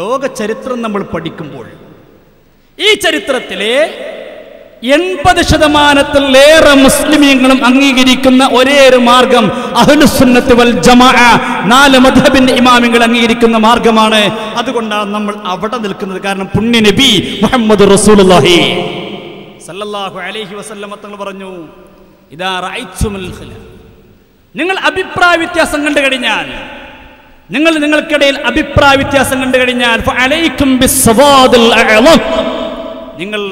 ലോക ചരിത്രം നമ്മൾ പഠിക്കുമ്പോൾ ഈ ചരിത്രത്തിലെ 80%-ത്തിലേറെ മുസ്ലിമീങ്ങളും അംഗീകരിക്കുന്ന ഒരേ ഒരു മാർഗം അഹ്ലുസുന്നത്ത് വൽ ജമാഅ, നാല് മദ്ഹബിന്റെ ഇമാമികൾ അംഗീകരിക്കുന്ന മാർഗമാണ്. അതുകൊണ്ടാണ് നമ്മൾ അവിടെ നിൽക്കുന്നത്. കാരണം പുണ്യ നബി മുഹമ്മദ് റസൂലുള്ളാഹി സല്ലല്ലാഹു അലൈഹി വസല്ലം തങ്ങൾ പറഞ്ഞു, ഇദാ റഅയ്തുമുൽ ഖിലാഫ്, നിങ്ങൾ അഭിപ്രായ വ്യത്യാസം കണ്ടു കഴിഞ്ഞാൽ, നിങ്ങൾ നിങ്ങൾക്കിടയിൽ അഭിപ്രായ വ്യത്യാസം കണ്ടു കഴിഞ്ഞാൽ, ഫഅലൈക്കും ബിസ്സവാദിൽ അഅ്ലം, നിങ്ങൾ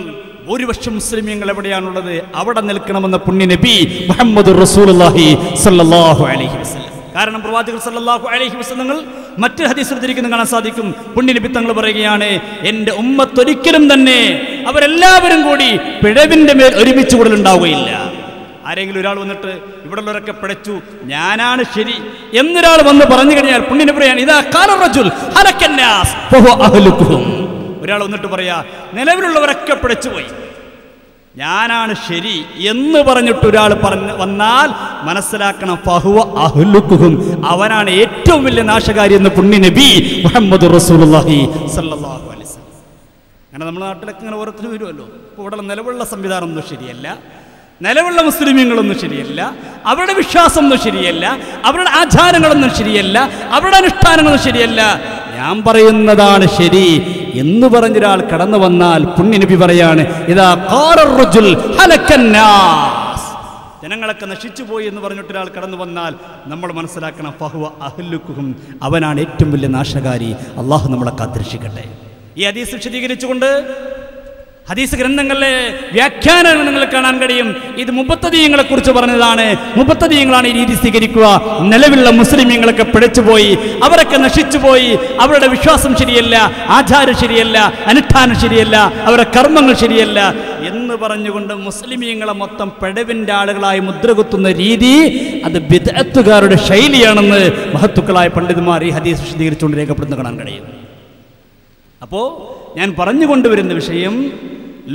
ഭൂരിപക്ഷം മുസ്ലിമീങ്ങൾ എവിടെയാണുള്ളത് അവിടെ നിൽക്കണമെന്ന പുണ്യ നബി മുഹമ്മദ് റസൂലുള്ളാഹി സല്ലല്ലാഹു അലൈഹി വസല്ലം. കാരണം പ്രവാചകർ സല്ലല്ലാഹു അലൈഹി വസല്ലം തങ്ങൾ മറ്റൊരു ഹദീസിൽ ഉദ്ധരിക്കുന്നത് കാണാൻ സാധിക്കും. പുണ്യ നബി തങ്ങൾ പറയുകയാണ്, എൻ്റെ ഉമ്മത്ത് ഒരിക്കലും തന്നെ അവരെല്ലാവരും കൂടി പിഴവിൻ്റെ മേൽ ഒരുമിച്ച് കൂടലുണ്ടാവുകയില്ല. ആരെങ്കിലും ഒരാൾ വന്നിട്ട് ഇവിടെയുള്ളവരൊക്കെ പിഴച്ചു, ഞാനാണ് ശരി എന്നൊരാൾ വന്ന് പറഞ്ഞു കഴിഞ്ഞാൽ പുണ്യ നബി പറയാണ്, ഇദാ ഖാല റജുൽ ഹലക്കൻ നാസ് ഫഹുവ അഹ്ലുഹും, ഒരാൾ വന്നിട്ട് പറയാ നിലവിലുള്ളവരൊക്കെ പിഴച്ചുപോയി ഞാനാണ് ശരി എന്ന് പറഞ്ഞിട്ട് ഒരാൾ പറഞ്ഞു വന്നാൽ മനസ്സിലാക്കണം ഫഹുവ അഹ്ലുഹും, അവനാണ് ഏറ്റവും വലിയ നാശകാരി എന്ന് പുണ്യ നബി മുഹമ്മദ് റസൂലുള്ളാഹി സല്ലല്ലാഹു അലൈഹി വസല്ലം. അങ്ങനെ നമ്മുടെ നാട്ടിലൊക്കെ ഇങ്ങനെ ഓരോരുത്തരും വരുമല്ലോ. ഇപ്പോൾ ഇവിടെ നിലവിലുള്ള സംവിധാനം ഒന്നും ശരിയല്ല, നിലവിലുള്ള മുസ്ലിമീങ്ങളൊന്നും ശരിയല്ല, അവരുടെ വിശ്വാസം ഒന്നും ശരിയല്ല, അവരുടെ ആചാരങ്ങളൊന്നും ശരിയല്ല, അവരുടെ അനുഷ്ഠാനങ്ങളൊന്നും ശരിയല്ല, ഞാൻ പറയുന്നതാണ് ശരി എന്ന് പറഞ്ഞൊരാൾ കടന്നു വന്നാൽ പുണ്യ നബി പറയാണ്, ഇദാ ഖാല റജുൽ ഹലക്കൻ നാസ്, ജനങ്ങളൊക്കെ നശിച്ചുപോയി എന്ന് പറഞ്ഞിട്ടൊരാൾ കടന്നു വന്നാൽ നമ്മൾ മനസ്സിലാക്കണം ഫഹുവ അഹ്ലുഹും, അവനാണ് ഏറ്റവും വലിയ നാശകാരി. അള്ളാഹു നമ്മളെ കാത്തിരക്ഷിക്കട്ടെ. ഈ ഹദീസ് വിശദീകരിച്ചുകൊണ്ട് ഹദീസ് ഗ്രന്ഥങ്ങളിലെ വ്യാഖ്യാനങ്ങൾ നിങ്ങൾ കാണാൻ കഴിയും. ഇത് മുബത്തദീങ്ങളെ കുറിച്ച് പറഞ്ഞതാണ്. മുബത്തദീങ്ങളാണ് ഈ രീതി സ്വീകരിക്കുക. നിലവിലുള്ള മുസ്ലിമീങ്ങളൊക്കെ പിഴച്ചുപോയി, അവരൊക്കെ നശിച്ചുപോയി, അവരുടെ വിശ്വാസം ശരിയല്ല, ആചാരം ശരിയല്ല, അനുഷ്ഠാനം ശരിയല്ല, അവരുടെ കർമ്മങ്ങൾ ശരിയല്ല എന്ന് പറഞ്ഞുകൊണ്ട് മുസ്ലിമീങ്ങളെ മൊത്തം പിഴവിൻ്റെ ആളുകളായി മുദ്രകുത്തുന്ന രീതി അത് ബിദ്അത്തുകാരുടെ ശൈലിയാണെന്ന് മഹത്തുക്കളായ പണ്ഡിതന്മാർ ഈ ഹദീസ് വിശദീകരിച്ചുകൊണ്ട് രേഖപ്പെടുത്തുന്ന കാണാൻ കഴിയും. അപ്പോൾ ഞാൻ പറഞ്ഞുകൊണ്ടുവരുന്ന വിഷയം,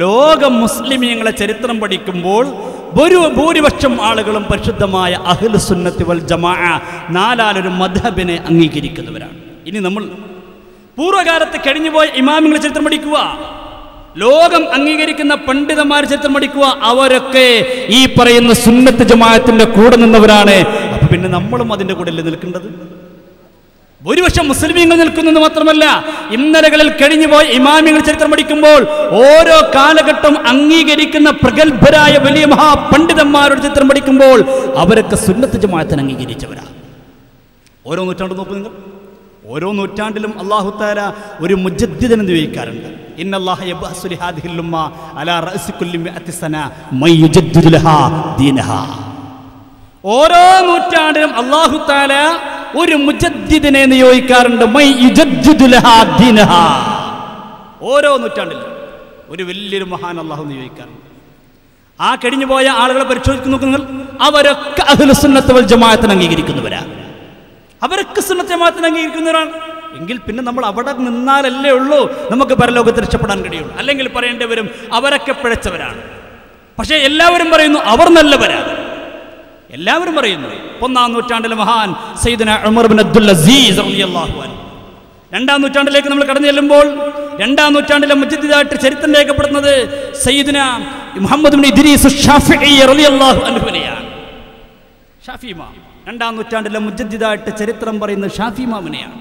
ലോക മുസ്ലിമീങ്ങളെ ചരിത്രം പഠിക്കുമ്പോൾ ഭൂരിപക്ഷം ആളുകളും പരിശുദ്ധമായ അഹ്ലുസുന്നത്ത് വൽ ജമാഅ, നാലാലൊരു മദ്ഹബിനെ അംഗീകരിക്കുന്നവരാണ്. ഇനി നമ്മൾ പൂർവ്വകാലത്ത് കഴിഞ്ഞുപോയ ഇമാമിങ്ങളെ ചരിത്രം പഠിക്കുക, ലോകം അംഗീകരിക്കുന്ന പണ്ഡിതന്മാരെ ചരിത്രം പഠിക്കുക, അവരൊക്കെ ഈ പറയുന്ന സുന്നത്ത് ജമാഅത്തിന്റെ കൂടെ നിന്നവരാണ്. അപ്പം പിന്നെ നമ്മളും അതിൻ്റെ കൂടെ അല്ലേ നിൽക്കേണ്ടത്? ഭൂരിപക്ഷം മുസ്ലിമീങ്ങൾ നിൽക്കുന്നെന്ന് മാത്രമല്ല, ഇന്നലകളിൽ കഴിഞ്ഞുപോയ ഇമാമികൾ ചരിത്രം പഠിക്കുമ്പോൾ ഓരോ കാലഘട്ടം അംഗീകരിക്കുന്ന പ്രഗത്ഭരായ വലിയ മഹാപണ്ഡിതന്മാരുടെ ചരിത്രം പഠിക്കുമ്പോൾ അവരൊക്കെ സുന്നത്ത് ജമാഅത്തിനെ അംഗീകരിച്ചവരാണ്. ഓരോ നൂറ്റാണ്ട് നോക്കൂ നിങ്ങൾ, ഓരോ നൂറ്റാണ്ടിലും അല്ലാഹു തആല ഒരു മുജദ്ദിദിനെ നിയോഗിക്കാറുണ്ട്. ഇന്നല്ലാഹ യബ്അസു ലിഹാദിഹിൽ ഉമ്മ അലാ റഅസി കുല്ലി മിഅത്തി സന മൻ യുജദ്ദിദു ലഹാ ദീനഹാ. ഓരോ നൂറ്റാണ്ടിലും അല്ലാഹു തആല ഒരു മുജദ്ദിദിനെ നിയോഗിക്കാറുണ്ട്. മൈ യുജദ്ദിദു ലഹാ ദീനഹാ. ഓരോ നൂറ്റാണ്ടിലും ഒരു വലിയൊരു മഹാൻ അല്ലാഹു നിയോഗിക്കാറുണ്ട്. ആ കഴിഞ്ഞുപോയ ആളുകളെ പരിശോധിക്കുന്നു, അവരൊക്കെ അഹ്ലുസുന്നത്ത് വൽ ജമാഅത്തിനെ അംഗീകരിക്കുന്നവരാണ്, അവരൊക്കെ സുന്നത്ത് ജമാഅത്തിനെ അംഗീകരിക്കുന്നവരാണ്. എങ്കിൽ പിന്നെ നമ്മൾ അവിടെ നിന്നാലല്ലേ ഉള്ളൂ നമുക്ക് പരലോകത്ത് രക്ഷപ്പെടാൻ കഴിയുള്ളൂ. അല്ലെങ്കിൽ പറയേണ്ടി വരും അവരൊക്കെ പിഴച്ചവരാണ്. പക്ഷേ എല്ലാവരും പറയുന്നു അവർ നല്ലവരാണ്, എല്ലാവരും പറയുന്നു. ഒന്നാം നൂറ്റാണ്ടിലെ മഹാൻ സയ്യിദുനാ ഉമർ ഇബ്നു അബ്ദുൽ അസീസ് റളിയല്ലാഹു അൻഹു. രണ്ടാം നൂറ്റാണ്ടിലേക്ക് നമ്മൾ കടന്നു ചെല്ലുമ്പോൾ രണ്ടാം നൂറ്റാണ്ടിലെ മുജദ്ദിദായിട്ട് ചരിത്രം രേഖപ്പെടുത്തുന്നത് സയ്യിദുനാ മുഹമ്മദ് ഇബ്നു ഇദ്രീസ് അഷ്ശാഫിഈ റളിയല്ലാഹു അൻഹുനെയാണ്. ഷാഫി ഇമാം രണ്ടാം നൂറ്റാണ്ടിലെ മുജദ്ദിദായിട്ട് ചരിത്രം പറയുന്നത് ഷാഫി ഇമാമിനെയാണ്.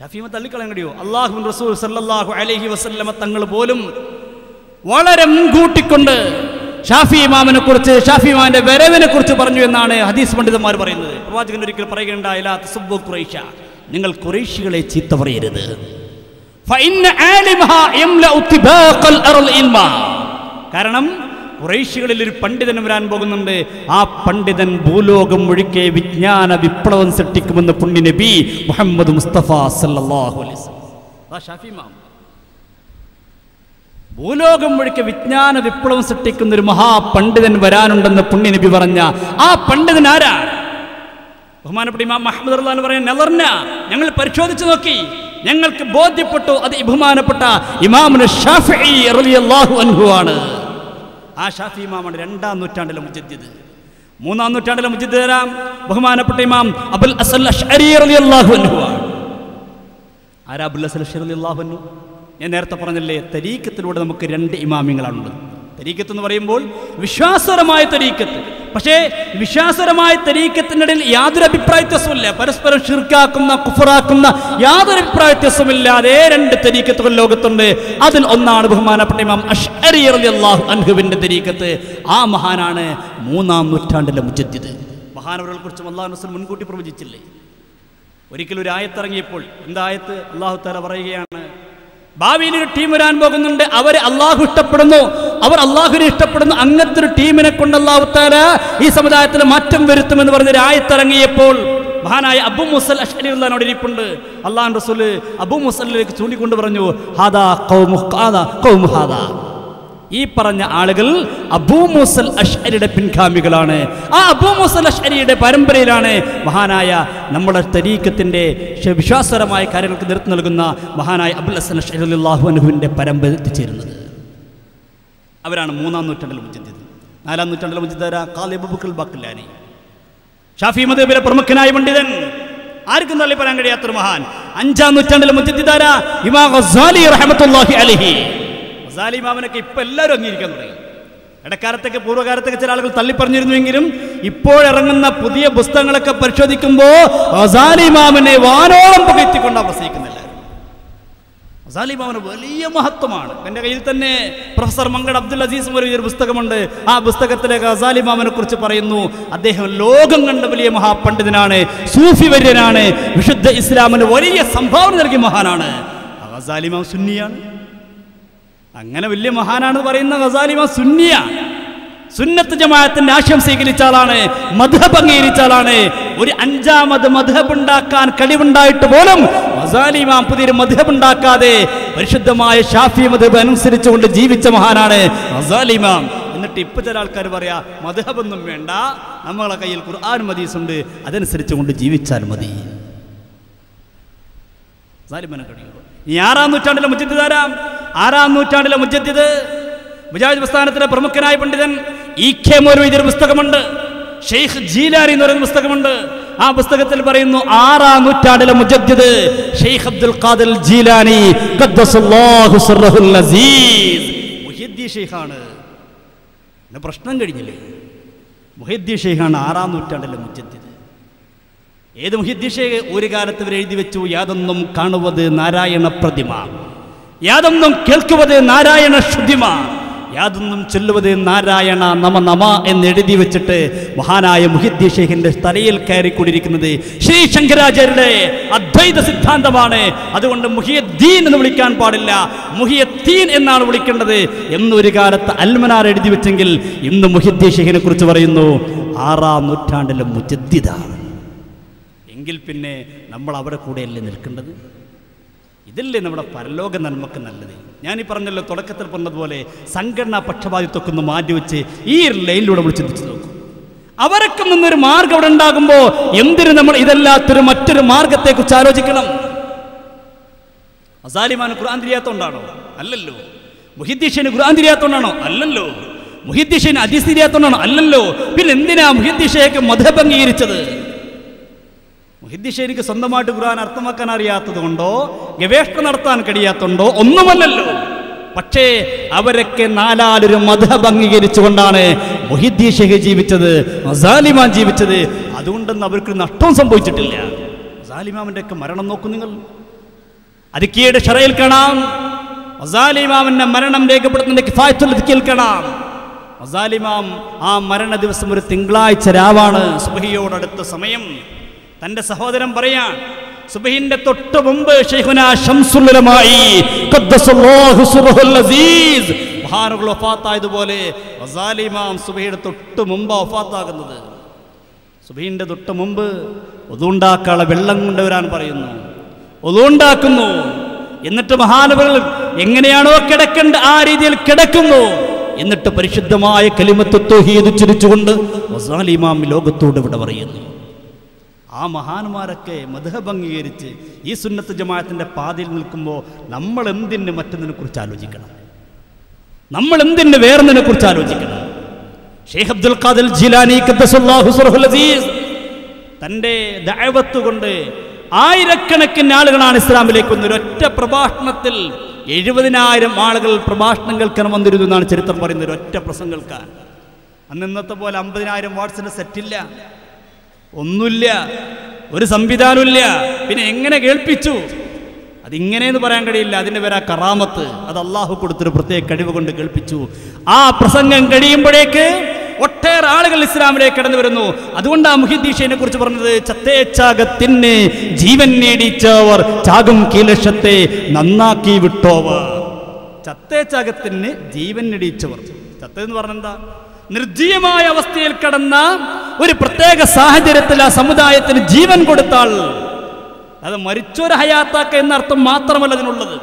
ഷാഫി ഇമാം തള്ളിക്കളയാൻ കഴിയുമോ? അല്ലാഹുവിൻ റസൂൽ സല്ലല്ലാഹു അലൈഹി വസല്ലമ തങ്ങൾ പോലും വളരെ മുൻകൂട്ടിക്കൊണ്ട് ഷാഫി ഇമാമിനെ കുറിച്ച്, ഷാഫി ഇമാമിന്റെ വരവിനെ കുറിച്ച് പറഞ്ഞു എന്നാണ് ഹദീസ് പണ്ഡിതന്മാർ പറയുന്നത്. പ്രവാചകൻ ഒരിക്കൽ പറയുകയുണ്ടായി, ലാ തസുബ്ബു ഖുറൈശ, നിങ്ങൾ ഖുറൈശികളെ ചീത്ത പറയരുത്. ഫഇന്ന ആലിമഹാ യംലഉ തിബാഖൽ അർൽ ഇൽമ, കാരണം ഖുറൈശികളിൽ ഒരു പണ്ഡിതൻ വരാൻ പോകുന്നുണ്ട്, ആ പണ്ഡിതൻ ഭൂലോകം മുഴുക്കെ വിജ്ഞാന വിപ്ലവം സൃഷ്ടിക്കുമെന്ന് പുണ്യ നബി മുഹമ്മദ് മുസ്തഫ സല്ലല്ലാഹു അലൈഹി വസല്ലം. ആ ഷാഫി ഇമാം ഭൂലോകം മുഴുക്കെ വിജ്ഞാന വിപ്ലവം സൃഷ്ടിക്കുന്ന ഒരു മഹാപണ്ഡിതൻ വരാനുണ്ടെന്ന് പുണ്യ നബി പറഞ്ഞ ആ പണ്ഡിതൻ ആരാണ്? ബഹുമാനപ്പെട്ട ഇമാം അഹ്മദ് റളിയല്ലാഹു അൻഹു പറയുന്നു, നളർന, ഞങ്ങൾ പരിശോധിച്ചു നോക്കി, ഞങ്ങൾക്ക് ബോധ്യപ്പെട്ടു അത് ബഹുമാനപ്പെട്ട ഇമാമുന ഷാഫിഈ റളിയല്ലാഹു അൻഹു ആണ്. ആ ഷാഫി ഇമാമാണ് രണ്ടാം നൂറ്റാണ്ടിലെ മുജദ്ദിദ്. മൂന്നാം നൂറ്റാണ്ടിലെ മുജദ്ദിദ് ബഹുമാനപ്പെട്ട ഇമാം അബുൽ അസൽ അശ്അരി റളിയല്ലാഹു അൻഹു ആണ്. ആ ആരാബുല്ല സലഫി റളിയല്ലാഹു അൻഹു. ഞാൻ നേരത്തെ പറഞ്ഞല്ലേ തരീഖത്തിലൂടെ നമുക്ക് രണ്ട് ഇമാമിങ്ങളാണുള്ളത്. തരീഖത്ത് എന്ന് പറയുമ്പോൾ വിശ്വാസപരമായ തരീഖത്ത്, പക്ഷേ വിശ്വാസപരമായ തരീഖത്തിനിടയിൽ യാതൊരു അഭിപ്രായ വ്യത്യാസമില്ല. പരസ്പരം ഷിർക്കാക്കുന്ന കുഫറാക്കുന്ന യാതൊരു അഭിപ്രായ വ്യത്യാസമില്ലാതെ രണ്ട് തരീഖത്തുകൾ ലോകത്തുണ്ട്. അതിൽ ഒന്നാണ് ബഹുമാനപ്പെട്ട ഇമാം അശ്അരി റളിയല്ലാഹു അൻഹുവിൻ്റെ തരീഖത്ത്. ആ മഹാനാണ് മൂന്നാം നൂറ്റാണ്ടിലെ മുജദ്ദിദ്. മഹാനവരെ കുറിച്ച് അല്ലാഹു റസൂൽ മുൻകൂട്ടി പ്രവചിച്ചില്ലേ? ഒരിക്കലും ഒരു ആയത്തിറങ്ങിയപ്പോൾ എന്താ ആയത്ത്? അള്ളാഹു തആല പറയുകയാണ്, ഭാവിയിൽ ഒരു ടീം വരാൻ പോകുന്നുണ്ട്, അവർ അള്ളാഹു ഇഷ്ടപ്പെടുന്നു, അവർ അള്ളാഹുവിനെ ഇഷ്ടപ്പെടുന്നു, അങ്ങനത്തെ ഒരു ടീമിനെ കൊണ്ട് അല്ലാഹു തആല ഈ സമുദായത്തിൽ മാറ്റം വരുത്തുമെന്ന് പറഞ്ഞൊരു ആയത്തിറങ്ങിയപ്പോൾ മഹാനായ അബൂ മൂസ അശ്അരി റളിയല്ലാഹു ഇരിപ്പുണ്ട്. അള്ളാഹു റസൂൽ അബൂ മൂസയിലേക്ക് ചൂണ്ടിക്കൊണ്ട് പറഞ്ഞു, ഹാദാ ഖൗമു ഹാദാ, ഈ പറഞ്ഞ ആളുകൾ അബൂ മൂസ അശ്അരിയുടെ പിൻഗാമികളാണ്. ആ അബൂ മൂസ അശ്അരിയുടെ പരമ്പരയിലാണ് മഹാനായ നമ്മുടെ തരീഖത്തിൻ്റെ വിശ്വാസപരമായ കാര്യങ്ങൾക്ക് നേതൃത്വം നൽകുന്ന മഹാനായ അബുൽ ഹസൻ അശ്അരി റളിയല്ലാഹു അൻഹുവിൻ്റെ പരമ്പര എത്തിച്ചേരുന്നത്. അവരാണ് മൂന്നാം നൂറ്റാണ്ടിലെ മുജദ്ദിദ്. നാലാം നൂറ്റാണ്ടിലെ മുജദ്ദിദ് ഖാദി അബൂബക്കർ ബഖ്ലാനി, ഷാഫി മദ്ഹബിലെ പ്രമുഖനായ പണ്ഡിതൻ, ആർക്കും തള്ളി പറയാൻ കഴിയാത്തൊരു മഹാൻ. അഞ്ചാം നൂറ്റാണ്ടിലെ മുജദ്ദിദ് ഇമാം ഗസാലി റഹ്മത്തുള്ളാഹി അലൈഹി. ഗസാലി ഇമാമിനൊക്കെ ഇപ്പം എല്ലാവരും അംഗീകരിക്കാൻ തുടങ്ങി. ഇടക്കാലത്തൊക്കെ പൂർവ്വകാലത്തൊക്കെ ചില ആളുകൾ തള്ളിപ്പറഞ്ഞിരുന്നുവെങ്കിലും ഇപ്പോഴിറങ്ങുന്ന പുതിയ പുസ്തകങ്ങളൊക്കെ പരിശോധിക്കുമ്പോൾ ഗസാലി ഇമാമിനെ വാനോളം പുകഴ്ത്തിക്കൊണ്ടാണ് പ്രസംഗിക്കുന്നില്ല. ഗസാലി ഇമാമിന് വലിയ മഹത്വമാണ്. എൻ്റെ കയ്യിൽ തന്നെ പ്രൊഫസർ മങ്കട അബ്ദുൽ അസീസ് ഒരു പുസ്തകമുണ്ട്. ആ പുസ്തകത്തിലെ ഗസാലി ഇമാമിനെ കുറിച്ച് പറയുന്നു, അദ്ദേഹം ലോകം കണ്ട വലിയ മഹാപണ്ഡിതനാണ്, സൂഫി വര്യനാണ്, വിശുദ്ധ ഇസ്ലാമിന് വലിയ സംഭാവന നൽകിയ മഹാനാണ്. ഗസാലി ഇമാം സുന്നിയാണ്. അങ്ങനെ വലിയ മഹാനാണെന്ന് പറയുന്ന ഗസാലി ഇമാം സുന്നിയാണ്. സുന്നത്ത് ജമാഅത്തിന്റെ ആശയം സ്വീകരിച്ച ആളാണ്, മദ്ഹബ് അംഗീകരിച്ച ആളാണ്. ഒരു അഞ്ചാമത് മദ്ഹബ് ഉണ്ടാക്കാൻ കഴിവുണ്ടായിട്ട് പോലും ഗസാലി ഇമാം പുതിയൊരു മദ്ഹബ് ഉണ്ടാക്കാതെ പരിശുദ്ധമായ ഷാഫി മദ്ഹബ് അനുസരിച്ചുകൊണ്ട് ജീവിച്ച മഹാനാണ് ഗസാലി ഇമാം. എന്നിട്ട് ഇപ്പൊ ചില ആൾക്കാർ പറയാ, മദ്ഹബൊന്നും വേണ്ട, നമ്മളെ കയ്യിൽ ഖുർആൻ ഹദീസ് ഉണ്ട്, അതനുസരിച്ചുകൊണ്ട് ജീവിച്ചാൽ മതി. ഈ ആറാം നൂറ്റാണ്ടിലെ മുജദ്ദിദ് ആരാം? ആറാം നൂറ്റാണ്ടിലെ മുജദ്ദിദ് മുജാഹിദ് പ്രസ്ഥാനത്തിലെ പ്രമുഖനായ പണ്ഡിതൻ ഇ കെ മൗലവി ഒരു പുസ്തകമുണ്ട്, ഷെയ്ഖ് ജീലാനി എന്ന് പറയുന്ന പുസ്തകമുണ്ട്. ആ പുസ്തകത്തിൽ പറയുന്നു, ആറാം നൂറ്റാണ്ടിലെ മുജദ്ദിദ് ഷെയ്ഖ് അബ്ദുൽ ഖാദിർ ജീലാനി ഖദ്ദസല്ലാഹു സിർറഹുൽ അസീസ് മുഹിദ്ദി ഷെയ്ഖാണ്. എന്ന പ്രശ്നം കഴിഞ്ഞില്ലേ? മുഹിദ്ദി ഷെയ്ഖാണ് ആറാം നൂറ്റാണ്ടിലെ മുജദ്ദിദ്. ഏത് മുഹിദ്ദി ഷെയ്ഖ്? ഒരു കാലത്ത് ഇവർ എഴുതി വെച്ചു, യാതൊന്നും കാണുവത് നാരായണ പ്രതിമ, യാതൊന്നും കേൾക്കുവത് നാരായണ ശുദ്ധിമ, യാതൊന്നും ചൊല്ലുവത് നാരായണ നമ നമ എന്ന് എഴുതി വെച്ചിട്ട് മഹാനായ മുഹിദ്ദി ഷെയ്ഖിന്റെ തലയിൽ കയറിക്കൊണ്ടിരിക്കുന്നത് ശ്രീ ശങ്കരാചാര്യരുടെ അദ്വൈത സിദ്ധാന്തമാണ്. അതുകൊണ്ട് മുഹിയദ്ദീൻ എന്ന് വിളിക്കാൻ പാടില്ല, മുഹിയദ്ദീൻ എന്നാണ് വിളിക്കേണ്ടത് എന്നൊരു കാലത്ത് അൽമനാർ എഴുതി വെച്ചെങ്കിൽ ഇന്ന് മുഹിദ്ദി ഷെയ്ഖിനെ കുറിച്ച് പറയുന്നു ആറാം നൂറ്റാണ്ടിലെ മുജദ്ദിദാണ്. എങ്കിൽ പിന്നെ നമ്മൾ അവരെ കൂടെയല്ലേ നിൽക്കേണ്ടത്? ഇതല്ലേ നമ്മുടെ പരലോക നന്മക്ക് നല്ലത്? ഞാനീ പറഞ്ഞല്ലോ, തുടക്കത്തിൽ പറഞ്ഞതുപോലെ സംഘടനാ പക്ഷപാതിത്വമൊക്കെ ഒന്ന് മാറ്റിവെച്ച് ഈ ലൈനിലൂടെ നമ്മൾ ചിന്തിച്ചു നോക്കും. അവരൊക്കെ നിന്നൊരു മാർഗം അവിടെ ഉണ്ടാകുമ്പോൾ എന്തിനു നമ്മൾ ഇതല്ലാത്തൊരു മറ്റൊരു മാർഗത്തെക്കുറിച്ച് ആലോചിക്കണം? അസാലിമാന് ഖുർആൻ തിരിയാത്തോണ്ടാണോ? അല്ലല്ലോ. മുഹിദ്ദീഷന് ഖുർആൻ തിരിയാത്തോണ്ടാണോ? അല്ലല്ലോ. മുഹിദ്ദീഷന് ഹദീസ് തിരിയാത്തോണ്ടാണോ? അല്ലല്ലോ. പിന്നെ എന്തിനാ മുഹിദ്ദീഷയെ മദ്ഹബ് അംഗീകരിച്ചത്? മുഹിദ്ദീഷേനിക്ക് സ്വന്തമായിട്ട് ഖുർആൻ അർത്ഥമാക്കാൻ അറിയാത്തത് കൊണ്ടോ ഗവേഷണം നടത്താൻ കഴിയാത്തതുകൊണ്ടോ ഒന്നുമല്ലല്ലോ. പക്ഷേ അവരൊക്കെ നാലാലൊരു മദ്ഹബ് അംഗീകരിച്ചുകൊണ്ടാണ് മുഹിദ്ദീഷേഖ് ജീവിച്ചത്, ഗസാലിമാൻ ജീവിച്ചത്. അതുകൊണ്ടൊന്നും അവർക്ക് നഷ്ടവും സംഭവിച്ചിട്ടില്ല. ഗസാലിമാമിൻ്റെ ഒക്കെ മരണം നോക്കും നിങ്ങൾ. അതിക്കിയുടെ ഷറയിൽ കാണാം ഗസാലിമാമിൻ്റെ മരണം രേഖപ്പെടുത്തുന്ന കിഫായത്തുൽ അതിക്കിൽ കാണാം. ഗസാലിമാം ആ മരണ ദിവസം ഒരു തിങ്കളാഴ്ച രാവാണ്, സുബ്ഹിയോടടുത്ത സമയം. തന്റെ സഹോദരൻ പറയാൻ, സുബ്ഹിന്റെ തൊട്ട് മുമ്പ് ശൈഖുനാ ശംസുൽ ഉലമായി ഖദ്ദസല്ലാഹു സിർറഹുൽ അസീസ് മഹാനവർ വഫാത്തായതുപോലെ ഗസാലി ഇമാം സുബ്ഹിയുടെ തൊട്ട് മുമ്പ് വഫാത്താകുന്നത്. സുബ്ഹിന്റെ തൊട്ട് മുമ്പ് ഒതുണ്ടാക്കാനുള്ള വെള്ളം കൊണ്ടുവരാൻ പറയുന്നു, ഒതുണ്ടാക്കുന്നു. എന്നിട്ട് മഹാനവർ എങ്ങനെയാണോ കിടക്കേണ്ട ആ രീതിയിൽ കിടക്കുന്നു. എന്നിട്ട് പരിശുദ്ധമായ കലിമത്ത് തൗഹീദ് ഉച്ചരിച്ചുകൊണ്ട് ഗസാലി ഇമാം ലോകത്തോട് വിട പറയുന്നു. ആ മഹാന്മാരൊക്കെ മദ്ഹബ് അംഗീകരിച്ച് ഈ സുന്നത്ത് ജമാഅത്തിൻ്റെ പാതയിൽ നിൽക്കുമ്പോൾ നമ്മൾ എന്തിന് മറ്റൊന്നിനെക്കുറിച്ച് ആലോചിക്കണം? നമ്മൾ എന്തിന് വേറൊന്നിനെക്കുറിച്ച് ആലോചിക്കണം? ഷെയ്ഖ് അബ്ദുൽ ഖാദിർ ജീലാനി ഖദ്ദസല്ലാഹു സിർറഹുൽ അസീസ് തൻ്റെ ദഅവത്ത് കൊണ്ട് ആയിരക്കണക്കിന് ആളുകളാണ് ഇസ്ലാമിലേക്ക് വന്നത്. ഒറ്റ പ്രഭാഷണത്തിൽ 70,000 ആളുകൾ പ്രഭാഷണം കേൾക്കാൻ വന്നിരുന്നു എന്നാണ് ചരിത്രം പറയുന്നത്. ഒറ്റ പ്രസംഗം കേൾക്കാൻ. അന്ന് ഇന്നത്തെ പോലെ 50,000 വാട്സിന് സെറ്റില്ല, ഒന്നുമില്ല, ഒരു സംവിധാനമില്ല. പിന്നെ എങ്ങനെ കേൾപ്പിച്ചു? അതിങ്ങനെയെന്ന് പറയാൻ കഴിയില്ല. അതിൻ്റെ പേരാ കറാമത്ത്. അത് അള്ളാഹു കൊടുത്തൊരു പ്രത്യേക കഴിവ് കൊണ്ട് കേൾപ്പിച്ചു. ആ പ്രസംഗം കഴിയുമ്പോഴേക്ക് ഒട്ടേറെ ആളുകൾ ഇസ്ലാമിലേക്ക് കടന്നു വരുന്നു. അതുകൊണ്ടാണ് മുഹിയുദ്ദീൻ ഷെയ്ഖിനെ കുറിച്ച് പറഞ്ഞത്, ചത്തേച്ചാകത്തിന് ജീവൻ നേടിച്ചവർ ചാകും കീലശത്തെ നന്നാക്കി വിട്ടോവർ. ചത്തേച്ചാകത്തിന് ജീവൻ നേടിച്ചവർ. ചത്തെന്ന് പറഞ്ഞെന്താ? നിർജീവമായ അവസ്ഥയിൽ കടന്ന ഒരു പ്രത്യേക സാഹചര്യത്തിൽ ആ സമുദായത്തിന് ജീവൻ കൊടുത്താൽ അത് മരിച്ചൊരു ഹയാത്താക്ക എന്നർത്ഥം മാത്രമല്ല അതിനുള്ളത്.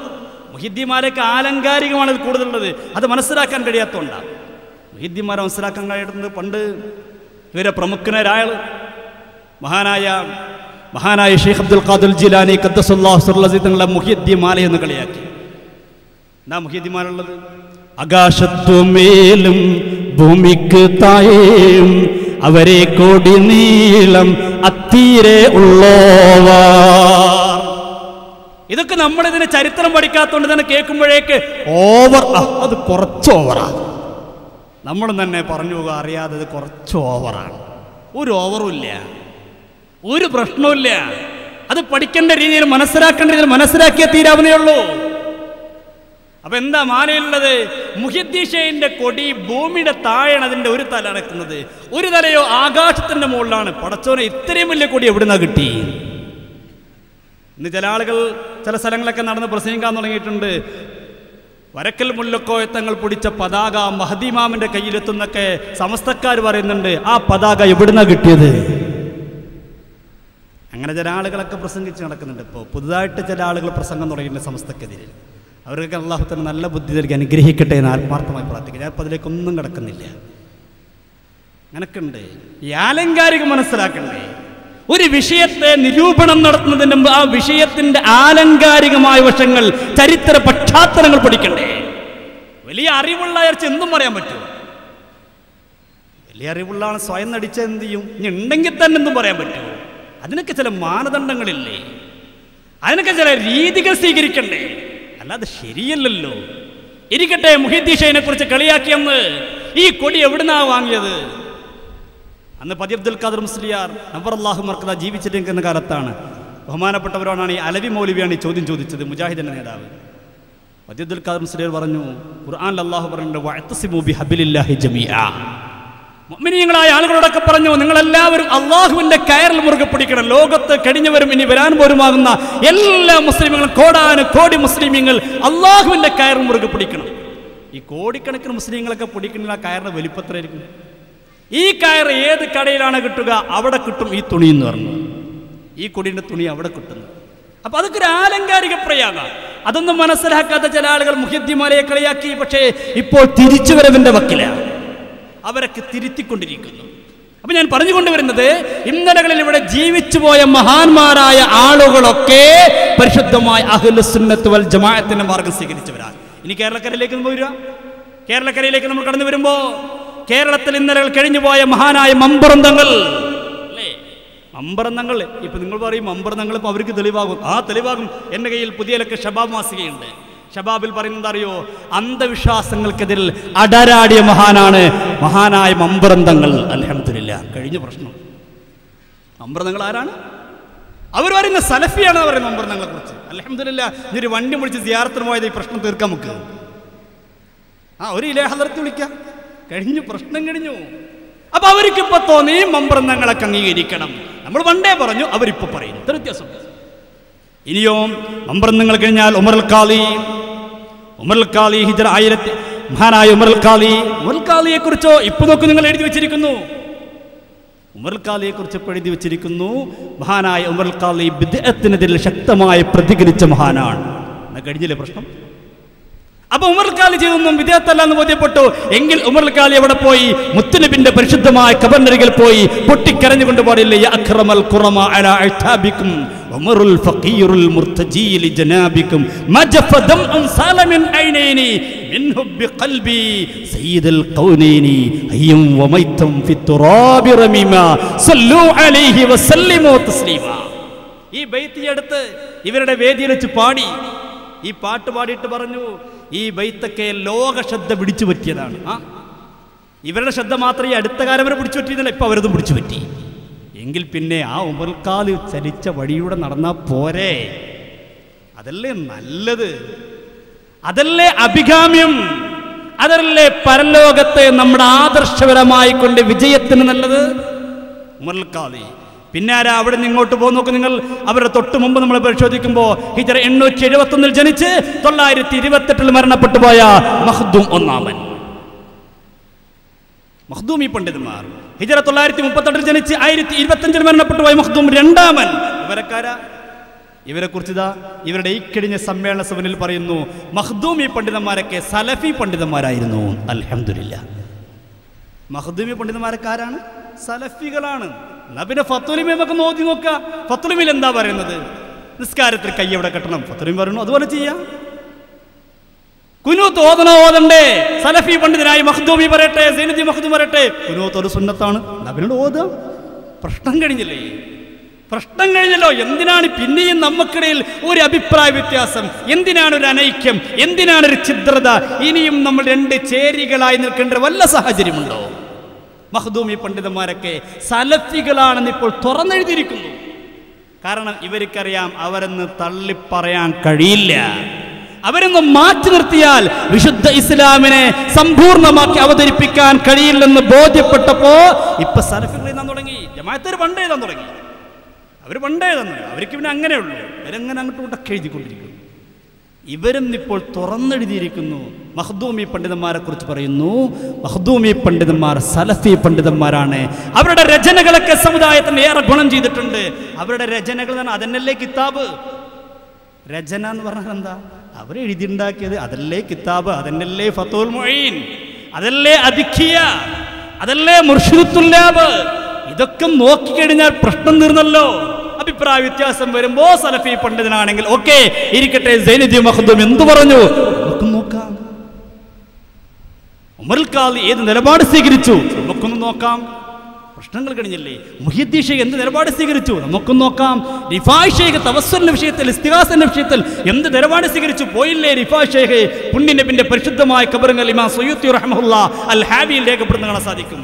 മുഹിദ്ദിമാരൊക്കെ ആലങ്കാരികമാണ് അത് കൂടുതലുള്ളത്. അത് മനസ്സിലാക്കാൻ കഴിയാത്തതുകൊണ്ടാണ്. മുഹിദ്ദിമാരെ മനസ്സിലാക്കാൻ കഴിയുന്നത് പണ്ട് ഇവരെ പ്രമുഖനരായ മഹാനായ ഷെയ്ഖ് അബ്ദുൽ ഖാദിർ ജിലാനി ഖദ്ദസുല്ലാഹു സർലസി തങ്ങളെ മുഹിദ്ദിമാല എന്ന് കളിയാക്കി. എന്താ മുഹിദ്ദിമാലുള്ളത്? ആകാശത്തുമേലും ഭൂമിക്ക് താഴെയും അവരെ കോടി നീളം അത്തീരെ ഉള്ളോവാർ. ഇതൊക്കെ നമ്മളിതിന് ചരിത്രം പഠിക്കാത്തതുകൊണ്ട് തന്നെ കേൾക്കുമ്പോഴേക്ക് ഓവർ. അത് കുറച്ച് ഓവറാണ്. നമ്മൾ തന്നെ പറഞ്ഞു പോകുക അറിയാതെ അത് കുറച്ച് ഓവറാണ്. ഒരു ഓവറും ഇല്ല, ഒരു പ്രശ്നവുമില്ല. അത് പഠിക്കേണ്ട രീതിയിൽ, മനസ്സിലാക്കേണ്ട രീതിയിൽ മനസ്സിലാക്കിയേ തീരാവുന്നേ ഉള്ളൂ. അപ്പൊ എന്താ മാനയിലുള്ളത്? മുഹിയുദ്ദീൻ ഷെയ്ഖിന്റെ കൊടി ഭൂമിയുടെ താഴെയാണ് അതിന്റെ ഒരു തല അടക്കുന്നത്. ഒരു തലയോ ആകാശത്തിന്റെ മുകളിലാണ്. പടച്ചോനെ, ഇത്രയും വലിയ കൊടി എവിടുന്നാ കിട്ടി? ഇന്ന് ചില ആളുകൾ ചില സ്ഥലങ്ങളൊക്കെ നടന്ന് പ്രസംഗിക്കാൻ തുടങ്ങിയിട്ടുണ്ട്. വരക്കൽ മുല്ലക്കോയത്തങ്ങൾ പൊടിച്ച പതാക മഹദീമാമിന്റെ കയ്യിലെത്തുന്നൊക്കെ സമസ്തക്കാർ പറയുന്നുണ്ട്. ആ പതാക എവിടുന്നാ കിട്ടിയത്? അങ്ങനെ ചില ആളുകളൊക്കെ പ്രസംഗിച്ച് നടക്കുന്നുണ്ട്. ഇപ്പോൾ പുതുതായിട്ട് ചില ആളുകൾ പ്രസംഗം തുടങ്ങിയിട്ടുണ്ട് സമസ്തക്കെതിരെ. അവർക്ക് അള്ളാഹു തന്നെ നല്ല ബുദ്ധി നൽകി അനുഗ്രഹിക്കട്ടെ എന്ന് ആത്മാർത്ഥമായി പ്രാർത്ഥിക്കുക. ഞാൻ ഇപ്പോൾ അതിലേക്കൊന്നും കിടക്കുന്നില്ല. അങ്ങനൊക്കെയുണ്ട്. ഈ ആലങ്കാരികം മനസ്സിലാക്കണ്ടേ? ഒരു വിഷയത്തെ നിരൂപണം നടത്തുന്നതിന് മുമ്പ് ആ വിഷയത്തിൻ്റെ ആലങ്കാരികമായ വശങ്ങൾ, ചരിത്ര പശ്ചാത്തലങ്ങൾ പഠിക്കണ്ടേ? വലിയ അറിവുള്ള അയർച്ച എന്തും പറയാൻ പറ്റുമോ? വലിയ അറിവുള്ളതാണ് സ്വയം നടിച്ച എന്ത് ചെയ്യും? ഇനി ഉണ്ടെങ്കിൽ തന്നെ എന്തും പറയാൻ പറ്റുമോ? അതിനൊക്കെ ചില മാനദണ്ഡങ്ങളില്ലേ? അതിനൊക്കെ ചില രീതികൾ സ്വീകരിക്കണ്ടേ? അല്ലാതെ ശരിയല്ലല്ലോ. ഇരിക്കട്ടെ, മുഹിയുദ്ദീൻ ഷെയ്ഖിനെ കുറിച്ച് കളിയാക്കിയെന്ന്. ഈ കൊടി എവിടുന്നാ വാങ്ങിയത്? അന്ന് പതി അബ്ദുൽ ഖാദർ മുസ്ലിയാർ നബറല്ലാഹു മർക്കദ ജീവിച്ചിരിക്കുന്ന കാലത്താണ് ബഹുമാനപ്പെട്ടവരോടാണ് ഈ അലവി മൗലവിയാണ് ഈ ചോദ്യം ചോദിച്ചത്. മുജാഹിദിന്റെ നേതാവ് പതി അബ്ദുൽ ഖാദർ മുസ്ലിയാർ പറഞ്ഞു, ഖുർആനിൽ അല്ലാഹു പറഞ്ഞിട്ടുണ്ട്, വഅതസിമു ബിഹബ്ലില്ലാഹി ജമീഅ. മുഅ്മിനീങ്ങളായ ആളുകളോടൊക്കെ പറഞ്ഞു, നിങ്ങളെല്ലാവരും അള്ളാഹുവിൻ്റെ കയറിൽ മുറുകെ പിടിക്കണം. ലോകത്ത് കഴിഞ്ഞവരും ഇനി വരാൻ പോരുമാകുന്ന എല്ലാ മുസ്ലിമുകളും, കോടാനുകോടി മുസ്ലിമീങ്ങൾ അള്ളാഹുവിൻ്റെ കയറിൽ മുറുകെ പിടിക്കണം. ഈ കോടിക്കണക്കിന് മുസ്ലിങ്ങളൊക്കെ പിടിക്കുന്ന ആ കയറിന് വലിപ്പത്രയായിരിക്കും. ഈ കയർ ഏത് കടയിലാണ് കിട്ടുക? അവിടെ കിട്ടും ഈ തുണി എന്ന് പറഞ്ഞു. ഈ കൊടിയുടെ തുണി അവിടെ കിട്ടുന്നു. അപ്പം അതൊക്കെ ഒരു ആലങ്കാരിക പ്രയാഗ. അതൊന്നും മനസ്സിലാക്കാത്ത ചില ആളുകൾ മുഹിയുദ്ദീൻമാരെ കളിയാക്കി. പക്ഷേ ഇപ്പോൾ തിരിച്ചുവരവിൻ്റെ വക്കിലാണ്, അവരൊക്കെ തിരുത്തിക്കൊണ്ടിരിക്കുന്നു. അപ്പം ഞാൻ പറഞ്ഞുകൊണ്ടുവരുന്നത്, ഇന്നലകളിൽ ഇവിടെ ജീവിച്ചുപോയ മഹാന്മാരായ ആളുകളൊക്കെ പരിശുദ്ധമായ അഹ്ലുസുന്നത്ത് വൽ ജമാഅത്തിന്റെ മാർഗം സ്വീകരിച്ചവരാണ്. ഇനി കേരളക്കരയിലേക്ക് പോരുക. കേരളക്കരയിലേക്ക് നമ്മൾ കടന്നു വരുമ്പോൾ കേരളത്തിൽ ഇന്നലകൾ കഴിഞ്ഞുപോയ മഹാനായ മമ്പറന്തങ്ങൾ അല്ലേ? മമ്പറന്തങ്ങൾ. ഇപ്പം നിങ്ങൾ പറയും മമ്പറന്തങ്ങൾ ഇപ്പോൾ അവർക്ക് തെളിവാകും. ആ തെളിവാകും. എൻ്റെ കയ്യിൽ പുതിയലൊക്കെ ഷബാബ് മാസികയുണ്ട്. ഷബാബിൽ പറയുന്നത് അറിയോ? അന്ധവിശ്വാസങ്ങൾക്കെതിരെ അടരാടിയ മഹാനായ മമ്പറന്തങ്ങൾ. അൽഹംദുലില്ലാ, കഴിഞ്ഞ പ്രശ്നം. മമ്പറന്തങ്ങൾ ആരാണ്? അവർ പറയുന്ന സലഫിയാണ് പറയുന്നത് മമ്പറന്തങ്ങളെ കുറിച്ച്. അൽഹംദുലില്ലാ, ഇതൊരു വണ്ടി മുടിച്ച് സിയാറത്തിന് പോയത് ഈ പ്രശ്നം തീർക്കാൻ നമുക്ക്. ആ ഒരു ഇലേ ഹദറത്ത് വിളിക്കാം. കഴിഞ്ഞു, പ്രശ്നം കഴിഞ്ഞു. അപ്പൊ അവർക്കിപ്പോ തോന്നി മമ്പറന്തങ്ങളൊക്കെ അംഗീകരിക്കണം. നമ്മൾ പണ്ടേ പറഞ്ഞു, അവരിപ്പോ പറയുന്നു. ഇത്ര വ്യത്യാസം. ഇനിയോ മമ്പറന്തങ്ങൾ കഴിഞ്ഞാൽ ഉമറുൽ ഖാലി ഹിജറ 1000 മഹാനായ ഉമറുൽ ഖാലിയെ കുറിച്ചോ ഇപ്പൊ നോക്കൂ, നിങ്ങൾ എഴുതി വെച്ചിരിക്കുന്നു. ഉമറുൽ ഖാലിയെ കുറിച്ച് ഇപ്പോൾ എഴുതി വെച്ചിരിക്കുന്നു. മഹാനായ ഉമറുൽ ഖാലി ബിദ്അത്തിനെതിരെ ശക്തമായി പ്രതികരിച്ച മഹാനാണ്. എന്നാ കഴിഞ്ഞില്ലേ പ്രശ്നം? അപ്പൊ ഉമറുൽ ഖാലി ചെയ്തൊന്നും ബിദ്അത്തല്ല എന്ന് ബോധ്യപ്പെട്ടു എങ്കിൽ ഉമറുൽ ഖാലി എവിടെ പോയി? മുത്തനബിന്റെ പരിശുദ്ധമായ ഖബറിനരികിൽ പോയി പൊട്ടിക്കരഞ്ഞുകൊണ്ട് പാടില്ലേ, യാ അക്രമൽ ഖുറമ അലാ അഅ്താബികും ഉമറുൽ ഫഖീറുൽ മുർതജീ ലിജനാബികും മജഫ ദംഉൻ സാലമിൻ ഐനൈനി മിൻഹു ബിഖൽബി സയ്യിദുൽ ഖൗനൈനി ഹയ്യും വമൈതും ഫിത്തുറാബി റമീമ സല്ലു അലൈഹി വസല്ലിമു തസ്ലീമ. ഈ ബൈത്ത് എടുത്ത് ഇവരുടെ വേദിയിൽ വെച്ച് പാടി ഈ പാട്ട് പാടിയിട്ട് പറഞ്ഞു ഈ ബൈത്തൊക്കെ ലോക ശ്രദ്ധ പിടിച്ചു പറ്റിയതാണ്. ആ ഇവരുടെ ശ്രദ്ധ മാത്രമേ അടുത്ത കാലം വരെ പിടിച്ചു പറ്റിയിരുന്നില്ല, ഇപ്പം അവരതും പിടിച്ചു പറ്റി. എങ്കിൽ പിന്നെ ആ ഉമർക്കാല് ചലിച്ച വഴിയൂടെ നടന്നാൽ പോരെ, അതല്ലേ നല്ലത്, അതല്ലേ അഭികാമ്യം, അതല്ലേ പരലോകത്തെ നമ്മുടെ ആദർശപരമായി കൊണ്ട് വിജയത്തിന് നല്ലത്. ഉമർക്കാലി പിന്നെ ആരാ അവിടെ നിന്ന് ഇങ്ങോട്ട് പോകും നോക്കും നിങ്ങൾ. അവരുടെ തൊട്ട് മുമ്പ് നമ്മൾ പരിശോധിക്കുമ്പോൾ ഹിജറ 871 ജനിച്ച് 928 മരണപ്പെട്ടു പോയ മഖ്ദൂം ഒന്നാമൻ, മഖ്ദൂമി പണ്ഡിതന്മാർ. ഹിജറ 932 ജനിച്ച് 1025 മരണപ്പെട്ടു പോയ മഖ്ദൂം രണ്ടാമൻ. ഇവരെക്കാരാ? ഇവരെ കുറിച്ചിതാ ഇവരുടെ ഈ കഴിഞ്ഞ സമ്മേളന സഭനിൽ പറയുന്നു മഖ്ദൂമി പണ്ഡിതന്മാരൊക്കെ സലഫി പണ്ഡിതന്മാരായിരുന്നു. അൽഹംദുലില്ലാ, മഖ്ദൂമി പണ്ഡിതന്മാരൊക്കാരാണ്? സലഫികളാണ്. എന്നാ പിന്നെ ഫത്വലിമി നമുക്ക് നോക്കി നോക്കാം. ഫത്വലിമിൽ എന്താ പറയുന്നത്? നിസ്കാരത്തിൽ കൈ എവിടെ കെട്ടണം ഫത്വലിമി പറയുന്നു, അതുപോലെ ചെയ്യാം. കുനൂത്ത് ഓതണോ ഓതണ്ടേ? സലഫി പണ്ഡിതനായി മഖ്ദൂമി പറയട്ടെ, സൈനുദ്ദീൻ മഖ്ദൂമി പറയട്ടെ കുനൂത്ത് ഒരു സുന്നത്താണ്, അവനോട് ഓതാം. പ്രശ്നം കഴിഞ്ഞില്ലേ? പ്രശ്നം കഴിഞ്ഞല്ലോ. എന്തിനാണ് പിന്നെയും നമുക്കിടയിൽ ഒരു അഭിപ്രായ വ്യത്യാസം? എന്തിനാണ് ഒരു അനൈക്യം? എന്തിനാണ് ഒരു ഛിദ്രത? ഇനിയും നമ്മൾ രണ്ട് ചേരികളായി നിൽക്കേണ്ട വല്ല സാഹചര്യമുണ്ടോ? മഖ്ദൂമി പണ്ഡിതന്മാരൊക്കെ സലഫികളാണെന്ന് ഇപ്പോൾ തുറന്നെഴുതിയിരിക്കുന്നു. കാരണം ഇവർക്കറിയാം അവരെന്ന് തള്ളിപ്പറയാൻ കഴിയില്ല. അവരൊന്ന് മാറ്റി നിർത്തിയാൽ വിശുദ്ധ ഇസ്ലാമിനെ സമ്പൂർണമാക്കി അവതരിപ്പിക്കാൻ കഴിയില്ലെന്ന് ബോധ്യപ്പെട്ടപ്പോ ഇപ്പൊ സലഫികൾ എഴുതാൻ തുടങ്ങി, ജമാഅത്ത് പണ്ട് എഴുതാൻ തുടങ്ങി. അവർ പണ്ട് എഴുതാൻ തുടങ്ങി, അവർക്ക് പിന്നെ അങ്ങനെയുള്ളൂ. അവരെങ്ങനെ അങ്ങോട്ടൊക്കെ എഴുതിക്കൊണ്ടിരിക്കുന്നു. ഇവരും ഇപ്പോൾ തുറന്നെഴുതിയിരിക്കുന്നു. മഖ്ദൂമി പണ്ഡിതന്മാരെ കുറിച്ച് പറയുന്നു മഖ്ദൂമി പണ്ഡിതന്മാർ സലഫി പണ്ഡിതന്മാരാണ്. അവരുടെ രചനകളൊക്കെ സമുദായത്തിന് ഏറെ ഗുണം ചെയ്തിട്ടുണ്ട്. അവരുടെ രചനകൾ തന്നെ അതന്നല്ലേ കിതാബ്. രചന എന്ന് പറഞ്ഞാൽ എന്താ? അവരെഴുതിണ്ടാക്കിയത് അതല്ലേ കിതാബ്, അതന്നല്ലേ ഫത്വൽ മുഈൻ, അതല്ലേ അദിഖിയ, അതല്ലേ മുർഷിദുത്തുല്ലാബ്. ഇതൊക്കെ നോക്കിക്കഴിഞ്ഞാൽ പ്രശ്നം തീർന്നല്ലോ. അഭിപ്രായ വ്യത്യാസം വരുമ്പോ സലഫി പണ്ഡിതനാണെങ്കിൽ ഓക്കെ ഇരിക്കട്ടെ, സൈനുദ്ദീൻ മഖ്ദൂം എന്തു പറഞ്ഞു നമുക്കും നോക്കാം, ഉമറുൽ ഖാദി ഏത് നിലപാട് സ്വീകരിച്ചു നമുക്കൊന്നും നോക്കാം. പ്രശ്നങ്ങൾ കഴിഞ്ഞില്ലേ? മുഹിയുദ്ദീൻ ശൈഖ് എന്ത് നിലപാട് സ്വീകരിച്ചു നമുക്കും നോക്കാം. റിഫായ് ശൈഖ് തവസ്സുലിന്റെ വിഷയത്തിൽ, ഇസ്തിഗാസന്റെ വിഷയത്തിൽ എന്ത് നിലപാട് സ്വീകരിച്ചു പോയില്ലേ? റിഫായ് ശൈഖ് പുണ്യനബിന്റെ പരിശുദ്ധമായ ഖബറങ്ങൾ ഇമാം സുയൂത്തി റഹ്മത്തുള്ളാഹി അൽ ഹാബിയിൽ രേഖപ്പെടുത്തുന്ന കാണാൻ സാധിക്കും.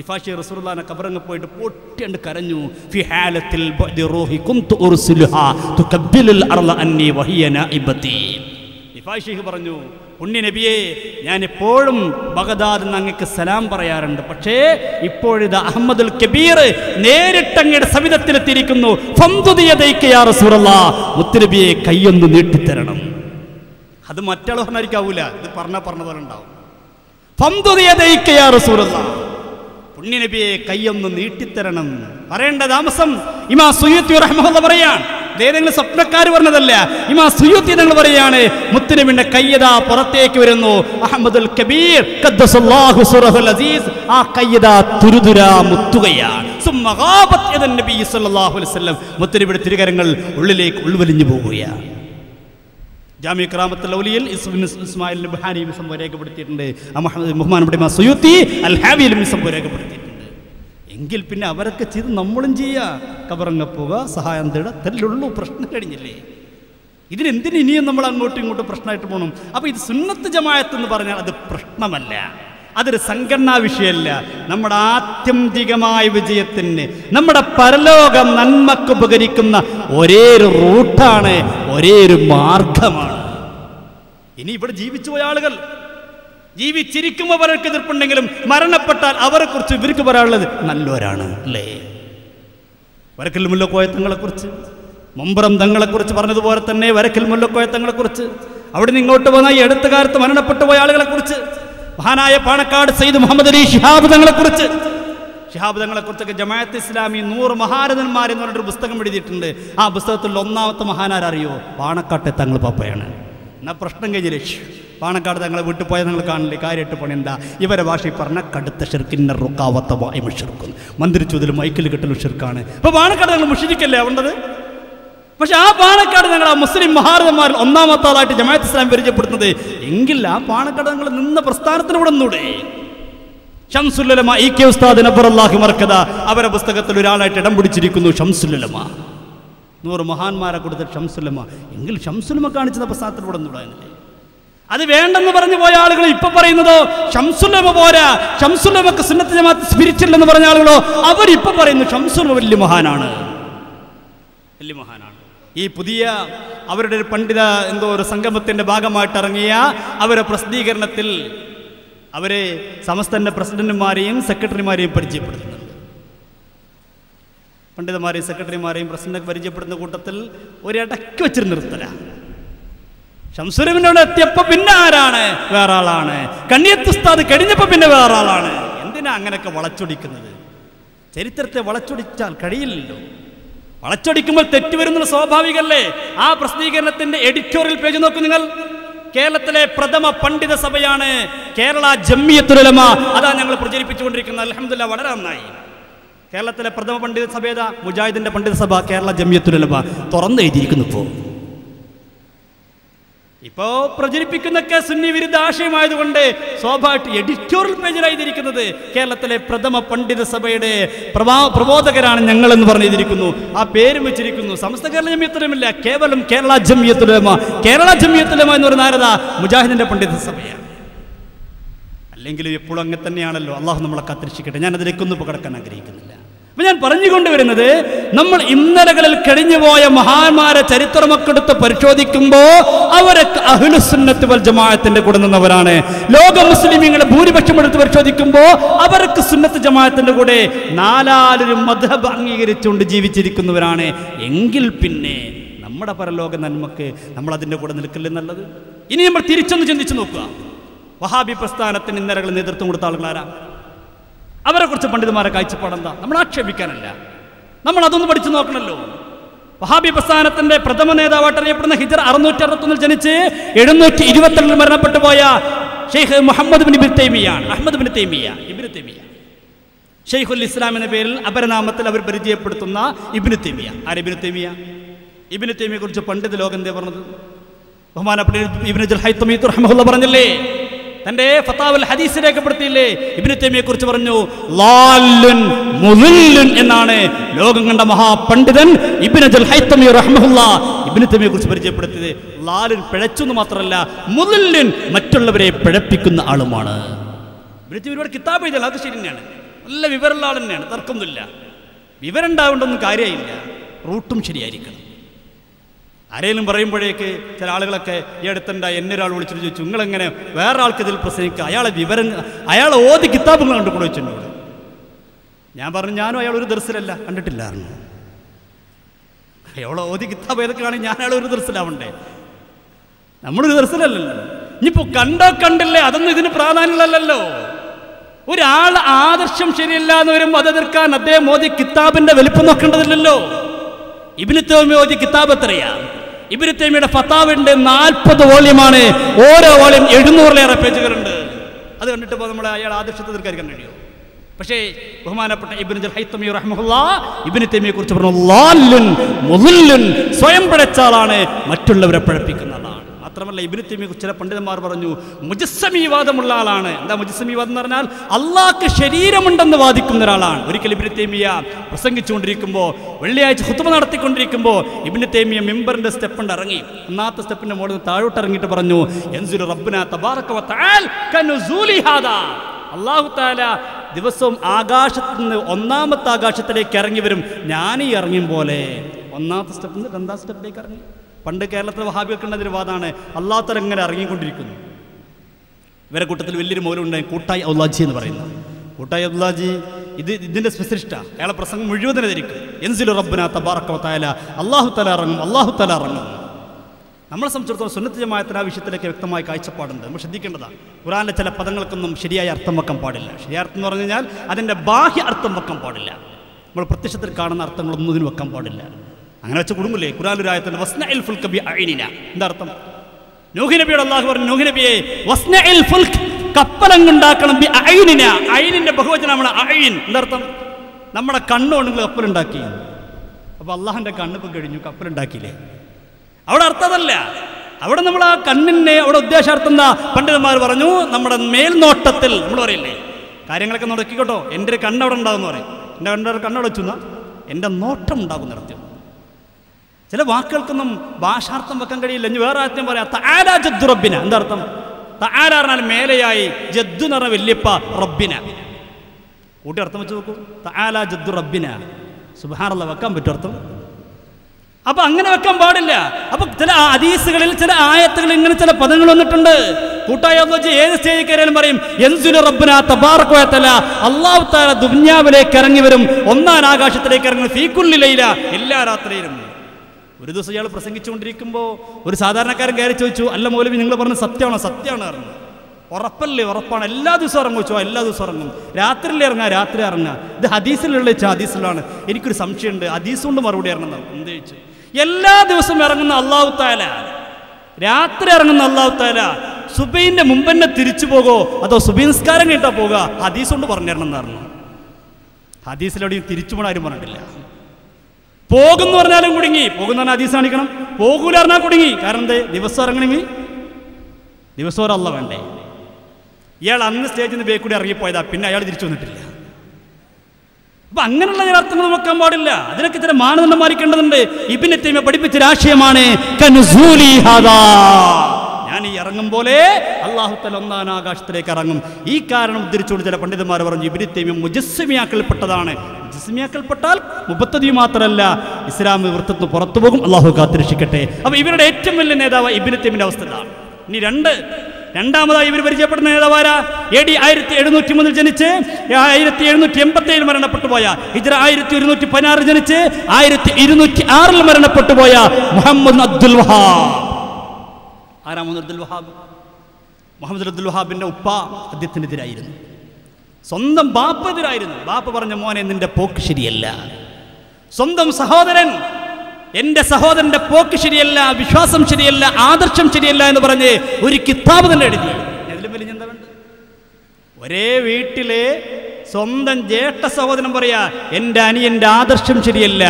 റിഫായ് ശൈഖ് റസൂലുള്ളാഹിന്റെ ഖബറങ്ങൾ പോയിട്ട് പൊട്ടിണ്ട് കരഞ്ഞു. ഫി ഹാലത്തിൽ ബഅദി റൂഹി കുന്തു ഉർസിലുഹാ തുകബ്ബിലുൽ അർള അന്നി വഹിയ നൈബതി. റിഫായ് ശൈഖ് പറഞ്ഞു, പുണ്യ നബിയെ ഞാൻ എപ്പോഴും ബഗ്ദാദിൽ നിന്ന് അങ്ങക്ക് സലാം പറയാറുണ്ട്, പക്ഷേ ഇപ്പോഴിത് അഹമ്മദുൽ കബീർ നേരിട്ട് അങ്ങയുടെ സവിധത്തിലെത്തിയിരിക്കുന്നു, മുത്തുനബിയെ കയ്യൊന്ന് നീട്ടിത്തരണം. അത് മറ്റാൾ പറഞ്ഞായിരിക്കാവൂല, ഇത് പറഞ്ഞ പോലെ ഉണ്ടാവും. പുണ്യ നബിയെ കയ്യൊന്ന് നീട്ടിത്തരണം. പറയേണ്ട താമസം ഇമാ സുയൂത്തി റഹ്മത്തുള്ളാഹി പറയാൻ, ഏതെങ്കിലും സ്വപ്നക്കാർ പറഞ്ഞതല്ല, ഇമാ സുയൂത്തി നിങ്ങൾ പറയാണ് മുത്തുനബിയുടെ കയ്യദ പുറത്തേക്ക് വരുന്നു. അഹ്മദുൽ കബീർ ഖദ്ദസല്ലാഹു സുറഹുൽ അസീസ് ആ കയ്യദ തുരുതുരാ മുത്തുകയാണ്. സുമ്മ ഗാബത് യദൻ നബി സല്ലല്ലാഹു അലൈഹി വസല്ലം മുത്തുനബിയുടെ തിരുകരങ്ങൾ ഉള്ളിലേക്ക് ഉൾവലിഞ്ഞു പോവുകയാണ്. ജാമിഉ ഖറാമത്തുൽ ഔലിയയിൽ ഇബ്നു ഇസ്മായിൽ ബുഹാരി മിസംബു രേഖപ്പെടുത്തിയിട്ടുണ്ട്, മുഹമ്മദ് ഇമാം സുയൂത്തി അൽ ഹാവിയിൽ മിസംബു രേഖപ്പെടുത്തിയിട്ടുണ്ട്. എങ്കിൽ പിന്നെ അവരൊക്കെ ചെയ്ത് നമ്മളും ചെയ്യുക, കബറങ്ങ പോവുക, സഹായം തേടുക, തല്ലുള്ളൂ. പ്രശ്നം കഴിഞ്ഞില്ലേ? ഇതിനെന്തിനു ഇനിയും നമ്മൾ അങ്ങോട്ടും ഇങ്ങോട്ടും പ്രശ്നമായിട്ട് പോകണം? അപ്പോൾ ഇത് സുന്നത്ത് ജമാഅത്ത് എന്ന് പറഞ്ഞാൽ അത് പ്രശ്നമല്ല, അതൊരു സംഘടനാ വിഷയമല്ല. നമ്മുടെ ആത്യന്തികമായ വിജയത്തിന്, നമ്മുടെ പരലോകം നന്മക്ക് ഉപകരിക്കുന്ന ഒരേ ഒരു റൂട്ടാണ്, ഒരേ ഒരു മാർഗമാണ്. ഇനി ഇവിടെ ജീവിച്ചു പോയ ആളുകൾ ജീവിച്ചിരിക്കുമ്പോൾ അവർക്ക് എതിർപ്പുണ്ടെങ്കിലും മരണപ്പെട്ടാൽ അവരെ കുറിച്ച് ഇവർക്ക് പറയാനുള്ളത് നല്ലവരാണ് അല്ലേ. വരക്കൽ മുല്ലക്കോയ തങ്ങളെക്കുറിച്ച്, മമ്പറം തങ്ങളെക്കുറിച്ച് പറഞ്ഞതുപോലെ തന്നെ വരക്കൽ മുല്ലക്കോയ തങ്ങളെക്കുറിച്ച്, അവിടെ നിന്ന് ഇങ്ങോട്ട് പോകുന്ന ഈ അടുത്ത കാലത്ത് മരണപ്പെട്ടു പോയ ആളുകളെക്കുറിച്ച്, മഹാനായ പാണക്കാട് സയ്യിദ് മുഹമ്മദ് അലി ശിഹാബ് തങ്ങളെക്കുറിച്ച്, ശിഹാബ് തങ്ങളെക്കുറിച്ചൊക്കെ ജമാഅത്ത് ഇസ്ലാമി 100 മഹാരഥന്മാർ എന്ന് പറഞ്ഞൊരു പുസ്തകം എഴുതിയിട്ടുണ്ട്. ആ പുസ്തകത്തിൽ ഒന്നാമത്തെ മഹാനാരറിയോ? പാണക്കാട്ടെ തങ്ങൾ പാപ്പയാണ്. എന്നാൽ പ്രശ്നം കഴിഞ്ഞില്ലേ? പാണക്കാട് തങ്ങളെ വിട്ടു പോയാൽ നിങ്ങൾ കാണില്ലേ കാര്യമായിട്ട് പണി എന്താ? ഇവരെ ഭാഷയിൽ പറഞ്ഞ കടുത്ത ഷിർക്കിൻ്റെ റുക്കാവത്ത വായ്മ ഷിർക്കുന്നു, മന്ത്രിച്ചതിൽ മൈക്കിൽ കിട്ടലും ഷിർക്കാണ്. അപ്പോൾ പാണക്കാട് തങ്ങൾ മുശ്രിക്കല്ലേ ആവേണ്ടത്? പക്ഷെ ആ പാണക്കാട് തങ്ങൾ ആ മുസ്ലിം മഹാരഥന്മാരിൽ ഒന്നാമത്തെ ആളായിട്ട് ജമാഅത്ത് ഇസ്ലാം പരിചയപ്പെടുത്തുന്നത്. എങ്കിൽ ആ പാണക്കാട് തങ്ങൾ നിന്ന പ്രസ്ഥാനത്തിന് ഇവിടെ ഒന്നൂടെ ശംസുൽ ഉലമ ഇ കെ ഉസ്താദ് നബ്ബറല്ലാഹു മർക്കദ അവരുടെ പുസ്തകത്തിൽ ഒരാളായിട്ട് ഇടം പിടിച്ചിരിക്കുന്നു. ശംസുൽ ഉലമ നൂറ് മഹാന്മാരെ കൊടുത്ത ഷംസുലമ എങ്കിൽ ഷംസുലമ കാണിച്ചത് പശ്ചാത്തലം ഉടന്നില്ലേ? അത് വേണ്ടെന്ന് പറഞ്ഞു പോയ ആളുകൾ ഇപ്പൊ പറയുന്നതോ ഷംസുലമ പോരാ, ഷംസുലമക്ക് സുന്നത്ത് ജമാഅത്ത് സ്പിരിച്വൽ എന്ന് പറഞ്ഞ ആളുകളോ അവരിപ്പൊ പറയുന്നു ഷംസുലമ വലിയ മഹാനാണ്, വലിയ മഹാനാണ്. ഈ പുതിയ അവരുടെ ഒരു പണ്ഡിത എന്തോ ഒരു സംഗമത്തിൻ്റെ ഭാഗമായിട്ട് ഇറങ്ങിയ അവരുടെ പ്രസിദ്ധീകരണത്തിൽ അവരെ സമസ്തൻ്റെ പ്രസിഡന്റുമാരെയും സെക്രട്ടറിമാരെയും പരിചയപ്പെടുത്തുന്നുണ്ട്. പണ്ഡിതന്മാരെയും സെക്രട്ടറിമാരെയും പ്രസിഡന്റൊക്കെ പരിചയപ്പെടുന്ന കൂട്ടത്തിൽ ഒരു ഇടയ്ക്ക് വെച്ചിട്ട് നിർത്തല ഷംസുലമിനോട് എത്തിയപ്പോൾ പിന്നെ ആരാണ്? വേറെ ആളാണ്. കണ്ണിയത്തുസ്താദ് കഴിഞ്ഞപ്പോൾ പിന്നെ വേറെ ആളാണ്. എന്തിനാ അങ്ങനെയൊക്കെ വളച്ചൊടിക്കുന്നത്? ചരിത്രത്തെ വളച്ചൊടിച്ചാൽ കഴിയില്ലല്ലോ. വളച്ചൊടിക്കുമ്പോൾ തെറ്റുവരുന്നത് സ്വാഭാവികമല്ലേ? ആ പ്രസിദ്ധീകരണത്തിന്റെ എഡിറ്റോറിയൽ പേജ് നോക്കൂ നിങ്ങൾ. കേരളത്തിലെ പ്രഥമ പണ്ഡിത സഭയാണ് കേരള ജംഇയ്യത്തുൽ ഉലമ. അതാ ഞങ്ങൾ പ്രചരിപ്പിച്ചുകൊണ്ടിരിക്കുന്നത്. അൽഹംദുലില്ലാ, വളരെ നന്നായി. കേരളത്തിലെ പ്രഥമ പണ്ഡിത സഭേത മുജാഹിദിന്റെ പണ്ഡിത സഭ കേരള ജംഇയ്യത്തുൽ ഉലമ തുറന്നെഴുതിയിരിക്കുന്നു. ഇപ്പോ പ്രചരിപ്പിക്കുന്നൊക്കെ സുന്നി വിരുദ്ധ ആശയമായതുകൊണ്ട് സ്വാഭാവിക എഡിറ്റോറിയൽ പേജിലായിരിക്കുന്നത് കേരളത്തിലെ പ്രഥമ പണ്ഡിത സഭയുടെ പ്രബോധകരാണ് ഞങ്ങളെന്ന് പറഞ്ഞിരിക്കുന്നു. ആ പേരും വെച്ചിരിക്കുന്നു. സമസ്ത കേരള ജംഇയ്യത്തുൽ ഉലമ, കേവലം കേരള ജംഇയ്യത്തുൽ ഉലമ. കേരള ജംഇയ്യത്തുൽ ഉലമ എന്ന് പറയുന്ന ആരത? മുജാഹിദിന്റെ പണ്ഡിത സഭയാണ്. അല്ലെങ്കിൽ എപ്പോഴും അങ്ങനെ തന്നെയാണല്ലോ. അള്ളാഹു നമ്മളെ കാത്തിരക്ഷിക്കട്ടെ. ഞാൻ അതിലേക്കൊന്നും ഇപ്പോൾ കിടക്കാൻ ആഗ്രഹിക്കുന്നില്ല. അപ്പം ഞാൻ പറഞ്ഞുകൊണ്ടുവരുന്നത്, നമ്മൾ ഇന്നലകളിൽ കഴിഞ്ഞുപോയ മഹാന്മാരെ ചരിത്രമൊക്കെടുത്ത് പരിശോധിക്കുമ്പോൾ അവരൊക്കെ അഹ്ലുസുന്നത്ത് വൽ ജമാഅത്തിന്റെ കൂടെ നിന്നവരാണ്. ലോക മുസ്ലിമീങ്ങളുടെ ഭൂരിപക്ഷം എടുത്ത് പരിശോധിക്കുമ്പോൾ അവർക്ക് സുന്നത്ത് ജമാഅത്തിന്റെ കൂടെ നാലാലൊരു മദ്ഹബ് അംഗീകരിച്ചുകൊണ്ട് ജീവിച്ചിരിക്കുന്നവരാണ്. എങ്കിൽ പിന്നെ നമ്മുടെ പരലോക നന്മക്ക് നമ്മൾ അതിൻ്റെ കൂടെ നിൽക്കില്ലേ നല്ലത്? ഇനി നമ്മൾ തിരിച്ചൊന്ന് ചിന്തിച്ചു നോക്കുക. വഹാബി പ്രസ്ഥാനത്തിന് ഇന്നലകൾ നേതൃത്വം കൊടുത്ത ആളുകളാരാ? അവരെ കുറിച്ച് പണ്ഡിതന്മാരെ കാഴ്ചപ്പാടെന്താ? നമ്മൾ ആക്ഷേപിക്കാനല്ല, നമ്മൾ അതൊന്ന് പഠിച്ചു നോക്കണമല്ലോ. വഹാബി പ്രസ്ഥാനത്തിന്റെ പ്രഥമ നേതാവായിട്ട് അറിയപ്പെടുന്ന ഹിജർ 661 ജനിച്ച് 722 മരണപ്പെട്ടു പോയ ഷെയ്ഖ് മുഹമ്മദ് ബിൻ തൈമിയാണ്, Ahmad bin Taymiyyah, Ibn Taymiyyah. ഷെയ്ഖുൽ ഇസ്ലാം എന്ന പേരിൽ അപരനാമത്തിൽ അവർ പരിചയപ്പെടുത്തുന്ന ഇബ്നു തൈമിയ. ഇബ്നു തൈമിയ, ഇബ്നു തൈമിയെ കുറിച്ച് പണ്ഡിത ലോകം എന്തേ പറഞ്ഞത്? ബഹുമാനപ്പെട്ട ഇബ്നു ജൽ ഹൈതമി റഹ്മഹുല്ലാഹ് പറഞ്ഞില്ലേ, തന്റെ ഫതാവുൽ ഹദീസ് രേഖപ്പെടുത്തിയില്ലേ, ഇബ്നു തൈമിയെ കുറിച്ച് പറഞ്ഞു ലാലുൻ മുളിലുൻ എന്നാണ് ലോകം കണ്ട മഹാപണ്ഡിതൻ ഇബ്നു ജൽ ഹൈതമി റഹ്മഹുല്ലാഹ് ഇബ്നു തൈമിയെ കുറിച്ച് പരിചയപ്പെടുത്തിയത്. ലാലുൻ പിഴച്ചെന്ന് മാത്രമല്ല, മുളിലുൻ മറ്റുള്ളവരെ പിഴപ്പിക്കുന്ന ആളുമാണ്. ഇബ്നു തൈമി ഒരുപാട് കിതാബ് എഴുതിയാൽ അത് ശരി തന്നെയാണ്, നല്ല വിവരമുള്ള ആൾ തന്നെയാണ്, തർക്കമൊന്നുമില്ല. വിവരം ഉണ്ടാവേണ്ടൊന്നും കാര്യമില്ല, റൂട്ടും ശരിയായിരിക്കണം. ആരെങ്കിലും പറയുമ്പോഴേക്ക് ചില ആളുകളൊക്കെ ഈ അടുത്തുണ്ട എന്നൊരാൾ വിളിച്ചിട്ട് ചോദിച്ചു, നിങ്ങളെങ്ങനെ വേറെ ആൾക്കിതിൽ പ്രസംഗിക്കുക? അയാളെ വിവരം അയാളെ ഓതി കിതാബുകൾ കണ്ടു കൂടെ വെച്ചിട്ടുണ്ട്. ഞാൻ പറഞ്ഞു ഞാനും അയാൾ ഒരു ദർസിലല്ല, കണ്ടിട്ടില്ലായിരുന്നു. അയാളെ ഓതി കിതാബ് ഏതൊക്കെയാണ്? ഞാൻ അയാൾ ഒരു ദർസിലാവണ്ടേ? നമ്മളൊരു ദർസിലല്ലല്ലോ. ഇനിയിപ്പോൾ കണ്ടോ കണ്ടില്ലേ അതൊന്നും ഇതിന് പ്രാധാന്യമുള്ളല്ലോ. ഒരാൾ ആദർശം ശരിയല്ല എന്ന് വരുമ്പോൾ അത് എതിർക്കാൻ അദ്ദേഹം ഓതി കിതാബിൻ്റെ വലിപ്പം നോക്കേണ്ടതില്ലല്ലോ. ഇബ്നു തൈമിയ ഓതി കിതാബ് എത്രയാണ്? ഇബ്നു തൈമിയുടെ ഫതാവയുടെ 40 വോള്യമാണ്. ഓരോ വോള്യം 700-ലേറെ പേജുകളുണ്ട്. അത് കണ്ടിട്ട് ഇപ്പോൾ നമ്മൾ അയാൾ ആദർശത്തെ തീർക്കാൻ കഴിയുമോ? പക്ഷേ ബഹുമാനപ്പെട്ട ഇബ്നു ജൽ ഹൈതമി റഹ്മഹുല്ലാഹ് ഇബ്നു തൈമിയെ കുറിച്ച് പറഞ്ഞു ലാലുൻ മുളിലുൻ, സ്വയം പിഴച്ച ആളാണ്, മറ്റുള്ളവരെ പിഴപ്പിക്കുന്ന ആളാണ്. മാത്രമല്ല ഇബ്നു തൈമിയെ കുറിച്ച് ചില പണ്ഡിതന്മാർ പറഞ്ഞു മുജസ്സമീവാദമുള്ള ആളാണ്. എന്താ മുജസ്സമീവാദം എന്ന് പറഞ്ഞാൽ? അള്ളാഹ്ക്ക് ശരീരമുണ്ടെന്ന് വാദിക്കുന്ന ഒരാളാണ്. ഒരിക്കൽ ഇബ്നു തൈമിയ പ്രസംഗിച്ചുകൊണ്ടിരിക്കുമ്പോൾ, വെള്ളിയാഴ്ച ഖുത്ബ നടത്തിക്കൊണ്ടിരിക്കുമ്പോൾ ഇബ്നു തൈമിയ മെമ്പറിൻ്റെ സ്റ്റെപ്പുണ്ട് ഇറങ്ങി, ഒന്നാമത്തെ സ്റ്റെപ്പിൻ്റെ മുകളിൽ നിന്ന് താഴോട്ട് ഇറങ്ങിയിട്ട് പറഞ്ഞു യൻസുലു റബ്ബുനാ തബാറക വ തആല കനുസൂലി ഹാദാ. അല്ലാഹു തആല ദിവസവും ആകാശത്ത് നിന്ന് ഒന്നാമത്തെ ആകാശത്തിലേക്ക് ഇറങ്ങി വരും, ഞാനീ ഇറങ്ങും പോലെ. ഒന്നാമത്തെ സ്റ്റെപ്പിൽ നിന്ന് രണ്ടാം സ്റ്റെപ്പിലേക്ക് ഇറങ്ങി. പണ്ട് കേരളത്തിലെ വഹാബികൾക്ക് ഉള്ളതിന് വാദമാണ് അല്ലാഹു തആല ഇങ്ങനെ ഇറങ്ങിക്കൊണ്ടിരിക്കുന്നു. ഇവരെ കൂട്ടത്തിൽ വലിയൊരു മൗലവിയുണ്ടായി കൂട്ടായി ഔലാജി എന്ന് പറയുന്നത്. കൂട്ടായി ഔലാജി ഇതിന്റെ സ്പെഷ്യലിസ്റ്റാ. അയാളെ പ്രസംഗം മുഴുവൻ ധരിക്കും യൻസിലു റബ്ബുനാ തബാറക വ തആല, അല്ലാഹു തആല ഇറങ്ങും, അല്ലാഹു തആല ഇറങ്ങും. നമ്മളെ സംബന്ധിച്ചിടത്തോളം സുന്നത്ത് ജമാഅത്തിന് ആ വിഷയത്തിലേക്ക് വ്യക്തമായ കാഴ്ചപ്പാടുണ്ട്. നമ്മൾ ശ്രദ്ധിക്കേണ്ടതാണ്, ഖുർആനിലെ ചില പദങ്ങൾക്കൊന്നും ശരിയായ അർത്ഥം വെക്കാൻ പാടില്ല. ശരിയായ അർത്ഥം എന്ന് പറഞ്ഞു കഴിഞ്ഞാൽ അതിൻ്റെ ബാഹ്യ അർത്ഥം വെക്കാൻ പാടില്ല. നമ്മൾ പ്രത്യക്ഷത്തിൽ കാണുന്ന അർത്ഥങ്ങളൊന്നും ഇതിന് വെക്കാൻ പാടില്ല. അങ്ങനെ വെച്ച് കുടുങ്ങില്ലേ? ഖുർആനിലെ ആയത്തിൽ വസ്നഇൽ ഫുൽക ബിഅഇനിനാ എന്താർത്ഥം? നൂഹ് നബിയോട് അല്ലാഹു പറഞ്ഞു നൂഹ് നബിയെ വസ്നഇൽ ഫുൽക, കപ്പലുണ്ടാക്കണം, ബിഅഇനിനാ, ഐനിന്റെ ബഹുവചനമാണ് അഇൻ. എന്താർത്ഥം? നമ്മുടെ കണ്ണുകൊണ്ട് നിങ്ങൾ കപ്പലുണ്ടാക്കി. അപ്പോൾ അള്ളാഹുവിൻ്റെ കണ്ണിപ്പോൾ കഴിഞ്ഞു, കപ്പലുണ്ടാക്കിയില്ലേ? അവിടെ അർത്ഥമല്ല. അവിടെ നമ്മൾ ആ കണ്ണിനെ അവിടെ ഉദ്ദേശാർത്ഥം എന്താ? പണ്ഡിതന്മാർ പറഞ്ഞു നമ്മുടെ മേൽനോട്ടത്തിൽ നമ്മൾ പറയില്ലേ കാര്യങ്ങളൊക്കെ നടക്കിക്കോട്ടോ, എൻ്റെ ഒരു കണ്ണവിടെ ഉണ്ടാകുമെന്ന് പറയും. എൻ്റെ കണ്ണവിടെ വെച്ചു എന്നാൽ എൻ്റെ നോട്ടം ഉണ്ടാകും നടത്തി. ചില വാക്കുകൾക്കൊന്നും ഭാഷാർത്ഥം വെക്കാൻ കഴിയില്ല. വേറെ ആദ്യം പറയാം തആലാ ജദ്ദു റബ്ബിന. എന്താർത്ഥം? തആലാ പറഞ്ഞാൽ മേലെയായി, ജദ്ദു എന്ന് പറഞ്ഞാൽ വല്യപ്പ, റബ്ബിന കൂട്ടി അർത്ഥം വെച്ച് നോക്കൂ. തആലാ ജദ്ദു റബ്ബിന. സുബ്ഹാനല്ലാഹ്, വെക്കാൻ പറ്റും അർത്ഥം? അപ്പൊ അങ്ങനെ വെക്കാൻ പാടില്ല. അപ്പൊ ചില ഹദീസുകളിൽ ചില ആയത്തുകൾ ഇങ്ങനെ ചില പദങ്ങൾ വന്നിട്ടുണ്ട്. കൂട്ടായ ഏത് സ്റ്റേജിൽ കയറിയാലും പറയും അല്ലാഹു തആല ദുനിയാവിലേക്ക് ഇറങ്ങി വരും, ഒന്നാം ആകാശത്തിലേക്ക് ഇറങ്ങി, ഫീ കുല്ലി ലൈല, എല്ലാ രാത്രിയിലും. ഒരു ദിവസം ഇയാൾ പ്രസംഗിച്ചുകൊണ്ടിരിക്കുമ്പോൾ ഒരു സാധാരണക്കാരൻ കയറി ചോദിച്ചു, അല്ല മൗലവി നിങ്ങൾ പറഞ്ഞ സത്യമാണോ? സത്യമാണ് ഇറങ്ങുന്നത്, ഉറപ്പല്ലേ? ഉറപ്പാണ്. എല്ലാ ദിവസവും ഇറങ്ങും ചോദിച്ചോ? എല്ലാ ദിവസവും ഇറങ്ങും, രാത്രിയിൽ ഇറങ്ങാം, രാത്രി ഇറങ്ങുക. ഇത് ഹദീസിലുള്ള ചോദിച്ചാൽ ഹദീസിലാണ്. എനിക്കൊരു സംശയമുണ്ട്, ഹദീസ് കൊണ്ട് മറുപടി ഇറങ്ങുന്നത്. എന്ത് ചോദിച്ചു? എല്ലാ ദിവസവും ഇറങ്ങുന്ന അല്ലാഹു തആല, രാത്രി ഇറങ്ങുന്ന അല്ലാഹു തആല സുബൈന്റെ മുമ്പ് തന്നെ തിരിച്ചു പോകോ, അതോ സുബൈ നിസ്കാരം കേട്ടാ പോകുക? ഹദീസ് കൊണ്ട് പറഞ്ഞിരണമെന്ന് പറഞ്ഞു. ഹദീസിലെവിടെയും തിരിച്ചു പോകണം ആരും പറഞ്ഞിട്ടില്ല. പോകുന്നു പറഞ്ഞാലും കുടുങ്ങി. പോകുന്ന പറഞ്ഞാൽ ഹദീസ് കാണിക്കണം, പോകൂല പറഞ്ഞാൽ കുടുങ്ങി. കാരണം എന്തേ? ദിവസം ഇറങ്ങണമെങ്കിൽ ദിവസം ഒരല്ല വേണ്ടേ? ഇയാൾ അന്ന് സ്റ്റേജിൽ നിന്ന് ബേക്കൂടി ഇറങ്ങിപ്പോയതാ, പിന്നെ അയാൾ തിരിച്ചു വന്നിട്ടില്ല. അപ്പം അങ്ങനെയുള്ള ചിലർത്ഥങ്ങൾ നോക്കാൻ പാടില്ല. അതിനൊക്കെ ചില മാനദണ്ഡം മാറിക്കേണ്ടതുണ്ട്. ഇബ്നു തൈമിയ്യ പഠിപ്പിച്ച രാഷ്ട്രീയമാണ് ഞാൻ ഈ ഇറങ്ങും പോലെ അല്ലാഹു തആല ഒന്നാം ആകാശത്തിലേക്ക് ഇറങ്ങും. ഈ കാരണം ഉദ്ധരിച്ചുകൊണ്ട് ചില പണ്ഡിതന്മാർ പറഞ്ഞു ഇബ്നു തൈമിയ്യ മുജസ്സിമിയാക്കൽപ്പെട്ടതാണ്. മുജസ്സിമിയാക്കൽപ്പെട്ടാൽ മുബത്തദിയ മാത്രമല്ല, ഇസ്ലാം വൃത്തത്തിന് പുറത്തു പോകും. അല്ലാഹു കാത്തിരക്ഷിക്കട്ടെ. അപ്പോൾ ഇവരുടെ ഏറ്റവും വലിയ നേതാവ് ഇബ്നു തൈമിയ്യയുടെ അവസ്ഥ ഇതാണ്. ഇനി രണ്ടാമതായി ഇവർ പരിചയപ്പെടുന്ന നേതാവാരാ? AD 1703 ജനിച്ച് 1787 മരണപ്പെട്ടു പോയ, ഹിജ്റ 1216 ജനിച്ച് 1206 മരണപ്പെട്ടു പോയ മുഹമ്മദ് അബ്ദുൽ വഹാബ്. ആരാ മുഹമ്മദ് അബ്ദുൽ വഹാബ്? മുഹമ്മദ് അബ്ദുൽ വഹാബിന്റെ ഉപ്പ അദ്ദേഹത്തിനെതിരായിരുന്നു, സ്വന്തം ബാപ്പെതിരായിരുന്നു. ബാപ്പ പറഞ്ഞ, മോനെ നിന്റെ പോക്ക് ശരിയല്ല. സ്വന്തം സഹോദരൻ, എന്റെ സഹോദരന്റെ പോക്ക് ശരിയല്ല, വിശ്വാസം ശരിയല്ല, ആദർശം ശരിയല്ല എന്ന് പറഞ്ഞ് ഒരു കിതാബ് തന്നെ എഴുതി. അതിലും വലിയ ചിന്ത വേണ്ട? ഒരേ വീട്ടിലെ സ്വന്തം ജ്യേഷ്ഠ സഹോദരൻ പറയാ, എൻ്റെ അനിയൻ്റെ ആദർശം ശരിയല്ല,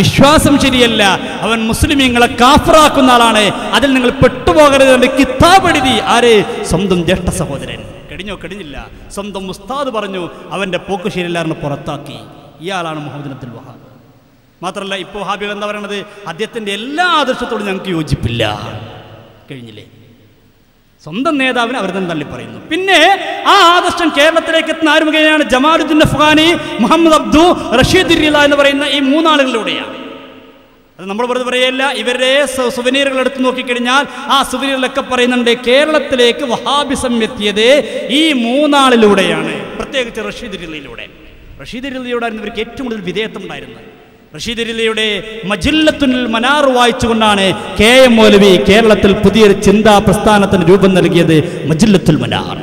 വിശ്വാസം ശരിയല്ല, അവൻ മുസ്ലിമീങ്ങളെ കാഫറാക്കുന്ന ആളാണ്, അതിൽ നിങ്ങൾ പെട്ടുപോകരുത് എന്ന് കിതാബ് എഴുതി. ആര്? സ്വന്തം ജ്യേഷ്ഠ സഹോദരൻ. കഴിഞ്ഞോ? കഴിഞ്ഞില്ല. സ്വന്തം ഉസ്താദ് പറഞ്ഞു അവൻ്റെ പോക്ക് ശരിയല്ലാന്ന് പുറത്താക്കി. ഇയാളാണ് മുഹമ്മദ് അബ്ദുൽ വഹാബ്. മാത്രമല്ല ഇപ്പോൾ ഹാബിബ് എന്താ പറയണത്? അദ്ദേഹത്തിൻ്റെ എല്ലാ ആദർശത്തോടും ഞങ്ങൾക്ക് യോജിപ്പില്ല. കഴിഞ്ഞില്ലേ? സ്വന്തം നേതാവിനെ അവർ തന്നെ തള്ളി പറയുന്നു. പിന്നെ ആ ആദർശം കേരളത്തിലേക്ക് എത്തുന്ന ആരും കഴിഞ്ഞാണ്? ജമാലുദ്ദീൻ അഫ്ഗാനി, മുഹമ്മദ് അബ്ദു, റഷീദ് ഇരില എന്ന് പറയുന്ന ഈ മൂന്നാളുകളിലൂടെയാണ്. അത് നമ്മൾ വെറുതെ പറയല്ല. ഇവരുടെ സുവനീറുകൾ എടുത്തു നോക്കിക്കഴിഞ്ഞാൽ ആ സുവനീറിലൊക്കെ പറയുന്നുണ്ട് കേരളത്തിലേക്ക് വഹാബിസം എത്തിയത് ഈ മൂന്നാളിലൂടെയാണ്, പ്രത്യേകിച്ച് റഷീദ് ഇരിലയിലൂടെ. റഷീദ് ഇരിലയോടായിരുന്നു ഇവർക്ക് ഏറ്റവും കൂടുതൽ വിധേയത്വം ഉണ്ടായിരുന്നത്. റഷീദ് ഇരിലയുടെ മജില്ലത്തുൽ മനാർ വായിച്ചുകൊണ്ടാണ് KM മൗലവി കേരളത്തിൽ പുതിയൊരു ചിന്താ പ്രസ്ഥാനത്തിന് രൂപം നൽകിയത്. മജില്ലത്തുൽ മനാർ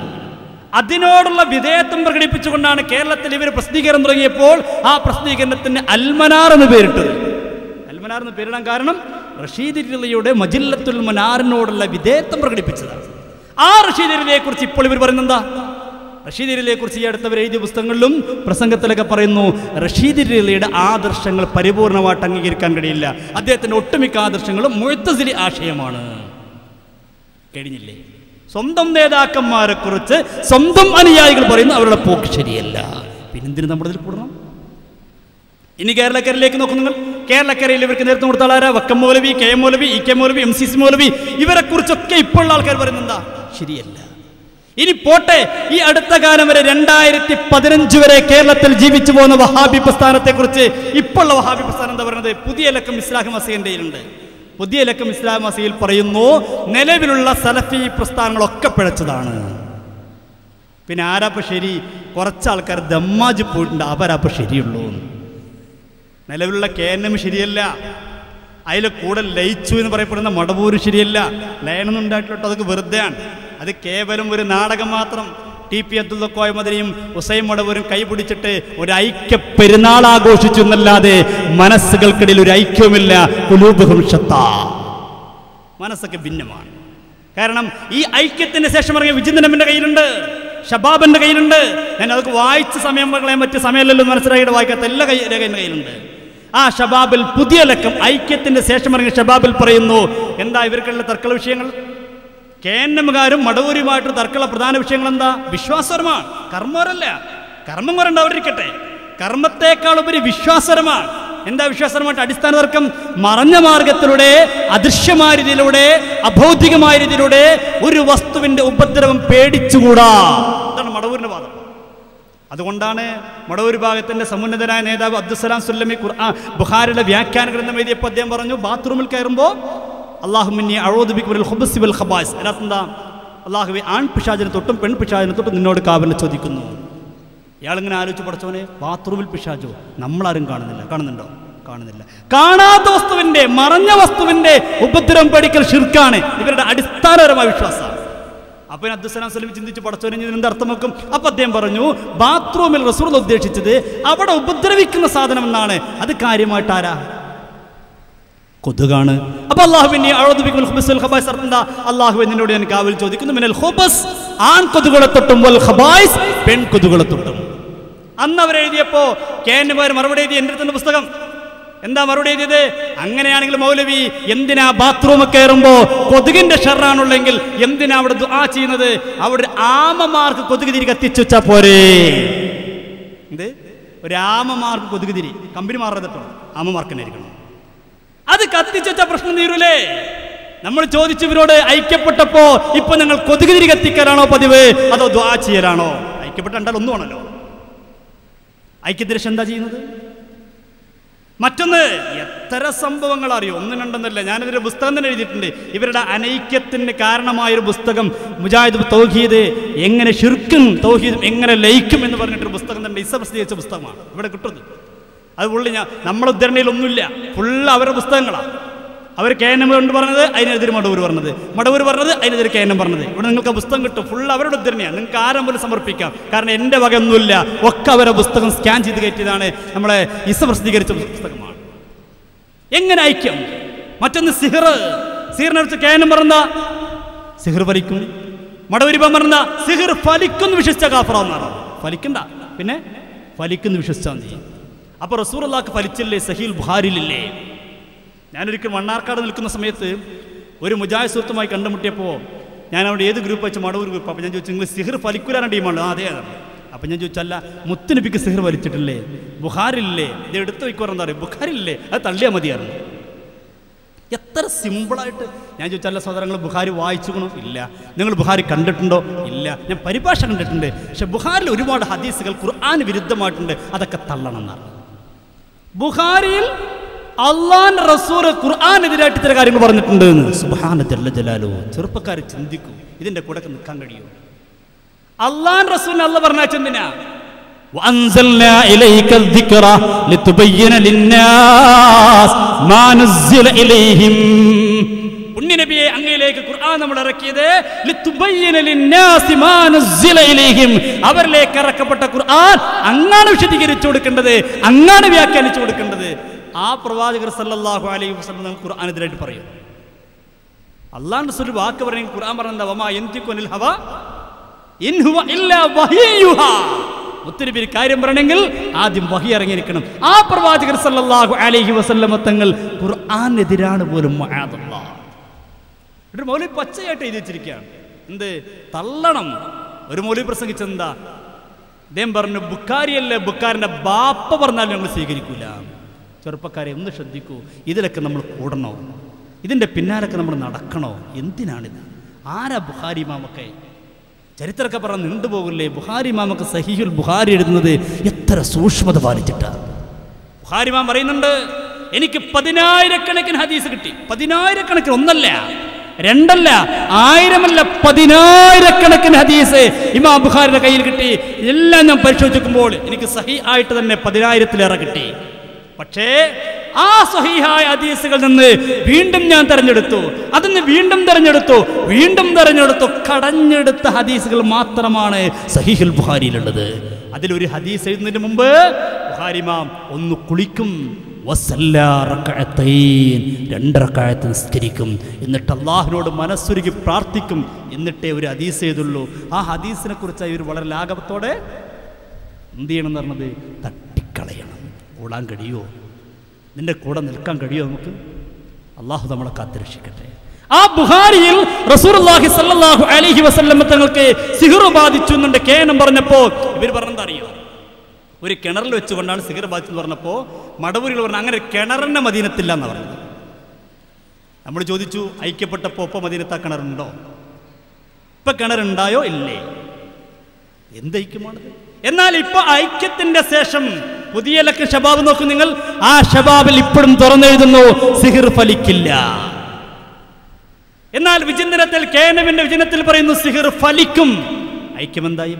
അതിനോടുള്ള വിധേയത്വം പ്രകടിപ്പിച്ചുകൊണ്ടാണ് കേരളത്തിൽ ഇവർ പ്രസിദ്ധീകരണം തുടങ്ങിയപ്പോൾ ആ പ്രസിദ്ധീകരണത്തിന് അൽമനാർ എന്ന് പേരിട്ടത്. അൽമനാർ എന്ന് പേരിടാൻ കാരണം റഷീദ് ഇരിലയുടെ മജില്ലത്തുൽ മനാറിനോടുള്ള വിധേയത്വം പ്രകടിപ്പിച്ചതാണ്. ആ റഷീദ് ഇരിലയെ കുറിച്ച് ഇപ്പോൾ ഇവർ പറയുന്നെന്താ? റഷീദ് ഇരിലയെ കുറിച്ച് ഈ അടുത്തവർ എഴുതിയ പുസ്തകങ്ങളിലും പ്രസംഗത്തിലൊക്കെ പറയുന്നു, റഷീദ് ഇരിലയുടെ ആദർശങ്ങൾ പരിപൂർണമായിട്ട് അംഗീകരിക്കാൻ കഴിയില്ല. അദ്ദേഹത്തിൻ്റെ ഒട്ടുമിക്ക ആദർശങ്ങളും മുഅ്തസിലി ആശയമാണ്. കഴിഞ്ഞില്ലേ? സ്വന്തം നേതാക്കന്മാരെ കുറിച്ച് സ്വന്തം അനുയായികൾ പറയുന്നു അവരുടെ പോക്ക് ശരിയല്ല. പിന്നെന്തിന് നമ്മുടെ ഇതിൽ കൂടണം? ഇനി കേരളക്കരയിലേക്ക് നോക്കും നിങ്ങൾ. കേരളക്കരയിൽ ഇവർക്ക് നേരത്തെ കൊടുത്ത ആളാരാ? വക്കം മൗലവി, KM മൗലവി, EK മൗലവി, MCC മൗലവി. ഇവരെ കുറിച്ചൊക്കെ ഇപ്പോഴുള്ള ആൾക്കാർ പറയുന്നെന്താ? ശരിയല്ല. ഇനി പോട്ടെ, ഈ അടുത്ത കാലം വരെ 2015 വരെ കേരളത്തിൽ ജീവിച്ചു പോകുന്ന വഹാബി പ്രസ്ഥാനത്തെ കുറിച്ച് ഇപ്പോഴുള്ള വഹാബി പ്രസ്ഥാനം എന്താ പറയുന്നത്? പുതിയ ലക്കം ഇസ്ലാഹി മസീഹിന്റെ കയ്യിലുണ്ട്. പുതിയ ലക്കം ഇസ്ലാഹി മസീഹിൽ പറയുന്നു നിലവിലുള്ള സലഫി പ്രസ്ഥാനങ്ങളൊക്കെ പിഴച്ചതാണ്. പിന്നെ ആരാപ്പ ശരി? കുറച്ചാൾക്കാർ ദമ്മാജ് പോയിട്ടുണ്ട്, അവരാപ്പ ശരിയുള്ളൂ. നിലവിലുള്ള KNM ശരിയല്ല, അതിൽ കൂടെ ലയിച്ചു എന്ന് പറയപ്പെടുന്ന മടവൂര് ശരിയല്ല. ലയനൊന്നും ഉണ്ടായിട്ടില്ലോ, അതൊക്കെ വെറുതെയാണ്. അത് കേവലം ഒരു നാടകം മാത്രം. TP അബ്ദുള്ള കോയമതിനെയും ഹുസൈൻ മടവൂരും കൈപിടിച്ചിട്ട് ഒരു ഐക്യ പെരുന്നാൾ ആഘോഷിച്ചു എന്നല്ലാതെ മനസ്സുകൾക്കിടയിൽ ഒരു ഐക്യവുമില്ല. മനസ്സൊക്കെ ഭിന്നമാണ്. കാരണം ഈ ഐക്യത്തിന് ശേഷം ഇറങ്ങിയ വിജിന്ദനമ്മിന്റെ കയ്യിലുണ്ട്, ഷബാബിന്റെ കയ്യിലുണ്ട്. ഞാൻ അതൊക്കെ വായിച്ച സമയം കളയാൻ പറ്റിയ സമയമല്ലല്ലോ, മനസ്സിലായിട്ട് വായിക്കാത്ത എല്ലാ കയ്യിലുണ്ട്. ആ ഷബാബിൽ പുതിയ ലക്കം ഐക്യത്തിന്റെ ശേഷം ഇറങ്ങിയ ഷബാബിൽ പറയുന്നു എന്താ ഇവർക്കുള്ള തർക്കള വിഷയങ്ങൾ? KNMകാരും മടവൂരുമായിട്ട് തർക്കമുള്ള പ്രധാന വിഷയങ്ങൾ എന്താ? വിശ്വാസപരമാണ്, കർമ്മപരമല്ല. കർമ്മം കുറേണ്ട അവിടെ ഇരിക്കട്ടെ, കർമ്മത്തെക്കാൾ ഉപരി വിശ്വാസപരമാണ്. എന്താ വിശ്വാസം? അടിസ്ഥാനവർക്കം മറഞ്ഞ മാർഗത്തിലൂടെ അദൃശ്യമായ രീതിയിലൂടെ അഭൗതികമായ രീതിയിലൂടെ ഒരു വസ്തുവിന്റെ ഉപദ്രവം പേടിച്ചുകൂടാ. ഇതാണ് മടവൂരിന്റെ വാദം. അതുകൊണ്ടാണ് മടവൂർ ഭാഗത്തിന്റെ സമുന്നതനായ നേതാവ് അബ്ദുസലാം സുല്ലമി ഖുർആൻ ബുഖാരിയുടെ വ്യാഖ്യാന ഗ്രന്ഥം എഴുതിയപ്പോൾ അദ്ദേഹം പറഞ്ഞു, ബാത്റൂമിൽ കയറുമ്പോൾ അല്ലാഹുമ്മീ അഊദു ബിക മിനൽ ഖുബ്സി വൽ ഖബായിസ്, അല്ലാഹുവേ അല്ലാഹുവേ ആൺ പിശാചിനെ തൊട്ടും പെൺ പിശാചിനെ തൊട്ടും നിന്നോട് കാവലിനെ ചോദിക്കുന്നു. ഇയാളിങ്ങനെ ആലോചിച്ച് പഠിച്ചവനെ, ബാത്റൂമിൽ പിശാചോ? നമ്മളാരും കാണുന്നില്ല. കാണുന്നുണ്ടോ? കാണുന്നില്ല. കാണാത്ത വസ്തുവിന്റെ മറഞ്ഞ വസ്തുവിന്റെ ഉപദ്രവം പേടിക്കൽ ശിർക്കാണ് ഇവരുടെ അടിസ്ഥാനപരമായ വിശ്വാസം. അപ്പൊ അബ്ദുസലാം സലീം ചിന്തിച്ച് പഠിച്ചവനെ ഇതിനെന്ത് അർത്ഥം വെക്കും? അപ്പൊ അദ്ദേഹം പറഞ്ഞു, ബാത്റൂമിൽ റസൂൽ ഉദ്ദേശിച്ചത് അവിടെ ഉപദ്രവിക്കുന്ന സാധനം എന്നാണ്. അത് കാര്യമായിട്ട് ആരാ? കൊതുകാണ്. അപ്പൊ അല്ലാഹുവിനെ അല്ലാഹു എന്നോട് ഞാൻ കാവൽ ചോദിക്കുന്നു മിനൽ ഖുബസ്, ആൺ കൊതുകളെ തൊട്ടും വൽ ഖബായിസ്, പെൺ കൊതുകളെ തൊട്ടും. അന്ന് അവരെഴുതിയപ്പോ കേന്ദ്രമാർ മറുപടി എഴുതി. എൻ്റെ അടുത്തുള്ള പുസ്തകം എന്താ മറുപടി എഴുതിയത്? അങ്ങനെയാണെങ്കിൽ മൗലവി എന്തിനാ ബാത്റൂമിൽ കയറുമ്പോ കൊതുകിന്റെ ഷെറാണുള്ളെങ്കിൽ എന്തിനാ അവിടെ ദുആ ചെയ്യുന്നത്? അവിടെ ആമമാർക്ക് കൊതുക് തിരി കത്തിച്ചു വെച്ചാ പോരെ. എന്ത് ഒരാമമാർക്ക് കൊതുക് തിരി, കമ്പനി മാറരുതട്ടോ, ആമമാർക്കനായിരിക്കണം. അത് കത്തിച്ചു വെച്ചാൽ പ്രശ്നം തീരൂലേ? നമ്മൾ ചോദിച്ചവരോട് ഐക്യപ്പെട്ടപ്പോ ഇപ്പൊ നിങ്ങൾ കൊതുക് തിരി കത്തിക്കലാണോ പതിവ് അതോ ദുആ ചെയ്യലാണോ? ഐക്യപ്പെട്ട രണ്ടാൽ ഒന്നുമാണല്ലോ. ഐക്യദൃശ്യം എന്താ ചെയ്യുന്നത്? മറ്റൊന്ന്, എത്ര സംഭവങ്ങൾ അറിയോ? ഒന്നും രണ്ടെന്നല്ല, ഞാനിതിന്റെ പുസ്തകം തന്നെ എഴുതിയിട്ടുണ്ട്. ഇവരുടെ അനൈക്യത്തിന് കാരണമായൊരു പുസ്തകം മുജാഹിദ് തൗഹീദ് എങ്ങനെ ശിർക്കും തൗഹീദും എങ്ങനെ ലയിക്കും എന്ന് പറഞ്ഞിട്ടൊരു പുസ്തകം തന്നെ ഇസ്സ പ്രസിദ്ധീകരിച്ച പുസ്തകമാണ് ഇവിടെ കിട്ടുന്നത്. അത് പുള്ളി ഞാൻ നമ്മളെ ഉദ്ധരണിയിലൊന്നുമില്ല, ഫുള്ള് അവരുടെ പുസ്തകങ്ങളാണ്. അവർ കേനം കൊണ്ട് പറഞ്ഞത് അതിനെതിരെ മടവൂർ പറഞ്ഞത്, മടവൂർ പറഞ്ഞത് അതിനെതിരെ കേനം പറഞ്ഞത്. ഇവിടെ നിങ്ങൾക്ക് ആ പുസ്തകം കിട്ടും, ഫുൾ അവരുടെ ഉദ്ധരണിയാണ്. നിങ്ങൾക്ക് ആരും പോലും സമർപ്പിക്കാം, കാരണം എൻ്റെ വകയൊന്നുമില്ല. ഒക്കെ അവരുടെ പുസ്തകം സ്കാൻ ചെയ്ത് കയറ്റിയതാണ്, നമ്മളെ ഇസ പ്രസിദ്ധീകരിച്ച പുസ്തകമാണ്. എങ്ങനെ ഐക്യം? മറ്റൊന്ന് സിഹർ. സിഹറിനെ കുറിച്ച് കേനം പറഞ്ഞ സിഹർ ഫലിക്കും, മടവൂരിപ്പം പറഞ്ഞ സിഹർ ഫലിക്കുന്ന് വിശ്വസിച്ച കാഫറാന്നാണ്. ഫലിക്കണ്ട, പിന്നെ ഫലിക്കുന്ന് വിശ്വസിച്ചാൽ മതി. അപ്പോൾ റസൂലുള്ളാഹി ഫലിച്ചില്ലേ? സഹീൽ ബുഖാരിയിലില്ലേ? ഞാനൊരിക്കൽ മണ്ണാർക്കാട് നിൽക്കുന്ന സമയത്ത് ഒരു മുജാഹിദ് സുഹൃത്തുമായി കണ്ടുമുട്ടിയപ്പോൾ ഞാൻ അവിടെ ഏത് ഗ്രൂപ്പ് വെച്ച് മടവൂർ ഗ്രൂപ്പ്. അപ്പോൾ ഞാൻ ചോദിച്ചു, നിങ്ങൾ സിഹർ ഫലിക്കുലാണ് ടീമാണ്? അതേ. അപ്പം ഞാൻ ചോദിച്ചല്ല, മുത്തുനബിക്ക് സിഹർ വലിച്ചിട്ടില്ലേ? ബുഖാരില്ലേ? ഇത് എടുത്ത് വയ്ക്കുവാറെന്താ പറയുക, ബുഖാരില്ലേ? അത് തള്ളിയാൽ മതിയായിരുന്നു. എത്ര സിമ്പിളായിട്ട്. ഞാൻ ചോദിച്ചല്ല സഹോദരങ്ങൾ, ബുഖാരി വായിച്ചുക്കണോ? ഇല്ല. നിങ്ങൾ ബുഖാരി കണ്ടിട്ടുണ്ടോ? ഇല്ല. ഞാൻ പരിഭാഷ കണ്ടിട്ടുണ്ട്, പക്ഷെ ബുഖാരിൽ ഒരുപാട് ഹദീസുകൾ ഖുർആന് വിരുദ്ധമായിട്ടുണ്ട്, അതൊക്കെ തള്ളണം എന്നാണ്. ബുഖാരിയിൽ അള്ളാൻ റസൂൽ ഖുർആനെതിരായിട്ട് ഇത്ര കാര്യങ്ങൾ പറഞ്ഞിട്ടുണ്ട്. സുബ്ഹാന ജല്ല ജലാലുഹു. ചെറുപ്പക്കാർ ചിന്തിക്കൂ, ഇതിന്റെ കൂടെ നിൽക്കാൻ കഴിയുമോ? അള്ളാൻ റസൂൽ അല്ല പറഞ്ഞാൽ ചെന്തിനാ വഅൻസൽനാ ഇലൈക ദിക്റ ലിതുബയ്യന ലിന്നാസ് മാ നസ്സല ഇലൈഹിം. ഉണ്ണി നബിയെ അങ്ങയിലേക്ക് ഖുർആൻ നമ്മൾ ഇറക്കിയത് ലിതുബയ്യന ലിന്നാസ് മാ നസ്സല ഇലൈഹിം. അവരിലേക്ക് ഇറക്കപ്പെട്ട ഖുർആൻ അങ്ങാണ് വിശദീകരിച്ചു കൊടുക്കേണ്ടത്, അങ്ങാണ് വ്യാഖ്യാനിച്ചു കൊടുക്കേണ്ടത്. ആ പ്രവാചകർ സല്ലല്ലാഹു അലൈഹി വസല്ലം ഖുർആനെതിരായിട്ട് പറയും. അല്ലാഹുവിന്റെ റസൂൽ വാക്ക് പറയുന്ന ഖുർആൻ പറഞ്ഞ വമാ യന്തിഖുനിൽ ഹവാ ഇൻ ഹുവ ഇല്ലാ വഹീയുഹാ. മുത്തനബി കാര്യം പറയണമെങ്കിൽ ആദ്യം വഹി ഇറങ്ങിയിരിക്കണം. ആ പ്രവാചകർ സല്ലല്ലാഹു അലൈഹി വസല്ലം തങ്ങൾ ഖുർആനെതിരാണ് പോലും. മഅദല്ലാഹ്. ഒരു മൗലവി പച്ചയായിട്ട് എഴുതി വെച്ചിരിക്കുകയാണ്. എന്ത് തള്ളണം? ഒരു മൗലവി പ്രസംഗിച്ചെന്താ? അദ്ദേഹം പറഞ്ഞു ബുഖാരിയല്ലേ, ബുഖാരിന്റെ ബാപ്പ പറഞ്ഞാലും ഞങ്ങൾ സ്വീകരിക്കൂല. ചെറുപ്പക്കാരെ ഒന്ന് ശ്രദ്ധിക്കൂ, ഇതിലൊക്കെ നമ്മൾ കൂടണോ? ഇതിൻ്റെ പിന്നാലൊക്കെ നമ്മൾ നടക്കണോ? എന്തിനാണിത്? ആരാ ബുഖാരി ഇമാമൊക്കെ? ചരിത്രമൊക്കെ പറഞ്ഞ് നിണ്ടുപോകില്ലേ? ബുഖാരി ഇമാമൊക്കെ സഹീഹുൽ ബുഖാരി എഴുതുന്നത് എത്ര സൂക്ഷ്മത പാലിച്ചിട്ടാണ്. ബുഖാരി ഇമാം പറയുന്നുണ്ട്, എനിക്ക് 10,000 ഹദീസ് കിട്ടി. 10,000 ഒന്നല്ല, രണ്ടല്ല, 1000 അല്ല, 10,000 ഹദീസ് ഇമാം ബുഖാരിയുടെ കയ്യിൽ കിട്ടി. എല്ലാം ഞാൻ പരിശോധിക്കുമ്പോൾ എനിക്ക് സഹീ ആയിട്ട് തന്നെ 10,000-ലേറെ കിട്ടി. പക്ഷേ ആ സ്വഹീഹായ ഹദീസുകളിൽ നിന്ന് വീണ്ടും ഞാൻ തെരഞ്ഞെടുത്തു, അതിന് വീണ്ടും തെരഞ്ഞെടുത്തു, വീണ്ടും തെരഞ്ഞെടുത്തു. കടഞ്ഞെടുത്ത ഹദീസുകൾ മാത്രമാണ് സഹീഹുൽ ബുഖാരിയിലുള്ളത്. അതിലൊരു ഹദീസ് എഴുതുന്നതിന് മുമ്പ് ബുഖാരി ഇമാം ഒന്ന് കുളിക്കും, 2 റക്അത്ത് നിസ്കരിക്കും, എന്നിട്ട് അള്ളാഹുവിനോട് മനസ്സുരുകി പ്രാർത്ഥിക്കും, എന്നിട്ടേ ഒരു ഹദീസ് എഴുതുള്ളൂ. ആ ഹദീസിനെ കുറിച്ച് ഇവർ വളരെ ലാഘവത്തോടെ എന്ത് ചെയ്യണം എന്ന് പറഞ്ഞത് തട്ടിക്കളയണം. ഓടാൻ കഴിയുമോ? നിന്റെ കൂടെ നിൽക്കാൻ കഴിയുമോ? നമുക്ക് അള്ളാഹു നമ്മളെ കാത്തുരക്ഷിക്കട്ടെ. ആ ബുഖാരിയിൽ റസൂലുള്ളാഹി സ്വല്ലല്ലാഹു അലൈഹി വസല്ലം തങ്ങൾക്ക് സിഹ്ർ ബാധിച്ചു എന്നുണ്ട് കേനം പറഞ്ഞപ്പോൾ ഇവർ പറഞ്ഞെന്താ അറിയോ? ഒരു കിണറിൽ വെച്ചുകൊണ്ടാണ് സിഗർ ബാധിച്ചെന്ന് പറഞ്ഞപ്പോൾ മടവൂരിൽ പറഞ്ഞ അങ്ങനെ കിണറിൻ്റെ മദീനത്തില്ല എന്ന് പറഞ്ഞത്. നമ്മൾ ചോദിച്ചു ഐക്യപ്പെട്ടപ്പോൾ ഒപ്പം മദീനത്താ കിണറുണ്ടോ? ഇപ്പം കിണറുണ്ടായോ? ഇല്ലേ? എന്തൈക്യമാണത്? എന്നാൽ ഇപ്പോൾ ഐക്യത്തിൻ്റെ ശേഷം പുതിയ ലക്ഷ്യ ഷബാബ് നോക്കും നിങ്ങൾ. ആ ഷബാബിൽ ഇപ്പോഴും തുറന്നെഴുതുന്നു സിഹിർ ഫലിക്കില്ല. എന്നാൽ വിചിന്തനത്തിൽ കേനവിന്റെ വിചിന്തനത്തിൽ പറയുന്നു സിഹിർ ഫലിക്കും. ഐക്യമെന്തായി?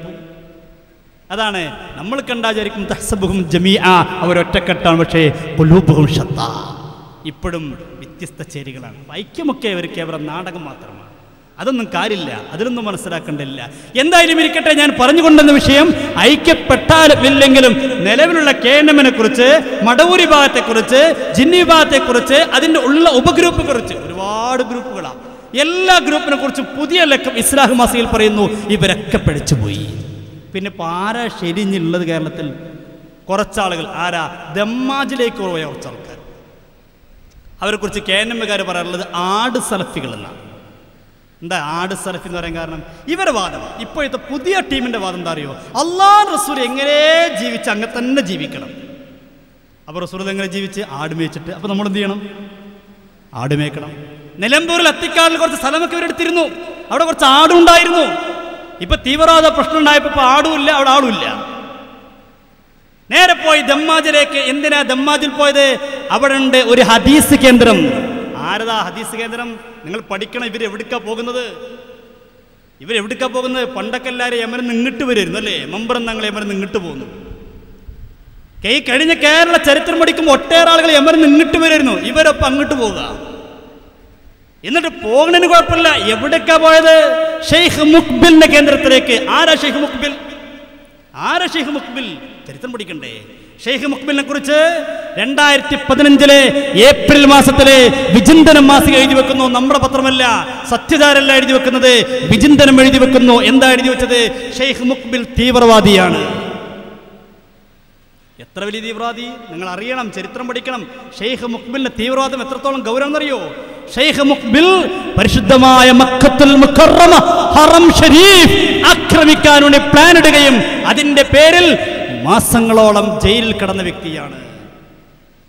അതാണ് നമ്മൾ കണ്ടാചാരിക്കും തഹ്സബുഹും ജമീഅ, അവരൊറ്റക്കെട്ടാണ്, പക്ഷേ ഖുലൂബുഹും ശത്താ, ഇപ്പോഴും വ്യത്യസ്ത ചേരികളാണ്. ഐക്യമൊക്കെ അവർ കേവലം നാടകം മാത്രമാണ്. അതൊന്നും കാര്യമില്ല, അതിലൊന്നും മനസ്സിലാക്കേണ്ടില്ല. എന്തായാലും ഇരിക്കട്ടെ, ഞാൻ പറഞ്ഞുകൊണ്ടെന്ന വിഷയം ഐക്യപ്പെട്ടാലും ഇല്ലെങ്കിലും നിലവിലുള്ള കേന്ദ്രനെ കുറിച്ച്, മടവൂർ വിഭാഗത്തെക്കുറിച്ച്, ജിന്നി വിഭാഗത്തെക്കുറിച്ച്, അതിൻ്റെ ഉള്ള ഉപഗ്രൂപ്പ് കുറിച്ച് ഒരുപാട് ഗ്രൂപ്പുകളാണ്. എല്ലാ ഗ്രൂപ്പിനെ കുറിച്ച് പുതിയ ലക്കം ഇസ്ലാഹ് മാസികയിൽ പറയുന്നു ഇവരൊക്കെ പിടിച്ചുപോയി. പിന്നെ ഇപ്പോൾ ആരാ ശരിഞ്ഞുള്ളത് കേരളത്തിൽ? കുറച്ചാളുകൾ. ആരാ? ദമ്മാജിലേക്ക് പോയ കുറച്ച് ആൾക്കാർ. അവരെക്കുറിച്ച് കേന്ദ്രക്കാർ പറയാറുള്ളത് ആട് സലഫികൾ എന്നാണ്. എന്താ ആട് സലഫി എന്ന് പറയാൻ കാരണം? ഇവരുടെ വാദം, ഇപ്പോഴത്തെ പുതിയ ടീമിൻ്റെ വാദം എന്താ അറിയോ? അല്ലാഹു റസൂൽ എങ്ങനെ ജീവിച്ച് അങ്ങനെ തന്നെ ജീവിക്കണം. അപ്പോൾ റസൂൽ എങ്ങനെ ജീവിച്ച്? ആട് മേച്ചിട്ട്. അപ്പോൾ നമ്മൾ എന്ത് ചെയ്യണം? ആട് മേക്കണം. നിലമ്പൂരിൽ അത്തിക്കാലിൽ കുറച്ച് സ്ഥലമൊക്കെ ഇവരെടുത്തിരുന്നു, അവിടെ കുറച്ച് ആടുണ്ടായിരുന്നു. ഇപ്പം തീവ്രവാദ പ്രശ്നം ഉണ്ടായപ്പോൾ ഇപ്പോൾ ആടുമില്ല, അവിടെ ആടുമില്ല. നേരെ പോയി ദമ്മാജിലേക്ക്. എന്തിനാ ദമ്മാജിൽ പോയത്? അവിടെ ഉണ്ട് ഒരു ഹദീസ് കേന്ദ്രം. ആരതാ ഹദീസ് കേന്ദ്രം? നിങ്ങൾ പഠിക്കണം. ഇവരെവിടുക്കാ പോകുന്നത്? ഇവരെവിടുക്കാ പോകുന്നത്? പണ്ടൊക്കെ എല്ലാവരും യമനിൽ നിന്നിട്ട് വരുമായിരുന്നു അല്ലേ? മെമ്പറും ഞങ്ങൾ യമനിൽ നിന്നിട്ട് പോകുന്നു. ഈ കഴിഞ്ഞ കേരള ചരിത്രം പഠിക്കുമ്പോൾ ഒട്ടേറെ ആളുകൾ യമനിൽ നിന്നിട്ട് വരുമായിരുന്നു. ഇവരൊപ്പം അങ്ങോട്ട് പോവുക. എന്നിട്ട് പോകണതിന് കുഴപ്പമില്ല. എവിടേക്കാ പോയത്? ഷെയ്ഖ് മുഖ്ബിലിന്റെ കേന്ദ്രത്തിലേക്ക്. ആരാ ഷെയ്ഖ് മുഖ്ബിൽ? ആരാ ഷെയ്ഖ് മുഖ്ബിൽ? ചരിത്രം പഠിക്കണ്ടേ? ഷെയ്ഖ് മുഖ്ബിലിനെ കുറിച്ച് 2015 ഏപ്രിൽ മാസത്തിലെ വിചിന്തനം മാസിക എഴുതി വെക്കുന്നു. നമ്മുടെ പത്രമല്ല, സത്യധാരല്ല എഴുതി വെക്കുന്നത്, വിചിന്തനം എഴുതി വെക്കുന്നു. എന്താ എഴുതി വെച്ചത്? ഷെയ്ഖ് മുഖ്ബിൽ തീവ്രവാദിയാണ്. എത്ര വലിയ തീവ്രവാദി? നിങ്ങൾ അറിയണം, ചരിത്രം പഠിക്കണം. ഷെയ്ഖ് മുഖ്ബിലിന്റെ തീവ്രവാദം എത്രത്തോളം ഗൗരവം എന്നറിയോ? ഷെയ്ഖ് മുഖ്ബിൽ പരിശുദ്ധമായ മക്കത്തുൽ മുക്കറമ ഹറം ശരീഫ് ആക്രമിക്കാൻ വേണ്ടി പ്ലാൻ ഇടുകയും അതിന്റെ പേരിൽ മാസങ്ങളോളം ജയിലിൽ കിടന്ന വ്യക്തിയാണ്.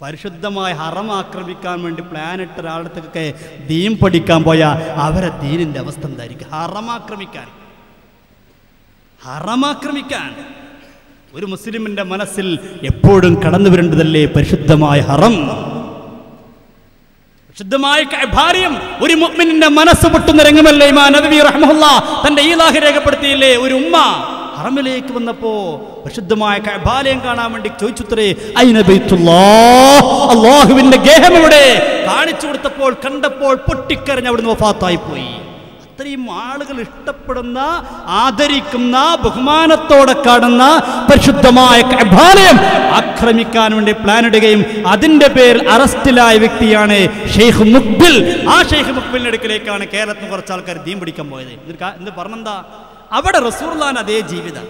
പരിശുദ്ധമായ ഹറം ആക്രമിക്കാൻ വേണ്ടി പ്ലാൻ ഇട്ട ഒരാളത്തേക്കൊക്കെ ദീൻ പഠിക്കാൻ പോയാൽ അവരെ ദീനിന്റെ അവസ്ഥ എന്തായിരിക്കും? ഹറമാക്രമിക്കാൻ ഒരു മുസ്ലിമിന്റെ മനസ്സിൽ എപ്പോഴും കടന്നു വരേണ്ടതല്ലേ പരിശുദ്ധമായ ഹറം, ശുദ്ധമായ ഭാര്യം. ഒരു മുഅ്മിനിന്റെ മനസ്സ് പൊട്ടുന്ന രംഗമല്ലേ ഇമാം നബവി റഹ്മത്തുള്ളാഹി തന്റെ ഈലാഹ് രേഖപ്പെടുത്തിയില്ലേ? ഒരു ഉമ്മ ഹറമിലേക്ക് വന്നപ്പോ പരിശുദ്ധമായ കഅബാലയം കാണാൻ വേണ്ടി ചോദിച്ചുത്രേ, ഐന ബൈത്തുല്ലാഹ്, അല്ലാഹുവിന്റെ ഗേഹം എവിടെ? കാണിച്ചു കൊടുത്തപ്പോൾ കണ്ടപ്പോൾ പൊട്ടിക്കരഞ്ഞ് അവിടുന്ന് വഫാത്തായി പോയി. അത്രയും ആളുകൾ ഇഷ്ടപ്പെടുന്ന, ആദരിക്കുന്ന, ബഹുമാനത്തോടെ കാണുന്ന പരിശുദ്ധമായ കഅബാലയം ആക്രമിക്കാൻ വേണ്ടി പ്ലാനിടുകയും അതിന്റെ പേരിൽ അറസ്റ്റിലായ വ്യക്തിയാണ് ഷെയ്ഖ് മുഖ്ബിൽ. ആ ഷെയ്ഖ് മുഖ്ബിലിന്റെ അടുക്കിലേക്കാണ് കേരളത്തിന് കുറച്ച് ആൾക്കാർ ദീൻ പിടിക്കാൻ പോയത്. എന്ത് പറഞ്ഞെന്താ? അവിടെ റസൂലുള്ളാഹിന്റെ അതേ ജീവിതം.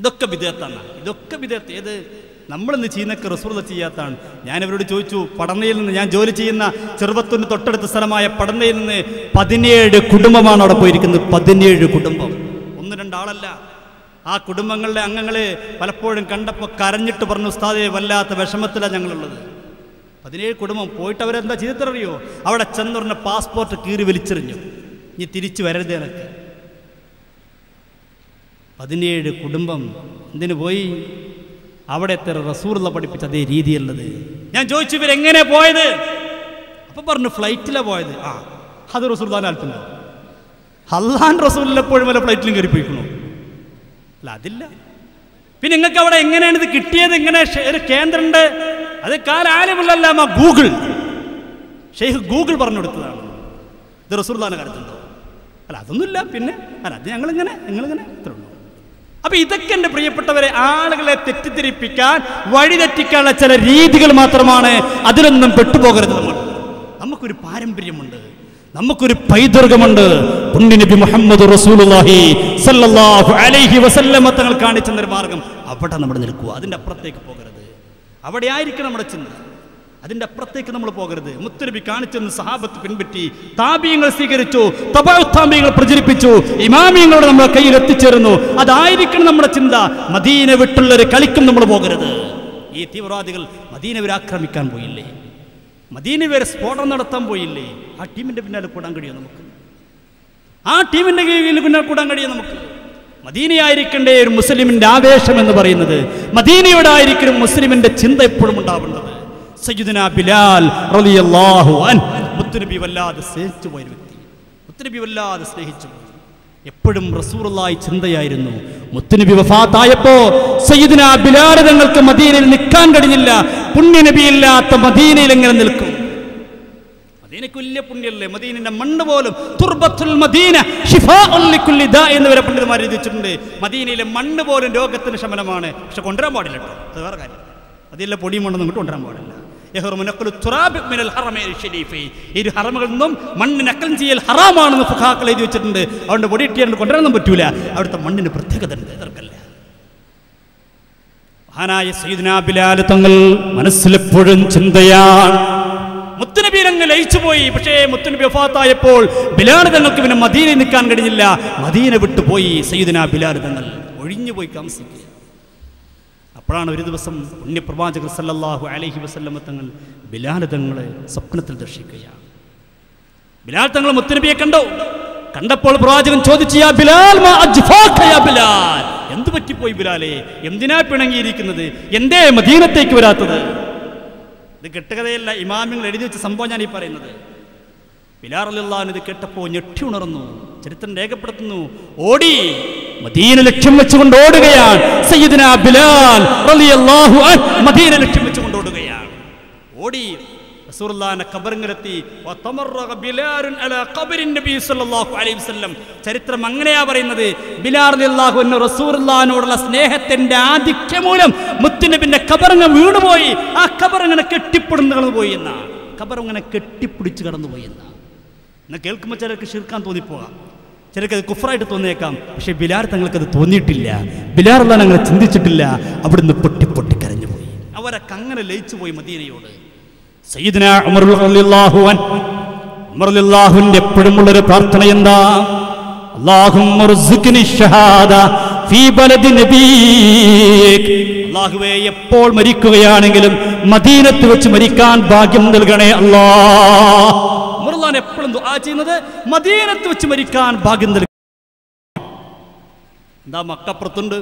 ഇതൊക്കെ വിദേഹത്താണ്, ഇതൊക്കെ വിദേഹത്ത്. ഏത് നമ്മളിന്ന് ചെയ്യുന്നൊക്കെ റസൂലുള്ളാഹി ചെയ്യാത്തതാണ്. ഞാനിവരോട് ചോദിച്ചു, പടന്നയിൽ നിന്ന്, ഞാൻ ജോലി ചെയ്യുന്ന ചെറുപത്തൂരിന് തൊട്ടടുത്ത സ്ഥലമായ പടന്നയിൽ നിന്ന് 17 കുടുംബമാണ് അവിടെ പോയിരിക്കുന്നത്. 17 കുടുംബം, ഒന്ന് രണ്ടാളല്ല. ആ കുടുംബങ്ങളുടെ അംഗങ്ങൾ പലപ്പോഴും കണ്ടപ്പോൾ കരഞ്ഞിട്ട് പറഞ്ഞു, ഉസ്താദേ വല്ലാത്ത വിഷമത്തിലാണ് ഞങ്ങളുള്ളത്. 17 കുടുംബം പോയിട്ട് അവരെന്താ ചെയ്തറിയോ? അവിടെ ചെന്നൊറിന് പാസ്പോർട്ട് കീറി വലിച്ചെറിഞ്ഞു. ഇനി തിരിച്ചു വരരുത് എനിക്ക്. 17 കുടുംബം എന്തിനു പോയി? അവിടെ എത്ര റസൂറുള്ള പഠിപ്പിച്ച അതേ രീതിയുള്ളത്. ഞാൻ ചോദിച്ചു ഇവരെങ്ങനെ പോയത്? അപ്പം പറഞ്ഞു ഫ്ലൈറ്റിലാണ് പോയത്. ആ, അത് റസൂലുള്ളാഹിന്റെ ആൽപ്പുണ്ടോ? അള്ളാൻ റസൂലെപ്പോഴും വല്ല ഫ്ലൈറ്റിലും കയറി പോയിക്കണോ? അല്ല, അതില്ല. പിന്നെ നിങ്ങൾക്ക് അവിടെ എങ്ങനെയാണ് ഇത് കിട്ടിയത്? എങ്ങനെ ഒരു കേന്ദ്രമുണ്ട്? അത് കാലാലുമില്ലല്ല, ഗൂഗിൾ, ഷെയ്ഖ് ഗൂഗിൾ പറഞ്ഞു കൊടുത്തതാണ്. ഇത് റസൂലുള്ളാഹിന്റെ കാര്യത്തുണ്ടോ? അല്ല, അതൊന്നുമില്ല. പിന്നെ അല്ല, അത് ഞങ്ങളിങ്ങനെ ഇത്ര ഉണ്ടോ? അപ്പൊ ഇതൊക്കെ എൻ്റെ പ്രിയപ്പെട്ടവരെ, ആളുകളെ തെറ്റിദ്ധരിപ്പിക്കാൻ, വഴിതെറ്റിക്കാനുള്ള ചില രീതികൾ മാത്രമാണ്. അതിലൊന്നും പെട്ടുപോകരുത്. നമുക്കൊരു പാരമ്പര്യമുണ്ട്, നമുക്കൊരു പൈതൃകമുണ്ട്. പുണ്യ നബി മുഹമ്മദ് റസൂലുള്ളാഹി സല്ലല്ലാഹു അലൈഹി വസല്ലമ തങ്ങൾ കാണിച്ച നിർമാർഗം അവിടെ നമ്മൾ നിൽക്കുക, അതിൻ്റെ അപ്പുറത്തേക്ക് പോകരുത്. അവിടെ ആയിരിക്കണം നമ്മുടെ ചിന്ത. അതിന്റെ അപ്പുറത്തേക്ക് നമ്മൾ പോകരുത്. മുത്തനബി കാണിച്ചെന്ന് സഹാബത്ത് പിൻപറ്റി, താബിയങ്ങൾ സ്വീകരിച്ചു, തബഅുത്താബിയങ്ങൾ പ്രചരിപ്പിച്ചു, ഇമാമിയങ്ങളോട് നമ്മൾ കയ്യിൽ എത്തിച്ചേരുന്നു. അതായിരിക്കണം നമ്മുടെ ചിന്ത. മദീന വിട്ടുള്ളൊരു കളിക്കും നമ്മൾ പോകരുത്. ഈ തീവ്രവാദികൾ മദീനവരെ ആക്രമിക്കാൻ പോയില്ലേ? മദീനവരെ സ്ഫോടനം നടത്താൻ പോയില്ലേ? ആ ടീമിന്റെ പിന്നാലെ കൂടാൻ കഴിയുമോ നമുക്ക്? ആ ടീമിന്റെ പിന്നാലെ കൂടാൻ കഴിയുമോ നമുക്ക്? മദീനയായിരിക്കണ്ടേ ഒരു മുസ്ലിമിന്റെ ആവേശം എന്ന് പറയുന്നത്? മദീനയോടെ ആയിരിക്കും മുസ്ലിമിന്റെ ചിന്ത എപ്പോഴും ഉണ്ടാവേണ്ടത്. സയ്യിദുനാ ബിലാൽ റളിയല്ലാഹു അൻഹു മുത്തനബി വല്ലാതെ സ്നേഹിച്ചുപോയ വ്യക്തി, മുത്തനബി വല്ലാതെ സ്നേഹിച്ചുപോയി. എപ്പോഴും റസൂലുള്ളാഹി ചിന്തയായിരുന്നു. മുത്തനബി വഫാത്തായപ്പോ സയ്യിദുനാ ബിലാൽ തങ്ങൾക്ക് മദീനയിൽ നിൽക്കാൻ കഴിഞ്ഞില്ല. പുണ്യനബിയില്ലാത്ത മദീനയിൽ എങ്ങനെ നിൽക്കും? മദീനയ്ക്ക് വലിയ പുണ്യല്ലേ? മദീനയുടെ മണ്ണ് പോലും തുർബത്തുൽ മദീന ശിഫാഉൻ ലികുല്ലി ദാ എന്നിവരെ പണ്ഡിതന്മാർ എഴുതിയിട്ടുണ്ട്. മദീനയിലെ മണ്ണ് പോലും രോഗത്തിന് ശമനമാണ്. പക്ഷെ കൊണ്ടുവരാൻ പാടില്ല കേട്ടോ, അത് വേറെ കാര്യം. അതിലെ പൊടിയും മണ്ണൊന്നും ഇങ്ങോട്ട് കൊണ്ടുവരാൻ പാടില്ല. ും മണ്ണ് നക്കൽ ചെയ്യൽ ഹറാമാണെന്ന് ഫുഖാക്കൾ എഴുതി വെച്ചിട്ടുണ്ട്. അതുകൊണ്ട് പൊടി ഇട്ടിയാണ്ട് കൊണ്ടുവരാനൊന്നും പറ്റൂല. അവിടുത്തെ മണ്ണിന് പ്രത്യേകത ഉണ്ട്, എതിർക്കല്ല. മഹാനായ സയ്യിദ്നാ ബിലാൽ തങ്ങൾ മനസ്സിലെപ്പോഴും ചിന്തയാണ്. മുത്തുനബി അങ്ങ് ലയിച്ചുപോയി. പക്ഷേ മുത്തുനബി വഫാത്തായപ്പോൾ ബിലാൽ തങ്ങൾക്ക് പിന്നെ മദീനയിൽ നിൽക്കാൻ കഴിഞ്ഞില്ല. മദീന വിട്ടുപോയി. സയ്യിദ്നാ ബിലാൽ തങ്ങൾ ഒഴിഞ്ഞുപോയി താമസിക്കുക. അപ്പോഴാണ് ഒരു ദിവസം പുണ്യപ്രവാചകൻ സല്ലല്ലാഹു അലൈഹി വസല്ലം തങ്ങൾ ബിലാൽ തങ്ങളെ സ്വപ്നത്തിൽ ദർശിക്കുകയാണ്. ബിലാൽ തങ്ങൾ മുത്തനബിയെ കണ്ടു. കണ്ടപ്പോൾ പ്രവാചകൻ ചോദിച്ചു, യാ ബിലാൽ മാ അജ്ഫാക യാ ബിലാൽ, എന്തു പറ്റിപ്പോയി ബിലാലേ? എന്തിനാ പിണങ്ങിയിരിക്കുന്നത്? എന്തേ മദീനത്തേക്ക് വരാത്തത്? ഇത് കെട്ടുകഥയല്ല, ഇമാമിങ്ങൾ എഴുതി വെച്ച സംഭവം ഞാൻ ഈ പറയുന്നത്. ബിലാൽ റളിയല്ലാഹു ഇത് കേട്ടപ്പോൾ ഞെട്ടി ഉണർന്നു. ചരിത്രം രേഖപ്പെടുത്തുന്നു, ഓടി മദീന ലക്ഷ്യം വെച്ചുകൊണ്ട് ഓടുകയാണ്. സയ്യിദ്നാ ബിലാൽ റളിയല്ലാഹു അൻഹു മദീന ലക്ഷ്യം വെച്ചുകൊണ്ട് ഓടുകയാണ്. ഓടി റസൂലുള്ളാഹിന്റെ ഖബറിലെത്തി. വതമറഗ ബിലാലുൻ അലാ ഖബരി നബി സല്ലല്ലാഹു അലൈഹി വസല്ലം. ചരിത്രം അങ്ങനെയാ പറയുന്നത്. ബിലാൽ റളിയല്ലാഹു അൻഹു റസൂലുള്ളാഹിനോടുള്ള സ്നേഹത്തിന്റെ ആധിക്യം മൂലം മുത്തുനബിന്റെ ഖബറങ്ങ് വീണുപോയി. ആ ഖബറങ്ങനെ കെട്ടിപ്പിടിച്ച് കടന്നുപോയി എന്നാ. ഖബറങ്ങനെ കെട്ടിപ്പിടിച്ച് കടന്നുപോയി എന്നാ. എന്നാൽ കേൾക്കുമ്പോൾ ചിലർക്ക് ശിർക്കാൻ തോന്നിപ്പോകാം, ചിലർക്ക് അത് കുഫറായിട്ട് തോന്നിയേക്കാം. പക്ഷേ ബിലാൽ തങ്ങൾക്കത് തോന്നിയിട്ടില്ല. ബിലാൽ അല്ലാതെ അങ്ങനെ ചിന്തിച്ചിട്ടില്ല. അവിടുന്ന് പൊട്ടി പൊട്ടി കരഞ്ഞുപോയി. അവരൊക്കെ അങ്ങനെ ലയിച്ചു പോയി മദീനയോട്. സയ്യിദ്നാ ഉമർ റളിയല്ലാഹു അൻഹു, ഉമർ റളിയല്ലാഹു അൻഹു എപ്പോഴും ഉള്ളൊരു പ്രാർത്ഥന എന്താ? അല്ലാഹുമ്മ റുസ്ഖ്നി ഷഹാദ ഫീ ബലദി നബീക്. അല്ലാഹുവേ, എപ്പോൾ മരിക്കുകയാണെങ്കിലും മദീനത്ത് വെച്ച് മരിക്കാൻ ഭാഗ്യം നൽകണേ അല്ലാ. എപ്പോഴും ദുആ ചെയ്യുന്നത് മദീനത്ത് വെച്ച് മരിക്കാൻ ഭാഗ്യം നൽകി. എന്താ മക്കപ്പുറത്തുണ്ട്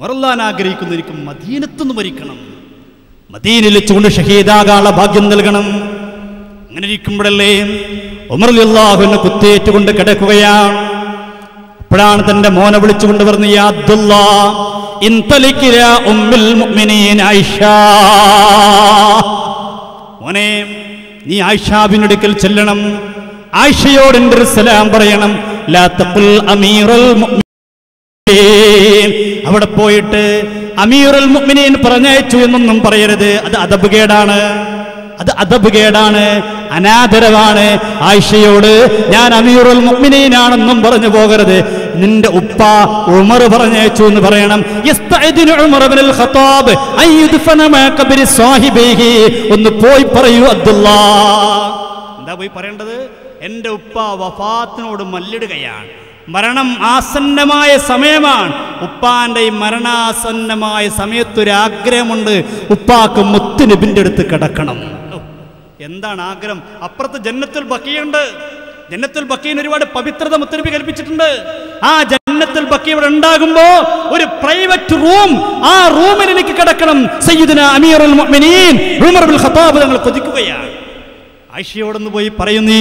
മറല്ലാൻ ആഗ്രഹിക്കുന്നവർക്കും മദീനത്തുനിന്ന് മരിക്കണം, മദീനയിൽ വെച്ചുകൊണ്ട് ഷഹീദാകാനുള്ള ഭാഗ്യം നൽകണം. അങ്ങനെ ഇരിക്കുമ്പോഴല്ലേ ഉമർ റളിയല്ലാഹു അൻഹു കുത്തേറ്റുകൊണ്ട് കിടക്കുകയാണ്. അപ്പോഴാണ് തന്റെ മോനെ വിളിച്ചുകൊണ്ട് പറഞ്ഞു, യാ അബ്ദുല്ലാ ഇൻതലിക് ഇലാ ഉമ്മുൽ മുഅ്മിനീൻ ആയിഷ. മോനെ, നീ ആയിഷാബിനടുക്കൽ ചെല്ലണം. ആയിഷയോട് എൻ്റെ ഒരു സലാം പറയണം. ലാ തഖുൽ അമീറുൽ മുഅ്മിനീൻ. അവിടെ പോയിട്ട് അമീറുൽ മുഅ്മിനീൻ പറഞ്ഞയച്ചു എന്നൊന്നും പറയരുത്. അത് അദബ് കേടാണ്, അത് അദബ് കേടാണ്, അനാദരവാണ്. ആയിഷയോട് ഞാൻ അമീറുൽ മുഅ്മിനീനാണെന്നും പറഞ്ഞു പോകരുത്. നിന്റെ ഉപ്പ ഉമർ പറഞ്ഞയച്ചു എന്ന് പറയണം. യസ്തഅദിനു ഉമർ ഇബ്നുൽ ഖത്താബ് അയ്യുദ്ഫന മാ ഖബരി സാഹിബിഹി. ഒന്ന് പോയി പറയൂ അബ്ദുല്ലാ. എന്താ പോയി പറയേണ്ടത്? എൻ്റെ ഉപ്പ വഫാത്തിനോട് മല്ലിടുകയാണ്. മരണം ആസന്നമായ സമയമാണ്. ഉപ്പാന്റെ ഈ മരണാസന്നമായ സമയത്തൊരാഗ്രഹമുണ്ട്, ഉപ്പാക്ക് മുത്തുനബിന്റെ അടുത്ത് കിടക്കണം. എന്താണ് ആഗ്രഹം? അപ്പുറത്ത് ജന്നത്തുൽ ബഖിയുണ്ട്. ജന്നത്തുൽ ബഖീൻ ഒരുപാട് പവിത്രത മുത്തനബി കൽപ്പിച്ചിട്ടുണ്ട്. ആ ജന്നത്തുൽ ബഖീ ഇവിടെ ഉണ്ടാകുമ്പോ ഒരു പ്രൈവറ്റ് റൂം, ആ റൂമിൽ എനിക്ക് കിടക്കണം. സയ്യിദുന അമീറുൽ മുഅ്മിനീൻ ഉമർ ഇബ്നുൽ ഖത്താബ് തങ്ങൾ കൊതിക്കുകയാണ്. ആയിഷയോടൊന്ന് പോയി പറയുന്നീ.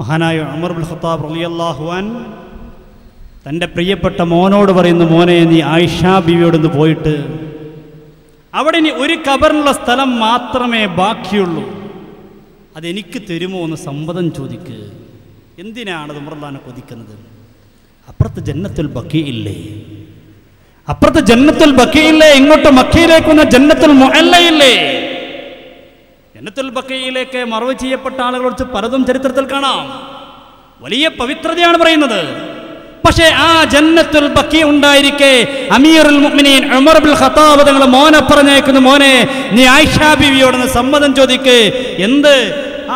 മഹാനായ ഉമർ ഇബ്നുൽ ഖത്താബ് റളിയല്ലാഹു അൻഹു തൻ്റെ പ്രിയപ്പെട്ട മോനോട് പറയുന്നു, മോനെ നീ ആയിഷ ബീവിയോടൊന്ന് പോയിട്ട് അവിടെ ഇനി ഒരു ഖബറിനുള്ള സ്ഥലം മാത്രമേ ബാക്കിയുള്ളൂ, അതെനിക്ക് തരുമോ എന്ന് സമ്മതം ചോദിക്ക്. എന്തിനാണത് ഉമർലാനെ കൊതിക്കുന്നത്? അപ്പുറത്ത് ജന്നത്തുൽ ബഖീ ഇല്ലേ, അപ്പുറത്ത് ജന്നത്തുൽ ബഖീ ഇല്ലേ, ഇങ്ങോട്ട് മക്കയിലേക്കുന്ന ജന്നത്തുൽ മുഅല്ല ഇല്ലേ. ജന്നത്തുൽ ബഖീയിലേക്ക് മറവ് ചെയ്യപ്പെട്ട ആളുകളോട് പലതും ചരിത്രത്തിൽ കാണാം, വലിയ പവിത്രതയാണ് പറയുന്നത്. പക്ഷേ ആ ജന്നത്തുൽ ബഖീ ഉണ്ടായിരിക്കെ അമീറുൽ മുഅ്മിനീൻ ഉമർ ഇബ്നുൽ ഖത്താബ് തങ്ങളെ മോനെ പറഞ്ഞേക്കുന്നു, മോനെ നീ ആയിഷ ബീവിയോടൊന്ന് സമ്മതം ചോദിക്ക്. എന്ത്?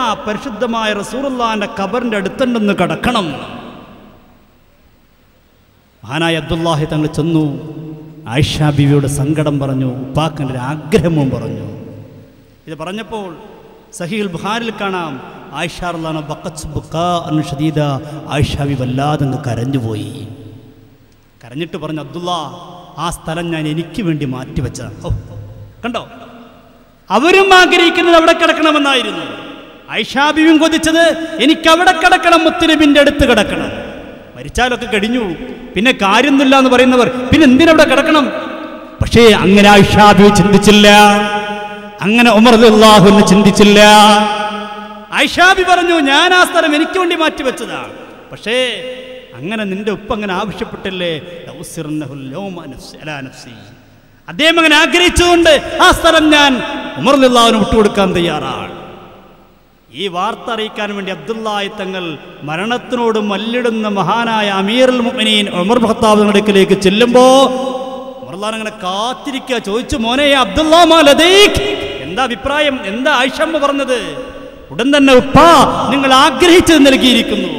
ആ പരിശുദ്ധമായ റസൂലുള്ളാഹിന്റെ ഖബറിന്റെ അടുത്തുണ്ടെന്ന് കടക്കണം. മഹാനായ അബ്ദുല്ലാഹി തങ്ങൾ ചെന്നു ആയിഷ ബീവിയോട് സങ്കടം പറഞ്ഞു, ഉപ്പാക്കൻ്റെ ഒരു ആഗ്രഹവും പറഞ്ഞു. ഇത് പറഞ്ഞപ്പോൾ സഹീഹുൽ ബുഖാരിയിൽ കാണാം, ആയിഷ റളിയല്ലാഹു അൻഹ ബഖത് ബുഖാഅൻ ശദീദ, ആയിഷ ബീവി വല്ലാതെ കരഞ്ഞുപോയി. കരഞ്ഞിട്ട് പറഞ്ഞു, അബ്ദുല്ലാ ആ സ്ഥലം ഞാൻ എനിക്ക് വേണ്ടി മാറ്റിവെച്ചതാണ്. ഓ കണ്ടോ, അവരും ആഗ്രഹിക്കുന്നത് അവിടെ കിടക്കണമെന്നായിരുന്നു. ആയിഷ ബീവിയും കൊതിച്ചത് എനിക്കവിടെ കിടക്കണം, മുത്തനബിൻ്റെ അടുത്ത് കിടക്കണം. മരിച്ചാലൊക്കെ കഴിഞ്ഞു, പിന്നെ കാര്യമൊന്നുമില്ല എന്ന് പറയുന്നവർ പിന്നെ എന്തിനവിടെ കിടക്കണം? പക്ഷേ അങ്ങനെ ആയിഷ ബീവി ചിന്തിച്ചില്ല, അങ്ങനെ ഉമർ റളിയല്ലാഹു അൻഹു ചിന്തിച്ചില്ല. ആയിഷ ബീവി പറഞ്ഞു, ഞാൻ ആ സ്ഥലം എനിക്ക് വേണ്ടി മാറ്റിവെച്ചതാണ്, പക്ഷേ അങ്ങനെ നിന്റെ ഉപ്പ അങ്ങനെ ആവശ്യപ്പെട്ടില്ലേ, അദ്ദേഹം അങ്ങനെ ആഗ്രഹിച്ചുകൊണ്ട് ആ സ്ഥലം ഞാൻ ഉമർ റളിയല്ലാഹുവിന് വിട്ടുകൊടുക്കാൻ തയ്യാറാണ്. ഈ വാർത്ത അറിയിക്കാൻ വേണ്ടി അബ്ദുല്ലാഹി തങ്ങൾ മരണത്തിനോട് മല്ലിടുന്ന മഹാനായ അമീറുൽ മുഅ്മിനീൻ ഉമർ ഇബ്നുൽ ഖത്താബ് അടുക്കലേക്ക് ചെല്ലുമ്പോൾ ഉമർലാൻ അങ്ങനെ കാത്തിരിക്കുക, ചോദിച്ചു, മോനെ അബ്ദുല്ലാ മാലദീക് എന്താ അഭിപ്രായം, എന്താ ആയിഷമ്മ പറഞ്ഞത്? ഉടൻ തന്നെ ഉപ്പ നിങ്ങൾ ആഗ്രഹിച്ചത് നൽകിയിരിക്കുന്നു.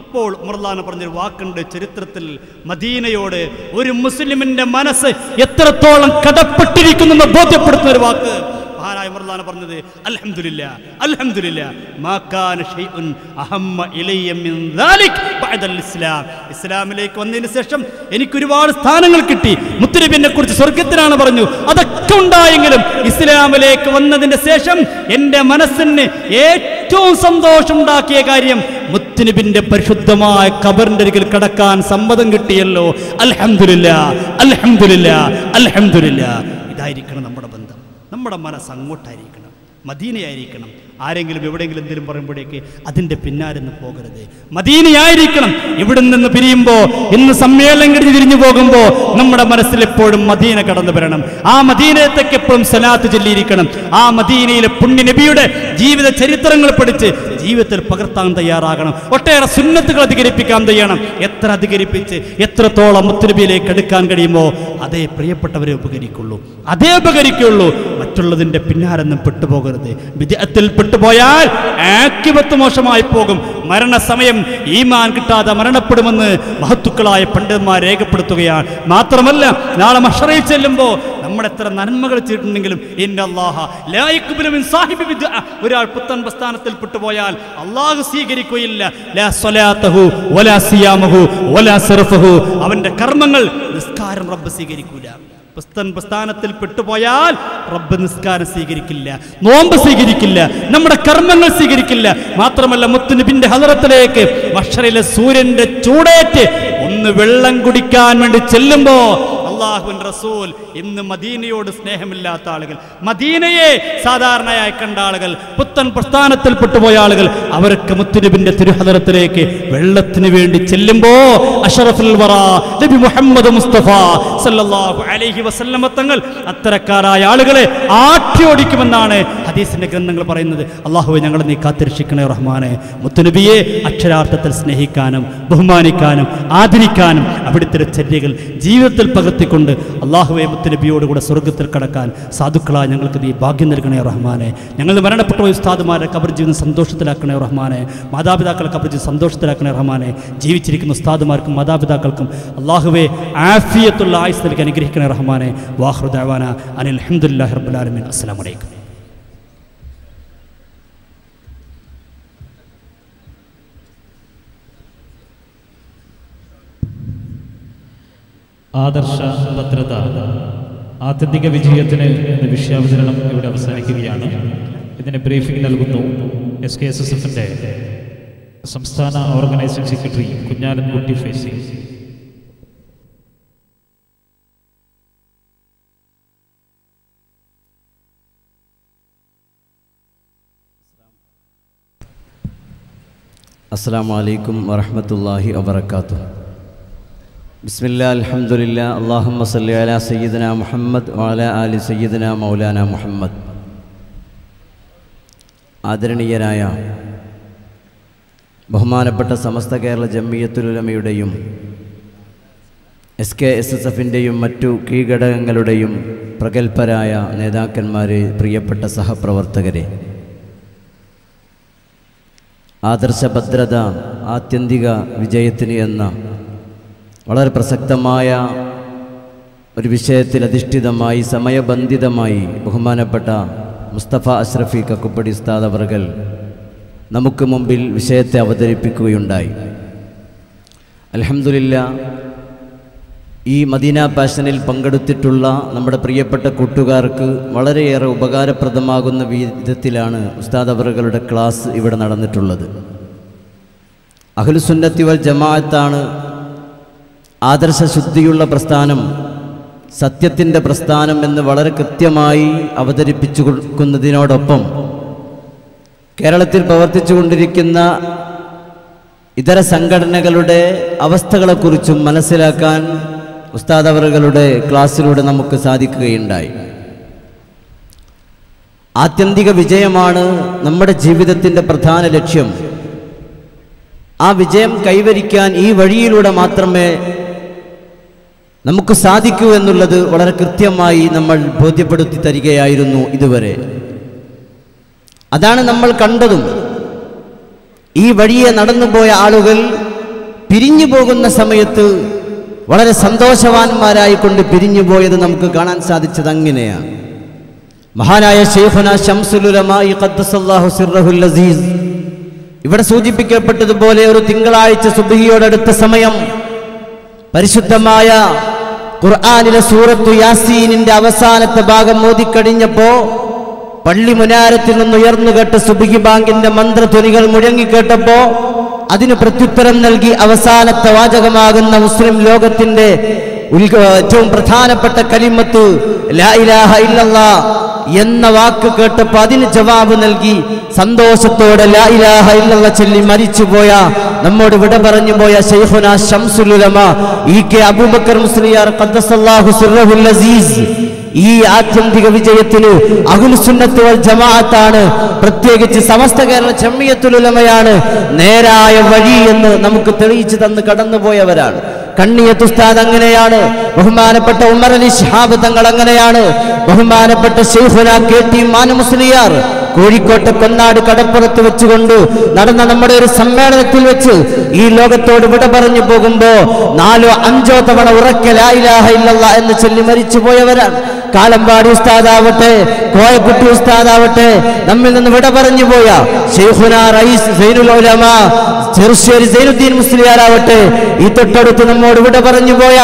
അപ്പോൾ ഉമർലാൻ പറഞ്ഞൊരു വാക്കുണ്ട്, ചരിത്രത്തിൽ മദീനയോട് ഒരു മുസ്ലിമിന്റെ മനസ്സ് എത്രത്തോളം കടപ്പെട്ടിരിക്കുന്നു ബോധ്യപ്പെടുത്തുന്ന ഒരു വാക്ക്. പറഞ്ഞത് അൽഹംദുലില്ലാ അൽഹംദുലില്ലാ മാ കാന ഷൈഉൻ അഹമ്മ ഇലയ്യ മിൻ ദാലിക് ബഅദൽ ഇസ്ലാം. ഇസ്ലാമിലേക്ക് വന്നതിന് ശേഷം എനിക്ക് ഒരുപാട് സ്ഥാനങ്ങൾ കിട്ടി, മുത്തനബിയെ കുറിച്ച് സ്വർഗ്ഗത്തിലാണ് പറഞ്ഞു, അതൊക്കെ ഉണ്ടായെങ്കിലും ഇസ്ലാമിലേക്ക് വന്നതിന് ശേഷം എൻ്റെ മനസ്സിന് ഏറ്റവും സന്തോഷമുണ്ടാക്കിയ കാര്യം മുത്തനബിന്റെ പരിശുദ്ധമായ ഖബറിന്റെ അരികിൽ കിടക്കാൻ സമ്മതം കിട്ടിയല്ലോ, അൽഹംദുലില്ലാ അൽഹംദുലില്ലാ അൽഹംദുലില്ലാ. ഇതായിരിക്കണം നമ്മുടെ ബന്ധം, നമ്മുടെ മനസ്സ് അങ്ങോട്ടായിരിക്കണം, മദീനയായിരിക്കണം. ആരെങ്കിലും എവിടെയെങ്കിലും എന്തെങ്കിലും പറയുമ്പോഴേക്ക് അതിൻ്റെ പിന്നാലെ നിന്ന് പോകരുത്, മദീനയായിരിക്കണം. ഇവിടെ നിന്ന് പിരിയുമ്പോൾ, ഇന്ന് സമ്മേളനം കഴിഞ്ഞ് തിരിഞ്ഞു പോകുമ്പോൾ നമ്മുടെ മനസ്സിലെപ്പോഴും മദീന കടന്നു വരണം. ആ മദീനത്തേക്ക് എപ്പോഴും സലാത്ത് ചൊല്ലിയിരിക്കണം. ആ മദീനയിലെ പുണ്യ നബിയുടെ ജീവിത ചരിത്രങ്ങൾ പഠിച്ച് ജീവിതത്തിൽ പകർത്താൻ തയ്യാറാകണം. ഒട്ടേറെ സുന്നത്തുകൾ അധികരിപ്പിക്കാൻ തയ്യണം. എത്ര അധികരിപ്പിച്ച് എത്രത്തോളം മുത്തനബിയിലേക്ക് എടുക്കാൻ കഴിയുമോ അതേ പ്രിയപ്പെട്ടവരെ ഉപകരിക്കുള്ളൂ, അതേ ഉപകരിക്കുള്ളൂ. മറ്റുള്ളതിൻ്റെ പിന്നാലൊന്നും പെട്ടുപോകരുത്. വിജയത്തിൽ പെട്ടുപോയാൽ ആക്കിപത്ത് മോശമായി പോകും. മരണസമയം ഈമാൻ കിട്ടാതെ മരണപ്പെടുമെന്ന് മഹത്തുക്കളായ പണ്ഡിതന്മാർ രേഖപ്പെടുത്തുകയാണ്. മാത്രമല്ല നാളെ മഹ്ഷറിൽ ചെല്ലുമ്പോൾ നമ്മുടെ എത്ര നന്മകൾ ചെയ്തിട്ടുണ്ടെങ്കിലും ഇന്നല്ലാഹ ലാ യഖ്ബലു മിൻ സാഹിബി ബിദ്അ, ഒരാൾ പുത്തൻ പ്രസ്ഥാനത്തിൽ പെട്ടുപോയാൽ അല്ലാഹു സ്വീകരിക്കുകയില്ല. ലാ സ്വലാതഹു വലാ സിയാമഹു വലാ സർഫഹു, അവന്റെ കർമ്മങ്ങൾ നിസ്കാരം റബ്ബ് സ്വീകരിക്കൂല. പുസ്തൻ പ്രസ്ഥാനത്തിൽ പെട്ടുപോയാൽ റബ്ബ് നിസ്കാരം സ്വീകരിക്കില്ല, നോമ്പ് സ്വീകരിക്കില്ല, നമ്മുടെ കർമ്മങ്ങൾ സ്വീകരിക്കില്ല. മാത്രമല്ല മുത്തുനബിന്റെ ഹദറത്തിലേക്ക് മഹ്ഷറിലെ സൂര്യന്റെ ചൂടേറ്റ് ഒന്ന് വെള്ളം കുടിക്കാൻ വേണ്ടി ചെല്ലുമ്പോ അല്ലാഹുവിന്റെ റസൂൽ, ഇന്ന് മദീനയോട് സ്നേഹമില്ലാത്ത ആളുകൾ, മദീനയെ സാധാരണയായി കണ്ട ആളുകൾ, പുത്തൻ പ്രസ്ഥാനത്തിൽ പെട്ടുപോയ ആളുകൾ, അവർക്ക് മുത്തുനബിന്റെ തിരുഹദറത്തിലേക്ക് വെള്ളത്തിന് വേണ്ടി ചെല്ലുമ്പോ അഷ്റഫുൽ വറാ നബി മുഹമ്മദ് മുസ്തഫ സല്ലല്ലാഹു അലൈഹി വസല്ലം തങ്ങൾ അത്തരക്കാരായ ആളുകളെ ആട്ടിയോടിക്കുമെന്നാണ് ഹദീസിന്റെ ഗ്രന്ഥങ്ങൾ പറയുന്നത്. അല്ലാഹുവേ ഞങ്ങളെ നീ കാത്തിരക്ഷിക്കണേ റഹ്മാനെ. മുത്തുനബിയെ അക്ഷരാർത്ഥത്തിൽ സ്നേഹിക്കാനും ബഹുമാനിക്കാനും ആദരിക്കാനും അവിടുത്തെ ചര്യകൾ ജീവിതത്തിൽ പകർത്തിക്കൊണ്ട് അല്ലാഹുവേ മുത്തുനബിയോട് കൂടെ സ്വർഗ്ഗത്തിൽ കടക്കാൻ സാധുക്കളായ ഞങ്ങൾക്ക് നീ ഭാഗ്യം നൽകണേ റഹ്മാനെ. ഞങ്ങൾ മരണപ്പെട്ട ഉസ്താദുമാരെ ഖബർ ജീവിതം സന്തോഷത്തിലാക്കണേ റഹ്മാനെ. മാതാപിതാക്കളെ ഖബർ ജീവിതം സന്തോഷത്തിലാക്കണേ റഹ്മാനെ. ജീവിച്ചിരിക്കുന്ന ഉസ്താദുമാർക്കും മാതാപിതാക്കൾക്കും അല്ലാഹുവേ ആഫിയത്തുള്ള ആയുസ് നൽകി അനുഗ്രഹിക്കണേ റഹ്മാനെ. വാഖിറു ദഅ്വാനാ അനിൽ ഹംദുലില്ലാഹി റബ്ബിൽ ആലമീൻ. അസ്സലാമു അലൈക്കും. ആദർശ ഭദ്രത ആത്യന്തിക വിജയത്തിന് എന്ന വിഷയാവതരണം ഇവിടെ അവസാനിക്കുകയാണ്. ഇതിന് ബ്രീഫിംഗ് നൽകുന്നു SYS സംസ്ഥാന ഓർഗനൈസിംഗ് സെക്രട്ടറി കുഞ്ഞാലിക്കുട്ടി ഫൈസി. അസ്സലാമു അലൈക്കും വറഹ്മത്തുള്ളാഹി വബറകാതുഹു. ബിസ്മില്ലാഹിർ റഹ്മാനിർ റഹീം. അല്ലാഹുമ്മ സല്ലി അലാ സയ്യിദിനാ മുഹമ്മദ് വഅലാ ആലി സയ്യിദിനാ മൗലാനാ മുഹമ്മദ്. ആദരണീയനായ ബഹുമാനപ്പെട്ട സമസ്ത കേരള ജംഇയ്യത്തുൽ ഉലമയുടെയും എസ്എസ്എഫിൻ്റെയും മറ്റു കീഘടകങ്ങളുടെയും പ്രഗത്ഭരായ നേതാക്കന്മാരെ, പ്രിയപ്പെട്ട സഹപ്രവർത്തകരെ, ആദർശഭദ്രത ആത്യന്തിക വിജയത്തിന് എന്ന വളരെ പ്രസക്തമായ ഒരു വിഷയത്തിൽ അധിഷ്ഠിതമായി സമയബന്ധിതമായി ബഹുമാനപ്പെട്ട മുസ്തഫ അഷ്റഫി കക്കുപ്പടി ഉസ്താദ് അവർകൾ നമുക്ക് മുമ്പിൽ വിഷയത്തെ അവതരിപ്പിക്കുകയുണ്ടായി. അൽഹംദുലില്ലാഹ്, ഈ മദീന പാഷനിൽ പങ്കെടുത്തിട്ടുള്ള നമ്മുടെ പ്രിയപ്പെട്ട കൂട്ടുകാർക്ക് വളരെയേറെ ഉപകാരപ്രദമാകുന്ന വിധത്തിലാണ് ഉസ്താദ് അവറുകളുടെ ക്ലാസ് ഇവിടെ നടന്നിട്ടുള്ളത്. അഹ്ലുസുന്നത്തി വൽ ജമാഅത്താണ് ആദർശശുദ്ധിയുള്ള പ്രസ്ഥാനം, സത്യത്തിൻ്റെ പ്രസ്ഥാനം എന്ന് വളരെ കൃത്യമായി അവതരിപ്പിച്ചു കൊടുക്കുന്നതിനോടൊപ്പം കേരളത്തിൽ പ്രവർത്തിച്ചു കൊണ്ടിരിക്കുന്ന ഇതര സംഘടനകളുടെ അവസ്ഥകളെക്കുറിച്ചും മനസ്സിലാക്കാൻ ഉസ്താദ് അവറുകളുടെ ക്ലാസ്സിലൂടെ നമുക്ക് സാധിക്കുകയുണ്ടായി. ആത്യന്തിക വിജയമാണ് നമ്മുടെ ജീവിതത്തിൻ്റെ പ്രധാന ലക്ഷ്യം. ആ വിജയം കൈവരിക്കാൻ ഈ വഴിയിലൂടെ മാത്രമേ നമുക്ക് സാധിക്കൂ എന്നുള്ളത് വളരെ കൃത്യമായി നമ്മൾ ബോധ്യപ്പെടുത്തി തരികയായിരുന്നു ഇതുവരെ. അതാണ് നമ്മൾ കണ്ടതും. ഈ വഴിയെ നടന്നുപോയ ആളുകൾ പിരിഞ്ഞു പോകുന്ന സമയത്ത് വളരെ സന്തോഷവാന്മാരായിക്കൊണ്ട് പിരിഞ്ഞു പോയത് നമുക്ക് കാണാൻ സാധിച്ചത് അങ്ങനെയാണ്. മഹാനായ ശൈഖുനാ ശംസുൽ ഉലമാ ഖദ്ദസല്ലാഹു സിർറഹുൽ അസീസ് ഇവിടെ സൂചിപ്പിക്കപ്പെട്ടതുപോലെ ഒരു തിങ്കളാഴ്ച സുബ്ഹിയോടടുത്ത സമയം പരിശുദ്ധമായ ഖുർആനിലെ സൂറത്തു യാസീനിന്റെ അവസാനത്തെ ഭാഗം ഓതിക്കഴിഞ്ഞപ്പോൾ പള്ളി മുനാരത്തിൽ നിന്നുയർന്നു കേട്ട സുബ്ഹി ബാങ്കിന്റെ മന്ത്രധ്വനികൾ മുഴങ്ങിക്കേട്ടപ്പോൾ അതിന് പ്രത്യുത്തരം നൽകി അവസാനത്തെ വാചകമാകുന്ന മുസ്ലിം ലോകത്തിന്റെ ഏറ്റവും പ്രധാനപ്പെട്ട കലിമത്ത് ലാ ഇലാഹ ഇല്ലല്ലാഹ് എന്ന വാക്ക് കേട്ടപ്പോൾ അതിന് ജവാബ് നൽകി സന്തോഷത്തോടെ ലാ ഇലാഹ ഇല്ലല്ലാഹ് ചൊല്ലി മരിച്ചുപോയ, നമ്മോട് വിട പറഞ്ഞു പോയ ശൈഖുനാ ശംസുൽ ഉലമാ ഇകെ അബൂബക്കർ മുസ്ലിയാർ ഖദ്ദസല്ലാഹു സിർറഹുൽ അസീസ് ഈ ആത്യന്തിക വിജയത്തിന് അഹ്ലുസുന്നത്ത് വൽ ജമാഅത്താണ്, പ്രത്യേകിച്ച് സമസ്ത കേരള ജംഇയ്യത്തുൽ ഉലമയാണ് നേരായ വഴി എന്ന് നമുക്ക് തെളിയിച്ചു തന്ന് കടന്നുപോയവരാണ്. കണ്ണിയത്ത് ഉസ്താദ് അങ്ങനെയാണ്, ബഹുമാനപ്പെട്ട ഉമർ അലി ശിഹാബ് തങ്ങൾ അങ്ങനെയാണ്, ബഹുമാനപ്പെട്ട ശൈഖുനാ കെടി മാന മുസ്ലിയാർ കോഴിക്കോട്ടെ കൊന്നാട് കടപ്പുറത്ത് വെച്ചുകൊണ്ട് നടന്ന നമ്മുടെ ഒരു സമ്മേളനത്തിൽ വെച്ച് ഈ ലോകത്തോട് വിട പറഞ്ഞു പോകുമ്പോ 4 5 തവണ ഉറക്കെ ലാ ഇലാഹ ഇല്ലല്ലാഹ് എന്ന് ചൊല്ലി മരിച്ചു പോയവരാണ്. കാലമ്പാടി ഉസ്താദാവട്ടെ, കോയക്കുട്ടി ഉസ്താദാവട്ടെ, നമ്മിൽ നിന്ന് വിട പറഞ്ഞു പോയ ശൈഖുനാ റൈസ് സൈനുൽ ഉലമാ ചെറുശ്ശേരി സൈനുദ്ദീൻ മുസ്ലിയാരാവട്ടെ, ഈ തൊട്ടടുത്ത് നമ്മോട് വിട പറഞ്ഞു പോയ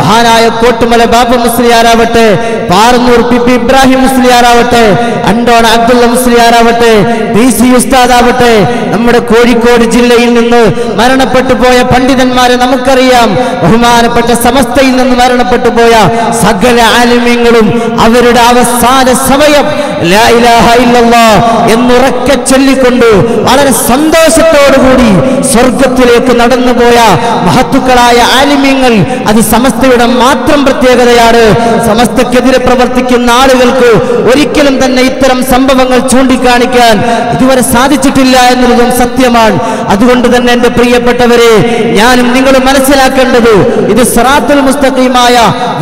മഹാനായ കോട്ടുമല ബാബ മുസ്ലിയാരാവട്ടെ, പാറന്നൂർ പി പി ഇബ്രാഹിം മുസ്ലിയാരാവട്ടെ, അണ്ടോണ അബ്ദുള്ള മുസ്ലിയാരാവട്ടെ, പി സി ഉസ്താദാവട്ടെ, നമ്മുടെ കോഴിക്കോട് ജില്ലയിൽ നിന്ന് മരണപ്പെട്ടു പോയ പണ്ഡിതന്മാരെ നമുക്കറിയാം. ബഹുമാനപ്പെട്ട സമസ്തയിൽ നിന്ന് മരണപ്പെട്ടു പോയ സകല ആലിമ്യങ്ങളും അവരുടെ അവസാന സമയം ലാ ഇലാഹ ഇല്ലല്ലാഹ് എന്നുറക്കെ ചൊല്ലിക്കൊണ്ട് വളരെ സന്തോഷത്തോടുകൂടി സ്വർഗത്തിലേക്ക് നടന്നുപോയ മഹത്തുക്കളായ ആലിമ്യങ്ങൾ. അത് സമസ്തയുടെ മാത്രം പ്രത്യേകതയാണ്. സമസ്തക്കെതിരെ പ്രവർത്തിക്കുന്ന ആളുകൾക്ക് ഒരിക്കലും തന്നെ ഇത്തരം സംഭവങ്ങൾ ചൂണ്ടിക്കാണിക്കാൻ ഇതുവരെ സാധിച്ചിട്ടില്ല എന്നുള്ളതും സത്യമാണ്. അതുകൊണ്ട് തന്നെ എൻ്റെ പ്രിയപ്പെട്ടവരെ, ഞാനും നിങ്ങൾ മനസ്സിലാക്കേണ്ടത് ഇത് സിറാത്തുൽ മുസ്തഖീമായ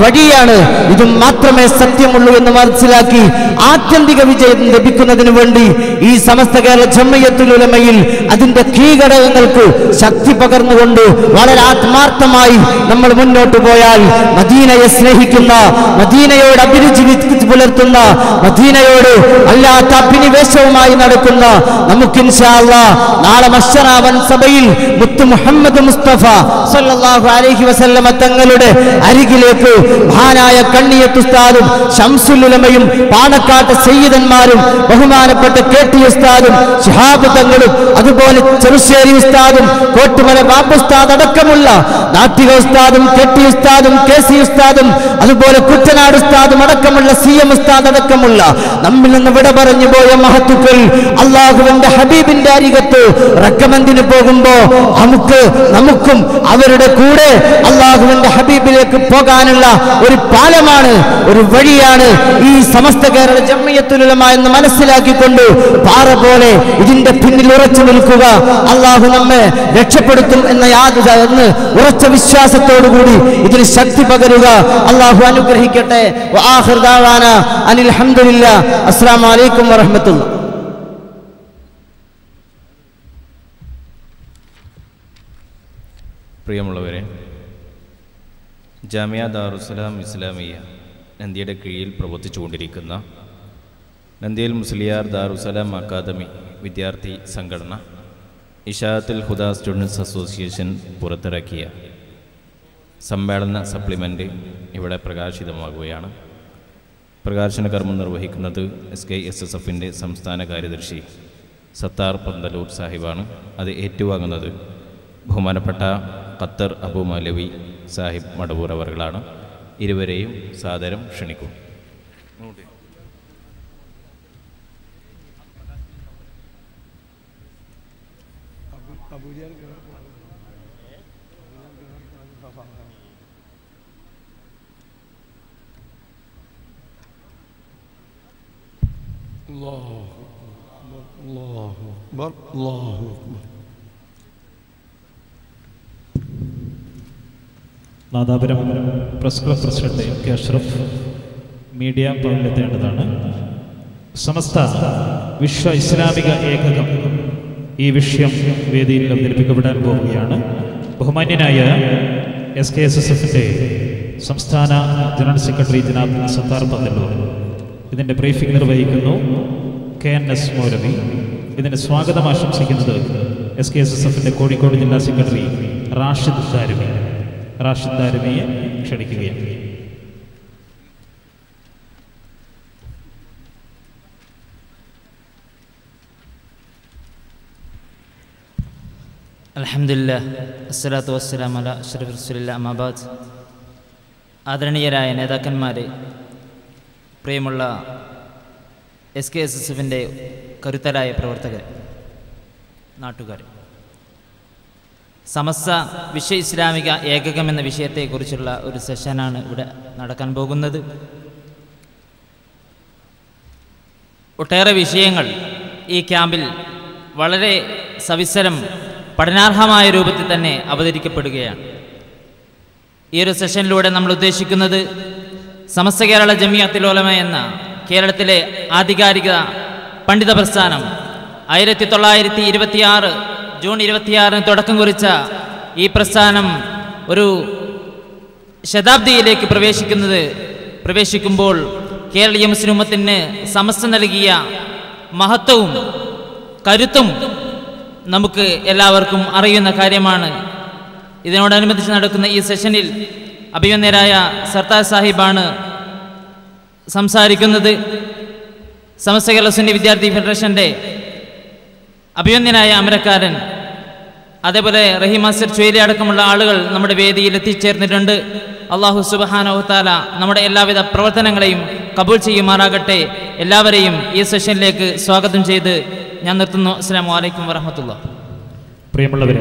വഴിയാണ്, ഇതും മാത്രമേ സത്യമുള്ളൂ എന്ന് മനസ്സിലാക്കി ആത്യന്തിക വിജയം ലഭിക്കുന്നതിന് വേണ്ടി ഈ സമസ്ത കേരള ജംഇയ്യത്തുൽ ഉലമയിൽ അതിൻ്റെ കീഘടകങ്ങൾക്ക് ശക്തി പകർന്നുകൊണ്ട് വളരെ ആത്മാർത്ഥമായി നമ്മൾ മുന്നോട്ട് പോയാൽ മദീനയെ സ്നേഹിക്കുന്ന, മദീനയോട് അഭിരുചി പുലർത്തുന്ന, മദീനയോട് അല്ലാത്ത അഭിനി ആവേശവുമായി നടക്കുന്ന നമുക്ക് ഇൻഷാ അല്ലാഹ് നാളെ മശ്റവൻ സഭയിൽ മുത്ത് മുഹമ്മദ് മുസ്തഫ സല്ലല്ലാഹു അലൈഹി വസല്ലമ തങ്ങളുടെ അരികിലേക്ക് മഹാനായ കണ്ണിയത്ത് ഉസ്താദും ശംസുൽ ഉലമയും പാണക്കാട്ട് സയ്യിദന്മാരും ബഹുമാനപ്പെട്ട കെടി ഉസ്താദും ശഹാബ് തങ്ങളും അതുപോലെ ചെറുശ്ശേരി ഉസ്താദും കോട്ടുമല ബാപ്പ ഉസ്താദ് അടക്കമുള്ള നാട്ടിക ഉസ്താദും കെടി ഉസ്താദും കെസി ഉസ്താദും അതുപോലെ കുട്ടനാട് ഉസ്താദും അടക്കമുള്ള സിഎം ഉസ്താദ് അടക്കമുള്ള നമ്മിൽ നിന്ന് വിട പറഞ്ഞു പോയ മഹത്തുക്കൾ അല്ലാഹുവിന്റെ ഹബീബിന്റെ അരികത്ത് റക്കമന്ദിന് പോകുമ്പോൾ നമുക്കും അവരുടെ കൂടെ അല്ലാഹുവിന്റെ ഹബീബിലേക്ക് പോകാനുള്ള ഒരു പാലമാണ്, ഒരു വഴിയാണ് ഈ സമസ്ത കേരള ജംഇയ്യത്തുൽ ഉലമ എന്ന് മനസ്സിലാക്കിക്കൊണ്ട് പാറ പോലെ ഇതിന്റെ പിന്നിൽ ഉറച്ചു നിൽക്കുക. അല്ലാഹു നമ്മെ രക്ഷപ്പെടുത്തും എന്ന യാതൊന്ന് ഉറച്ച വിശ്വാസത്തോടുകൂടി ഇതിന് ശക്തി പകരുക. അല്ലാഹു അനുഗ്രഹിക്കട്ടെ. വആഖിർ ദഅവാന അനിൽ ഹംദുലില്ലാ. അസ്സലാമു അലൈക്കും വറഹ്മത്തുള്ളാഹി. പ്രിയമുള്ളവരെ, ജാമിഅ ദാറുസ്സലാം ഇസ്ലാമിയ നന്ദിയുടെ കീഴിൽ പ്രവർത്തിച്ചുകൊണ്ടിരിക്കുന്ന നന്ദിയിൽ മുസ്ലിയാർ ദാറുസ്സലാം അക്കാദമി വിദ്യാർത്ഥി സംഘടന ഇഷാഅത്തുൽ ഹുദാ സ്റ്റുഡൻസ് അസോസിയേഷൻ പുറത്തിറക്കിയ സമ്മേളന സപ്ലിമെൻ്റ് ഇവിടെ പ്രകാശിതമാകുകയാണ്. പ്രകാശന കർമ്മം നിർവഹിക്കുന്നത് SYS സംസ്ഥാന കാര്യദർശി സത്താർ പന്തലൂർ സാഹിബാണ്. അത് ഏറ്റുവാങ്ങുന്നത് ബഹുമാനപ്പെട്ട ഖത്തർ അബു മൗലവി സാഹിബ് മടവൂർ അവറുകളാണ്. ഇരുവരെയും സാദരം ക്ഷണിക്കും. الله الله أكبر الله أكبر. Nadapuram press club president K Ashraf media പങ്കെടുത്തേണ്ടതാണ്. സമസ്ത വിശ്വ ഇസ്ലാമിക ഏകകം ഈ വിഷയം വേദിയിൽ അവതരിപ്പിക്കപ്പെടാൻ പോവുകയാണ്. ബഹുമാന്യനായ SKSSFന്റെ സംസ്ഥാന ജനറൽ സെക്രട്ടറി ജനാബ് സത്താർ പന്തലൂർ ഇതിൻ്റെ ബ്രീഫിംഗ് നിർവഹിക്കുന്നു. KNS മൗലവി. ഇതിന് സ്വാഗതം ആശംസിക്കുന്നത് SKSSFന്റെ കോഴിക്കോട് ജില്ലാ സെക്രട്ടറി റാഷിദ് ദാരുമിയെ ക്ഷണിക്കുകയാണ്. അൽഹംദുലില്ലാഹ്. അസ്സലാത്തു വസ്സലാമു അലാ അഷ്റഫിർ റസൂലില്ലാഹി അമ്മാ ബഅദ്. ആദരണീയരായ നേതാക്കന്മാരെ, പ്രിയമുള്ള SKSSFന്റെ കരുത്തരായ പ്രവർത്തകർ, നാട്ടുകാർ, സമസ്ത വിശ്വ ഇസ്ലാമിക ഏകകം എന്ന വിഷയത്തെക്കുറിച്ചുള്ള ഒരു സെഷനാണ് ഇവിടെ നടക്കാൻ പോകുന്നത്. ഒട്ടേറെ വിഷയങ്ങൾ ഈ ക്യാമ്പിൽ വളരെ സവിസ്തരം പഠനാർഹമായ രൂപത്തിൽ തന്നെ അവതരിക്കപ്പെടുകയാണ്. ഈ ഒരു സെഷനിലൂടെ നമ്മൾ ഉദ്ദേശിക്കുന്നത് സമസ്ത കേരള ജംഇയ്യത്തുൽ ഉലമ എന്ന കേരളത്തിലെ ആധികാരിക പണ്ഡിത പ്രസ്ഥാനം 1926 ജൂൺ 26-ന് തുടക്കം കുറിച്ച ഈ പ്രസ്ഥാനം ഒരു ശതാബ്ദിയിലേക്ക് പ്രവേശിക്കുമ്പോൾ കേരളീയ മുസ്ലിം ഉമ്മത്തിന് സമസ്ത നൽകിയ മഹത്വവും കരുത്തും നമുക്ക് എല്ലാവർക്കും അറിയുന്ന കാര്യമാണ്. ഇതിനോടനുബന്ധിച്ച് നടക്കുന്ന ഈ സെഷനിൽ അഭിമന്യരായ സർത്താർ സാഹിബാണ് സംസാരിക്കുന്നത്. സമസ്ത കേരള സുന്നി വിദ്യാർത്ഥി ഫെഡറേഷൻ്റെ അഭിമന്യനായ അമരക്കാരൻ, അതേപോലെ റഹീം മാസ്റ്റർ ചുവേലി അടക്കമുള്ള ആളുകൾ നമ്മുടെ വേദിയിൽ എത്തിച്ചേർന്നിട്ടുണ്ട്. അല്ലാഹു സുബ്ഹാനഹു തആല നമ്മുടെ എല്ലാവിധ പ്രവർത്തനങ്ങളെയും കബൂൽ ചെയ്യുമാറാകട്ടെ. എല്ലാവരെയും ഈ സെഷനിലേക്ക് സ്വാഗതം ചെയ്ത് ഞാൻ നിർത്തുന്നു. അസ്സലാമു അലൈക്കും വറഹ്മത്തുള്ളാഹി. പ്രിയമുള്ളവരെ,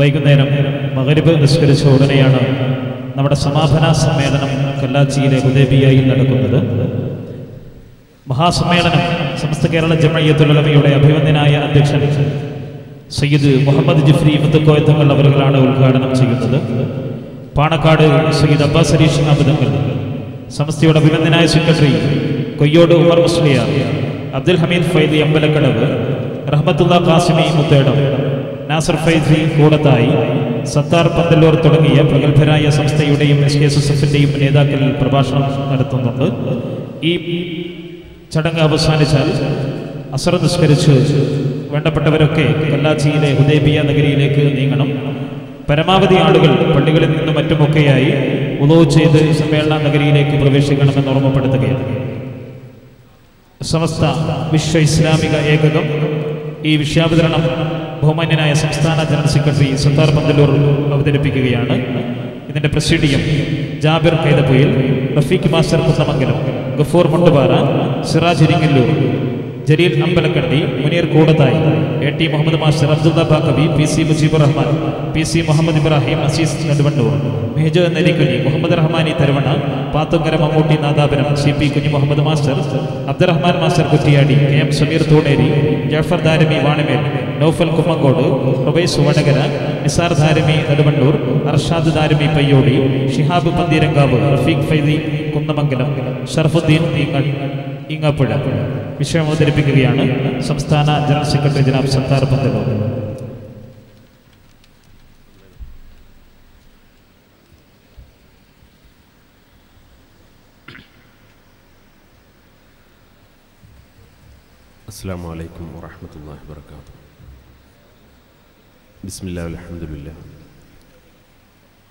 വൈകുന്നേരം മഗ്‌രിബ് നിസ്കരിച്ച ഉടനെയാണ് നമ്മുടെ സമാപന സമ്മേളനം കല്ലാച്ചിയിലെ ഹുദൈബിയയിൽ നടക്കുന്നത്. മഹാസമ്മേളനം സമസ്ത കേരള ജംഇയ്യത്തുൽ ഉലമയുടെ അഭിമന്യനായ അധ്യക്ഷൻ സയ്യിദ് മുഹമ്മദ് ജിഫ്രി മുത്തക്കോയ തങ്ങൾ അവരുകളാണ് ഉദ്ഘാടനം ചെയ്യുന്നത്. പാണക്കാട് സയ്യിദ് അബ്ബാസ് അരീഷ് അബുദങ്ങൾ, സമസ്തയുടെ അഭിമന്യനായ സെക്രട്ടറി കൊയ്യോട് ഉമർ മുസ്ലിയാർ, അബ്ദുൽ ഹമീദ് ഫൈദി അമ്പലക്കടവ്, റഹ്മത്തുള്ള ഖാസിമി മുത്തേടം, നാസർ ഫൈസി കൂടത്തായി, സത്താർ പന്തലൂർ തുടങ്ങിയ പ്രഗത്ഭരായ സംസ്ഥയുടെയും SKSSFന്റെയും നേതാക്കൾ പ്രഭാഷണം നടത്തുന്നുണ്ട്. ഈ ചടങ്ങ് അവസാനിച്ചാൽ അസർ നിസ്കരിച്ച് വേണ്ടപ്പെട്ടവരൊക്കെ കല്ലാച്ചിയിലെ ഹുദൈബിയ നഗരിയിലേക്ക് നീങ്ങണം. പരമാവധി ആളുകൾ പള്ളികളിൽ നിന്നും മറ്റുമൊക്കെയായി ഉളവ് ചെയ്ത് സമ്മേളന നഗരിയിലേക്ക് പ്രവേശിക്കണമെന്ന് ഓർമ്മപ്പെടുത്തുകയാണ്. സമസ്ത വിശ്വ ഇസ്ലാമിക ഏകകം ഈ വിഷയാവതരണം ബഹുമാന്യനായ സംസ്ഥാന ജനറൽ സെക്രട്ടറി സത്താർ പന്തലൂർ അവതരിപ്പിക്കുകയാണ്. ഇതിൻ്റെ presidium Jabir Kaithappoyil, Rafeeq master Kunnamangalam, Gafoor Mundupara, Siraj Iringallur, Jaleel Ambalakkandi, Muneer Koodathayi, A T Muhammad master, Abdulla ബാക്കബി, P C Mujeebur Rahman, P C Muhammad Ibrahim, Azeez Naduvannur, മെഹജോ നരിക്കുലി, Muhammad Rahmani തരവണ, പാത്തുങ്കര Mammootty Nadapuram, C P കുഞ്ഞു Muhammad master, Abdurahman master Kuttiady, K M Sameer Thuneri, Jafar Darimi Vanimel, Noufal Kummankode, Rubais Vadakara, Nisar Darimi Naduvannur, Arshad Darimi പയ്യോടി, Shihab Pantheerankavu, Rafeeq Faizy Kunnamangalam, Sharafuddin Engapuzha വിഷയം അവതരിപ്പിക്കുകയാണ് സംസ്ഥാന ജനറൽ സെക്രട്ടറി ജനാബ് സത്താർ പന്തലൂർ. അസ്സലാമു അലൈക്കും വറഹ്മത്തുള്ളാഹി വബറകാതുഹു. ബിസ്മില്ലാഹിർ റഹ്മാനിർ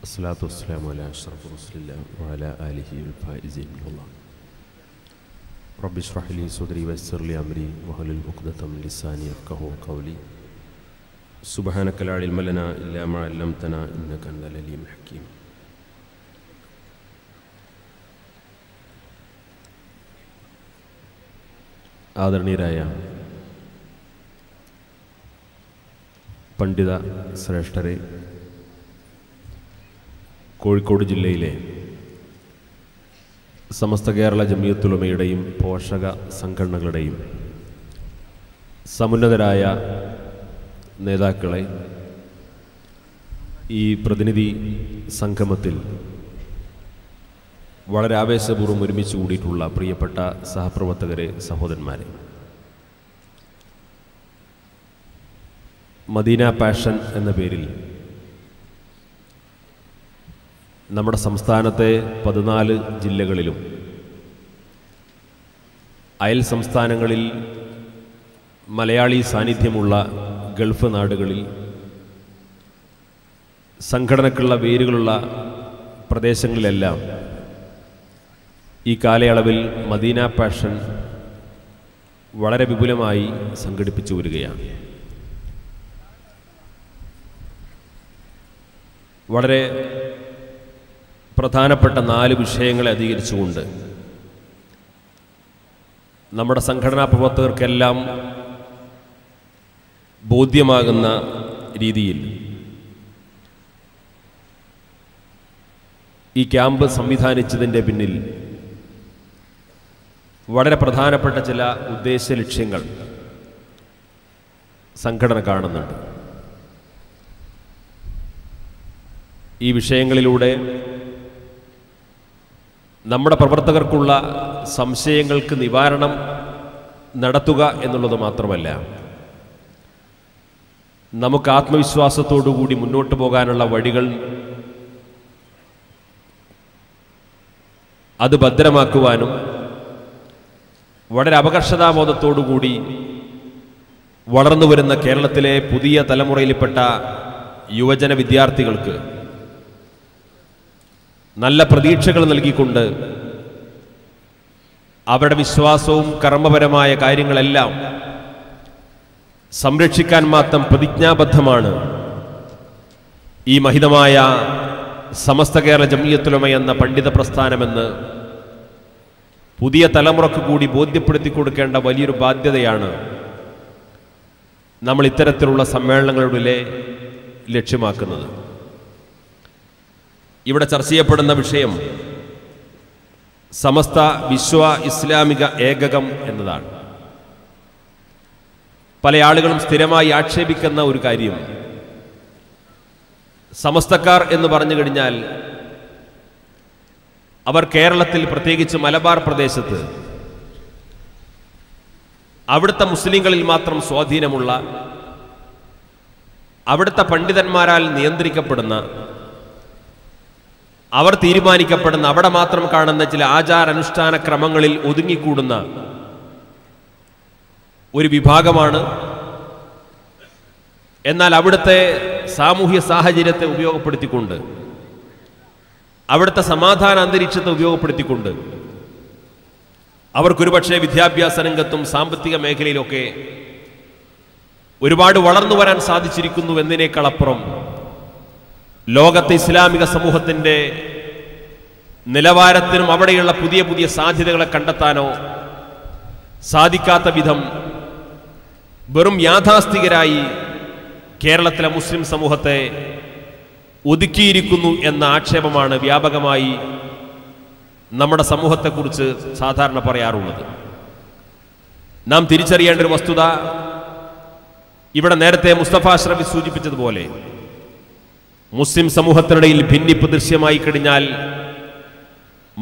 അസ്സലാത്തു വസ്സലാമു അലാ അഷ്റഫിർ റസൂലില്ലാഹി വഅലാ ആലിഹി വൽ ഫായിസിൻ ബില്ലാഹ്. റബ്ബി ഇശ്റഹ് ലി സദ്രി വയസ്സിർ ലി അംരി വഹ്ലുൽ ഉഖ്ദത മിൻ ലിസാനി യഫ്ഖഹു ഖൗലി. സുബ്ഹാനക ലാ ഇൽമ ലനാ ഇല്ലാ മാ അല്ലംതനാ ഇന്നക അൻതൽ അലീമുൽ ഹകീം. ആദരണീയരായ പണ്ഡിത ശ്രേഷ്ഠരെ, കോഴിക്കോട് ജില്ലയിലെ സമസ്ത കേരള ജമിയത്തുൽ ഉലമയുടെയും പോഷക സംഘടനകളുടെയും സമുന്നതരായ നേതാക്കളെ ഈ പ്രതിനിധി സംഗമത്തിൽ വളരെ ആവേശപൂർവ്വം ഒരുമിച്ച് കൂടിയിട്ടുള്ള പ്രിയപ്പെട്ട സഹപ്രവർത്തകരെ, സഹോദരന്മാരെ, മദീന പാഷൻ എന്ന പേരിൽ നമ്മുടെ സംസ്ഥാനത്തെ 14 ജില്ലകളിലും അയൽ സംസ്ഥാനങ്ങളിൽ മലയാളി സാന്നിധ്യമുള്ള ഗൾഫ് നാടുകളിൽ സംഘടനയ്ക്കുള്ള വേരുകളുള്ള പ്രദേശങ്ങളിലെല്ലാം ഈ കാലയളവിൽ മദീന പാഷൻ വളരെ വിപുലമായി സംഘടിപ്പിച്ചു വരികയാണ്. വളരെ പ്രധാനപ്പെട്ട 4 വിഷയങ്ങളെ അധികരിച്ചുകൊണ്ട് നമ്മുടെ സംഘടനാ പ്രവർത്തകർക്കെല്ലാം ബോധ്യമാകുന്ന രീതിയിൽ ഈ ക്യാമ്പ് സംവിധാനിച്ചതിൻ്റെ പിന്നിൽ വളരെ പ്രധാനപ്പെട്ട ചില ഉദ്ദേശ ലക്ഷ്യങ്ങൾ സംഘടന കാണുന്നുണ്ട്. ഈ വിഷയങ്ങളിലൂടെ നമ്മുടെ പ്രവർത്തകർക്കുള്ള സംശയങ്ങൾക്ക് നിവാരണം നടത്തുക എന്നുള്ളത് മാത്രമല്ല, നമുക്ക് ആത്മവിശ്വാസത്തോടുകൂടി മുന്നോട്ട് പോകാനുള്ള വഴികൾ അത് ഭദ്രമാക്കുവാനും വളരെ അപകർഷതാബോധത്തോടുകൂടി വളർന്നു വരുന്ന കേരളത്തിലെ പുതിയ തലമുറയിൽപ്പെട്ട യുവജന വിദ്യാർത്ഥികൾക്ക് നല്ല പ്രതീക്ഷകൾ നൽകിക്കൊണ്ട് അവരുടെ വിശ്വാസവും കർമ്മപരമായ കാര്യങ്ങളെല്ലാം സംരക്ഷിക്കാൻ മാത്രം പ്രതിജ്ഞാബദ്ധമാണ് ഈ മഹിതമായ സമസ്ത കേരള ജമിയത്തുൽ ഉലമ എന്ന പണ്ഡിത പ്രസ്ഥാനമെന്ന് പുതിയ തലമുറക്ക് കൂടി ബോധ്യപ്പെടുത്തി കൊടുക്കേണ്ട വലിയൊരു ബാധ്യതയാണ് നമ്മൾ ഇത്തരത്തിലുള്ള സമ്മേളനങ്ങളുടെ ലക്ഷ്യമാക്കുന്നത്. ഇവിടെ ചർച്ച ചെയ്യപ്പെടുന്ന വിഷയം സമസ്ത വിശ്വ ഇസ്ലാമിക ഏകകം എന്നതാണ്. പല ആളുകളും സ്ഥിരമായി ആക്ഷേപിക്കുന്ന ഒരു കാര്യം, സമസ്തക്കാർ എന്ന് പറഞ്ഞു കഴിഞ്ഞാൽ അവർ കേരളത്തിൽ, പ്രത്യേകിച്ച് മലബാർ പ്രദേശത്ത്, അവിടുത്തെ മുസ്ലിങ്ങളിൽ മാത്രം സ്വാധീനമുള്ള, അവിടുത്തെ പണ്ഡിതന്മാരാൽ നിയന്ത്രിക്കപ്പെടുന്ന, അവർ തീരുമാനിക്കപ്പെടുന്ന, അവിടെ മാത്രം കാണുന്ന ചില ആചാരാനുഷ്ഠാന ക്രമങ്ങളിൽ ഒതുങ്ങിക്കൂടുന്ന ഒരു വിഭാഗമാണ്. എന്നാൽ അവിടുത്തെ സാമൂഹ്യ സാഹചര്യത്തെ ഉപയോഗപ്പെടുത്തിക്കൊണ്ട്, അവിടുത്തെ സമാധാന അന്തരീക്ഷത്തെ ഉപയോഗപ്പെടുത്തിക്കൊണ്ട് അവർക്കൊരു പക്ഷേ വിദ്യാഭ്യാസ രംഗത്തും സാമ്പത്തിക മേഖലയിലൊക്കെ ഒരുപാട് വളർന്നു വരാൻ സാധിച്ചിരിക്കുന്നു എന്നതിനേക്കാളപ്പുറം ലോകത്തെ ഇസ്ലാമിക സമൂഹത്തിൻ്റെ നിലവാരത്തിനും അവിടെയുള്ള പുതിയ പുതിയ സാധ്യതകളെ കണ്ടെത്താനോ സാധിക്കാത്ത വിധം വെറും യാഥാസ്ഥികരായി കേരളത്തിലെ മുസ്ലിം സമൂഹത്തെ ഒതുക്കിയിരിക്കുന്നു എന്ന ആക്ഷേപമാണ് വ്യാപകമായി നമ്മുടെ സമൂഹത്തെക്കുറിച്ച് സാധാരണ പറയാറുള്ളത്. നാം തിരിച്ചറിയേണ്ട ഒരു വസ്തുത ഇവിടെ നേരത്തെ മുസ്തഫ അഷ്റഫി സൂചിപ്പിച്ചതുപോലെ മുസ്ലിം സമൂഹത്തിനിടയിൽ ഭിന്നിപ്പ് ദൃശ്യമായി കഴിഞ്ഞാൽ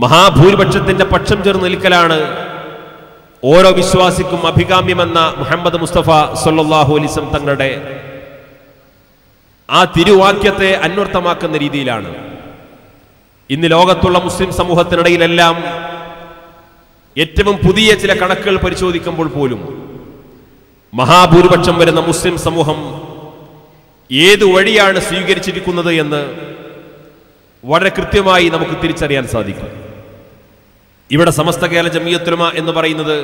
മഹാഭൂരിപക്ഷത്തിൻ്റെ പക്ഷം ചേർന്ന് നിൽക്കലാണ് ഓരോ വിശ്വാസിക്കും അഭികാമ്യമെന്ന മുഹമ്മദ് മുസ്തഫ സല്ലല്ലാഹു അലൈഹി വസല്ലം തങ്ങളുടെ ആ തിരുവാക്യത്തെ അന്വർത്ഥമാക്കുന്ന രീതിയിലാണ് ഇന്ന് ലോകത്തുള്ള മുസ്ലിം സമൂഹത്തിനിടയിലെല്ലാം ഏറ്റവും പുതിയ ചില കണക്കുകൾ പരിശോധിക്കുമ്പോൾ പോലും മഹാഭൂരിപക്ഷം വരുന്ന മുസ്ലിം സമൂഹം ഏതു വഴിയാണ് സ്വീകരിച്ചിരിക്കുന്നത് എന്ന് വളരെ കൃത്യമായി നമുക്ക് തിരിച്ചറിയാൻ സാധിക്കും. ഇവിടെ സമസ്ത കേരള ജമീയത്തുലമ എന്ന് പറയുന്നത്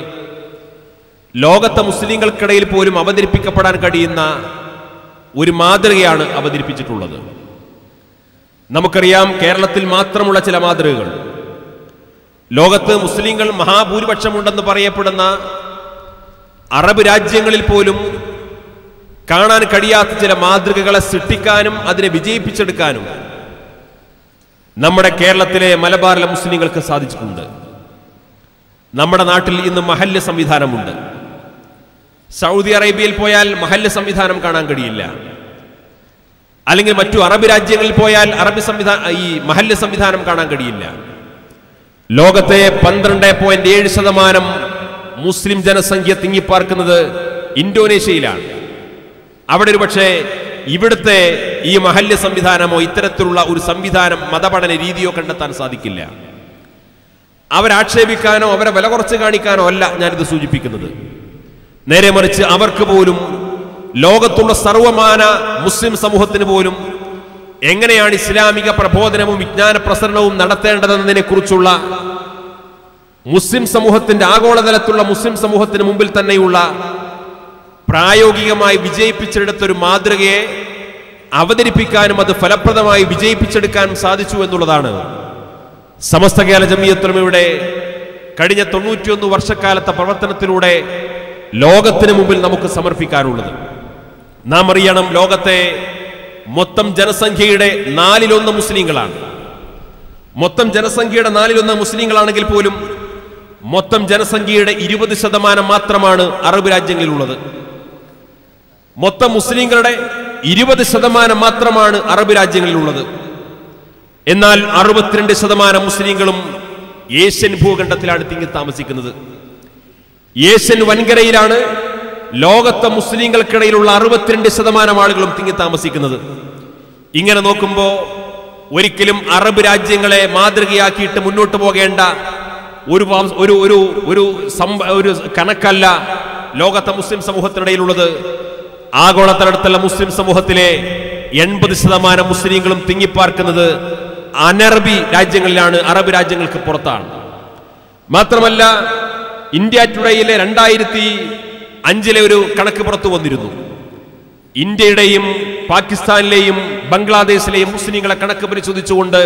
ലോകത്തെ മുസ്ലിങ്ങൾക്കിടയിൽ പോലും അവതരിപ്പിക്കപ്പെടാൻ കഴിയുന്ന ഒരു മാതൃകയാണ് അവതരിപ്പിച്ചിട്ടുള്ളത്. നമുക്കറിയാം, കേരളത്തിൽ മാത്രമുള്ള ചില മാതൃകകൾ, ലോകത്ത് മുസ്ലിങ്ങൾ മഹാഭൂരിപക്ഷമുണ്ടെന്ന് പറയപ്പെടുന്ന അറബ് രാജ്യങ്ങളിൽ പോലും കാണാൻ കഴിയാത്ത ചില മാതൃകകളെ സൃഷ്ടിക്കാനും അതിനെ വിജയിപ്പിച്ചെടുക്കാനും നമ്മുടെ കേരളത്തിലെ മലബാറിലെ മുസ്ലിങ്ങൾക്ക് സാധിച്ചിട്ടുണ്ട്. നമ്മുടെ നാട്ടിൽ ഇന്ന് മഹല്ല് സംവിധാനമുണ്ട്. സൗദി അറേബ്യയിൽ പോയാൽ മഹല്ല് സംവിധാനം കാണാൻ കഴിയില്ല, അല്ലെങ്കിൽ മറ്റു അറബ് രാജ്യങ്ങളിൽ പോയാൽ ഈ മഹല്ല് സംവിധാനം കാണാൻ കഴിയില്ല. ലോകത്തെ 12.7% മുസ്ലിം ജനസംഖ്യ തിങ്ങിപ്പാർക്കുന്നത് ഇന്തോനേഷ്യയിലാണ്. അവിടെ ഒരു പക്ഷേ ഇവിടുത്തെ ഈ മഹല്ല് സംവിധാനമോ ഇത്തരത്തിലുള്ള ഒരു സംവിധാനം മതപഠന രീതിയോ കണ്ടെത്താൻ സാധിക്കില്ല. അവരാക്ഷേപിക്കാനോ അവരെ വില കുറച്ച് കാണിക്കാനോ അല്ല ഞാനിത് സൂചിപ്പിക്കുന്നത്. നേരെ മറിച്ച് അവർക്ക് പോലും ലോകത്തുള്ള സർവമാന മുസ്ലിം സമൂഹത്തിന് പോലും എങ്ങനെയാണ് ഇസ്ലാമിക പ്രബോധനവും വിജ്ഞാന പ്രസരണവും നടത്തേണ്ടതെന്നതിനെക്കുറിച്ചുള്ള മുസ്ലിം സമൂഹത്തിൻ്റെ ആഗോളതലത്തിലുള്ള മുസ്ലിം സമൂഹത്തിന് മുമ്പിൽ തന്നെയുള്ള പ്രായോഗികമായി വിജയിപ്പിച്ചെടുത്തൊരു മാതൃകയെ അവതരിപ്പിക്കാനും അത് ഫലപ്രദമായി വിജയിപ്പിച്ചെടുക്കാനും സാധിച്ചു എന്നുള്ളതാണ് സമസ്ത കേരള ജമീയത്തുലമയുടെ കഴിഞ്ഞ 91 വർഷക്കാലത്തെ പ്രവർത്തനത്തിലൂടെ ലോകത്തിന് മുമ്പിൽ നമുക്ക് സമർപ്പിക്കാനുള്ളത്. നാം അറിയണം, ലോകത്തെ മൊത്തം ജനസംഖ്യയുടെ 1/4 മുസ്ലിങ്ങളാണ്. മൊത്തം ജനസംഖ്യയുടെ 1/4 മുസ്ലിങ്ങളാണെങ്കിൽ പോലും മൊത്തം ജനസംഖ്യയുടെ 20% മാത്രമാണ് അറബ് രാജ്യങ്ങളിലുള്ളത്. മൊത്തം മുസ്ലിങ്ങളുടെ 20% മാത്രമാണ് അറബ് രാജ്യങ്ങളിലുള്ളത്. എന്നാൽ 62% മുസ്ലിങ്ങളും ഏഷ്യൻ ഭൂഖണ്ഡത്തിലാണ് തിങ്ങി താമസിക്കുന്നത്. ഏഷ്യൻ വൻകരയിലാണ് ലോകത്തെ മുസ്ലിങ്ങൾക്കിടയിലുള്ള 62% ആളുകളും തിങ്ങി താമസിക്കുന്നത്. ഇങ്ങനെ നോക്കുമ്പോൾ ഒരിക്കലും അറബ് രാജ്യങ്ങളെ മാതൃകയാക്കിയിട്ട് മുന്നോട്ട് പോകേണ്ട ഒരു കണക്കല്ല ലോകത്തെ മുസ്ലിം സമൂഹത്തിനിടയിലുള്ളത്. ആഗോളതലത്തിലുള്ള മുസ്ലിം സമൂഹത്തിലെ 80% മുസ്ലിങ്ങളും തിങ്ങിപ്പാർക്കുന്നത് അനറബി രാജ്യങ്ങളിലാണ്, അറബ് രാജ്യങ്ങൾക്ക് പുറത്താണ്. മാത്രമല്ല, ഇന്ത്യ ടുഡേയിലെ 2005 ഒരു കണക്ക് പുറത്തു വന്നിരുന്നു. ഇന്ത്യയുടെയും പാകിസ്ഥാനിലെയും ബംഗ്ലാദേശിലെയും മുസ്ലിങ്ങളെ കണക്ക് പരിശോധിച്ചുകൊണ്ട്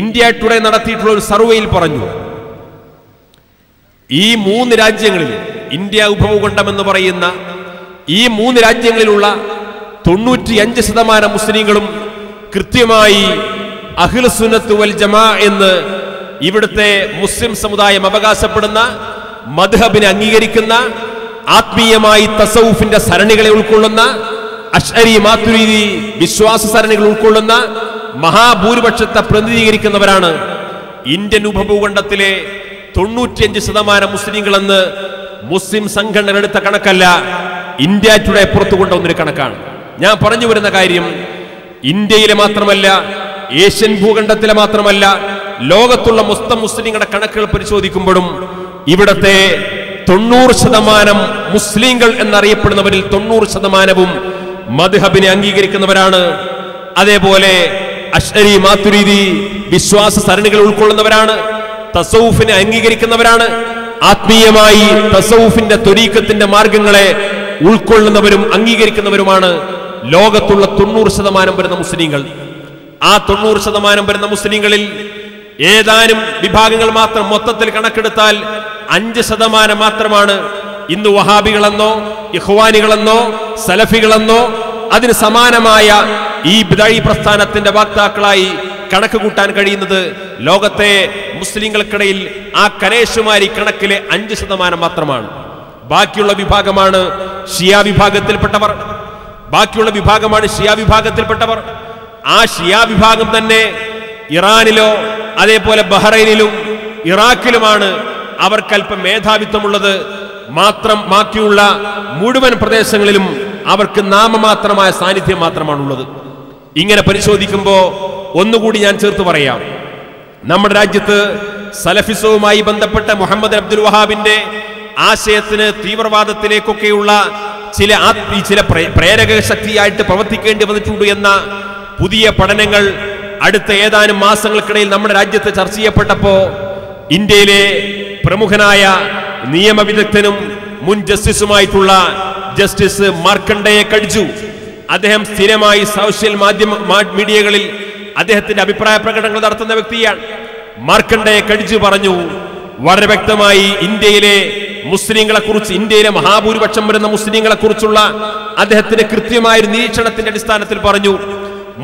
ഇന്ത്യ ടുഡേ നടത്തിയിട്ടുള്ള ഒരു സർവേയിൽ പറഞ്ഞു, ഈ 3 രാജ്യങ്ങളിൽ, ഇന്ത്യ ഉപഭൂഖണ്ഡം എന്ന് പറയുന്ന ഈ 3 രാജ്യങ്ങളിലുള്ള 95% മുസ്ലിങ്ങളും കൃത്യമായി അഹ്ലുസുന്നത്ത് വൽ ജമാഅ എന്ന് ഇവിടുത്തെ മുസ്ലിം സമുദായം അവകാശപ്പെടുന്ന മദ്ഹബിനെ അംഗീകരിക്കുന്ന, ആത്മീയമായി തസൗഫിന്റെ സരണികളെ ഉൾക്കൊള്ളുന്ന, അശ്അരി മാതുരീദി വിശ്വാസ സരണികൾ ഉൾക്കൊള്ളുന്ന മഹാഭൂരിപക്ഷത്തെ പ്രതിനിധീകരിക്കുന്നവരാണ് ഇന്ത്യൻ ഉപഭൂഖണ്ഡത്തിലെ 95% മുസ്ലിങ്ങളെന്ന് മുസ്ലിം സംഘടന എടുത്ത കണക്കല്ല, ഇന്ത്യ ടുഡേ പുറത്തു കൊണ്ടുവന്നൊരു കണക്കാണ്. ഞാൻ പറഞ്ഞു വരുന്ന കാര്യം, ഇന്ത്യയിലെ മാത്രമല്ല, ഏഷ്യൻ ഭൂഖണ്ഡത്തിലെ മാത്രമല്ല, ലോകത്തുള്ള മൊത്തം മുസ്ലിങ്ങളുടെ കണക്കുകൾ പരിശോധിക്കുമ്പോഴും ഇവിടത്തെ 90% മുസ്ലിങ്ങൾ എന്നറിയപ്പെടുന്നവരിൽ 90%-ഉം മദ്ഹബിനെ അംഗീകരിക്കുന്നവരാണ്. അതേപോലെ അശ്അരി മാതുരിദി വിശ്വാസ സരണികൾ ഉൾക്കൊള്ളുന്നവരാണ്, തസൗഫിനെ അംഗീകരിക്കുന്നവരാണ്. ആത്മീയമായി തസൗഫിന്റെ ത്വരീഖത്തിന്റെ മാർഗങ്ങളെ ഉൾക്കൊള്ളുന്നവരും അംഗീകരിക്കുന്നവരുമാണ് ലോകത്തുള്ള 90% വരുന്ന മുസ്ലിങ്ങൾ. ആ 90% വരുന്ന മുസ്ലിങ്ങളിൽ ഏതാനും വിഭാഗങ്ങൾ മാത്രം മൊത്തത്തിൽ കണക്കെടുത്താൽ 5% മാത്രമാണ് ഇന്ന് വഹാബികളെന്നോ ഇഖ്വാനികളെന്നോ സലഫികളെന്നോ അതിന് സമാനമായ ഈ ബിദഈ പ്രസ്ഥാനത്തിന്റെ വക്താക്കളായി കണക്ക് കൂട്ടാൻ കഴിയുന്നത്. ലോകത്തെ മുസ്ലിങ്ങൾക്കിടയിൽ ആ കരേഷുമാരി കണക്കിലെ 5% മാത്രമാണ്. ബാക്കിയുള്ള വിഭാഗമാണ് ഷിയാ വിഭാഗത്തിൽപ്പെട്ടവർ. ആ ഷിയാ വിഭാഗം തന്നെ ഇറാനിലോ അതേപോലെ ബഹ്റൈനിലും ഇറാഖിലുമാണ് അവർക്കല്പം മേധാവിത്വമുള്ളത്. മാത്രം ബാക്കിയുള്ള മുഴുവൻ പ്രദേശങ്ങളിലും അവർക്ക് നാമമാത്രമായ സാന്നിധ്യം മാത്രമാണുള്ളത്. ഇങ്ങനെ പരിശോധിക്കുമ്പോൾ ഒന്നുകൂടി ഞാൻ ചേർത്ത് പറയാം, നമ്മുടെ രാജ്യത്ത് സലഫിസവുമായി ബന്ധപ്പെട്ട മുഹമ്മദ് അബ്ദുൽ വഹാബിന്റെ ആശയത്തിന് തീവ്രവാദത്തിലേക്കൊക്കെയുള്ള ചില പ്രേരക ശക്തിയായിട്ട് പ്രവർത്തിക്കേണ്ടി വന്നിട്ടുണ്ട് എന്ന പുതിയ പഠനങ്ങൾ അടുത്ത ഏതാനും മാസങ്ങൾക്കിടയിൽ നമ്മുടെ രാജ്യത്ത് ചർച്ച ചെയ്യപ്പെട്ടപ്പോൾ ഇന്ത്യയിലെ പ്രമുഖനായ നിയമവിദഗ്ധനും മുൻ ജസ്റ്റിസുമായിട്ടുള്ള ജസ്റ്റിസ് മാർക്കണ്ഡേയ കഡ്ജു, അദ്ദേഹം സ്ഥിരമായി സോഷ്യൽ മീഡിയകളിൽ അദ്ദേഹത്തിന്റെ അഭിപ്രായ പ്രകടനങ്ങൾ നടത്തുന്ന വ്യക്തിയാണ്. മാർക്കണ്ഡേയ കഡ്ജു പറഞ്ഞു വളരെ വ്യക്തമായി ഇന്ത്യയിലെ മുസ്ലിങ്ങളെ കുറിച്ച്, ഇന്ത്യയിലെ മഹാഭൂരിപക്ഷം വരുന്ന മുസ്ലിങ്ങളെ കുറിച്ചുള്ള അദ്ദേഹത്തിന്റെ കൃത്യമായ ഒരു നിരീക്ഷണത്തിന്റെ അടിസ്ഥാനത്തിൽ പറഞ്ഞു,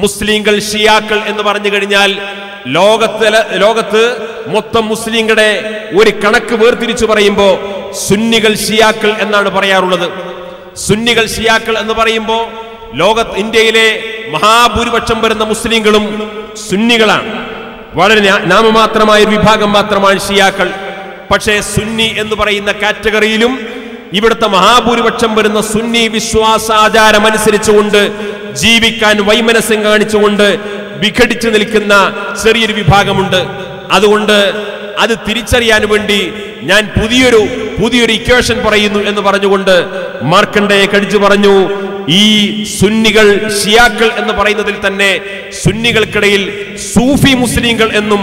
മുസ്ലിങ്ങൾ ഷിയാക്കൾ എന്ന് പറഞ്ഞു കഴിഞ്ഞാൽ ലോകത്ത് മൊത്തം മുസ്ലിങ്ങളുടെ ഒരു കണക്ക് വേർതിരിച്ചു പറയുമ്പോൾ സുന്നികൾ ഷിയാക്കൾ എന്നാണ് പറയാറുള്ളത്. സുന്നികൾ ഷിയാക്കൾ എന്ന് പറയുമ്പോൾ ലോകത്ത് ഇന്ത്യയിലെ മഹാഭൂരിപക്ഷം വരുന്ന മുസ്ലിങ്ങളും സുന്നികളാണ്. വളരെ നാമമാത്രമായ വിഭാഗം മാത്രമാണ് ഷിയാക്കൾ. പക്ഷേ സുന്നി എന്ന് പറയുന്ന കാറ്റഗറിയിലും ഇവിടുത്തെ മഹാഭൂരിപക്ഷം വരുന്ന സുന്നി വിശ്വാസാചാരം അനുസരിച്ചുകൊണ്ട് ജീവിക്കാൻ വൈമനസ്യം കാണിച്ചുകൊണ്ട് വിഘടിച്ചു നിൽക്കുന്ന ചെറിയൊരു വിഭാഗമുണ്ട്. അതുകൊണ്ട് അത് തിരിച്ചറിയാൻ വേണ്ടി ഞാൻ പുതിയൊരു ഇക്വേഷൻ പറയുന്നു എന്ന് പറഞ്ഞുകൊണ്ട് മാർക്കണ്ഡേയ കടിച്ചു പറഞ്ഞു, ഈ സുന്നികൾ ഷിയാക്കൾ എന്ന് പറയുന്നതിൽ തന്നെ സുന്നികൾക്കിടയിൽ സൂഫി മുസ്ലിങ്ങൾ എന്നും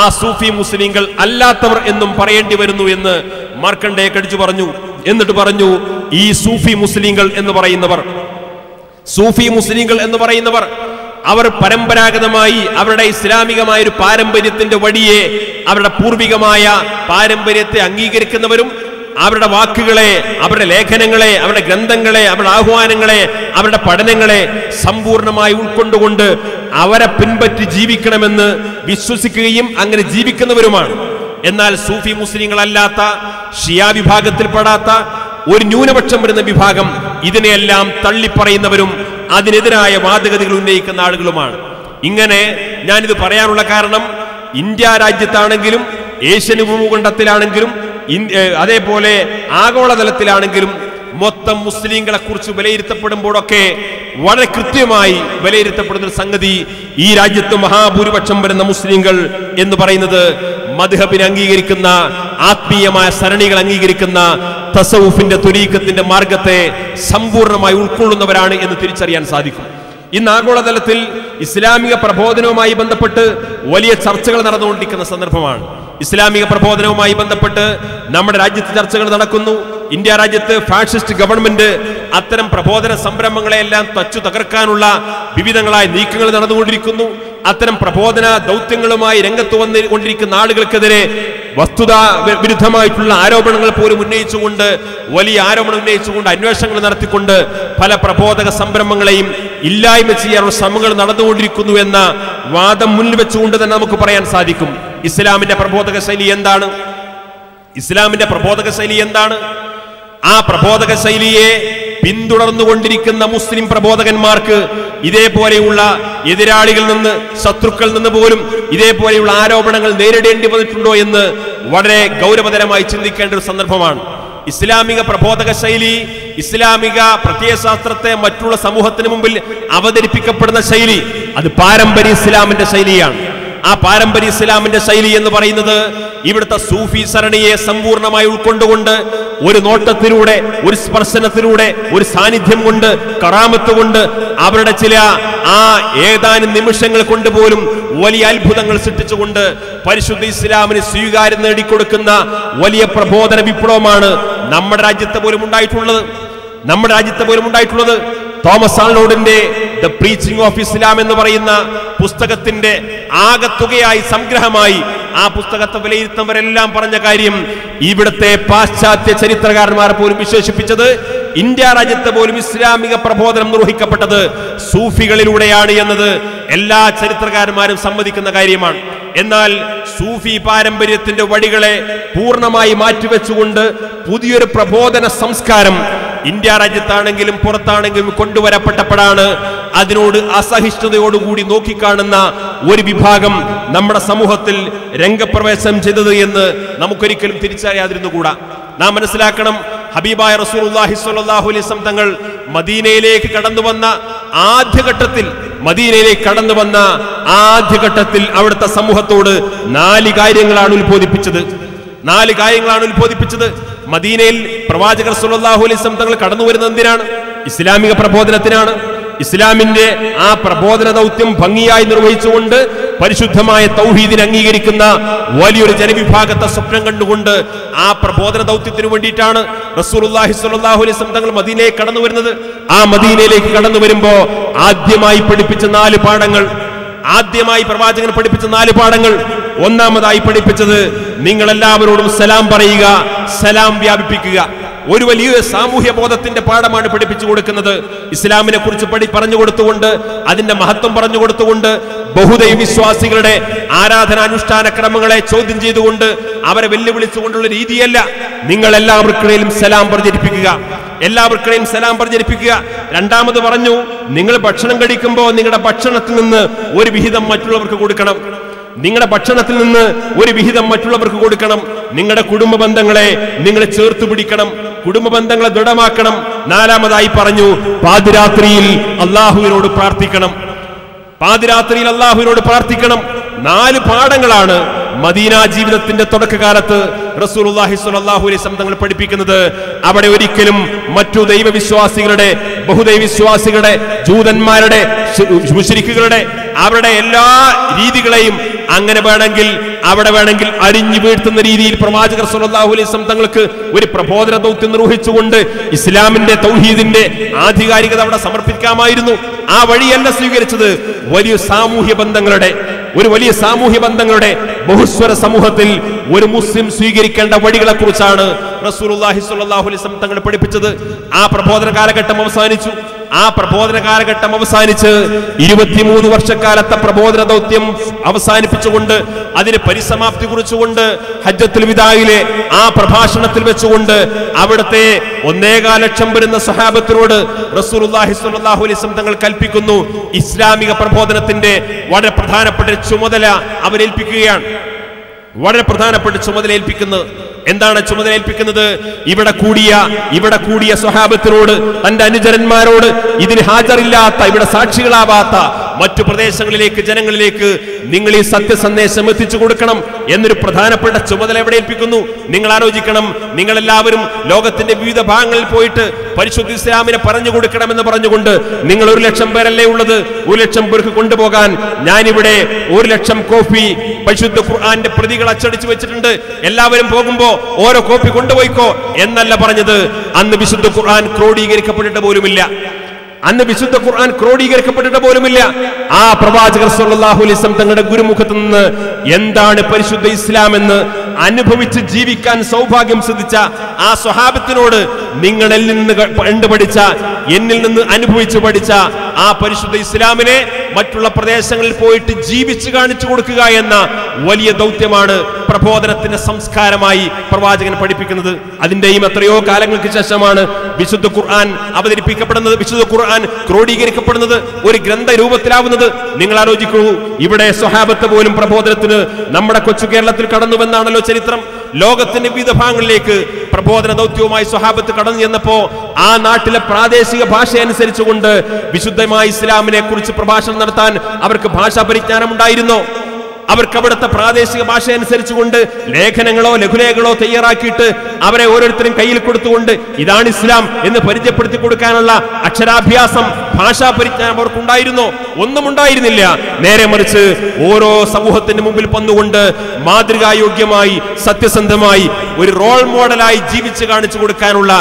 ആ സൂഫി മുസ്ലിങ്ങൾ അല്ലാത്തവർ എന്നും പറയേണ്ടി വരുന്നു എന്ന് മാർക്കണ്ഡേയ കടിച്ചു പറഞ്ഞു. എന്നിട്ട് പറഞ്ഞു, ഈ സൂഫി മുസ്ലിങ്ങൾ എന്ന് പറയുന്നവർ അവർ പരമ്പരാഗതമായി അവരുടെ ഇസ്ലാമികമായ ഒരു പാരമ്പര്യത്തിന്റെ വഴിയെ, അവരുടെ പൂർവികമായ പാരമ്പര്യത്തെ അംഗീകരിക്കുന്നവരും അവരുടെ വാക്കുകളെ, അവരുടെ ലേഖനങ്ങളെ, അവരുടെ ഗ്രന്ഥങ്ങളെ, അവരുടെ ആഹ്വാനങ്ങളെ, അവരുടെ പഠനങ്ങളെ സമ്പൂർണമായി ഉൾക്കൊണ്ടുകൊണ്ട് അവരെ പിൻപറ്റി ജീവിക്കണമെന്ന് വിശ്വസിക്കുകയും അങ്ങനെ ജീവിക്കുന്നവരുമാണ്. എന്നാൽ സൂഫി മുസ്ലിങ്ങളല്ലാത്ത, ഷിയാ വിഭാഗത്തിൽപ്പെടാത്ത ഒരു ന്യൂനപക്ഷം വരുന്ന വിഭാഗം ഇതിനെയെല്ലാം തള്ളിപ്പറയുന്നവരും അതിനെതിരായ വാദഗതികൾ ഉന്നയിക്കുന്ന ആളുകളുമാണ്. ഇങ്ങനെ ഞാനിത് പറയാനുള്ള കാരണം ഇന്ത്യ രാജ്യത്താണെങ്കിലും ഏഷ്യൻ ഭൂഖണ്ഡത്തിലാണെങ്കിലും അതേപോലെ ആഗോളതലത്തിലാണെങ്കിലും മൊത്തം മുസ്ലിങ്ങളെ കുറിച്ച് വിലയിരുത്തപ്പെടുമ്പോഴൊക്കെ വളരെ കൃത്യമായി വിലയിരുത്തപ്പെടുന്ന സംഗതി ഈ രാജ്യത്ത് മഹാഭൂരിപക്ഷം വരുന്ന മുസ്ലിങ്ങൾ എന്ന് പറയുന്നത് മദ്ഹബിനെ അംഗീകരിക്കുന്ന, ആത്മീയമായ സരണികൾ അംഗീകരിക്കുന്ന, തസൗഫിന്റെ ത്വരീഖത്തിന്റെ മാർഗത്തെ സമ്പൂർണമായി ഉൾക്കൊള്ളുന്നവരാണ് എന്ന് തിരിച്ചറിയാൻ സാധിക്കും. ഇന്ന് ആഗോളതലത്തിൽ ഇസ്ലാമിക പ്രബോധനവുമായി ബന്ധപ്പെട്ട് വലിയ ചർച്ചകൾ നടന്നുകൊണ്ടിരിക്കുന്ന സന്ദർഭമാണ്. ഇസ്ലാമിക പ്രബോധനവുമായി ബന്ധപ്പെട്ട് നമ്മുടെ രാജ്യത്ത് ചർച്ചകൾ നടക്കുന്നു. ഇന്ത്യ രാജ്യത്ത് ഫാഷിസ്റ്റ് ഗവൺമെന്റ് അത്തരം പ്രബോധന സംരംഭങ്ങളെയെല്ലാം തച്ചു തകർക്കാനുള്ള വിവിധങ്ങളായ നീക്കങ്ങൾ നടന്നുകൊണ്ടിരിക്കുന്നു. അത്തരം പ്രബോധന ദൗത്യങ്ങളുമായി രംഗത്ത് വന്നുകൊണ്ടിരിക്കുന്ന ആളുകൾക്കെതിരെ വസ്തുതാ വിരുദ്ധമായിട്ടുള്ള ആരോപണങ്ങൾ പോലും ഉന്നയിച്ചുകൊണ്ട്, വലിയ ആരോപണം ഉന്നയിച്ചുകൊണ്ട് അന്വേഷണങ്ങൾ നടത്തിക്കൊണ്ട് പല പ്രബോധക സംരംഭങ്ങളെയും ഇല്ലായ്മ ചെയ്യാനുള്ള ശ്രമങ്ങൾ നടന്നുകൊണ്ടിരിക്കുന്നു എന്ന വാദം മുന്നിൽ വെച്ചുകൊണ്ട് തന്നെ നമുക്ക് പറയാൻ സാധിക്കും, ഇസ്ലാമിന്റെ പ്രബോധക ശൈലി എന്താണ്, ഇസ്ലാമിന്റെ പ്രബോധക ശൈലി എന്താണ്. ആ പ്രബോധക ശൈലിയെ പിന്തുടർന്നുകൊണ്ടിരിക്കുന്ന മുസ്ലിം പ്രബോധകന്മാർക്ക് ഇതേപോലെയുള്ള എതിരാളികളിൽ നിന്ന്, ശത്രുക്കളിൽ നിന്ന് പോലും ഇതേപോലെയുള്ള ആരോപണങ്ങൾ നേരിടേണ്ടി വന്നിട്ടുണ്ടോ എന്ന് വളരെ ഗൗരവതരമായി ചിന്തിക്കേണ്ട ഒരു സന്ദർഭമാണ്. ഇസ്ലാമിക പ്രബോധക ശൈലി, ഇസ്ലാമിക പ്രത്യയശാസ്ത്രത്തെ മറ്റുള്ള സമൂഹത്തിന് മുമ്പിൽ അവതരിപ്പിക്കപ്പെടുന്ന ശൈലി, അത് പാരമ്പര്യ ഇസ്ലാമിന്റെ ശൈലിയാണ്. ആ പാരമ്പര്യ ഇസ്ലാമിന്റെ ശൈലി എന്ന് പറയുന്നത് ഇവിടുത്തെ സൂഫി സരണിയെ സമ്പൂർണ്ണമായി ഉൾക്കൊണ്ടുകൊണ്ട് ഒരു നോട്ടത്തിലൂടെ, ഒരു സ്പർശനത്തിലൂടെ, ഒരു സാന്നിധ്യം കൊണ്ട്, കറാമത്ത് കൊണ്ട്, അവരുടെ ചില ആ ഏതാനും നിമിഷങ്ങൾ കൊണ്ട് പോലും വലിയ അത്ഭുതങ്ങൾ സൃഷ്ടിച്ചുകൊണ്ട് പരിശുദ്ധ ഇസ്ലാമിന് സ്വീകാര്യം നേടിക്കൊടുക്കുന്ന വലിയ പ്രബോധന വിപ്ലവമാണ് നമ്മുടെ രാജ്യത്ത് പോലും ഉണ്ടായിട്ടുള്ളത്. തോമസ് ആൽനോഡിന്റെ ദ പ്രീച്ചിങ് ഓഫ് ഇസ്ലാം എന്ന് പറയുന്ന പുസ്തകത്തിന്റെ ആകത്തുകയായി, സംഗ്രഹമായി ആ പുസ്തകത്തെ വിലയിരുത്തുന്നവരെല്ലാം പറഞ്ഞ കാര്യം, ഇവിടുത്തെ പാശ്ചാത്യ ചരിത്രകാരന്മാർ പോലും വിശേഷിപ്പിച്ചത് ഇന്ത്യ രാജ്യത്ത് പോലും ഇസ്ലാമിക പ്രബോധനം നിർവഹിക്കപ്പെട്ടത് സൂഫികളിലൂടെയാണ് എന്നത് എല്ലാ ചരിത്രകാരന്മാരും സമ്മതിക്കുന്ന കാര്യമാണ്. എന്നാൽ സൂഫി പാരമ്പര്യത്തിന്റെ വഴികളെ പൂർണ്ണമായി മാറ്റിവെച്ചുകൊണ്ട് പുതിയൊരു പ്രബോധന സംസ്കാരം ഇന്ത്യ രാജ്യത്താണെങ്കിലും പുറത്താണെങ്കിലും കൊണ്ടുവരപ്പെട്ടപ്പോഴാണ് അതിനോട് അസഹിഷ്ണുതയോടുകൂടി നോക്കിക്കാണുന്ന ഒരു വിഭാഗം നമ്മുടെ സമൂഹത്തിൽ രംഗപ്രവേശനം ചെയ്തത് എന്ന് നമുക്കൊരിക്കലും തിരിച്ചറിയാതിരുന്നുകൂടാ. നാം മനസ്സിലാക്കണം, ഹബീബായ റസൂലുള്ളാഹി സ്വല്ലല്ലാഹു അലൈഹി വസല്ലം തങ്ങൾ മദീനയിലേക്ക് കടന്നു വന്ന ആദ്യഘട്ടത്തിൽ, അവിടുത്തെ സമൂഹത്തോട് നാല് കാര്യങ്ങളാണ് ഉത്ബോധിപ്പിച്ചത്. മദീനയിൽ പ്രവാചകർ സ്വല്ലല്ലാഹു അലൈഹി വസല്ലം തങ്ങൾ കടന്നു വരുന്നത് എന്തിനാണ്? ഇസ്ലാമിക പ്രബോധനത്തിനാണ്. ഇസ്ലാമിന്റെ ആ പ്രബോധന ദൗത്യം ഭംഗിയായി നിർവഹിച്ചുകൊണ്ട് പരിശുദ്ധമായ തൗഹീദിനെ അംഗീകരിക്കുന്ന വലിയൊരു ജനവിഭാഗത്തെ സ്വപ്നം കണ്ടുകൊണ്ട് ആ പ്രബോധന ദൗത്യത്തിനു വേണ്ടിയിട്ടാണ് റസൂലുള്ളാഹി സ്വല്ലല്ലാഹു അലൈഹി വസല്ലം തങ്ങൾ മദീനയിലേക്ക് കടന്നു വരുന്നത്. ആ മദീനയിലേക്ക് കടന്നു വരുമ്പോൾ ആദ്യമായി പഠിപ്പിച്ച നാല് പാഠങ്ങൾ, ഒന്നാമതായി പഠിപ്പിച്ചത് നിങ്ങൾ എല്ലാവരോടും സലാം പറയുക, സലാം വ്യാപിപ്പിക്കുക. ഒരു വലിയ സാമൂഹ്യ ബോധത്തിന്റെ പാഠമാണ് പഠിപ്പിച്ചു കൊടുക്കുന്നത്. ഇസ്ലാമിനെ കുറിച്ച് പറഞ്ഞു കൊടുത്തുകൊണ്ട്, അതിന്റെ മഹത്വം പറഞ്ഞു കൊടുത്തുകൊണ്ട്, ബഹുദൈവ വിശ്വാസികളുടെ ആരാധനാനുഷ്ഠാന ക്രമങ്ങളെ ചോദ്യം ചെയ്തുകൊണ്ട്, അവരെ വെല്ലുവിളിച്ചുകൊണ്ടുള്ള രീതിയല്ല. നിങ്ങൾ എല്ലാവർക്കിടയിലും സലാം പ്രചരിപ്പിക്കുക, രണ്ടാമത് പറഞ്ഞു, നിങ്ങൾ ഭക്ഷണം കഴിക്കുമ്പോൾ നിങ്ങളുടെ ഭക്ഷണത്തിൽ നിന്ന് ഒരു വിഹിതം മറ്റുള്ളവർക്ക് കൊടുക്കണം. നിങ്ങളുടെ കുടുംബ ബന്ധങ്ങളെ നിങ്ങൾ ചേർത്ത് പിടിക്കണം, കുടുംബ ബന്ധങ്ങളെ ദൃഢമാക്കണം. നാലാമതായി പറഞ്ഞു, പാതിരാത്രിയിൽ അല്ലാഹുവിനോട് പ്രാർത്ഥിക്കണം, നാല് പാഠങ്ങളാണ് മദീന ജീവിതത്തിന്റെ തുടക്കകാലത്ത് റസൂലുള്ളാഹി സ്വല്ലല്ലാഹു അലൈഹി വസല്ലം തങ്ങൾ പഠിപ്പിക്കുന്നത്. അവിടെ ഒരിക്കലും മറ്റു ദൈവവിശ്വാസികളുടെ, ബഹുദൈവവിശ്വാസികളുടെ, ജൂതന്മാരുടെ, മുശ്രിക്കുകളുടെ അവരുടെ എല്ലാ രീതികളെയും അങ്ങനെ വേണമെങ്കിൽ അരിഞ്ഞു വീഴ്ത്തുന്ന രീതിയിൽ പ്രവാചകർ സ്വല്ലല്ലാഹു അലൈഹി വസല്ലം തങ്ങൾക്ക് ഒരു പ്രബോധന ദൗത്യം നിർവഹിച്ചുകൊണ്ട് ഇസ്ലാമിന്റെ തൗഹീദിന്റെ ആധികാരികത അവിടെ സമർപ്പിക്കാമായിരുന്നു. ആ വഴിയല്ല സ്വീകരിച്ചത്. വലിയ സാമൂഹ്യ ബന്ധങ്ങളുടെ ബഹുസ്വര സമൂഹത്തിൽ ഒരു മുസ്ലിം സ്വീകരിക്കേണ്ട വഴികളെ കുറിച്ചാണ് റസൂലുള്ളാഹി സ്വല്ലല്ലാഹു അലൈഹി വസല്ലം തങ്ങൾ പഠിപ്പിച്ചത്. ആ പ്രബോധന കാലഘട്ടം അവസാനിച്ചു. 23 വർഷക്കാലത്തെ പ്രബോധന ദൗത്യം അവസാനിപ്പിച്ചുകൊണ്ട്, അതിന് പരിസമാപ്തി കുറിച്ചുകൊണ്ട് ഹജ്ജത്തുൽ വിദായിലെ ആ പ്രഭാഷണത്തിൽ വെച്ചുകൊണ്ട് അവിടുത്തെ 1.5 ലക്ഷം വരുന്ന സഹാബത്തിനോട് റസൂലുള്ളാഹി സ്വല്ലല്ലാഹു അലൈഹി വസല്ലം തങ്ങൾ കൽപ്പിക്കുന്നു, ഇസ്ലാമിക പ്രബോധനത്തിന്റെ വളരെ പ്രധാനപ്പെട്ട ചുമതല അവരേൽപ്പിക്കുകയാണ്. എന്താണ് ചുമതല ഏൽപ്പിക്കുന്നത്? ഇവിടെ കൂടിയ സ്വഹാബത്തിനോട്, തന്റെ അനുചരന്മാരോട്, ഇതിന് ഹാജറില്ലാത്ത, ഇവിടെ സാക്ഷികളാവാത്ത മറ്റു പ്രദേശങ്ങളിലേക്ക്, ജനങ്ങളിലേക്ക് നിങ്ങൾ ഈ സത്യസന്ദേശം എത്തിച്ചു കൊടുക്കണം എന്നൊരു പ്രധാനപ്പെട്ട ചുമതല എവിടെ ഏൽപ്പിക്കുന്നു? നിങ്ങൾ ആലോചിക്കണം. നിങ്ങളെല്ലാവരും ലോകത്തിന്റെ വിവിധ ഭാഗങ്ങളിൽ പോയിട്ട് പരിശുദ്ധ ഇസ്ലാമിനെ പറഞ്ഞു കൊടുക്കണമെന്ന് പറഞ്ഞുകൊണ്ട്, നിങ്ങൾ 1 ലക്ഷം പേരല്ലേ ഉള്ളത്, 1 ലക്ഷം പേർക്ക് കൊണ്ടുപോകാൻ ഞാനിവിടെ 1 ലക്ഷം കോപ്പി പരിശുദ്ധ ഖുർആന്റെ പ്രതികൾ അച്ചടിച്ചു വെച്ചിട്ടുണ്ട്, എല്ലാവരും പോകുമ്പോൾ ഓരോ കോപ്പി കൊണ്ടുപോയിക്കോ എന്നല്ല പറഞ്ഞത്. അന്ന് വിശുദ്ധ ഖുർആൻ ക്രോഡീകരിക്കപ്പെട്ടിട്ട് പോലുമില്ല. ആ പ്രവാചകർ സ്വല്ലല്ലാഹു അലൈഹി വസല്ലം തങ്ങളുടെ ഗുരുമുഖത്ത് നിന്ന് എന്താണ് പരിശുദ്ധ ഇസ്ലാം എന്ന് അനുഭവിച്ച് ജീവിക്കാൻ സൗഭാഗ്യം സിദ്ധിച്ച ആ സ്വഹാബത്തിനോട്, എന്നിൽ നിന്ന് അനുഭവിച്ചു പഠിച്ച ആ പരിശുദ്ധ ഇസ്ലാമിനെ മറ്റുള്ള പ്രദേശങ്ങളിൽ പോയിട്ട് ജീവിച്ചു കാണിച്ചു കൊടുക്കുക എന്ന വലിയ ദൗത്യമാണ് പ്രബോധനത്തിന്റെ സംസ്കാരമായി പ്രവാചകൻ പഠിപ്പിക്കുന്നത്. അതിന്റെയും എത്രയോ കാലങ്ങൾക്ക് ശേഷമാണ് വിശുദ്ധ ഖുർആൻ അവതരിപ്പിക്കപ്പെടുന്നത്, വിശുദ്ധ ഖുർആൻ ക്രോഡീകരിക്കപ്പെടുന്നത്, ഒരു ഗ്രന്ഥ രൂപത്തിലാവുന്നത്. നിങ്ങൾ ആലോചിക്കൂ, ഇവിടെ സ്വഹാബത്ത് പോലും പ്രബോധനത്തിന് നമ്മുടെ കൊച്ചു കേരളത്തിൽ കടന്നുവെന്നാണല്ലോ ചരിത്രം. ലോകത്തിന്റെ വിവിധ ഭാഗങ്ങളിലേക്ക് പ്രബോധന ദൗത്യവുമായി സ്വഹാബത്ത് കടന്നു ചെന്നപ്പോൾ ആ നാട്ടിലെ പ്രാദേശിക ഭാഷ അനുസരിച്ചുകൊണ്ട് വിശുദ്ധമായ ഇസ്ലാമിനെ കുറിച്ച് പ്രഭാഷണം നടത്താൻ അവർക്ക് ഭാഷാ പരിജ്ഞാനം ഉണ്ടായിരുന്നോ? അവർക്ക് അവിടുത്തെ പ്രാദേശിക ഭാഷ അനുസരിച്ചുകൊണ്ട് ലേഖനങ്ങളോ ലഘുലേഖകളോ തയ്യാറാക്കിയിട്ട് അവരെ ഓരോരുത്തരും കയ്യിൽ കൊടുത്തുകൊണ്ട് ഇതാണ് ഇസ്ലാം എന്ന് പരിചയപ്പെടുത്തി കൊടുക്കാനുള്ള അക്ഷരാഭ്യാസം ഭാഷാ പരിജ്ഞാനം അവർക്കുണ്ടായിരുന്നോ? ഒന്നും ഉണ്ടായിരുന്നില്ല. നേരെ മറിച്ച് ഓരോ സമൂഹത്തിന്റെ മുമ്പിൽ വന്നുകൊണ്ട് മാതൃകായോഗ്യമായി സത്യസന്ധമായി ഒരു റോൾ മോഡലായി ജീവിച്ചു കാണിച്ചു കൊടുക്കാനുള്ള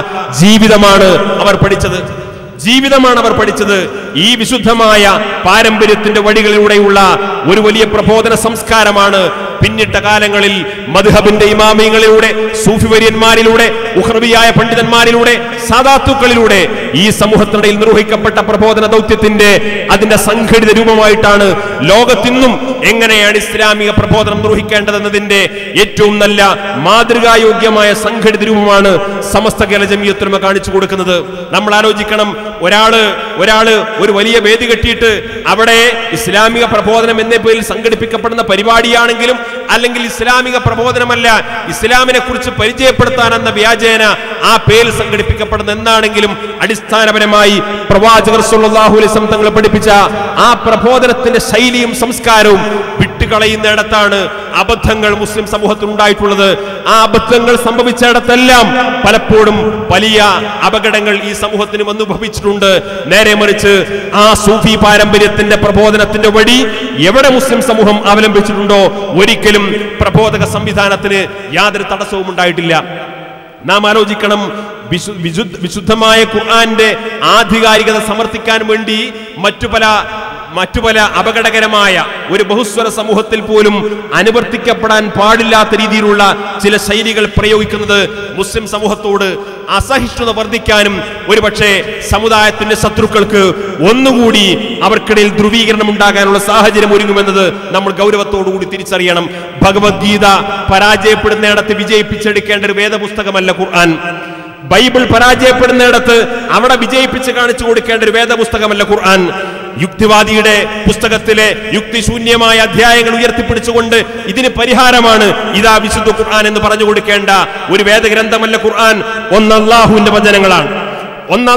ജീവിതമാണ് അവർ പഠിച്ചത്. ഈ വിശുദ്ധമായ പാരമ്പര്യത്തിന്റെ വഴികളിലൂടെയുള്ള ഒരു വലിയ പ്രബോധന സംസ്കാരമാണ് പിന്നിട്ട കാലങ്ങളിൽ മദ്ഹബിന്റെ ഇമാമിങ്ങളിലൂടെ, സൂഫി വര്യന്മാരിലൂടെ, ഉഖ്റബിയായ പണ്ഡിതന്മാരിലൂടെ, സാദാത്തുക്കളിലൂടെ ഈ സമൂഹത്തിനിടയിൽ നിർവഹിക്കപ്പെട്ട പ്രബോധന ദൗത്യത്തിന്റെ അതിന്റെ സംഘടിത രൂപമായിട്ടാണ് ലോകത്തിന്നും എങ്ങനെയാണ് ഇസ്ലാമിക പ്രബോധനം നിർവഹിക്കേണ്ടതെന്നതിന്റെ ഏറ്റവും നല്ല മാതൃകായോഗ്യമായ സംഘടിത രൂപമാണ് സമസ്ത കേരള ജമിയത്തുലമ കാണിച്ചു കൊടുക്കുന്നത്. നമ്മൾ ആലോചിക്കണം, ഒരാള് ഒരു വലിയ വേദി കെട്ടിയിട്ട് അവിടെ ഇസ്ലാമിക പ്രബോധനം എന്ന പേരിൽ സംഘടിപ്പിക്കപ്പെടുന്ന പരിപാടിയാണെങ്കിലും അല്ലെങ്കിൽ ഇസ്ലാമിക പ്രബോധനമല്ല, ഇസ്ലാമിനെ കുറിച്ച് പരിചയപ്പെടുത്താൻ എന്ന വ്യാജേന ആ പേരിൽ സംഘടിപ്പിക്കപ്പെടുന്ന എന്താണെങ്കിലും അടിസ്ഥാനപരമായി പ്രവാചകർ സ്വല്ലല്ലാഹു അലൈഹി വസല്ലം തങ്ങളെ പഠിപ്പിച്ച ആ പ്രബോധനത്തിന്റെ ശൈലിയും സംസ്കാരവും വിട്ടുകളയുന്നിടത്താണ് അബദ്ധങ്ങൾ മുസ്ലിം സമൂഹത്തിൽ ഉണ്ടായിട്ടുള്ളത്. ആ അബദ്ധങ്ങൾ സംഭവിച്ചിടത്തെല്ലാം പലപ്പോഴും വലിയ അപകടങ്ങൾ ഈ സമൂഹത്തിന് വന്നു ഭവിച്ചിട്ടുണ്ട്. നേരെ മറിച്ച് ആ സൂഫി പാരമ്പര്യത്തിന്റെ പ്രബോധനത്തിന്റെ വഴി എവിടെ മുസ്ലിം സമൂഹം അവലംബിച്ചിട്ടുണ്ടോ ഒരിക്കലും പ്രബോധക സംവിധാനത്തിന് യാതൊരു തടസ്സവും ഉണ്ടായിട്ടില്ല. നാം ആലോചിക്കണം, വിശുദ്ധമായ ഖുർആന്റെ ആധികാരികത സമർത്ഥിക്കാൻ വേണ്ടി മറ്റു പല അപകടകരമായ ഒരു ബഹുസ്വര സമൂഹത്തിൽ പോലും അനുവർത്തിക്കപ്പെടാൻ പാടില്ലാത്ത രീതിയിലുള്ള ചില ശൈലികൾ പ്രയോഗിക്കുന്നത് മുസ്ലിം സമൂഹത്തോട് അസഹിഷ്ണുത വർദ്ധിക്കാനും ഒരുപക്ഷെ സമുദായത്തിന്റെ ശത്രുക്കൾക്ക് ഒന്നുകൂടി അവർക്കിടയിൽ ധ്രുവീകരണം ഉണ്ടാകാനുള്ള സാഹചര്യം ഒരുങ്ങുമെന്നത് നമ്മൾ ഗൗരവത്തോടുകൂടി തിരിച്ചറിയണം. ഭഗവത്ഗീത പരാജയപ്പെടുന്നിടത്ത് വിജയിപ്പിച്ചെടുക്കേണ്ട ഒരു വേദപുസ്തകമല്ല ഖുർആൻ. ബൈബിൾ പരാജയപ്പെടുന്നിടത്ത് അവിടെ വിജയിപ്പിച്ച് കാണിച്ചു കൊടുക്കേണ്ട ഒരു വേദപുസ്തകമല്ല ഖുർആൻ. യുക്തിവാദിയുടെ പുസ്തകത്തിലെ യുക്തിശൂന്യമായ അധ്യായങ്ങൾ ഉയർത്തിപ്പിടിച്ചുകൊണ്ട് ഇതിന് പരിഹാരമാണ് ഇതാ വിശുദ്ധ ഖുർആൻ എന്ന് പറഞ്ഞു കൊടുക്കേണ്ട ഒരു വേദഗ്രന്ഥമല്ല ഖുർആൻ. ഒന്ന്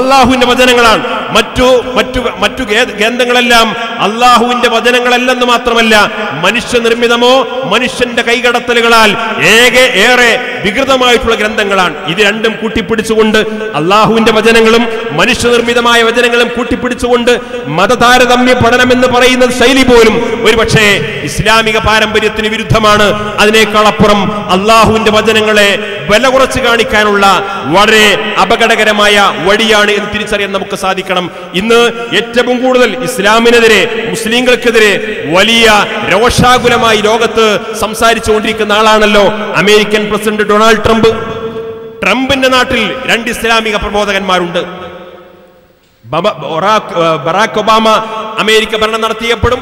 അല്ലാഹുവിന്റെ വചനങ്ങളാണ്. മറ്റു ഗ്രന്ഥങ്ങളെല്ലാം അല്ലാഹുവിന്റെ വചനങ്ങളല്ലെന്ന് മാത്രമല്ല, മനുഷ്യനിർമ്മിതമോ മനുഷ്യന്റെ കൈകടത്തലുകളാൽ ഏറെ വികൃതമായിട്ടുള്ള ഗ്രന്ഥങ്ങളാണ്. ഇത് രണ്ടും കൂട്ടിപ്പിടിച്ചുകൊണ്ട് അല്ലാഹുവിന്റെ വചനങ്ങളും മനുഷ്യനിർമ്മിതമായ വചനങ്ങളും കൂട്ടിപ്പിടിച്ചുകൊണ്ട് മതതാരതമ്യ പഠനം എന്ന് പറയുന്ന ശൈലി പോലും ഒരുപക്ഷെ ഇസ്ലാമിക പാരമ്പര്യത്തിന് വിരുദ്ധമാണ്. അതിനേക്കാളപ്പുറം അല്ലാഹുവിന്റെ വചനങ്ങളെ വില കുറച്ച് കാണിക്കാനുള്ള വളരെ അപകടകരമായ വഴിയാണ് എന്ന് തിരിച്ചറിയാൻ നമുക്ക് സാധിക്കണം. ഇന്ന് ഏറ്റവും കൂടുതൽ ഇസ്ലാമിനെതിരെ, മുസ്ലിങ്ങൾക്കെതിരെ വലിയ രോഷാകുലമായി ലോകത്ത് സംസാരിച്ചു കൊണ്ടിരിക്കുന്ന ആളാണല്ലോ അമേരിക്കൻ പ്രസിഡന്റ് ഡൊണാൾഡ് ട്രംപ്. ട്രംപിന്റെ നാട്ടിൽ രണ്ട് ഇസ്ലാമിക പ്രബോധകന്മാരുണ്ട്. ബറാക് ഒബാമ അമേരിക്ക ഭരണം നടത്തിയപ്പോഴും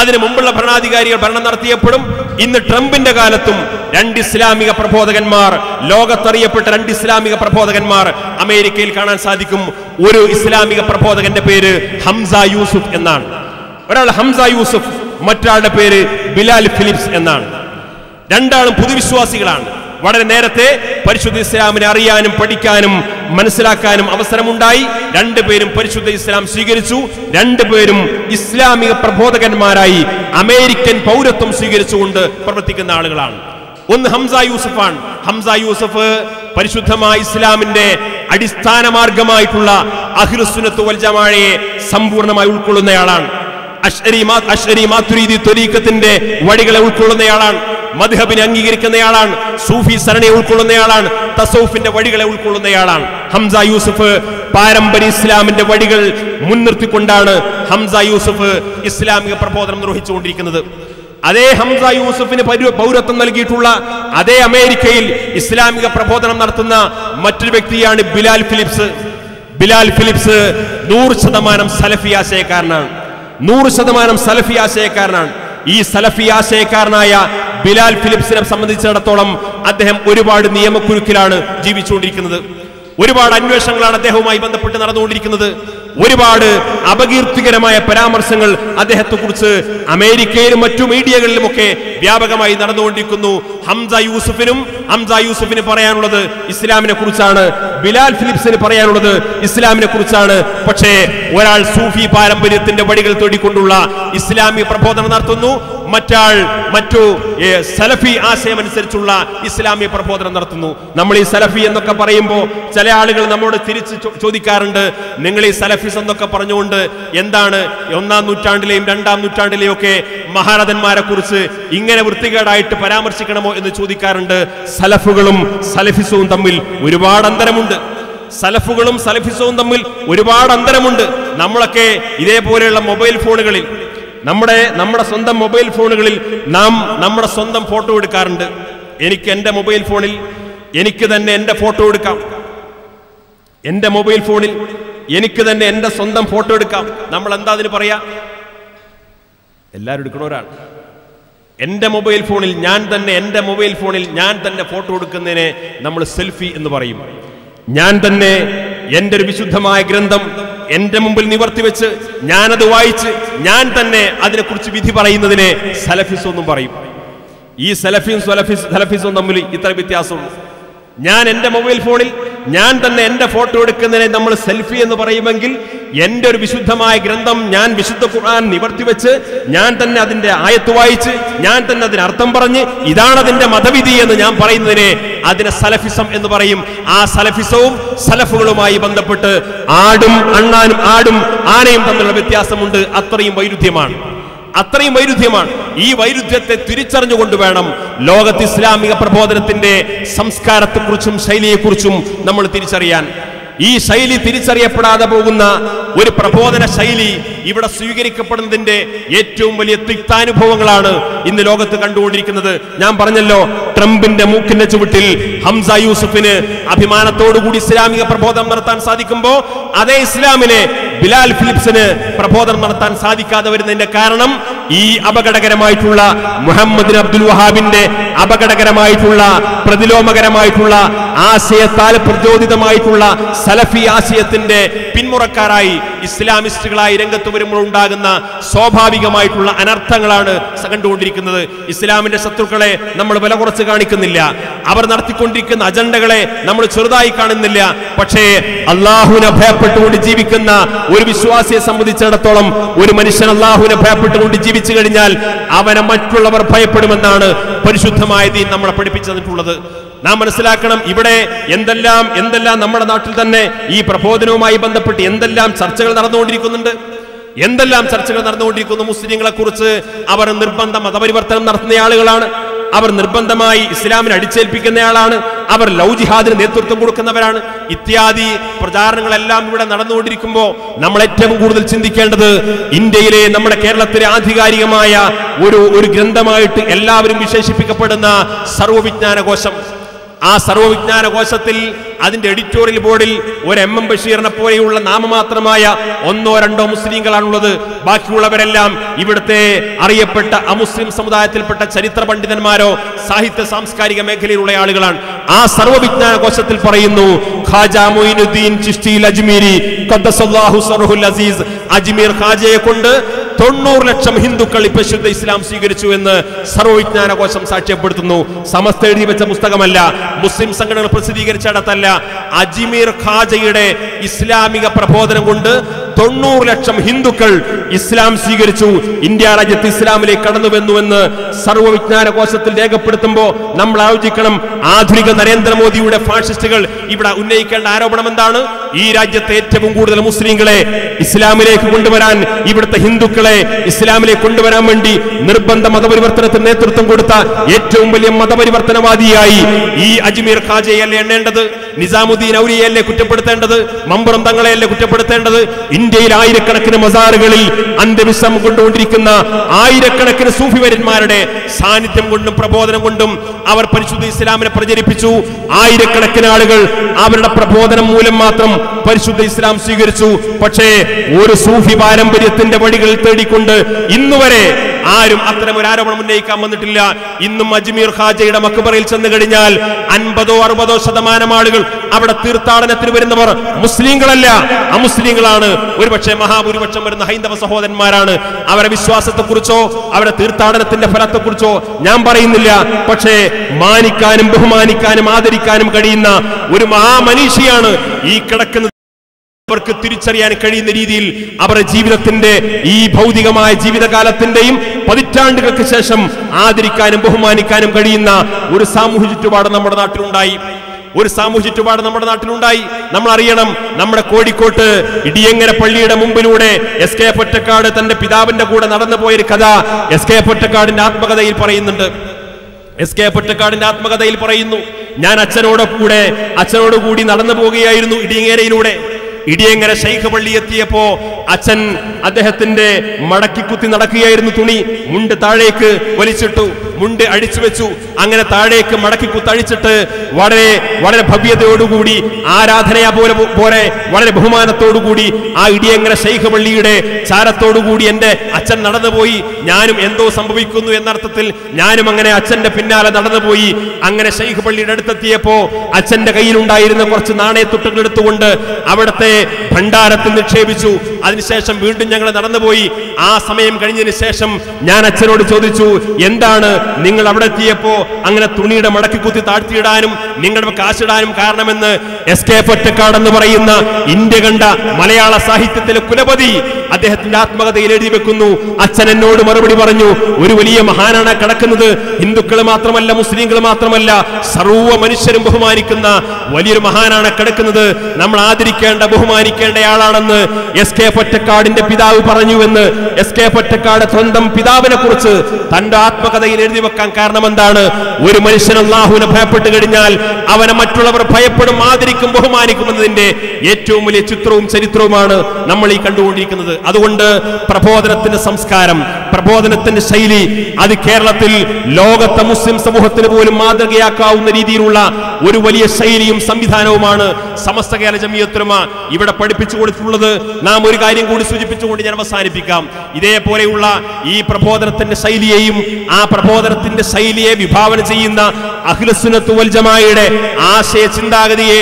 അതിനു മുമ്പുള്ള ഭരണാധികാരികൾ ഭരണം നടത്തിയപ്പോഴും ഇന്ന് ട്രംപിന്റെ കാലത്തും രണ്ട് ഇസ്ലാമിക പ്രബോധകന്മാർ, ലോകത്തറിയപ്പെട്ട രണ്ട് ഇസ്ലാമിക പ്രബോധകന്മാർ അമേരിക്കയിൽ കാണാൻ സാധിക്കും. ഒരു ഇസ്ലാമിക പ്രബോധകന്റെ പേര് ഹംസ യൂസുഫ് എന്നാണ്. ഒരാൾ ഹംസ യൂസുഫ്, മറ്റൊരാളുടെ പേര് ബിലാൽ ഫിലിപ്സ് എന്നാണ്. രണ്ടാളും പുതുവിശ്വാസികളാണ്. വളരെ നേരത്തെ പരിശുദ്ധ ഇസ്ലാമിനെ അറിയാനും പഠിക്കാനും മനസ്സിലാക്കാനും അവസരമുണ്ടായി. രണ്ടുപേരും പരിശുദ്ധ ഇസ്ലാം സ്വീകരിച്ചു. രണ്ടുപേരും ഇസ്ലാമിക പ്രബോധകന്മാരായി അമേരിക്കൻ പൗരത്വം സ്വീകരിച്ചുകൊണ്ട് പ്രവർത്തിക്കുന്ന ആളുകളാണ്. ഒന്ന് ഹംസ യൂസഫാണ്. ഹംസ യൂസഫ് പരിശുദ്ധമായ ഇസ്ലാമിന്റെ അടിസ്ഥാന മാർഗമായിട്ടുള്ള അഹ്ലുസുന്നത്ത് വൽ ജമാഅയെ സമ്പൂർണ്ണമായി ഉൾക്കൊള്ളുന്നയാളാണ്. അശ്അരി മാതുരീദി ത്വരീഖത്തിന്റെ വഴികളെ ഉൾക്കൊള്ളുന്നയാളാണ്. മദ്ഹബിനെ അംഗീകരിക്കുന്നയാളാണ്. സൂഫി സരണിയെ ഉൾക്കൊള്ളുന്നയാളാണ്. തസൗഫിന്റെ വഴികളെ ഉൾക്കൊള്ളുന്നയാളാണ്. ഹംസ യൂസഫ് പാരമ്പര്യ ഇസ്ലാമിന്റെ വഴികൾ മുൻനിർത്തിക്കൊണ്ടാണ് ഹംസ യൂസഫ് ഇസ്ലാമിക പ്രബോധനം നിർവഹിച്ചുകൊണ്ടിരിക്കുന്നത്. അതേ ഹംസ യൂസഫിന് പൗരത്വം നൽകിയിട്ടുള്ള അതേ അമേരിക്കയിൽ ഇസ്ലാമിക പ്രബോധനം നടത്തുന്ന മറ്റൊരു വ്യക്തിയാണ് ബിലാൽ ഫിലിപ്സ്. ബിലാൽ ഫിലിപ്സ് 100% സലഫി ആശയക്കാരനാണ്. 100% സലഫി ആശയക്കാരനാണ്. ഈ സലഫി ആശയക്കാരനായ ബിലാൽ ഫിലിപ്സിനെ സംബന്ധിച്ചിടത്തോളം അദ്ദേഹം ഒരുപാട് നിയമക്കുരുക്കിലാണ് ജീവിച്ചുകൊണ്ടിരിക്കുന്നത്. ഒരുപാട് അന്വേഷണങ്ങളാണ് അദ്ദേഹവുമായി ബന്ധപ്പെട്ട് നടന്നുകൊണ്ടിരിക്കുന്നത്. ഒരുപാട് അപകീർത്തികരമായ പരാമർശങ്ങൾ അദ്ദേഹത്തെക്കുറിച്ച് അമേരിക്കയിലും മറ്റു മീഡിയകളിലുമൊക്കെ വ്യാപകമായി നടന്നുകൊണ്ടിരിക്കുന്നു. ഹംസ യൂസഫിന് പറയാനുള്ളത് ഇസ്ലാമിനെ കുറിച്ചാണ്, ബിലാൽ ഫിലിപ്സിന് പറയാനുള്ളത് ഇസ്ലാമിനെ കുറിച്ചാണ്. പക്ഷേ ഒരാൾ സൂഫി പാരമ്പര്യത്തിന്റെ വഴികൾ തേടിക്കൊണ്ടുള്ള ഇസ്ലാമിക പ്രബോധനം നടത്തുന്നു, മറ്റാൾ മറ്റു സലഫി ആശയമനുസരിച്ചുള്ള ഇസ്ലാമിക പ്രബോധനം നടത്തുന്നു. നമ്മൾ ഈ സലഫി എന്നൊക്കെ പറയുമ്പോൾ ചില ആളുകൾ നമ്മോട് തിരിച്ച് ചോദിക്കാറുണ്ട്, നിങ്ങൾ ഈ സലഫിസ് എന്നൊക്കെ പറഞ്ഞുകൊണ്ട് എന്താണ് 1-ാം നൂറ്റാണ്ടിലെയും 2-ാം നൂറ്റാണ്ടിലെയും ഒക്കെ മഹാരഥന്മാരെ കുറിച്ച് ഇങ്ങനെ വൃത്തികേടായിട്ട് പരാമർശിക്കണമോ എന്ന് ചോദിക്കാറുണ്ട്. സലഫുകളും സലഫിസവും തമ്മിൽ ഒരുപാട് അന്തരമുണ്ട്. നമ്മളൊക്കെ ഇതേപോലെയുള്ള മൊബൈൽ ഫോണുകളിൽ നമ്മുടെ സ്വന്തം മൊബൈൽ ഫോണുകളിൽ നാം നമ്മുടെ സ്വന്തം ഫോട്ടോ എടുക്കാറുണ്ട്. എനിക്ക് എൻ്റെ മൊബൈൽ ഫോണിൽ എനിക്ക് തന്നെ എൻ്റെ ഫോട്ടോ എടുക്കാം, എൻ്റെ മൊബൈൽ ഫോണിൽ എനിക്ക് തന്നെ എൻ്റെ സ്വന്തം ഫോട്ടോ എടുക്കാം. നമ്മൾ എന്താ അതിന് പറയാ? എല്ലാവരും എടുക്കണവരാണ്. എൻ്റെ മൊബൈൽ ഫോണിൽ ഞാൻ തന്നെ ഫോട്ടോ എടുക്കുന്നതിനെ നമ്മൾ സെൽഫി എന്ന് പറയും. ഞാൻ തന്നെ എൻ്റെ ഒരു വിശുദ്ധമായ ഗ്രന്ഥം എന്റെ മുമ്പിൽ നിവർത്തി വെച്ച് ഞാനത് വായിച്ച് ഞാൻ തന്നെ അതിനെക്കുറിച്ച് വിധി പറയുന്നതിനെ സലഫിസ് എന്നും പറയും. ഈ സലഫിസും തമ്മിൽ ഇത്ര വ്യത്യാസമുണ്ട്. ഞാൻ എൻ്റെ മൊബൈൽ ഫോണിൽ ഞാൻ തന്നെ എൻ്റെ ഫോട്ടോ എടുക്കുന്നതിനെ നമ്മൾ സെൽഫി എന്ന് പറയുമെങ്കിൽ, എൻ്റെ ഒരു വിശുദ്ധമായ ഗ്രന്ഥം ഞാൻ വിശുദ്ധ ഖുർആൻ നിവർത്തി വെച്ച് ഞാൻ തന്നെ അതിൻ്റെ ആയത്ത് വായിച്ച് ഞാൻ തന്നെ അതിന് അർത്ഥം പറഞ്ഞ് ഇതാണ് അതിൻ്റെ മതവിധി എന്ന് ഞാൻ പറയുന്നതിനെ അതിനെ സലഫിസം എന്ന് പറയും. ആ സലഫിസവും സലഫുകളുമായി ബന്ധപ്പെട്ട് ആടും ആനയും തമ്മിലുള്ള വ്യത്യാസമുണ്ട്. അത്രയും വൈരുദ്ധ്യമാണ്. ഈ വൈരുദ്ധ്യത്തെ തിരിച്ചറിഞ്ഞുകൊണ്ട് വേണം ലോകത്ത് ഇസ്ലാമിക പ്രബോധനത്തിന്റെ സംസ്കാരത്തെക്കുറിച്ചും ശൈലിയെക്കുറിച്ചും നമ്മൾ തിരിച്ചറിയാൻ. ഈ ശൈലി തിരിച്ചറിയപ്പെടാതെ പോകുന്ന ഒരു പ്രബോധന ശൈലി ഇവിടെ സ്വീകരിക്കപ്പെടുന്നതിന്റെ ഏറ്റവും വലിയ തിക്താനുഭവങ്ങളാണ് ഇന്ന് ലോകത്ത് കണ്ടുകൊണ്ടിരിക്കുന്നത്. ഞാൻ പറഞ്ഞല്ലോ, ട്രംപിന്റെ മൂക്കിന്റെ ചുവട്ടിൽ ഹംസ യൂസഫിന് അഭിമാനത്തോടുകൂടി ഇസ്ലാമിക പ്രബോധനം നടത്താൻ സാധിക്കുമ്പോൾ, അതേ ഇസ്ലാമിനെ ബിലാൽ ഫിലിപ്സിന് പ്രബോധനം നടത്താൻ സാധിക്കാതെ വരുന്നതിന്റെ കാരണം ഈ അപകടകരമായിട്ടുള്ള മുഹമ്മദ് അബ്ദുൽ വഹാബിന്റെ അപകടകരമായിട്ടുള്ള പ്രതിലോമകരമായിട്ടുള്ള ആശയത്താൽ പ്രചോദിതമായിട്ടുള്ള സലഫി ആശയത്തിന്റെ പിന്മുറക്കാരായി ഇസ്ലാമിസ്റ്റുകളായി രംഗത്ത് വരുമ്പോൾ ഉണ്ടാകുന്ന സ്വാഭാവികമായിട്ടുള്ള അനർത്ഥങ്ങളാണ് കണ്ടുകൊണ്ടിരിക്കുന്നത്. ഇസ്ലാമിന്റെ ശത്രുക്കളെ നമ്മൾ വില കുറച്ച് കാണിക്കുന്നില്ല, അവർ നടത്തിക്കൊണ്ടിരിക്കുന്ന അജണ്ടകളെ നമ്മൾ ചെറുതായി കാണുന്നില്ല. പക്ഷേ അള്ളാഹുവിനെ ഭയപ്പെട്ടുകൊണ്ട് ജീവിക്കുന്ന ഒരു വിശ്വാസിയെ സംബന്ധിച്ചിടത്തോളം, ഒരു മനുഷ്യൻ അള്ളാഹുവിനെ ഭയപ്പെട്ടുകൊണ്ട് ജീവിച്ചു കഴിഞ്ഞാൽ അവനെ മറ്റുള്ളവർ ഭയപ്പെടുമെന്നാണ് പരിശുദ്ധമായ ദീൻ നമ്മളെ പഠിപ്പിച്ചു തന്നിട്ടുള്ളത്. നാം മനസ്സിലാക്കണം, ഇവിടെ എന്തെല്ലാം നമ്മുടെ നാട്ടിൽ തന്നെ ഈ പ്രബോധനവുമായി ബന്ധപ്പെട്ട് എന്തെല്ലാം ചർച്ചകൾ നടന്നുകൊണ്ടിരിക്കുന്നു. മുസ്ലിങ്ങളെ കുറിച്ച് അവർ നിർബന്ധ മതപരിവർത്തനം നടത്തുന്ന ആളുകളാണ്, അവർ നിർബന്ധമായി ഇസ്ലാമിനെ അടിച്ചേൽപ്പിക്കുന്നയാളാണ്, അവർ ലവ് ജിഹാദിന് നേതൃത്വം കൊടുക്കുന്നവരാണ്. ഇത്യാദി പ്രചാരണങ്ങളെല്ലാം ഇവിടെ നടന്നുകൊണ്ടിരിക്കുമ്പോൾ നമ്മൾ ഏറ്റവും കൂടുതൽ ചിന്തിക്കേണ്ടത്, ഇന്ത്യയിലെ നമ്മുടെ കേരളത്തിലെ ആധികാരികമായ ഒരു ഗ്രന്ഥമായിട്ട് എല്ലാവരും വിശേഷിപ്പിക്കപ്പെടുന്ന സർവവിജ്ഞാനകോശം, ആ സർവവിജ്ഞാനകോശത്തിൽ അതിന്റെ എഡിറ്റോറിയൽ ബോർഡിൽ ഒരു MM ബഷീറിനെ പോലെയുള്ള നാമമാത്രമായ 1-2 മുസ്ലിങ്ങളാണുള്ളത്. ബാക്കിയുള്ളവരെല്ലാം ഇവിടുത്തെ അറിയപ്പെട്ട അമുസ്ലിം സമുദായത്തിൽപ്പെട്ട ചരിത്ര പണ്ഡിതന്മാരോ സാഹിത്യ സാംസ്കാരിക മേഖലയിലുള്ള ആളുകളാണ്. ആ സർവവിജ്ഞാനകോശത്തിൽ പറയുന്നു, ഖാജ മൊയ്നുദ്ദീൻ ചിശ്തി അജ്മീരി ഖദ്ദസല്ലാഹു സർഹുൽ അസീസ് അജ്മീർ ഖാജയെ കൊണ്ട് 90 ലക്ഷം ഹിന്ദുക്കൾ പരിശുദ്ധ ഇസ്ലാം സ്വീകരിച്ചു എന്ന് സർവവിജ്ഞാനകോശം സാക്ഷ്യപ്പെടുത്തുന്നു. സമസ്ത എഴുതി വെച്ച പുസ്തകമല്ല, മുസ്ലിം സംഘടനകൾ പ്രസിദ്ധീകരിച്ചിടത്തല്ല, അജ്മീർ ഖാജയുടെ ഇസ്ലാമിക പ്രബോധനം കൊണ്ട് 90 ലക്ഷം ഹിന്ദുക്കൾ ഇസ്ലാം സ്വീകരിച്ചു, ഇന്ത്യ രാജ്യത്ത് ഇസ്ലാമിലേക്ക് കടന്നുവെന്നുവെന്ന് സർവവിജ്ഞാനകോശത്തിൽ രേഖപ്പെടുത്തുമ്പോൾ നമ്മൾ ആലോചിക്കണം, ആധുനിക നരേന്ദ്രമോദിയുടെ ഫാഷിസ്റ്റുകൾ ഇവിടെ ഉന്നയിക്കേണ്ട ആരോപണം എന്താണ്? ഈ രാജ്യത്തെ ഏറ്റവും കൂടുതൽ മുസ്ലിങ്ങളെ ഇസ്ലാമിലേക്ക് കൊണ്ടുവരാൻ, ഇവിടുത്തെ ഹിന്ദുക്കളെ ഇസ്ലാമിലേക്ക് കൊണ്ടുവരാൻ വേണ്ടി നിർബന്ധ മതപരിവർത്തനത്തിന് നേതൃത്വം കൊടുത്ത ഏറ്റവും വലിയ മതപരിവർത്തനവാദിയായി ഈ അജ്മീർ ഖാജയല്ലേ എണ്ണേണ്ടത്? നിസാമുദ്ദീൻ ഔലിയയല്ലേ കുറ്റപ്പെടുത്തേണ്ടത്? മമ്പുറം തങ്ങളെയല്ലേ കുറ്റപ്പെടുത്തേണ്ടത്? ഇന്ത്യയിൽ ആയിരക്കണക്കിന് മസാറുകളിൽ അന്ധവിശ്വാസം കൊണ്ടുകൊണ്ടിരിക്കുന്ന ആയിരക്കണക്കിന് സൂഫിവര്യന്മാരുടെ സാന്നിധ്യം കൊണ്ടും പ്രബോധനം കൊണ്ടും അവർ പരിശുദ്ധ ഇസ്ലാമിനെ പ്രചരിപ്പിച്ചു. ആയിരക്കണക്കിന് ആളുകൾ അവരുടെ പ്രബോധനം മൂലം മാത്രം പരിശുദ്ധ ഇസ്ലാം സ്വീകരിച്ചു. പക്ഷേ ഒരു സൂഫി പാരമ്പര്യത്തിന്റെ വഴികൾ തേടിക്കൊണ്ട് ഇന്നുവരെ ആരും അത്തരം ഒരു ആരോപണം ഉന്നയിക്കാൻ വന്നിട്ടില്ല. ഇന്നും അജ്മീർ ഖാജയുടെ മക്ബറയിൽ ചെന്ന് കഴിഞ്ഞാൽ 50-60% ആളുകൾ അവിടെ തീർത്ഥാടനത്തിന് വരുന്നവർ മുസ്ലിങ്ങളല്ല, അമുസ്ലിങ്ങളാണ്. ഒരുപക്ഷേ മഹാഭൂരിപക്ഷം വരുന്ന ഹൈന്ദവ സഹോദരന്മാരാണ്. അവരുടെ വിശ്വാസത്തെക്കുറിച്ചോ അവരുടെ തീർത്ഥാടനത്തിന്റെ ഫലത്തെക്കുറിച്ചോ ഞാൻ പറയുന്നില്ല. പക്ഷേ മാനിക്കാനും ബഹുമാനിക്കാനും ആദരിക്കാനും കഴിയുന്ന ഒരു മഹാമനീഷിയാണ് ഈ കിടക്കുന്ന അവർക്ക് തിരിച്ചറിയാൻ കഴിയുന്ന രീതിയിൽ അവരുടെ ജീവിതത്തിന്റെ ഈ ഭൗതികമായ ജീവിതകാലത്തിന്റെയും പതിറ്റാണ്ടുകൾക്ക് ശേഷം ആദരിക്കാനും ബഹുമാനിക്കാനും കഴിയുന്ന ഒരു സാമൂഹ്യ ചുറ്റുപാട് നമ്മുടെ നാട്ടിലുണ്ടായി. നമ്മൾ അറിയണം, നമ്മുടെ കോഴിക്കോട്ട് ഇടിയങ്ങര പള്ളിയുടെ മുമ്പിലൂടെ എസ് കെ പൊറ്റക്കാട് തന്റെ പിതാവിന്റെ കൂടെ നടന്നു പോയൊരു കഥ എസ് കെ പൊറ്റക്കാടിന്റെ ആത്മകഥയിൽ പറയുന്നുണ്ട്. എസ് കെ പൊറ്റക്കാടിന്റെ ആത്മകഥയിൽ പറയുന്നു, ഞാൻ അച്ഛനോട് കൂടി നടന്നു പോവുകയായിരുന്നു ഇടിയങ്ങരയിലൂടെ. ഇടിയങ്ങര ശൈഖ് പള്ളി എത്തിയപ്പോ അച്ഛൻ അദ്ദേഹത്തിന്റെ മടക്കിക്കുത്തി നടക്കുകയായിരുന്നു. തുണി മുണ്ട് താഴേക്ക് വലിച്ചിട്ടു, മുണ്ട് അഴിച്ചു വെച്ചു. അങ്ങനെ താഴേക്ക് മടക്കിക്കുത്തഴിച്ചിട്ട് വളരെ വളരെ ഭവ്യതയോടുകൂടി ആരാധനയാ പോലെ വളരെ ബഹുമാനത്തോടുകൂടി ആ ഇടിയങ്ങര ശൈഖ് പള്ളിയുടെ ചാരത്തോടുകൂടി എന്റെ അച്ഛൻ നടന്നുപോയി. ഞാനും എന്തോ സംഭവിക്കുന്നു എന്നർത്ഥത്തിൽ ഞാനും അങ്ങനെ അച്ഛന്റെ പിന്നാലെ നടന്നുപോയി. അങ്ങനെ ശൈഖ് പള്ളിയുടെ അടുത്തെത്തിയപ്പോ അച്ഛന്റെ കയ്യിലുണ്ടായിരുന്ന കുറച്ച് നാണയത്തുട്ടുകൾ എടുത്തുകൊണ്ട് അവിടത്തെ ഭണ്ഡാരത്തിൽ നിക്ഷേപിച്ചു. അതിനുശേഷം വീണ്ടും ഞങ്ങൾ നടന്നുപോയി. ആ സമയം കഴിഞ്ഞതിന് ശേഷം ഞാൻ അച്ഛനോട് ചോദിച്ചു, എന്താണ് നിങ്ങൾ അവിടെ എത്തിയപ്പോ അങ്ങനെ തുണിയുടെ മടക്കിക്കുത്തി താഴ്ത്തിയിടാനും നിങ്ങളുടെ കാശിടാനും കാരണമെന്ന്? എസ് കെ പൊറ്റക്കാട് എന്ന് പറയുന്ന ഇന്ത്യ കണ്ട മലയാള സാഹിത്യത്തിലെ കുലപതി അദ്ദേഹത്തിന്റെ ആത്മകഥയിൽ എഴുതി വെക്കുന്നു, അച്ഛൻ എന്നോട് മറുപടി പറഞ്ഞു, ഒരു വലിയ മഹാനാണ് കിടക്കുന്നത്. ഹിന്ദുക്കൾ മാത്രമല്ല, മുസ്ലിങ്ങൾ മാത്രമല്ല, സർവ്വ മനുഷ്യരും ബഹുമാനിക്കുന്ന വലിയൊരു മഹാനാണ് കിടക്കുന്നത്. നമ്മൾ ആദരിക്കേണ്ട ബഹുമാനിക്കേണ്ടയാളാണെന്ന് എസ് കെ പൊറ്റക്കാടിന്റെ പിതാവ് പറഞ്ഞുവെന്ന് എസ് കെ പൊറ്റക്കാട് സ്വന്തം പിതാവിനെ കുറിച്ച് തന്റെ ആത്മകഥയിൽ എഴുതി വെക്കാൻ കാരണം എന്താണ്? ഒരു മനുഷ്യൻ അല്ലാഹുവിനെ ഭയപ്പെട്ട് കഴിഞ്ഞാൽ അവനെ മറ്റുള്ളവർ ഭയപ്പെടും, ആദരിക്കും, ബഹുമാനിക്കുമെന്നതിന്റെ ഏറ്റവും വലിയ ചിത്രവും ചരിത്രവുമാണ് നമ്മൾ ഈ കണ്ടുകൊണ്ടിരിക്കുന്നത്. അതുകൊണ്ട് പ്രബോധനത്തിന്റെ സംസ്കാരം, പ്രബോധനത്തിന്റെ ശൈലി, അത് കേരളത്തിൽ ലോകത്തെ മുസ്ലിം സമൂഹത്തിന് പോലും മാതൃകയാക്കാവുന്ന രീതിയിലുള്ള ഒരു വലിയ ശൈലിയും സംവിധാനവുമാണ് സമസ്ത കേരള ജമിയത്തുലമ ഇവിടെ പഠിപ്പിച്ചു കൊടുത്തിട്ടുള്ളത്. നാം ഒരു കാര്യം കൂടി സൂചിപ്പിച്ചുകൊണ്ട് ഞാൻ അവസാനിപ്പിക്കാം. ഇതേപോലെയുള്ള ഈ പ്രബോധനത്തിന്റെ ശൈലിയെയും ആ പ്രബോധനത്തിന്റെ ശൈലിയെ വിഭാവനം ചെയ്യുന്ന അഹ്ലുസുന്നത്ത് വൽ ജമാഅയുടെ ആശയ ചിന്താഗതിയെ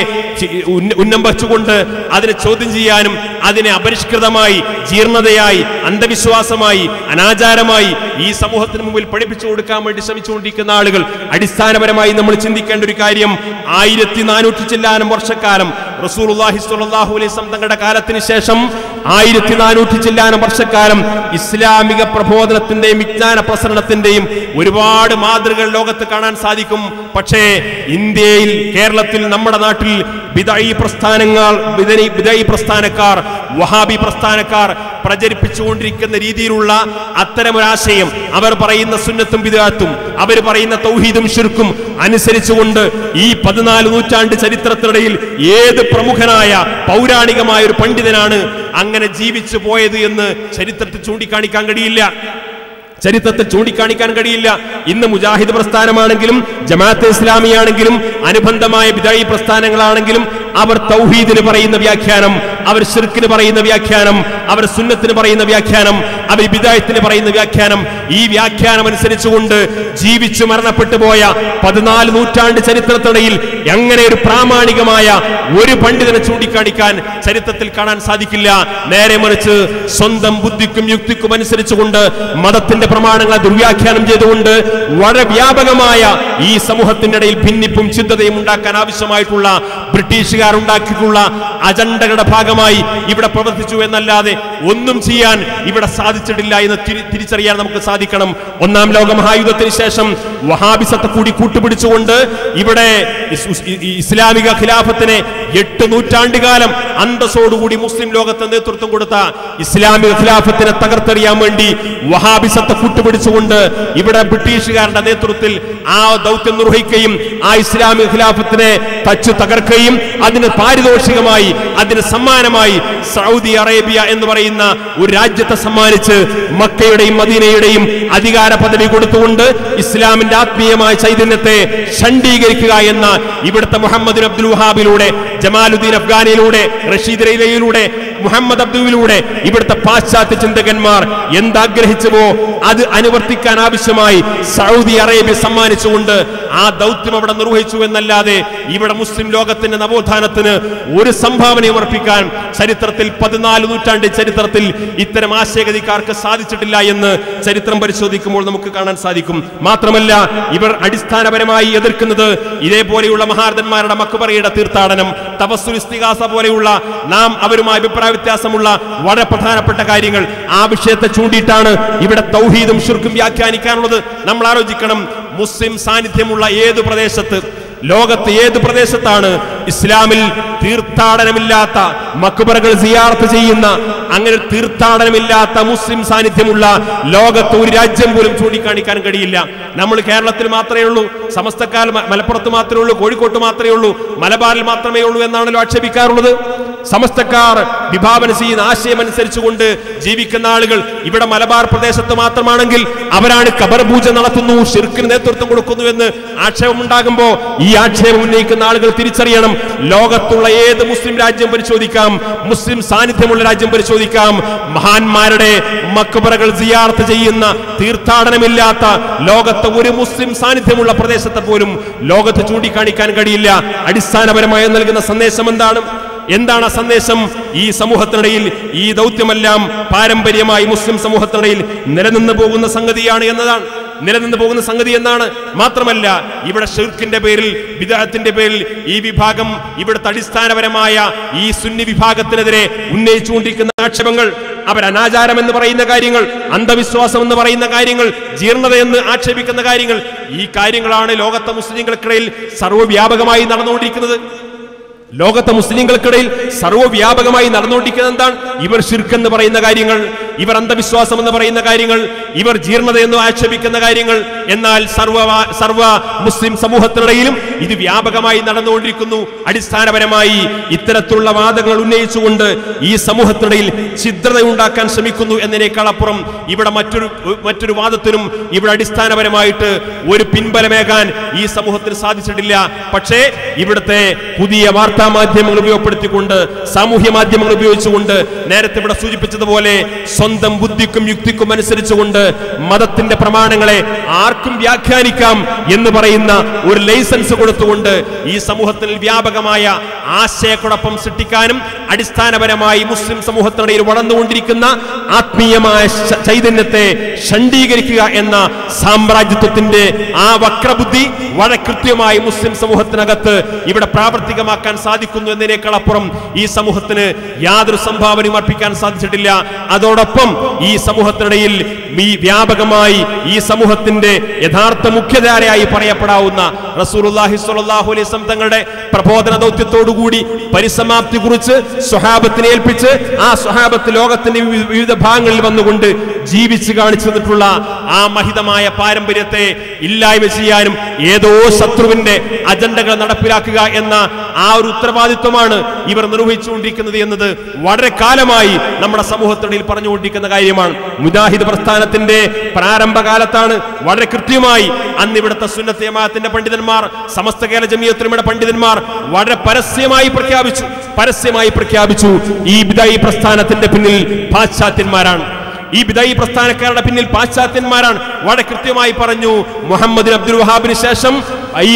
ഉന്നം വച്ചുകൊണ്ട് അതിനെ ചോദ്യം ചെയ്യാനും അതിനെ അപരിഷ്കൃതമായി, ജീർണതയായി, അന്ധവിശ്വാസമായി, അനാചാരമായി ഈ സമൂഹത്തിന് മുമ്പിൽ പഠിപ്പിച്ചു കൊടുക്കാൻ വേണ്ടി ശ്രമിച്ചുകൊണ്ടിരിക്കുന്ന ആളുകൾ അടിസ്ഥാനപരമായി നമ്മൾ ചിന്തിക്കേണ്ട ഒരു കാര്യം, 1400 ചില്ലാനും വർഷക്കാലം റസൂലുള്ളാഹി സ്വല്ലല്ലാഹു അലൈഹി വസല്ലം തങ്ങളുടെ കാലത്തിന് ശേഷം 1400 ചില്ലാനും വർഷക്കാലം ഇസ്ലാമിക പ്രബോധനത്തിന്റെയും വിജ്ഞാന പ്രസരണത്തിന്റെയും ഒരുപാട് മാതൃകകൾ ലോകത്ത് കാണാൻ സാധിക്കും. പക്ഷേ ഇന്ത്യയിൽ, കേരളത്തിൽ, നമ്മുടെ നാട്ടിൽ ബിദഈ പ്രസ്ഥാനക്കാർ, വഹാബി പ്രസ്ഥാനക്കാർ പ്രചരിപ്പിച്ചുകൊണ്ടിരിക്കുന്ന രീതിയിലുള്ള അത്തരമൊരാശയം, അവർ പറയുന്ന സുന്നത്തും ബിദഅത്തും അവർ പറയുന്ന തൗഹീദും ശിർക്കും അനുസരിച്ചുകൊണ്ട് ഈ 14 നൂറ്റാണ്ട് ചരിത്രത്തിനിടയിൽ ഏത് പ്രമുഖനായ പൗരാണികമായ ഒരു പണ്ഡിതനാണ് അങ്ങനെ ജീവിച്ചു പോയത് എന്ന് ചരിത്രത്തിൽ ചൂണ്ടിക്കാണിക്കാൻ കഴിയില്ല. ഇന്ന് മുജാഹിദ് പ്രസ്ഥാനമാണെങ്കിലും ജമാഅത്തെ ഇസ്ലാമിയാണെങ്കിലും അനുബന്ധമായ ബിദഈ പ്രസ്ഥാനങ്ങളാണെങ്കിലും അവർ തൗഹീദിന് പറയുന്ന വ്യാഖ്യാനം, അവർ ശിർക്കിന് പറയുന്ന വ്യാഖ്യാനം, അവർ സുന്നത്തിന് പറയുന്ന വ്യാഖ്യാനം, അവർ ബിദഅത്തിന് പറയുന്ന വ്യാഖ്യാനം, ഈ വ്യാഖ്യാനം അനുസരിച്ചുകൊണ്ട് ജീവിച്ചു മരണപ്പെട്ടു പോയ 14 നൂറ്റാണ്ട് ചരിത്രത്തിനിടയിൽ അങ്ങനെ ഒരു പ്രാമാണികമായ ഒരു പണ്ഡിതനെ ചൂണ്ടിക്കാണിക്കാൻ ചരിത്രത്തിൽ കാണാൻ സാധിക്കില്ല. നേരെ മറിച്ച് സ്വന്തം ബുദ്ധിക്കും യുക്തിക്കും അനുസരിച്ചുകൊണ്ട് മതത്തിന്റെ പ്രമാണങ്ങളെ ദുർവ്യാഖ്യാനം ചെയ്തുകൊണ്ട് വളരെ വ്യാപകമായ ഈ സമൂഹത്തിന്റെ ഇടയിൽ ഭിന്നിപ്പും ചിന്തതയും ഉണ്ടാക്കാൻ ആവശ്യമായിട്ടുള്ള ബ്രിട്ടീഷുകാർ ഉണ്ടാക്കിയിട്ടുള്ള അജണ്ടകളുടെ ഭാഗമായി ഇവിടെ പ്രവർത്തിച്ചു എന്നല്ലാതെ ഒന്നും ചെയ്യാൻ ഇവിടെ സാധിച്ചിട്ടില്ല എന്ന് തിരിച്ചറിയാൻ നമുക്ക് സാധിക്കണം. ഒന്നാം ലോക മഹായുദ്ധത്തിന് ശേഷം വഹാബിസത്തെ കൂടി കൂട്ടുപിടിച്ചുകൊണ്ട് ഇവിടെ ഇസ്ലാമിക ഖിലാഫത്തിനെ 8 നൂറ്റാണ്ട് കാലം അന്തസ്സോടുകൂടി മുസ്ലിം ലോകത്തെ നേതൃത്വം കൊടുത്ത ഇസ്ലാമിക ഖിലാഫത്തിനെ തകർത്തെറിയാൻ വേണ്ടി വഹാബിസത്തെ കൂട്ടുപിടിച്ചുകൊണ്ട് ഇവിടെ ബ്രിട്ടീഷുകാരുടെ നേതൃത്വത്തിൽ ആ ദൗത്യം നിർവഹിക്കുകയും ആ ഇസ്ലാമിക ഖിലാഫത്തിനെ തച്ചു തകർക്കുകയും അതിന് പാരിതോഷികമായി, അതിന് സമ്മാനമായി സൗദി അറേബ്യ എന്ന് പറയുന്ന പറയുന്ന ഒരു രാജ്യത്തെ സമ്മാനിച്ച് മക്കയുടെയും മദീനയുടെയും അധികാര പദവി കൊടുത്തുകൊണ്ട് ഇസ്ലാമിന്റെ ആത്മീയമായ ചൈതന്യത്തെ ശണ്ഡീകരിക്കുക എന്ന ഇവിടുത്തെ മുഹമ്മദ് അബ്ദുൽ വഹാബിലൂടെ, ജമാലുദ്ദീൻ അഫ്ഗാനിയിലൂടെ, റഷീദ് റയിലയിലൂടെ, മുഹമ്മദ് അബ്ദുവിലൂടെ ഇവിടുത്തെ പാശ്ചാത്യ ചിന്തകന്മാർ എന്താഗ്രഹിച്ചുവോ അത് അനുവർത്തിക്കാൻ ആവശ്യമായി സൗദി അറേബ്യ സമ്മാനിച്ചുകൊണ്ട് ആ ദൗത്യം അവിടെ നിർവഹിച്ചു എന്നല്ലാതെ ഇവിടെ മുസ്ലിം ലോകത്തിന്റെ നവോത്ഥാനത്തിന് ഒരു സംഭാവന അർപ്പിക്കാൻ ചരിത്രത്തിൽ 14 നൂറ്റാണ്ട് ചരിത്രത്തിൽ ഇത്തരം ആശയഗതിക്കാർക്ക് സാധിച്ചിട്ടില്ല എന്ന് ചരിത്രം പരിശോധിക്കുമ്പോൾ നമുക്ക് കാണാൻ സാധിക്കും. മാത്രമല്ല ഇവർ അടിസ്ഥാനപരമായി എതിർക്കുന്നത് ഇതേപോലെയുള്ള മഹാരഥന്മാരുടെ മക്ബറയുടെ തീർത്ഥാടനം, തവസ്സുൽ ഇസ്തിഗാസ പോലെയുള്ള നാം അവരുമായി അഭിപ്രായ വ്യത്യാസമുള്ള വളരെ പ്രധാനപ്പെട്ട കാര്യങ്ങൾ, ആ വിഷയത്തെ ചൂണ്ടിയിട്ടാണ് ഇവിടെ തൗഹീദും ശിർക്കും വ്യാഖ്യാനിക്കാനുള്ളത്. നമ്മൾ ആലോചിക്കണം, മുസ്ലിം സാന്നിധ്യമുള്ള ഏത് പ്രദേശത്ത്, ലോകത്ത് ഏത് പ്രദേശത്താണ് ഇസ്ലാമിൽ തീർത്ഥാടനമില്ലാത്ത മക്ബറകൾ സിയാറത്ത് ചെയ്യുന്ന, അങ്ങനെ തീർത്ഥാടനമില്ലാത്ത മുസ്ലിം സാന്നിധ്യമുള്ള ലോകത്ത് ഒരു രാജ്യം പോലും ചൂണ്ടിക്കാണിക്കാൻ കഴിയില്ല. നമ്മൾ കേരളത്തിൽ മാത്രമേ ഉള്ളൂ, സമസ്തക്കാൽ മലപ്പുറത്ത് മാത്രമേ ഉള്ളൂ, കോഴിക്കോട്ട് മാത്രമേ ഉള്ളൂ, മലബാറിൽ മാത്രമേ ഉള്ളൂ എന്നാണല്ലോ ആക്ഷേപിക്കാറുള്ളത്. സമസ്തക്കാർ വിഭാവന ചെയ്യുന്ന ആശയമനുസരിച്ചുകൊണ്ട് ജീവിക്കുന്ന ആളുകൾ ഇവിടെ മലബാർ പ്രദേശത്ത് മാത്രമാണെങ്കിൽ അവരാണ് ഖബർ പൂജ നടത്തുന്നു, ശിർക്കിന് നേതൃത്വം കൊടുക്കുന്നു എന്ന് ആക്ഷേപമുണ്ടാകുമ്പോൾ ഈ ആക്ഷേപം ഉന്നയിക്കുന്ന ആളുകൾ തിരിച്ചറിയണം, ലോകത്തുള്ള ഏത് മുസ്ലിം രാജ്യം പരിശോധിക്കാം, മുസ്ലിം സാന്നിധ്യമുള്ള രാജ്യം പരിശോധിക്കാം, മഹാന്മാരുടെ മക്ബറകൾ സിയാറത്ത് ചെയ്യുന്ന തീർത്ഥാടനമില്ലാത്ത ലോകത്ത് ഒരു മുസ്ലിം സാന്നിധ്യമുള്ള പ്രദേശത്തെ പോലും ലോകത്ത് ചൂണ്ടിക്കാണിക്കാൻ കഴിയില്ല. അടിസ്ഥാനപരമായി നൽകുന്ന സന്ദേശം എന്താണ്? എന്താണ് ആ സന്ദേശം? ഈ സമൂഹത്തിനിടയിൽ ഈ ദൗത്യമെല്ലാം പാരമ്പര്യമായി മുസ്ലിം സമൂഹത്തിനിടയിൽ നിലനിന്നു പോകുന്ന സംഗതിയാണ് എന്നതാണ്, നിലനിന്നു പോകുന്ന സംഗതി എന്നാണ്. മാത്രമല്ല ഇവിടെ ഷിർക്കിന്റെ പേരിൽ, ബിദഅത്തിന്റെ പേരിൽ ഈ വിഭാഗം ഇവിടുത്തെ അടിസ്ഥാനപരമായ ഈ സുന്നി വിഭാഗത്തിനെതിരെ ഉന്നയിച്ചുകൊണ്ടിരിക്കുന്ന ആക്ഷേപങ്ങൾ, അവരനാചാരം എന്ന് പറയുന്ന കാര്യങ്ങൾ, അന്ധവിശ്വാസം എന്ന് പറയുന്ന കാര്യങ്ങൾ, ജീർണത എന്ന് ആക്ഷേപിക്കുന്ന കാര്യങ്ങൾ, ഈ കാര്യങ്ങളാണ് ലോകത്തെ മുസ്ലിംകൾക്കിടയിൽ സർവ്വവ്യാപകമായി നടന്നുകൊണ്ടിരിക്കുന്നത്. ലോകത്തെ മുസ്ലിംകൾക്കിടയിൽ സർവ്വവ്യാപകമായി നടന്നുകൊണ്ടിരിക്കുന്നത് എന്താണ്? ഇവർ ശിർക്ക് എന്ന് പറയുന്ന കാര്യങ്ങൾ, ഇവർ അന്ധവിശ്വാസം എന്ന് പറയുന്ന കാര്യങ്ങൾ, ഇവർ ജീർണത എന്ന് ആക്ഷേപിക്കുന്ന കാര്യങ്ങൾ. എന്നാൽ സർവ മുസ്ലിം സമൂഹത്തിനിടയിലും ഇത് വ്യാപകമായി നടന്നുകൊണ്ടിരിക്കുന്നു. അടിസ്ഥാനപരമായി ഇത്തരത്തിലുള്ള വാദങ്ങൾ ഉന്നയിച്ചുകൊണ്ട് ഈ സമൂഹത്തിനിടയിൽ ഛിദ്രതയുണ്ടാക്കാൻ ശ്രമിക്കുന്നു എന്നതിനേക്കാൾ അപ്പുറം ഇവിടെ മറ്റൊരു വാദത്തിനും ഇവിടെ അടിസ്ഥാനപരമായിട്ട് ഒരു പിൻബലമേകാൻ ഈ സമൂഹത്തിന് സാധിച്ചിട്ടില്ല. പക്ഷേ ഇവിടുത്തെ പുതിയ വാർത്താ മാധ്യമങ്ങൾ ഉപയോഗപ്പെടുത്തിക്കൊണ്ട്, സാമൂഹ്യ മാധ്യമങ്ങൾ ഉപയോഗിച്ചുകൊണ്ട്, നേരത്തെ ഇവിടെ സൂചിപ്പിച്ചതുപോലെ സ്വന്തം ബുദ്ധിക്കും യുക്തിക്കും അനുസരിച്ചുകൊണ്ട് മതത്തിന്റെ പ്രമാണങ്ങളെ ആർക്കും വ്യാഖ്യാനിക്കാം എന്ന് പറയുന്ന ഒരു ലൈസൻസ് കൊടുത്തുകൊണ്ട് ഈ സമൂഹത്തിൽ വ്യാപകമായ ആശയക്കുഴപ്പം സൃഷ്ടിക്കാനും അടിസ്ഥാനപരമായി മുസ്ലിം സമൂഹത്തിനിടയിൽ വളർന്നുകൊണ്ടിരിക്കുന്ന ആത്മീയമായ ചൈതന്യത്തെ ഷണ്ഡീകരിക്കുക എന്ന സാമ്രാജ്യത്വത്തിന്റെ ആ വക്രബുദ്ധി വളരെ കൃത്യമായി മുസ്ലിം സമൂഹത്തിനകത്ത് ഇവിടെ പ്രാവർത്തികമാക്കാൻ സാധിക്കുന്നു എന്നതിനേക്കാൾ അപ്പുറം ഈ സമൂഹത്തിന് യാതൊരു സംഭാവനയും അർപ്പിക്കാൻ സാധിച്ചിട്ടില്ല. അതോടൊപ്പം ഈ സമൂഹത്തിനിടയിൽ ഈ വ്യാപകമായി ഈ സമൂഹത്തിന്റെ യഥാർത്ഥ മുഖ്യധാരയായി പറയപ്പെടാവുന്ന റസൂലുള്ളാഹി സ്വല്ലല്ലാഹു അലൈഹി വസല്ലം തങ്ങളുടെ പ്രബോധന ദൗത്യത്തോടുകൂടി പരിസമാപ്തി കുറിച്ച് സ്വഹാബത്തിനെ ഏൽപ്പിച്ച് ആ സ്വഹാബത്ത് ലോകത്തിന്റെ വിവിധ ഭാഗങ്ങളിൽ വന്നുകൊണ്ട് ജീവിച്ച് കാണിച്ചു തന്നിട്ടുള്ള ആ മഹിതമായ പാരമ്പര്യത്തെ ഇല്ലായ്മ ചെയ്യാനും ഏതോ ശത്രുവിന്റെ അജണ്ടകൾ നടപ്പിലാക്കുക എന്ന ആ ഒരു ഉത്തരവാദിത്വമാണ് ഇവർ നിർവഹിച്ചുകൊണ്ടിരിക്കുന്നത് എന്നത് വളരെ കാലമായി നമ്മുടെ സമൂഹത്തിനിടയിൽ പറഞ്ഞുകൊണ്ടിരിക്കുന്ന കാര്യമാണ്. മുജാഹിദ് പ്രസ്ഥാനത്തിന്റെ പ്രാരംഭ കാലത്താണ് വളരെ കൃത്യമായി അന്ന് ഇവിടുത്തെ സുന്നത്ത് ജമാഅത്തിന്റെ പണ്ഡിതന്മാർ, സമസ്ത കേരള ജമിയത്തുൽ ഉലമയുടെ പണ്ഡിതന്മാർ വളരെ പരസ്യമായി പ്രഖ്യാപിച്ചു ഈ ബിദഅ പ്രസ്ഥാനത്തിന്റെ പിന്നിൽ പാശ്ചാത്യന്മാരാണ്, ഈ ബിദഅ പ്രസ്ഥാനക്കാരുടെ പിന്നിൽ പാശ്ചാത്യന്മാരാണ്. വളരെ കൃത്യമായി പറഞ്ഞു, മുഹമ്മദ് അബ്ദുൽ വഹാബിന് ശേഷം ഈ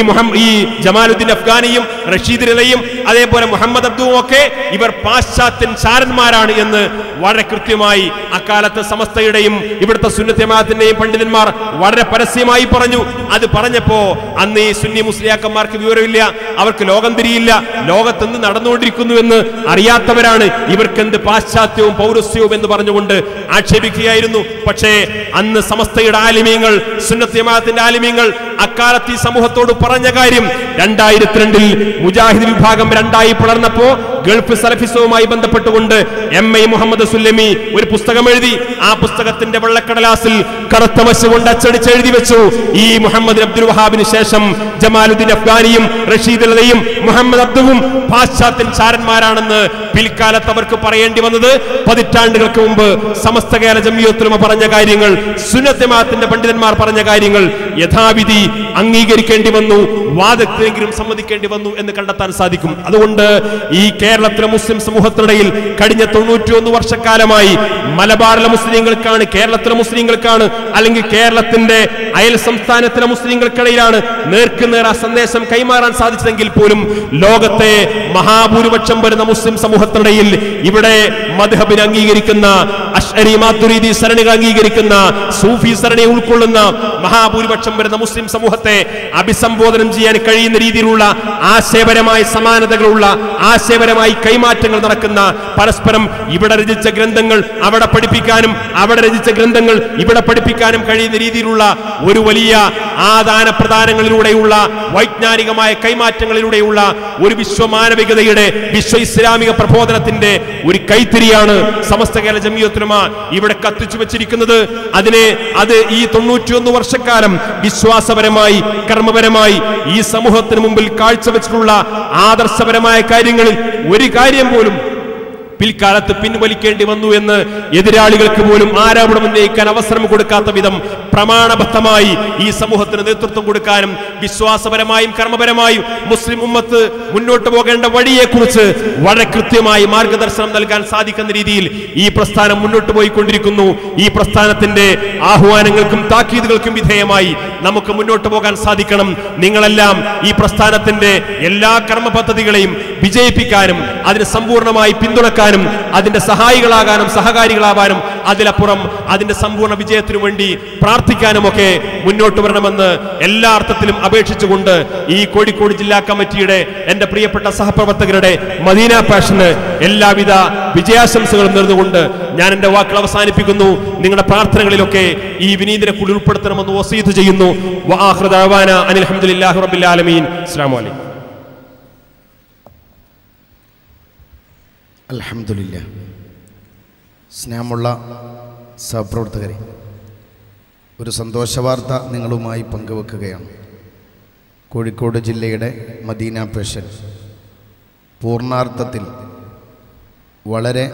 ജമാലുദ്ദീൻ അഫ്ഗാനിയും റഷീദ് റലയും അതേപോലെ മുഹമ്മദ് അബ്ദുവും ഒക്കെ ഇവർ പാശ്ചാത്യൻ ചാരന്മാരാണ് എന്ന് വളരെ കൃത്യമായി അക്കാലത്ത് സമസ്തയുടെയും ഇവിടുത്തെ സുന്നത്ത് ജമാഅത്തിന്റെയും പണ്ഡിതന്മാർ വളരെ പരസ്യമായി പറഞ്ഞു. അത് പറഞ്ഞപ്പോ അന്ന് ഈ സുന്നി മുസ്ലിയാക്കന്മാർക്ക് വിവരമില്ല, അവർക്ക് ലോകം തിരിയില്ല, ലോകത്തെന്ന് നടന്നുകൊണ്ടിരിക്കുന്നു എന്ന് അറിയാത്തവരാണ്, ഇവർക്കെന്ത് പാശ്ചാത്യവും പൗരസ്ത്യവും എന്ന് പറഞ്ഞുകൊണ്ട് ആക്ഷേപിക്കുകയായിരുന്നു. പക്ഷേ അന്ന് സമസ്തയുടെ ആലിമീങ്ങൾ, സുന്നത്ത് ജമാഅത്തിന്റെ ആലിമീങ്ങൾ അക്കാലത്ത് ഈ സമൂഹത്തോട് പറഞ്ഞ കാര്യം 2002-ൽ മുജാഹിദ് വിഭാഗം രണ്ടായി പിളർന്നപ്പോ ഗൾഫ് സലഫിസവുമായി ബന്ധപ്പെട്ടുകൊണ്ട് എം എ മുഹമ്മദ് സുല്ലമി ഒരു പുസ്തകം എഴുതി. ആ പുസ്തകത്തിന്റെ വെള്ളക്കടലാസിൽ കറുത്ത മഷി കൊണ്ട് അച്ചടിച്ച് എഴുതി വെച്ചു, ഈ മുഹമ്മദ് അബ്ദുൽ വഹാബിന് ശേഷം ജമാലുദ്ദീൻ അഫ്ഗാനിയും റഷീദ് അലയും മുഹമ്മദ് അബ്ദുവും പാശ്ചാത്യൻ ചാരന്മാരാണെന്ന് പിൽക്കാലത്ത് അവർക്ക് പറയേണ്ടി വന്നത്. പതിറ്റാണ്ടുകൾക്ക് മുമ്പ് സമസ്ത കേരള ജംഇയ്യത്തുൽ പറഞ്ഞ കാര്യങ്ങൾ, സുന്നത്ത് ജമാഅത്തിന്റെ പണ്ഡിതന്മാർ പറഞ്ഞ കാര്യങ്ങൾ യഥാവിധി അംഗീകരിക്കേണ്ടി വന്നു, വാദത്തിനെങ്കിലും സമ്മതിക്കേണ്ടി വന്നു എന്ന് കണ്ടെത്താൻ സാധിക്കും. അതുകൊണ്ട് ഈ കേരളത്തിലെ മുസ്ലിം സമൂഹത്തിനിടയിൽ കഴിഞ്ഞ 91 വർഷക്കാലമായി മലബാറിലെ മുസ്ലിങ്ങൾക്കാണ്, കേരളത്തിലെ മുസ്ലിങ്ങൾക്കാണ്, അല്ലെങ്കിൽ കേരളത്തിന്റെ അയൽ സംസ്ഥാനത്തിലെ മുസ്ലിങ്ങൾക്കിടയിലാണ് നേർക്കുനേർ ആ സന്ദേശം കൈമാറാൻ സാധിച്ചതെങ്കിൽ പോലും ലോകത്തെ മഹാഭൂരിപക്ഷം വരുന്ന മുസ്ലിം സമൂഹത്തിനിടയിൽ ഇവിടെ മദ്ഹബിനെ അംഗീകരിക്കുന്ന, അശ്അരി മാതുരീദി സരണികൾ അംഗീകരിക്കുന്ന, സൂഫി സരണിയെ ഉൾക്കൊള്ളുന്ന മഹാഭൂരിപക്ഷം വരുന്ന മുസ്ലിം സമൂഹത്തെ അഭിസംബോധനം ചെയ്യാൻ കഴിയുന്ന രീതിയിലുള്ള ആശയപരമായ സമാനതകളുള്ള, ആശയപരമായി കൈമാറ്റങ്ങൾ നടക്കുന്ന, പരസ്പരം ഇവിടെ രചിച്ച ഗ്രന്ഥങ്ങൾ അവിടെ പഠിപ്പിക്കാനും അവിടെ രചിച്ച ഗ്രന്ഥങ്ങൾ ഇവിടെ പഠിപ്പിക്കാനും കഴിയുന്ന രീതിയിലുള്ള ഒരു വലിയ ആദാന പ്രദാനങ്ങളിലൂടെയുള്ള വൈജ്ഞാനികമായ കൈമാറ്റങ്ങളിലൂടെയുള്ള ഒരു വിശ്വമാനവികതയുടെ, വിശ്വ ഇസ്ലാമിക പ്രബോധനത്തിന്റെ ഒരു കൈത്തിരിയാണ് സമസ്ത കേരള ജംഇയ്യത്തുലമ ഇവിടെ കത്തിച്ചു വെച്ചിരിക്കുന്നത്. അത് ഈ 91 വർഷക്കാലം വിശ്വാസപരമായി കർമ്മപരമായി ഈ സമൂഹത്തിന് മുമ്പിൽ കാഴ്ചവെച്ചിട്ടുള്ള ആദർശപരമായ കാര്യങ്ങളിൽ ഒരു കാര്യം പോലും പിൽക്കാലത്ത് പിൻവലിക്കേണ്ടി വന്നു എന്ന് എതിരാളികൾക്ക് പോലും ആരോപണം ഉന്നയിക്കാൻ അവസരം കൊടുക്കാത്ത വിധം പ്രമാണബദ്ധമായി ഈ സമൂഹത്തിന് നേതൃത്വം കൊടുക്കാനും വിശ്വാസപരമായും കർമ്മപരമായും മുസ്ലിം ഉമ്മത്ത് മുന്നോട്ട് പോകേണ്ട വഴിയെക്കുറിച്ച് വളരെ കൃത്യമായി മാർഗദർശനം നൽകാൻ സാധിക്കുന്ന രീതിയിൽ ഈ പ്രസ്ഥാനം മുന്നോട്ട് പോയിക്കൊണ്ടിരിക്കുന്നു. ഈ പ്രസ്ഥാനത്തിന്റെ ആഹ്വാനങ്ങൾക്കും താക്കീതുകൾക്കും വിധേയമായി നമുക്ക് മുന്നോട്ട് പോകാൻ സാധിക്കണം. നിങ്ങളെല്ലാം ഈ പ്രസ്ഥാനത്തിന്റെ എല്ലാ കർമ്മ പദ്ധതികളെയും വിജയിപ്പിക്കാനും അതിന് സമ്പൂർണമായി പിന്തുണക്കാനും അതിന്റെ സഹായികളാകാനും സഹകാരികളാവാനും അതിലപ്പുറം അതിന്റെ സമ്പൂർണ്ണ വിജയത്തിനു വേണ്ടി പ്രാർത്ഥിക്കാനുമൊക്കെ മുന്നോട്ട് വരണമെന്ന് എല്ലാ അർത്ഥത്തിലും അപേക്ഷിച്ചുകൊണ്ട് ഈ കോഴിക്കോട് ജില്ലാ കമ്മിറ്റിയുടെ എൻ്റെ പ്രിയപ്പെട്ട സഹപ്രവർത്തകരുടെ മദീന പാഷന് എല്ലാവിധ വിജയാശംസകളും നേർന്നുകൊണ്ട് ഞാൻ എൻ്റെ വാക്കുകൾ അവസാനിപ്പിക്കുന്നു. നിങ്ങളുടെ പ്രാർത്ഥനകളിലൊക്കെ ഈ വിനീതിനെ കൂടി ഉൾപ്പെടുത്തണമെന്ന് വസീത് ചെയ്യുന്നു. വആഖിറു ദഅവാന അനിൽ ഹംദുലില്ലാഹി റബ്ബിൽ ആലമീൻ. അസ്സലാമു അലൈക്കും. അൽഹംദുലില്ലാഹ്. സ്നേഹമുള്ള സഹപ്രവർത്തകരെ, ഒരു സന്തോഷ വാർത്ത നിങ്ങളുമായി പങ്കുവെക്കുകയാണ്. കോഴിക്കോട് ജില്ലയുടെ മദീന പാഷൻ പൂർണ്ണാർത്ഥത്തിൽ വളരെ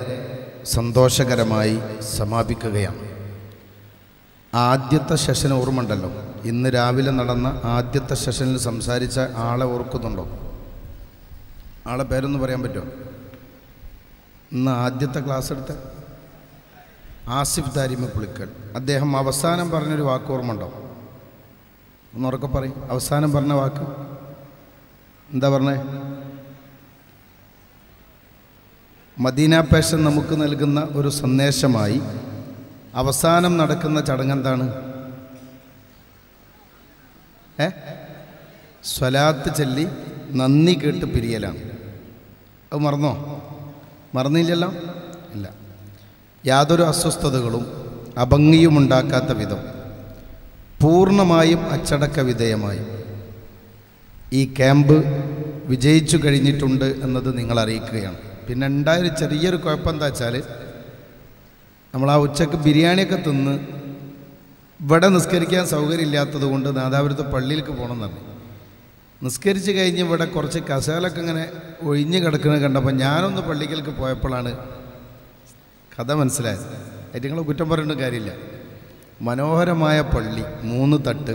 സന്തോഷകരമായി സമാപിക്കുകയാണ്. ആദ്യത്തെ സെഷൻ ഓർമ്മയുണ്ടല്ലോ, ഇന്ന് രാവിലെ നടന്ന ആദ്യത്തെ സെഷനിൽ സംസാരിച്ച ആളെ ഓർക്കുന്നുണ്ടോ? ആളെ പേരൊന്ന് പറയാൻ പറ്റുമോ? ഇന്ന് ആദ്യത്തെ ക്ലാസ് എടുത്ത ആസിഫ് ദാരിമ പുളിക്കൽ, അദ്ദേഹം അവസാനം പറഞ്ഞൊരു വാക്ക് ഓർമ്മ ഉണ്ടോ? ഒന്നുറക്കെ പറയും. അവസാനം പറഞ്ഞ വാക്ക് എന്താ പറഞ്ഞേ? മദീന പാഷൻ നമുക്ക് നൽകുന്ന ഒരു സന്ദേശമായി അവസാനം നടക്കുന്ന ചടങ്ങെന്താണ്? സ്വലാത്ത് ചൊല്ലി നന്ദി കേട്ട് പിരിയലാണ്. അത് മറന്നോ? മറന്നില്ലല്ലോ. ഇല്ല, യാതൊരു അസ്വസ്ഥതകളും അഭംഗിയും ഉണ്ടാക്കാത്ത വിധം പൂർണ്ണമായും അച്ചടക്ക വിധേയമായി ഈ ക്യാമ്പ് വിജയിച്ചു കഴിഞ്ഞിട്ടുണ്ട് എന്നത് നിങ്ങൾ അറിയിക്കുകയാണ്. പിന്നെ ഉണ്ടായൊരു ചെറിയൊരു കുഴപ്പം എന്താ വെച്ചാൽ, നമ്മൾ ആ ഉച്ചക്ക് ബിരിയാണിയൊക്കെ തിന്ന് ഇവിടെ നിസ്കരിക്കാൻ സൗകര്യം ഇല്ലാത്തത് കൊണ്ട് നാദാപുരത്തെ പള്ളിയിലേക്ക് പോകണമെന്നറിഞ്ഞു. നിസ്കരിച്ച് കഴിഞ്ഞ് ഇവിടെ കുറച്ച് കസേലൊക്കെ ഇങ്ങനെ ഒഴിഞ്ഞ് കിടക്കുന്നത് കണ്ടപ്പോൾ ഞാനൊന്ന് പള്ളിക്കലേക്ക് പോയപ്പോഴാണ് കഥ മനസ്സിലായത്. ഏറ്റവും കുറ്റം പറയേണ്ട കാര്യമില്ല, മനോഹരമായ പള്ളി, 3 തട്ട്,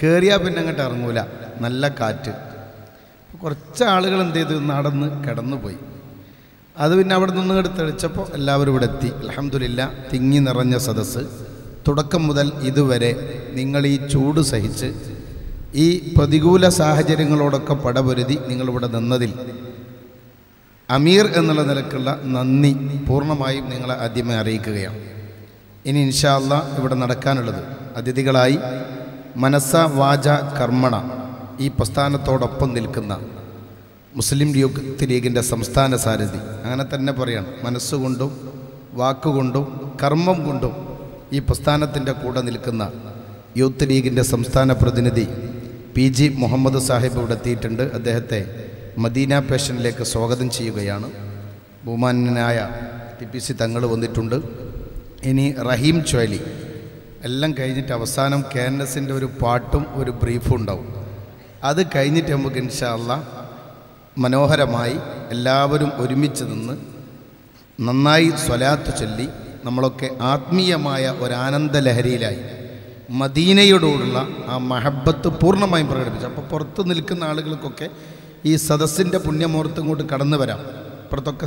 കയറിയാൽ പിന്നെ അങ്ങോട്ട് ഇറങ്ങൂല, നല്ല കാറ്റ്. കുറച്ച് ആളുകൾ എന്ത് ചെയ്തു, നടന്ന് കിടന്നുപോയി. അത് പിന്നെ അവിടെ നിന്ന് ഇങ്ങോട്ട് തെളിച്ചപ്പോൾ എല്ലാവരും ഇവിടെ എത്തി. അൽഹംദുലില്ലാ, തിങ്ങി നിറഞ്ഞ സദസ്സ്. തുടക്കം മുതൽ ഇതുവരെ നിങ്ങൾ ഈ ചൂട് സഹിച്ച് ഈ പ്രതികൂല സാഹചര്യങ്ങളോടൊക്കെ പടപൊരുതി നിങ്ങളിവിടെ നിന്നതിൽ അമീർ എന്നുള്ള നിലക്കുള്ള നന്ദി പൂർണ്ണമായും നിങ്ങളെ ആദ്യമേ അറിയിക്കുകയാണ്. ഇനി ഇൻഷാ അല്ലാഹ് ഇവിടെ നടക്കാനുള്ളത് അതിഥികളായി മനസ്സ വാച കർമ്മണ ഈ പ്രസ്ഥാനത്തോടൊപ്പം നിൽക്കുന്ന മുസ്ലിം യൂത്ത് ലീഗിൻ്റെ സംസ്ഥാന സാരഥി, അങ്ങനെ തന്നെ പറയണം, മനസ്സുകൊണ്ടും വാക്കുകൊണ്ടും കർമ്മം കൊണ്ടും ഈ പ്രസ്ഥാനത്തിൻ്റെ കൂടെ നിൽക്കുന്ന യൂത്ത് ലീഗിൻ്റെ സംസ്ഥാന പ്രതിനിധി PG മുഹമ്മദ് സാഹിബ് ഇവിടെ എത്തിയിട്ടുണ്ട്. അദ്ദേഹത്തെ മദീന പാഷനിലേക്ക് സ്വാഗതം ചെയ്യുകയാണ്. ബഹുമാന്യനായ ടിപിസി തങ്ങൾ വന്നിട്ടുണ്ട്. ഇനി റഹീം ചൊലി എല്ലാം കഴിഞ്ഞിട്ട് അവസാനം കാൻഡസിൻ്റെ ഒരു പാട്ടും ഒരു ബ്രീഫും ഉണ്ടാവും. അത് കഴിഞ്ഞിട്ട് നമുക്ക് ഇൻഷാ അള്ളാ മനോഹരമായി എല്ലാവരും ഒരുമിച്ച് നിന്ന് നന്നായി സ്വലാത്ത് ചൊല്ലി നമ്മളൊക്കെ ആത്മീയമായ ഒരാനന്ദ ലഹരിയിലായി മദീനയോടുള്ള ആ മഹബത്ത് പൂർണ്ണമായും പ്രകടിപ്പിച്ചു. അപ്പോൾ പുറത്ത് നിൽക്കുന്ന ആളുകൾക്കൊക്കെ ഈ സദസ്സിൻ്റെ പുണ്യമോർത്ത് ഇങ്ങോട്ട് കടന്നു വരാം. ഇപ്പുറത്തൊക്കെ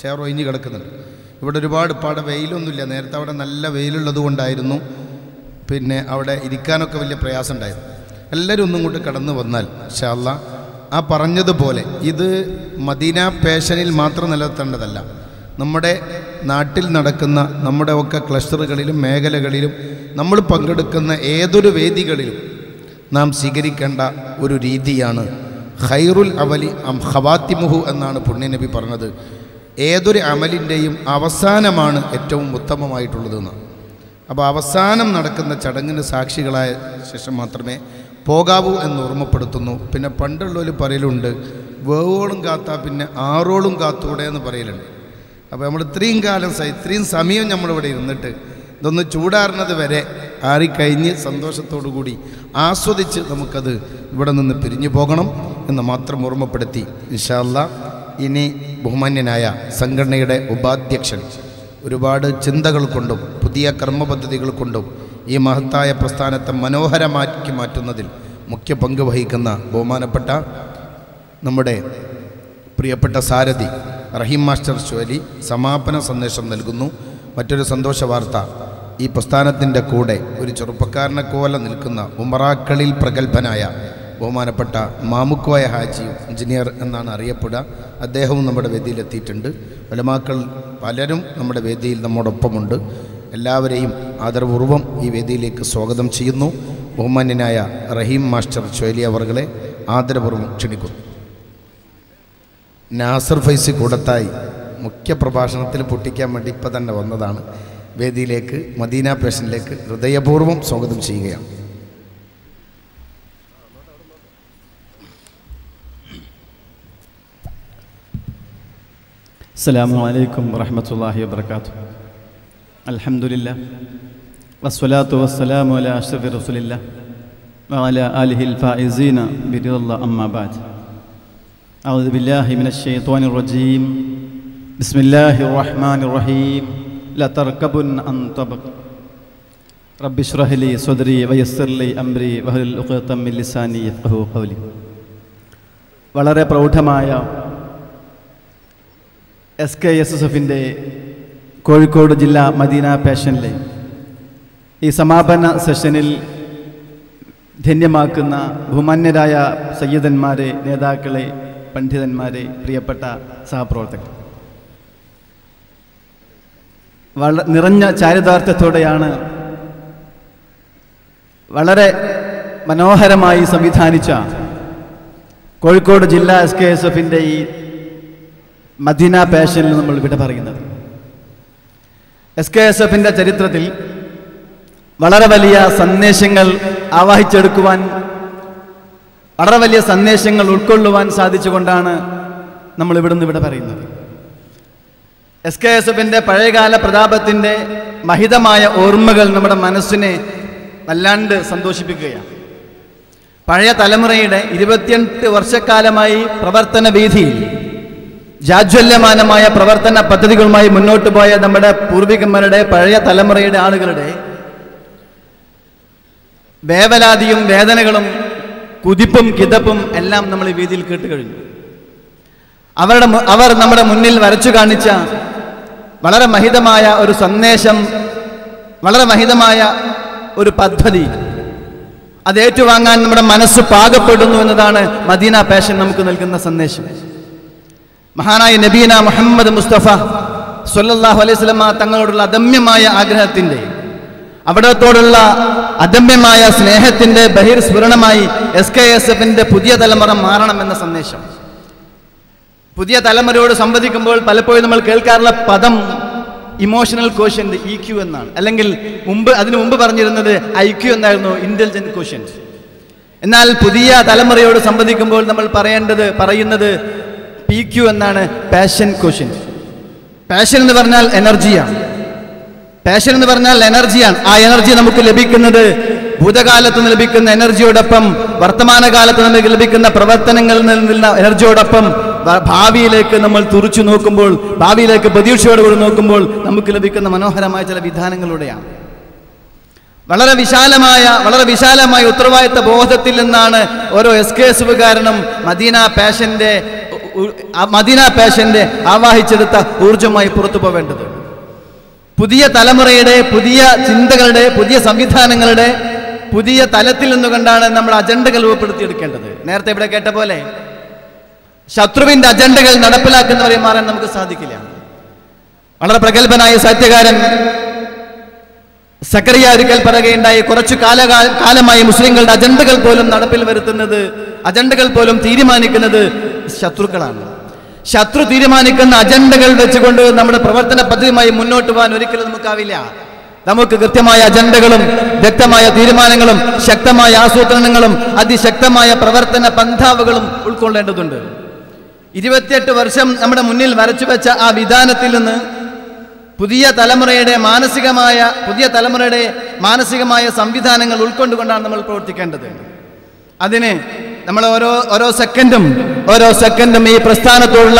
ചേർ ഒഴിഞ്ഞ് കിടക്കുന്നുണ്ട്. ഇവിടെ ഒരുപാട് വെയിലൊന്നുമില്ല. നേരത്തെ അവിടെ നല്ല വെയിലുള്ളത് കൊണ്ടായിരുന്നു പിന്നെ അവിടെ ഇരിക്കാനൊക്കെ വലിയ പ്രയാസം ഉണ്ടായിരുന്നു. എല്ലാവരും ഒന്നും ഇങ്ങോട്ട് കടന്നു വന്നാൽ ഇൻഷാ അല്ലാഹ് ആ പറഞ്ഞതുപോലെ ഇത് മദീന പാഷനിൽ മാത്രം നിലനിർത്തേണ്ടതല്ല, നമ്മുടെ നാട്ടിൽ നടക്കുന്ന നമ്മുടെ ഒക്കെ ക്ലസ്റ്ററുകളിലും മേഖലകളിലും നമ്മൾ പങ്കെടുക്കുന്ന ഏതൊരു വേദികളിലും നാം സ്വീകരിക്കേണ്ട ഒരു രീതിയാണ് ഖൈറുൽ അവലി ഖവാത്തിമുഹു എന്നാണ് പുണ്യനബി പറഞ്ഞത്. ഏതൊരു അമലിൻ്റെയും അവസാനമാണ് ഏറ്റവും ഉത്തമമായിട്ടുള്ളതെന്ന്. അപ്പോൾ അവസാനം നടക്കുന്ന ചടങ്ങിന് സാക്ഷികളായ ശേഷം മാത്രമേ പോകാവൂ എന്ന് ഓർമ്മപ്പെടുത്തുന്നു. പിന്നെ പണ്ടുള്ളവർ പറയലുണ്ട്, വേവോളം കാത്താ പിന്നെ ആറോളം കാത്തൂടെ എന്ന് പറയലുണ്ട്. അപ്പോൾ നമ്മൾ ഇത്രയും കാലം ഇത്രയും സമയം നമ്മളിവിടെ ഇരുന്നിട്ട് ഇതൊന്ന് ചൂടാറുന്നത് വരെ ആറിക്കഴിഞ്ഞ് സന്തോഷത്തോടു കൂടി ആസ്വദിച്ച് നമുക്കത് ഇവിടെ നിന്ന് പിരിഞ്ഞു പോകണം എന്ന് മാത്രം ഓർമ്മപ്പെടുത്തി ഇൻഷാ അല്ലാഹ്. ഇനി ബഹുമാന്യനായ സംഘടനയുടെ ഉപാധ്യക്ഷൻ ഒരുപാട് ചിന്തകൾ കൊണ്ടും പുതിയ കർമ്മപദ്ധതികൾ കൊണ്ടും ഈ മഹത്തായ പ്രസ്ഥാനത്തെ മനോഹരമാക്കി മാറ്റുന്നതിൽ മുഖ്യ പങ്ക് വഹിക്കുന്ന ബഹുമാനപ്പെട്ട നമ്മുടെ പ്രിയപ്പെട്ട സാരഥി റഹീം മാസ്റ്റർ ചൊലി സമാപന സന്ദേശം നൽകുന്നു. മറ്റൊരു സന്തോഷ വാർത്ത, ഈ പ്രസ്ഥാനത്തിൻ്റെ കൂടെ ഒരു ചെറുപ്പക്കാരനെ പോലെ നിൽക്കുന്ന ഉമറാക്കളിൽ പ്രഗത്ഭനായ ബഹുമാനപ്പെട്ട മാമുക്കോയ ഹാജി എഞ്ചിനീയർ എന്നാണ് അറിയപ്പെടുക, അദ്ദേഹവും നമ്മുടെ വേദിയിലെത്തിയിട്ടുണ്ട്. ഉലമാക്കൾ പലരും നമ്മുടെ വേദിയിൽ നമ്മോടൊപ്പമുണ്ട്. എല്ലാവരെയും ആദരപൂർവ്വം ഈ വേദിയിലേക്ക് സ്വാഗതം ചെയ്യുന്നു. ബഹുമാന്യനായ റഹീം മാസ്റ്റർ ചൊലി അവർകളെ ആദരപൂർവ്വം ക്ഷണിക്കുന്നു. നാസർ ഫൈസി കൂടത്തായി മുഖ്യ പ്രഭാഷണത്തിൽ പൊട്ടിക്കാൻ വേണ്ടി ഇപ്പം തന്നെ വന്നതാണ്. വേദിയിലേക്ക് മദീന പാഷനിലേക്ക് ഹൃദയപൂർവ്വം സ്വാഗതം ചെയ്യുകയാണ്. അസ്സലാമു അലൈക്കും വറഹ്മത്തുള്ളാഹി വബറകാതുഹു. അൽഹംദുലില്ലാഹ് വസ്സലാത്തു വസ്സലാമു അലാ അഷ്റഫി റസൂലില്ലാഹ് വഅലാ ആലിഹിൽ ഫായിസീന ബിരിദല്ലാഹ് അമ്മാ ബഅദ്. അഊദു ബില്ലാഹി മിനശ് ശൈത്വാനിർ റജീം. ബിസ്മില്ലാഹിർ റഹ്മാനിർ റഹീം. ലതർകബുൻ അൻ തബഖ. റബ്ബിശ്റഹ് ലി സദ്രി വയസ്സിർ ലി അംരി വഹ്ലുൽ ഉഖ്ദതം മിൻ ലിസാനി യഫ്ഖഹു ഖൗലി. വളരെ പ്രൗഢമായ SYSന്റെ കോഴിക്കോട് ജില്ലാ മദീന പാഷനിലെ ഈ സമാപന സെഷനിൽ ധന്യമാക്കുന്ന ബഹുമാന്യരായ സയ്യിദന്മാരെ, നേതാക്കളെ, പണ്ഡിതന്മാരെ, പ്രിയപ്പെട്ട സഹപ്രവർത്തകർ, നിറഞ്ഞ ചാരിതാർത്ഥ്യത്തോടെയാണ് വളരെ മനോഹരമായി സംവിധാനിച്ച കോഴിക്കോട് ജില്ലാ SYSന്റെ ഈ മദീന പാഷനിൽ നമ്മൾ വിട പറയുന്നത്. SYSന്റെ ചരിത്രത്തിൽ വളരെ വലിയ സന്ദേശങ്ങൾ ആവാഹിച്ചെടുക്കുവാൻ, വളരെ വലിയ സന്ദേശങ്ങൾ ഉൾക്കൊള്ളുവാൻ സാധിച്ചുകൊണ്ടാണ് നമ്മൾ ഇവിടുന്ന് വിട പറയുന്നത്. SYSന്റെ പഴയകാല പ്രതാപത്തിൻ്റെ മഹിതമായ ഓർമ്മകൾ നമ്മുടെ മനസ്സിനെ വല്ലാണ്ട് സന്തോഷിപ്പിക്കുകയാണ്. പഴയ തലമുറയുടെ 28 വർഷക്കാലമായി പ്രവർത്തന വീഥിയിൽ ജാജ്വല്യമാനമായ പ്രവർത്തന പദ്ധതികളുമായി മുന്നോട്ട് പോയ നമ്മുടെ പൂർവികന്മാരുടെ, പഴയ തലമുറയുടെ ആളുകളുടെ വേവലാതിയും വേദനകളും കുതിപ്പും കിതപ്പും എല്ലാം നമ്മൾ ഈ വീതിയിൽ കേട്ട് കഴിഞ്ഞു. അവർ നമ്മുടെ മുന്നിൽ വരച്ചു കാണിച്ച വളരെ മഹിതമായ ഒരു സന്ദേശം, വളരെ മഹിതമായ ഒരു പദ്ധതി, അത് ഏറ്റുവാങ്ങാൻ നമ്മുടെ മനസ്സ് പാകപ്പെടുന്നു എന്നതാണ് മദീന പാഷൻ നമുക്ക് നൽകുന്ന സന്ദേശം. മഹാനായ നബീന മുഹമ്മദ് മുസ്തഫ സല്ലല്ലാഹു അലൈഹി വസല്ലമ തങ്ങളോടുള്ള അദമ്യമായ ആഗ്രഹത്തിൻ്റെ, അവിടത്തോടുള്ള അദമ്യമായ സ്നേഹത്തിൻ്റെ ബഹിർസ്ഫുരണമായി SYSന്റെ പുതിയ തലമുറ മാറണമെന്ന സന്ദേശം. പുതിയ തലമുറയോട് സംവദിക്കുമ്പോൾ പലപ്പോഴും നമ്മൾ കേൾക്കാറുള്ള പദം ഇമോഷണൽ ക്വോഷ്യന്റ് EQ എന്നാണ്. അല്ലെങ്കിൽ അതിനു മുമ്പ് പറഞ്ഞിരുന്നത് IQ എന്നായിരുന്നു, ഇന്റലിജന്റ് ക്വോഷ്യന്റ്. എന്നാൽ പുതിയ തലമുറയോട് സംബന്ധിക്കുമ്പോൾ നമ്മൾ പറയുന്നത് പി ക്യു എന്നാണ്. Passion quotient. പാഷൻ എന്ന് പറഞ്ഞാൽ എനർജിയാണ്. പാഷൻ എന്ന് പറഞ്ഞാൽ എനർജിയാണ്. ആ എനർജി നമുക്ക് ലഭിക്കുന്നത് ഭൂതകാലത്ത് നിന്ന് ലഭിക്കുന്ന എനർജിയോടൊപ്പം വർത്തമാനകാലത്ത് നമുക്ക് ലഭിക്കുന്ന പ്രവർത്തനങ്ങളിൽ നിന്നുള്ള എനർജിയോടൊപ്പം ഭാവിയിലേക്ക് നമ്മൾ തുറച്ചു നോക്കുമ്പോൾ, ഭാവിയിലേക്ക് പ്രതീക്ഷയോടുകൂടി നോക്കുമ്പോൾ നമുക്ക് ലഭിക്കുന്ന മനോഹരമായ ചില വിധാനങ്ങളുടെയാണ്. വളരെ വിശാലമായ ഉത്തരവാദിത്ത ബോധത്തിൽ നിന്നാണ് ഓരോ എസ്കേസുകാരനും മദീന പാഷന്റെ ആവാഹിച്ചെടുത്ത ഊർജമായി പുറത്തു പോവേണ്ടത്. പുതിയ തലമുറയുടെ, പുതിയ ചിന്തകളുടെ, പുതിയ സംവിധാനങ്ങളുടെ പുതിയ തലത്തിൽ നിന്നുകൊണ്ടാണ് നമ്മൾ അജണ്ടകൾ രൂപപ്പെടുത്തിയെടുക്കേണ്ടത്. നേരത്തെ ഇവിടെ കേട്ട പോലെ ശത്രുവിന്റെ അജണ്ടകൾ നടപ്പിലാക്കുന്നവരെ മാറാൻ നമുക്ക് സാധിക്കില്ല. വളരെ പ്രഗത്ഭനായ സാഹിത്യകാരൻ സക്കറിയ ഒരിക്കൽ പറയുകയുണ്ടായി, കുറച്ചു കാലമായി മുസ്ലിങ്ങളുടെ അജണ്ടകൾ പോലും നടപ്പിൽ വരുത്തുന്നത്, അജണ്ടകൾ പോലും തീരുമാനിക്കുന്നത് ശത്രുക്കളാണ്. ശത്രു തീരുമാനിക്കുന്ന അജണ്ടകൾ വെച്ചുകൊണ്ട് നമ്മുടെ പ്രവർത്തന പദ്ധതിയുമായി മുന്നോട്ട് പോകാൻ ഒരിക്കലും നമുക്കാവില്ല. നമുക്ക് കൃത്യമായ അജണ്ടകളും വ്യക്തമായ തീരുമാനങ്ങളും ശക്തമായ ആസൂത്രണങ്ങളും അതിശക്തമായ പ്രവർത്തന പന്ഥാവുകളും ഉൾക്കൊള്ളേണ്ടതുണ്ട്. 28 വർഷം നമ്മുടെ മുന്നിൽ വരച്ചുവെച്ച ആ വിധാനത്തിൽ നിന്ന് പുതിയ തലമുറയുടെ മാനസികമായ സംവിധാനങ്ങൾ ഉൾക്കൊണ്ടുകൊണ്ടാണ് നമ്മൾ പ്രവർത്തിക്കേണ്ടത്. അതിന് നമ്മൾ ഓരോ സെക്കൻഡും ഈ പ്രസ്ഥാനത്തോടുള്ള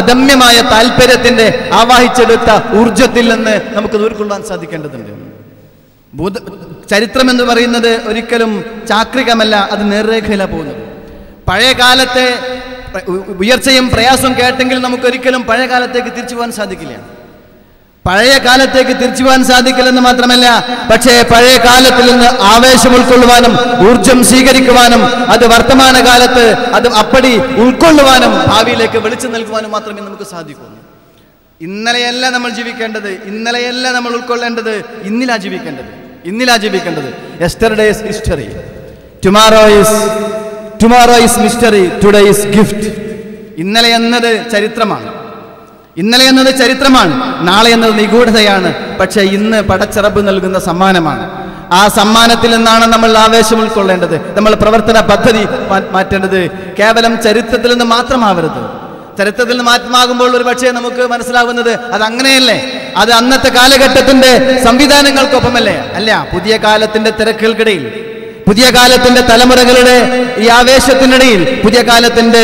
അദമ്യമായ താല്പര്യത്തിന്റെ ആവാഹിച്ചെടുത്ത ഊർജത്തിൽ നിന്ന് നമുക്ക് ഉൾക്കൊള്ളാൻ സാധിക്കേണ്ടതുണ്ട്. ചരിത്രം എന്ന് പറയുന്നത് ഒരിക്കലും ചാക്രികമല്ല, അത് നേർരേഖയിലാണ് പോകുന്നത്. പഴയ കാലത്തെ ഉയർച്ചയും പ്രയാസവും കേട്ടെങ്കിൽ നമുക്ക് ഒരിക്കലും പഴയ കാലത്തേക്ക് തിരിച്ചു പോകാൻ സാധിക്കില്ലെന്ന് മാത്രമല്ല, പക്ഷേ പഴയ കാലത്തിൽ നിന്ന് ആവേശം ഉൾക്കൊള്ളുവാനും ഊർജം സ്വീകരിക്കുവാനും അത് വർത്തമാനകാലത്ത് അത് അപ്പടി ഉൾക്കൊള്ളുവാനും ഭാവിയിലേക്ക് വെളിച്ചം നൽകുവാനും മാത്രമേ നമുക്ക് സാധിക്കൂ. ഇന്നലെയല്ല നമ്മൾ ജീവിക്കേണ്ടത്, ഇന്നലെയല്ല നമ്മൾ ഉൾക്കൊള്ളേണ്ടത്, ഇന്നിലാ ജീവിക്കേണ്ടത്. Yesterday is history, tomorrow is mystery, today is gift. ഇന്നലെ എന്നത് ചരിത്രമാണ്, നാളെ എന്നത് നിഗൂഢതയാണ്. പക്ഷേ ഇന്ന് പടച്ചറബ് നൽകുന്ന സമ്മാനമാണ്. ആ സമ്മാനത്തിൽ നിന്നാണ് നമ്മൾ ആവേശം ഉൾക്കൊള്ളേണ്ടത്, നമ്മൾ പ്രവർത്തന പദ്ധതി മാറ്റേണ്ടത്. കേവലം ചരിത്രത്തിൽ നിന്ന് മാത്രമാവരുത്. ചരിത്രത്തിൽ നിന്ന് മാത്രമാകുമ്പോൾ ഒരു പക്ഷേ നമുക്ക് മനസ്സിലാവുന്നത് അത് അങ്ങനെയല്ലേ, അത് അന്നത്തെ കാലഘട്ടത്തിന്റെ സംവിധാനങ്ങൾക്കൊപ്പമല്ലേ അല്ല. പുതിയ കാലത്തിന്റെ തിരക്കുകൾക്കിടയിൽ, പുതിയ കാലത്തിന്റെ തലമുറകളുടെ ഈ ആവേശത്തിനിടയിൽ, പുതിയ കാലത്തിന്റെ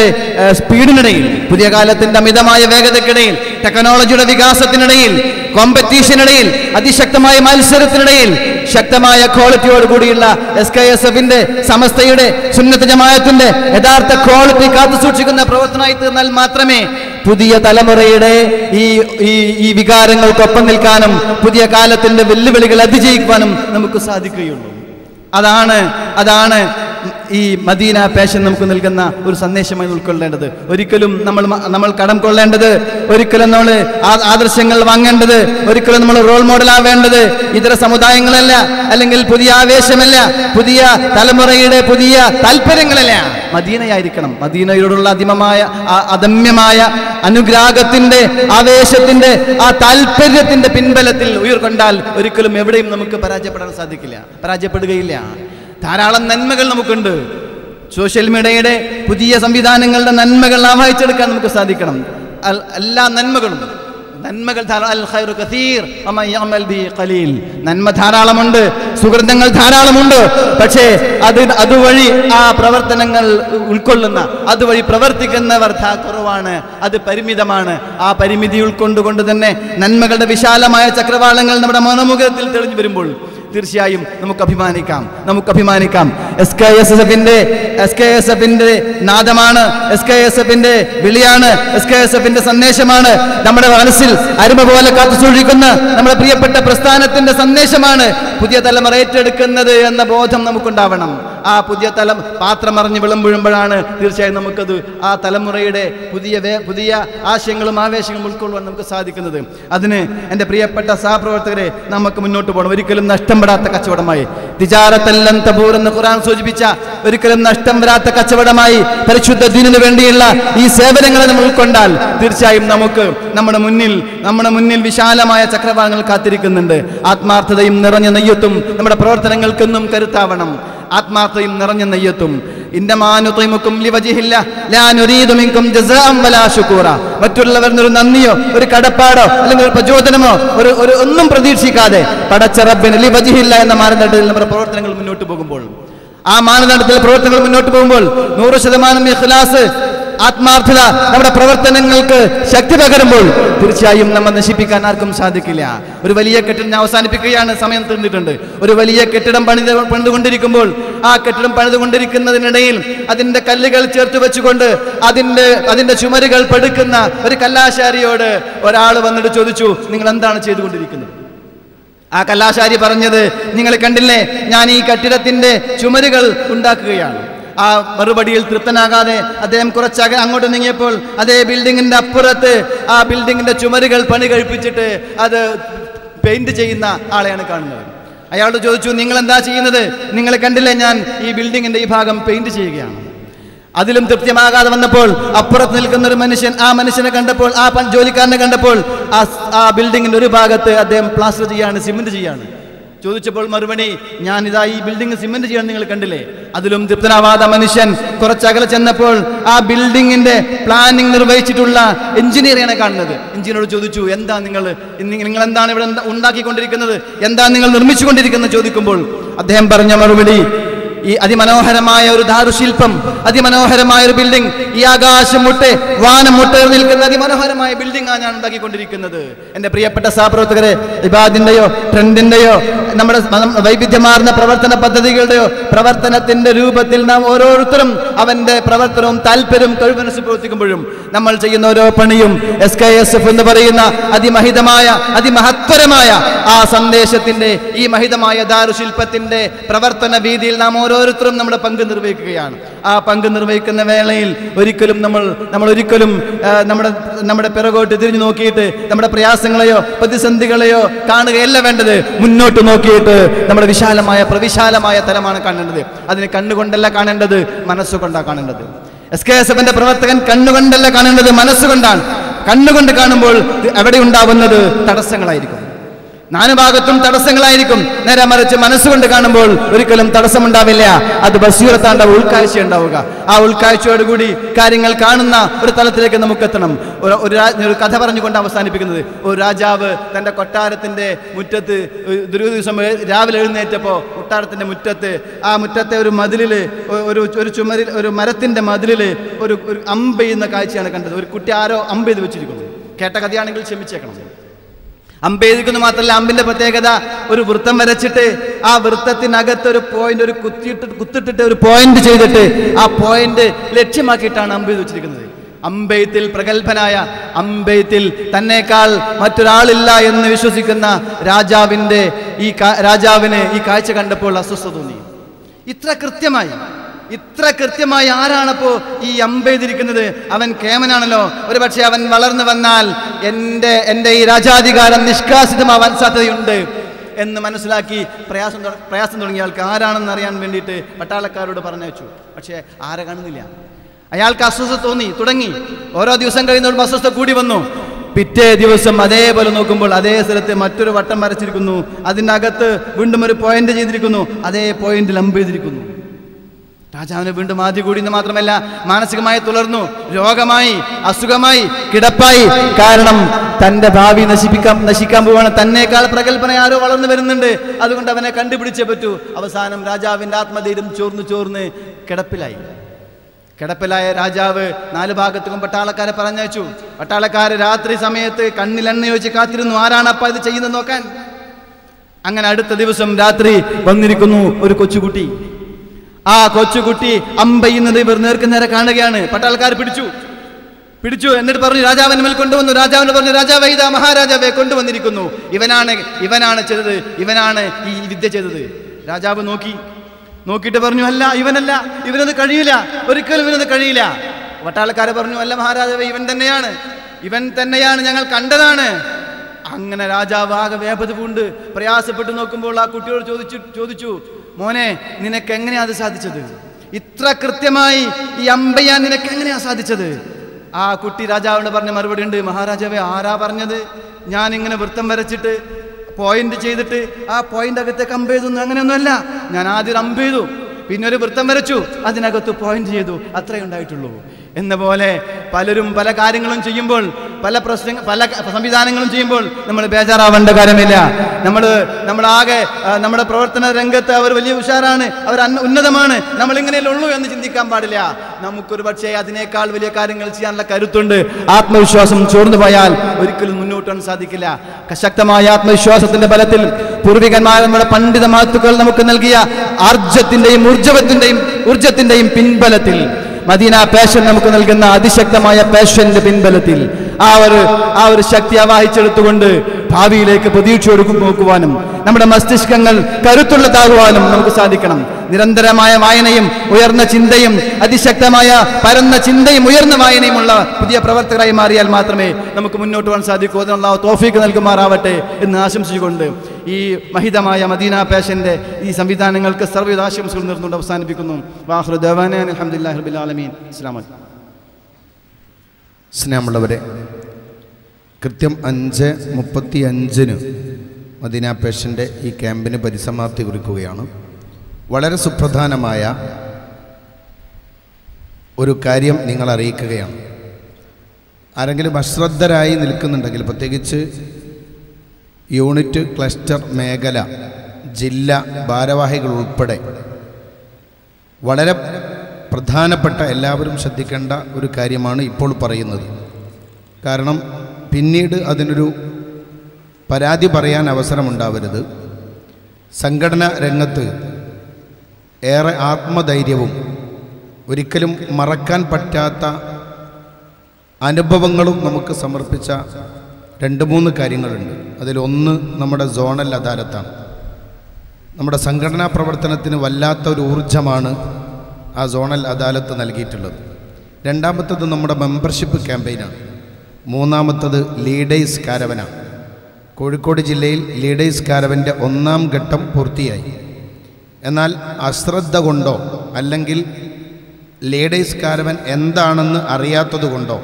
സ്പീഡിനിടയിൽ, പുതിയ കാലത്തിന്റെ അമിതമായ വേഗതയ്ക്കിടയിൽ, ടെക്നോളജിയുടെ വികാസത്തിനിടയിൽ, കോമ്പറ്റീഷനിടയിൽ, അതിശക്തമായ മത്സരത്തിനിടയിൽ, ശക്തമായ ക്വാളിറ്റിയോട് കൂടിയുള്ള SYSFന്റെ, സമസ്തയുടെ, സുന്നത്ത് ജമാഅത്തിന്റെ യഥാർത്ഥ ക്വാളിറ്റി കാത്തു സൂക്ഷിക്കുന്ന പ്രവർത്തനമായി തീർന്നാൽ മാത്രമേ പുതിയ തലമുറയുടെ ഈ വികാരങ്ങൾക്കൊപ്പം നിൽക്കാനും പുതിയ കാലത്തിന്റെ വെല്ലുവിളികൾ അതിജീവിക്കാനും നമുക്ക് സാധിക്കുകയുള്ളൂ. അതാണ് ഈ മദീന പാഷൻ നമുക്ക് നൽകുന്ന ഒരു സന്ദേശമായി ഉൾക്കൊള്ളേണ്ടത്. ഒരിക്കലും നമ്മൾ കടം കൊള്ളേണ്ടത്, ഒരിക്കലും നമ്മൾ ആദർശങ്ങൾ വാങ്ങേണ്ടത്, ഒരിക്കലും നമ്മൾ റോൾ മോഡലാവേണ്ടത് ഇതര സമുദായങ്ങളല്ല, അല്ലെങ്കിൽ പുതിയ ആവേശമല്ല, പുതിയ തലമുറയുടെ പുതിയ താല്പര്യങ്ങളല്ല, മദീനയായിരിക്കണം. മദീനയോടുള്ള അദമ്യമായ അനുരാഗത്തിന്റെ, ആവേശത്തിന്റെ, ആ താല്പര്യത്തിന്റെ പിൻബലത്തിൽ ഉയർക്കൊണ്ടാൽ ഒരിക്കലും എവിടെയും നമുക്ക് പരാജയപ്പെടുകയില്ല. ധാരാളം നന്മകൾ നമുക്കുണ്ട്. സോഷ്യൽ മീഡിയയുടെ പുതിയ സംവിധാനങ്ങളുടെ നന്മകൾ ആവാഹിച്ചെടുക്കാൻ നമുക്ക് സാധിക്കണം. എല്ലാ നന്മകളും നന്മ ധാരാളമുണ്ട്, സുഹൃതങ്ങൾ ധാരാളമുണ്ട്. പക്ഷേ അതുവഴി ആ പ്രവർത്തനങ്ങൾ ഉൾക്കൊള്ളുന്ന, അതുവഴി പ്രവർത്തിക്കുന്നവർ കുറവാണ്, അത് പരിമിതമാണ്. ആ പരിമിതി ഉൾക്കൊണ്ടുകൊണ്ട് തന്നെ നന്മകളുടെ വിശാലമായ ചക്രവാളങ്ങൾ നമ്മുടെ മനോമുഖത്തിൽ തെളിഞ്ഞു വരുമ്പോൾ തീർച്ചയായും നമുക്ക് അഭിമാനിക്കാം. SKSFന്റെ നാദമാണ്, SKSFന്റെ വിളിയാണ്, SKSFന്റെ സന്ദേശമാണ്. നമ്മുടെ മനസ്സിൽ അരുമ പോലെ കാത്തു സൂക്ഷിക്കുന്ന നമ്മുടെ പ്രിയപ്പെട്ട പ്രസ്ഥാനത്തിന്റെ സന്ദേശമാണ് പുതിയ തലമുറ ഏറ്റെടുക്കുന്നത് എന്ന ബോധം നമുക്കുണ്ടാവണം. ആ പുതിയ തലം പാത്രമറിഞ്ഞ് വിളമ്പുമ്പോഴാണ് തീർച്ചയായും നമുക്കത് ആ തലമുറയുടെ പുതിയ ആശയങ്ങളും ആവേശങ്ങളും ഉൾക്കൊള്ളുവാൻ നമുക്ക് സാധിക്കുന്നത്. അതിന് എൻ്റെ പ്രിയപ്പെട്ട സഹപ്രവർത്തകരെ നമുക്ക് മുന്നോട്ട് പോകണം. ഒരിക്കലും നഷ്ടപ്പെടാത്ത കച്ചവടമായി തിജാറത്തല്ലൻ തബൂർ എന്ന് ഖുർആൻ സൂചിപ്പിച്ച ഒരിക്കലും നഷ്ടം വരാത്ത കച്ചവടമായി പരിശുദ്ധ ദീനിന് വേണ്ടിയുള്ള ഈ സേവനങ്ങളെ നമ്മൾ ഉൾക്കൊണ്ടാൽ തീർച്ചയായും നമുക്ക് നമ്മുടെ മുന്നിൽ വിശാലമായ ചക്രവാളങ്ങൾ കാത്തിരിക്കുന്നുണ്ട്. ആത്മാർത്ഥതയും നിറഞ്ഞ നെയ്യത്തും നമ്മുടെ പ്രവർത്തനങ്ങൾക്കെന്നും കരുത്താവണം. ആത്മാർത്ഥതയും നിറഞ്ഞ നെയ്യത്തും മറ്റുള്ളവർ ഒരു നന്ദിയോ ഒരു കടപ്പാടോ അല്ലെങ്കിൽ ഒരു പ്രചോദനമോ ഒരു ഒന്നും പ്രതീക്ഷിക്കാതെ പടച്ച റബ്ബിന് ലിവജിഹില്ല എന്ന മാനദണ്ഡത്തിൽ നമ്മുടെ പ്രവർത്തനങ്ങൾ മുന്നോട്ട് പോകുമ്പോൾ, ആ മാനദണ്ഡത്തിൽ പ്രവർത്തനങ്ങൾ മുന്നോട്ട് പോകുമ്പോൾ 100% ഇഖ്ലാസ് ആത്മാർത്ഥത നമ്മുടെ പ്രവർത്തനങ്ങൾക്ക് ശക്തി പകരുമ്പോൾ തീർച്ചയായും നമ്മൾ നശിപ്പിക്കാൻ ആർക്കും സാധിക്കില്ല. ഒരു വലിയ കെട്ടിടം, ഞാൻ അവസാനിപ്പിക്കുകയാണ്, സമയം തീർന്നിട്ടുണ്ട്. ഒരു വലിയ കെട്ടിടം പണിതുകൊണ്ടിരിക്കുമ്പോൾ ആ കെട്ടിടം പണിതുകൊണ്ടിരിക്കുന്നതിനിടയിൽ അതിൻ്റെ കല്ലുകൾ ചേർത്ത് വെച്ചുകൊണ്ട് അതിൻ്റെ ചുമരുകൾ പടുക്കുന്ന ഒരു കല്ലാശാരിയോട് ഒരാൾ വന്നിട്ട് ചോദിച്ചു, നിങ്ങൾ എന്താണ് ചെയ്തുകൊണ്ടിരിക്കുന്നത്? ആ കല്ലാശാരി പറഞ്ഞത്, നിങ്ങൾ കണ്ടില്ലേ, ഞാൻ ഈ കെട്ടിടത്തിൻ്റെ ചുമരുകൾ ഉണ്ടാക്കുകയാണ്. ആ മറുപടിയിൽ തൃപ്തനാകാതെ അദ്ദേഹം കുറച്ചകെ അങ്ങോട്ട് നീങ്ങിയപ്പോൾ അതേ ബിൽഡിങ്ങിൻ്റെ അപ്പുറത്ത് ആ ബിൽഡിങ്ങിൻ്റെ ചുമരുകൾ പണി കഴിപ്പിച്ചിട്ട് അത് പെയിൻറ് ചെയ്യുന്ന ആളെയാണ് കാണുന്നത്. അയാളോട് ചോദിച്ചു, നിങ്ങൾ എന്താ ചെയ്യുന്നത്? നിങ്ങൾ കണ്ടില്ലേ, ഞാൻ ഈ ബിൽഡിങ്ങിൻ്റെ ഈ ഭാഗം പെയിൻറ് ചെയ്യുകയാണ്. അതിലും തൃപ്തിയാകാതെ വന്നപ്പോൾ അപ്പുറത്ത് നിൽക്കുന്ന ഒരു മനുഷ്യൻ ആ മനുഷ്യനെ കണ്ടപ്പോൾ, ആ ജോലിക്കാരനെ കണ്ടപ്പോൾ ആ ബിൽഡിങ്ങിൻ്റെ ഒരു ഭാഗത്ത് അദ്ദേഹം പ്ലാസ്റ്റർ ചെയ്യാണ്, സിമെൻറ്റ് ചെയ്യാണ്. ചോദിച്ചപ്പോൾ മറുപടി, ഞാനിതാ ഈ ബിൽഡിംഗ് സിമെന്റ് ചെയ്യാൻ നിങ്ങൾ കണ്ടില്ലേ. അതിലും തൃപ്തനാവാദ മനുഷ്യൻ കുറച്ചകലെ ചെന്നപ്പോൾ ആ ബിൽഡിങ്ങിന്റെ പ്ലാനിങ് നിർവഹിച്ചിട്ടുള്ള എഞ്ചിനീയറെയാണ് കാണുന്നത്. എഞ്ചിനീയറോട് ചോദിച്ചു, നിങ്ങൾ എന്താണ് ഇവിടെ ഉണ്ടാക്കിക്കൊണ്ടിരിക്കുന്നത്, എന്താണ് നിങ്ങൾ നിർമ്മിച്ചുകൊണ്ടിരിക്കുന്നത് ചോദിക്കുമ്പോൾ അദ്ദേഹം പറഞ്ഞ മറുപടി, ഈ അതിമനോഹരമായ ഒരു ദാരുശില്പം, അതിമനോഹരമായ ഒരു ബിൽഡിംഗ്, ഈ ആകാശം മുട്ടെ വാനം മുട്ടേ നിൽക്കുന്ന അതിമനോഹരമായ ബിൽഡിംഗ് ആണ് ഞാൻ ഉണ്ടാക്കിക്കൊണ്ടിരിക്കുന്നത്. എൻ്റെ പ്രിയപ്പെട്ട സഹപ്രവർത്തകരെ, ഇബാദിൻ്റെയോ ട്രെൻഡിൻ്റെയോ നമ്മുടെ വൈവിധ്യമാർന്ന പ്രവർത്തന പദ്ധതികളുടെയോ പ്രവർത്തനത്തിൻ്റെ രൂപത്തിൽ നാം ഓരോരുത്തരും അവൻ്റെ പ്രവർത്തനവും താല്പര്യവും കഴിവനുസരിച്ച് പ്രവർത്തിക്കുമ്പോഴും നമ്മൾ ചെയ്യുന്ന ഓരോ പണിയും SKSF എന്ന് പറയുന്ന അതിമഹിതമായ അതിമഹത്വരമായ ആ സന്ദേശത്തിൻ്റെ ഈ മഹിതമായ ദാരുശില്പത്തിൻ്റെ പ്രവർത്തന രീതിയിൽ നാം ഓരോരുത്തരും നമ്മുടെ പങ്ക് നിർവഹിക്കുകയാണ്. ആ പങ്ക് നിർവഹിക്കുന്ന വേളയിൽ ഒരിക്കലും നമ്മൾ നമ്മുടെ പിറകോട്ട് തിരിഞ്ഞു നോക്കിയിട്ട് നമ്മുടെ പ്രയാസങ്ങളെയോ പ്രതിസന്ധികളെയോ കാണുകയല്ല വേണ്ടത്. മുന്നോട്ട് നോക്കിയിട്ട് നമ്മുടെ വിശാലമായ തലമാണ് കാണേണ്ടത്. അതിന് കണ്ണുകൊണ്ടല്ല കാണേണ്ടത്, മനസ്സുകൊണ്ടാണ് കാണേണ്ടത്. SKSFന്റെ പ്രവർത്തകൻ കണ്ണുകൊണ്ടല്ല കാണേണ്ടത്, മനസ്സുകൊണ്ടാണ്. കണ്ണുകൊണ്ട് കാണുമ്പോൾ അവിടെ ഉണ്ടാവുന്നത് തടസ്സങ്ങളായിരിക്കും, നാനുഭാഗത്തും തടസ്സങ്ങളായിരിക്കും. നേരെ മറിച്ച് മനസ്സുകൊണ്ട് കാണുമ്പോൾ ഒരിക്കലും തടസ്സമുണ്ടാവില്ല. അത് ബസീറത്താണ്ട ഉൾക്കാഴ്ച ഉണ്ടാവുക. ആ ഉൾക്കാഴ്ചയോടുകൂടി കാര്യങ്ങൾ കാണുന്ന ഒരു തലത്തിലേക്ക് നമുക്കെത്തണം. ഒരു കഥ പറഞ്ഞുകൊണ്ട് അവസാനിപ്പിക്കുന്നത്, ഒരു രാജാവ് തൻ്റെ കൊട്ടാരത്തിൻ്റെ മുറ്റത്ത് ദുരൂഹ ദിവസം രാവിലെ എഴുന്നേറ്റപ്പോൾ കൊട്ടാരത്തിൻ്റെ മുറ്റത്തെ ഒരു മതിലിൽ ഒരു ചുമരിൽ ഒരു മരത്തിൻ്റെ മതിലിൽ ഒരു അമ്പ് ചെയ്യുന്ന കാഴ്ചയാണ് കണ്ടത്. ഒരു കുട്ടി ആരോ അമ്പ് ചെയ്ത് വെച്ചിരിക്കുന്നു. കേട്ട കഥയാണെങ്കിൽ ക്ഷമിച്ചേക്കണം. അമ്പെയ്തിരിക്കുന്നു മാത്രമല്ല, അമ്പിന്റെ പ്രത്യേകത ഒരു വൃത്തം വരച്ചിട്ട് ആ വൃത്തത്തിനകത്ത് ഒരു പോയിന്റ് കുത്തിട്ടിട്ട് ഒരു പോയിന്റ് ചെയ്തിട്ട് ആ പോയിന്റ് ലക്ഷ്യമാക്കിയിട്ടാണ് അമ്പെയ്ത് വെച്ചിരിക്കുന്നത്. അമ്പെയ്ത്തിൽ പ്രഗത്ഭനായ, അമ്പെയ്ത്തിൽ തന്നെക്കാൾ മറ്റൊരാളില്ല എന്ന് വിശ്വസിക്കുന്ന രാജാവിന് ഈ കാഴ്ച കണ്ടപ്പോൾ അസ്വസ്ഥത തോന്നി. ഇത്ര കൃത്യമായി ആരാണപ്പോ ഈ അമ്പെയ്തിരിക്കുന്നത്? അവൻ കേമനാണല്ലോ. ഒരു പക്ഷേ അവൻ വളർന്നു വന്നാൽ എൻ്റെ ഈ രാജാധികാരം നിഷ്കാസിതമാവാൻ സാധ്യതയുണ്ട് എന്ന് മനസ്സിലാക്കി പ്രയാസം തുടങ്ങിയ ആൾക്ക് ആരാണെന്ന് അറിയാൻ വേണ്ടിയിട്ട് പട്ടാളക്കാരോട് പറഞ്ഞു വെച്ചു. പക്ഷേ ആരെ കാണുന്നില്ല. അയാൾക്ക് അസ്വസ്ഥത തോന്നി തുടങ്ങി. ഓരോ ദിവസം കഴിയുന്നതോടും അസ്വസ്ഥത കൂടി വന്നു. പിറ്റേ ദിവസം അതേപോലെ നോക്കുമ്പോൾ അതേ സ്ഥലത്ത് മറ്റൊരു വട്ടം വരച്ചിരിക്കുന്നു. അതിനകത്ത് വീണ്ടും ഒരു പോയിന്റ് ചെയ്തിരിക്കുന്നു. അതേ പോയിന്റിൽ അമ്പെയ്തിരിക്കുന്നു. രാജാവിന് വീണ്ടും ആദ്യ കൂടിയെന്ന് മാത്രമല്ല, മാനസികമായി തളർന്നു, രോഗമായി, അസുഖമായി, കിടപ്പായി. കാരണം തൻ്റെ ഭാവി നശിക്കാൻ പോവാണ്. തന്നേക്കാൾ പ്രഗത്ഭന ആരോ വളർന്നു വരുന്നുണ്ട്. അതുകൊണ്ട് അവനെ കണ്ടുപിടിച്ചേ പറ്റൂ. അവസാനം രാജാവിൻ്റെ ആത്മധൈര്യം ചോർന്ന് കിടപ്പിലായ രാജാവ് 4 ഭാഗത്തേക്കും പട്ടാളക്കാരെ പറഞ്ഞയച്ചു. പട്ടാളക്കാർ രാത്രി സമയത്ത് കണ്ണിലെണ്ണയൊഴിച്ച് കാത്തിരുന്നു, ആരാണ് അപ്പം ഇത് ചെയ്യുന്നത് നോക്കാൻ. അങ്ങനെ അടുത്ത ദിവസം രാത്രി വന്നിരിക്കുന്നു ഒരു കൊച്ചുകുട്ടി. ആ കൊച്ചുകുട്ടി അമ്പെയ്യുന്നത് ഇവർ നേർക്ക് നേരെ കാണുകയാണ്. പട്ടാൾക്കാർ പിടിച്ചു എന്നിട്ട് പറഞ്ഞു, രാജാവിന് മേൽ കൊണ്ടുവന്നു. രാജാവിന് പറഞ്ഞു, രാജാവ് ഇതാ മഹാരാജാവെ കൊണ്ടുവന്നിരിക്കുന്നു. ഇവനാണ് ചെയ്തത്, ഇവനാണ് ഈ വിദ്യ ചെയ്തത്. രാജാവ് നോക്കി നോക്കിയിട്ട് പറഞ്ഞു, അല്ല, ഇവനത് കഴിയില്ല, ഒരിക്കലും ഇവനത് കഴിയില്ല. വട്ടാൾക്കാരെ പറഞ്ഞു, അല്ല മഹാരാജാവേ, ഇവൻ തന്നെയാണ്, ഞങ്ങൾ കണ്ടതാണ്. അങ്ങനെ രാജാവ് ആകെ വേപതുകൊണ്ട് പ്രയാസപ്പെട്ട് നോക്കുമ്പോൾ ആ കുട്ടിയോട് ചോദിച്ചു, മോനെ, നിനക്ക് എങ്ങനെയാ അത് സാധിച്ചത്? ഇത്ര കൃത്യമായി ഈ അമ്പയ്യാൻ നിനക്ക് എങ്ങനെയാ സാധിച്ചത്? ആ കുട്ടി രാജാവിനോട് പറഞ്ഞ മറുപടി ഉണ്ട്, മഹാരാജാവേ, ആരാ പറഞ്ഞത്? ഞാൻ ഇങ്ങനെ വൃത്തം വരച്ചിട്ട് പോയിന്റ് ചെയ്തിട്ട് ആ പോയിന്റ് അകത്തേക്ക് അമ്പ് ചെയ്തൊന്നും അങ്ങനെയൊന്നുമല്ല. ഞാൻ ആദ്യം അമ്പ് ചെയ്തു, പിന്നെ ഒരു വൃത്തം വരച്ചു, അതിനകത്ത് പോയിന്റ് ചെയ്തു, അത്രേ ഉണ്ടായിട്ടുള്ളൂ. എന്ന പോലെ പലരും പല കാര്യങ്ങളും ചെയ്യുമ്പോൾ, പല പ്രശ്നങ്ങൾ, പല സംവിധാനങ്ങളും ചെയ്യുമ്പോൾ നമ്മൾ ബേജാറാവേണ്ട കാര്യമില്ല. നമ്മളാകെ നമ്മുടെ പ്രവർത്തന രംഗത്ത് അവർ വലിയ ഉഷാറാണ്, അവർ ഉന്നതമാണ്, നമ്മളിങ്ങനെയല്ലേ ഉള്ളൂ എന്ന് ചിന്തിക്കാൻ പാടില്ല. നമുക്കൊരു പക്ഷേ അതിനേക്കാൾ വലിയ കാര്യങ്ങൾ ചെയ്യാനുള്ള കരുത്തുണ്ട്. ആത്മവിശ്വാസം ചോർന്നു പോയാൽ ഒരിക്കലും മുന്നോട്ടാൻ സാധിക്കില്ല. ശക്തമായ ആത്മവിശ്വാസത്തിന്റെ ബലത്തിൽ പൂർവികന്മാർ, നമ്മുടെ പണ്ഡിത മഹത്തുക്കൾ നമുക്ക് നൽകിയ ഊർജത്തിന്റെയും പിൻബലത്തിൽ, മദീന പാഷൻ നമുക്ക് നൽകുന്ന അതിശക്തമായ പാഷന്റെ പിൻബലത്തിൽ ആ ഒരു ശക്തി ആവാഹിച്ചെടുത്തുകൊണ്ട് ഭാവിയിലേക്ക് പ്രതീക്ഷയോട് നോക്കുവാനും നമ്മുടെ മസ്തിഷ്കങ്ങൾ കരുത്തുള്ളതാകുവാനും നമുക്ക് സാധിക്കണം. നിരന്തരമായ വായനയും ഉയർന്ന ചിന്തയും, അതിശക്തമായ പരന്ന ചിന്തയും ഉയർന്ന വായനയുമുള്ള പുതിയ പ്രവർത്തകരായി മാറിയാൽ മാത്രമേ നമുക്ക് മുന്നോട്ട് പോകാൻ സാധിക്കൂ. അതിന് അല്ലാഹു തൗഫീഖ് നൽകുമാറാവട്ടെ എന്ന് ആശംസിച്ചുകൊണ്ട് ഈ മഹിതമായ മദീന പാഷന്റെ ഈ സംവിധാനങ്ങൾക്ക് സർവ്വവിധ ആശംസകൾ നേർന്നുകൊണ്ട് അവസാനിപ്പിക്കുന്നു. വാഖിറു ദഅ്വാനാ അൽഹംദുലില്ലാഹി റബ്ബിൽ ആലമീൻ. അസ്സലാമു അലൈക്കും. സ്നേഹമുള്ളവരെ, കൃത്യം 5:35 മദീന പാഷൻ്റെ ഈ ക്യാമ്പിന് പരിസമാപ്തി കുറിക്കുകയാണ്. വളരെ സുപ്രധാനമായ ഒരു കാര്യം നിങ്ങൾ അറിയിക്കുകയാണ്. ആരെങ്കിലും അശ്രദ്ധരായി നിൽക്കുന്നുണ്ടെങ്കിൽ, പ്രത്യേകിച്ച് യൂണിറ്റ്, ക്ലസ്റ്റർ, മേഖല, ജില്ല ഭാരവാഹികൾ ഉൾപ്പെടെ വളരെ പ്രധാനപ്പെട്ട എല്ലാവരും ശ്രദ്ധിക്കേണ്ട ഒരു കാര്യമാണ് ഇപ്പോൾ പറയുന്നത്. കാരണം പിന്നീട് അതിനൊരു പരാതി പറയാൻ അവസരമുണ്ടാവരുത്. സംഘടനാ രംഗത്ത് ഏറെ ആത്മധൈര്യവും ഒരിക്കലും മറക്കാൻ പറ്റാത്ത അനുഭവങ്ങളും നമുക്ക് സമർപ്പിച്ച 2-3 കാര്യങ്ങളുണ്ട്. അതിലൊന്ന് നമ്മുടെ സോണൽ അദാലത്താണ്. നമ്മുടെ സംഘടനാ പ്രവർത്തനത്തിന് വല്ലാത്ത ഒരു ഊർജ്ജമാണ് ആ സോണൽ അദാലത്ത് നൽകിയിട്ടുള്ളത്. 2ാമത്തേത് നമ്മുടെ മെമ്പർഷിപ്പ് ക്യാമ്പയിനാണ്. 3ാമത്തേത് ലീഡേഴ്സ് കാരവനാണ്. കോഴിക്കോട് ജില്ലയിൽ ലീഡേഴ്സ് കാരവൻ്റെ 1ാം ഘട്ടം പൂർത്തിയായി. എന്നാൽ അശ്രദ്ധ കൊണ്ടോ അല്ലെങ്കിൽ ലീഡേഴ്സ് കാരവൻ എന്താണെന്ന് അറിയാത്തത് കൊണ്ടോ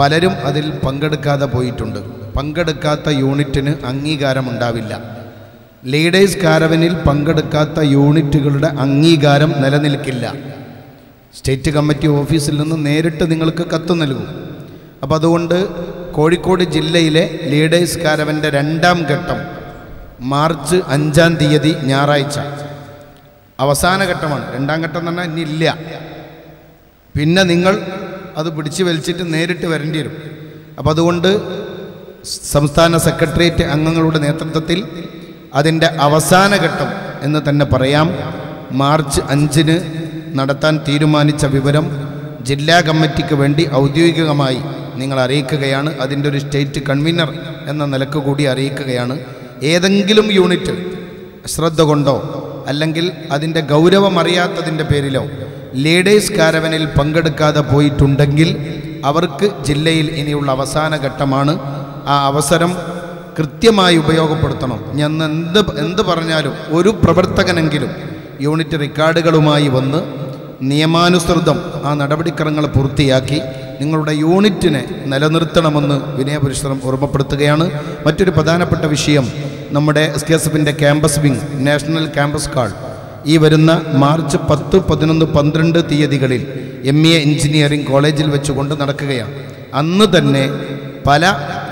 പലരും അതിൽ പങ്കെടുക്കാതെ പോയിട്ടുണ്ട്. പങ്കെടുക്കാത്ത യൂണിറ്റിന് അംഗീകാരമുണ്ടാവില്ല. ലീഡേഴ്സ് കാരവനിൽ പങ്കെടുക്കാത്ത യൂണിറ്റുകളുടെ അംഗീകാരം നിലനിൽക്കില്ല. സ്റ്റേറ്റ് കമ്മിറ്റി ഓഫീസിൽ നിന്ന് നേരിട്ട് നിങ്ങൾക്ക് കത്ത് നൽകും. അപ്പോൾ അതുകൊണ്ട് കോഴിക്കോട് ജില്ലയിലെ ലീഡേഴ്സ് കാരവൻ്റെ 2ാം ഘട്ടം മാർച്ച് 5 ഞായറാഴ്ച അവസാന ഘട്ടമാണ്. 2ാം ഘട്ടം എന്ന് പറഞ്ഞാൽ ഇനി ഇല്ല, പിന്നെ നിങ്ങൾ അത് പിടിച്ചു വലിച്ചിട്ട് നേരിട്ട് വരേണ്ടി വരും. അപ്പോൾ അതുകൊണ്ട് സംസ്ഥാന സെക്രട്ടേറിയറ്റ് അംഗങ്ങളുടെ നേതൃത്വത്തിൽ അതിൻ്റെ അവസാന ഘട്ടം എന്ന് തന്നെ പറയാം, മാർച്ച് 5 നടത്താൻ തീരുമാനിച്ച വിവരം ജില്ലാ കമ്മിറ്റിക്ക് വേണ്ടി ഔദ്യോഗികമായി നിങ്ങൾ അറിയിക്കുകയാണ്. അതിൻ്റെ ഒരു സ്റ്റേറ്റ് കൺവീനർ എന്ന നിലക്ക് കൂടി അറിയിക്കുകയാണ്. ഏതെങ്കിലും യൂണിറ്റ് ശ്രദ്ധ കൊണ്ടോ അല്ലെങ്കിൽ അതിൻ്റെ ഗൗരവമറിയാത്തതിൻ്റെ പേരിലോ ലീഡേഴ്സ് കാരവനിൽ പങ്കെടുക്കാതെ പോയിട്ടുണ്ടെങ്കിൽ അവർക്ക് ജില്ലയിൽ ഇനിയുള്ള അവസാന ഘട്ടമാണ്. ആ അവസരം കൃത്യമായി ഉപയോഗപ്പെടുത്തണം. ഞാൻ എന്ത് പറഞ്ഞാലും ഒരു പ്രവർത്തകനെങ്കിലും യൂണിറ്റ് റെക്കോർഡുകളുമായി വന്ന് നിയമാനുസൃതം ആ നടപടിക്രമങ്ങൾ പൂർത്തിയാക്കി നിങ്ങളുടെ യൂണിറ്റിനെ നിലനിർത്തണമെന്ന് വിനയപുരുഷരം ഓർമ്മപ്പെടുത്തുകയാണ്. മറ്റൊരു പ്രധാനപ്പെട്ട വിഷയം നമ്മുടെ SKSFന്റെ campus wing, national campus card, ഈ വരുന്ന മാർച്ച് 10, 11, 12 തീയതികളിൽ MA എഞ്ചിനീയറിംഗ് കോളേജിൽ വെച്ചുകൊണ്ട് നടക്കുകയാണ്. അന്ന് തന്നെ പല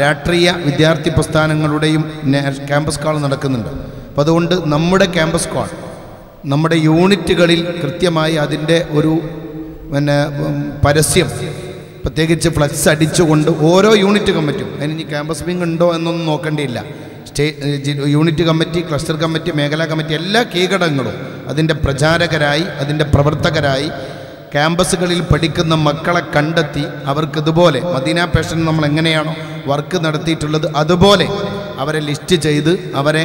രാഷ്ട്രീയ വിദ്യാർത്ഥി പ്രസ്ഥാനങ്ങളുടെയും ക്യാമ്പസ് കാൾ നടക്കുന്നുണ്ട്. അപ്പോൾ അതുകൊണ്ട് നമ്മുടെ ക്യാമ്പസ് കാൾ നമ്മുടെ യൂണിറ്റുകളിൽ കൃത്യമായി അതിൻ്റെ ഒരു പരസ്യം, പ്രത്യേകിച്ച് ഫ്ലക്സ് അടിച്ചുകൊണ്ട് ഓരോ യൂണിറ്റ് കമ്മിറ്റിയും, അതിന് ക്യാമ്പസ് വിംഗ് ഉണ്ടോ എന്നൊന്നും നോക്കേണ്ടിയില്ല, യൂണിറ്റ് കമ്മിറ്റി, ക്ലസ്റ്റർ കമ്മിറ്റി, മേഖലാ കമ്മിറ്റി, എല്ലാ കീഘടകങ്ങളും അതിൻ്റെ പ്രചാരകരായി, അതിൻ്റെ പ്രവർത്തകരായി ക്യാമ്പസുകളിൽ പഠിക്കുന്ന മക്കളെ കണ്ടെത്തി അവർക്ക് ഇതുപോലെ മദീന പാഷൻ നമ്മൾ എങ്ങനെയാണോ വർക്ക് നടത്തിയിട്ടുള്ളത് അതുപോലെ അവരെ ലിസ്റ്റ് ചെയ്ത് അവരെ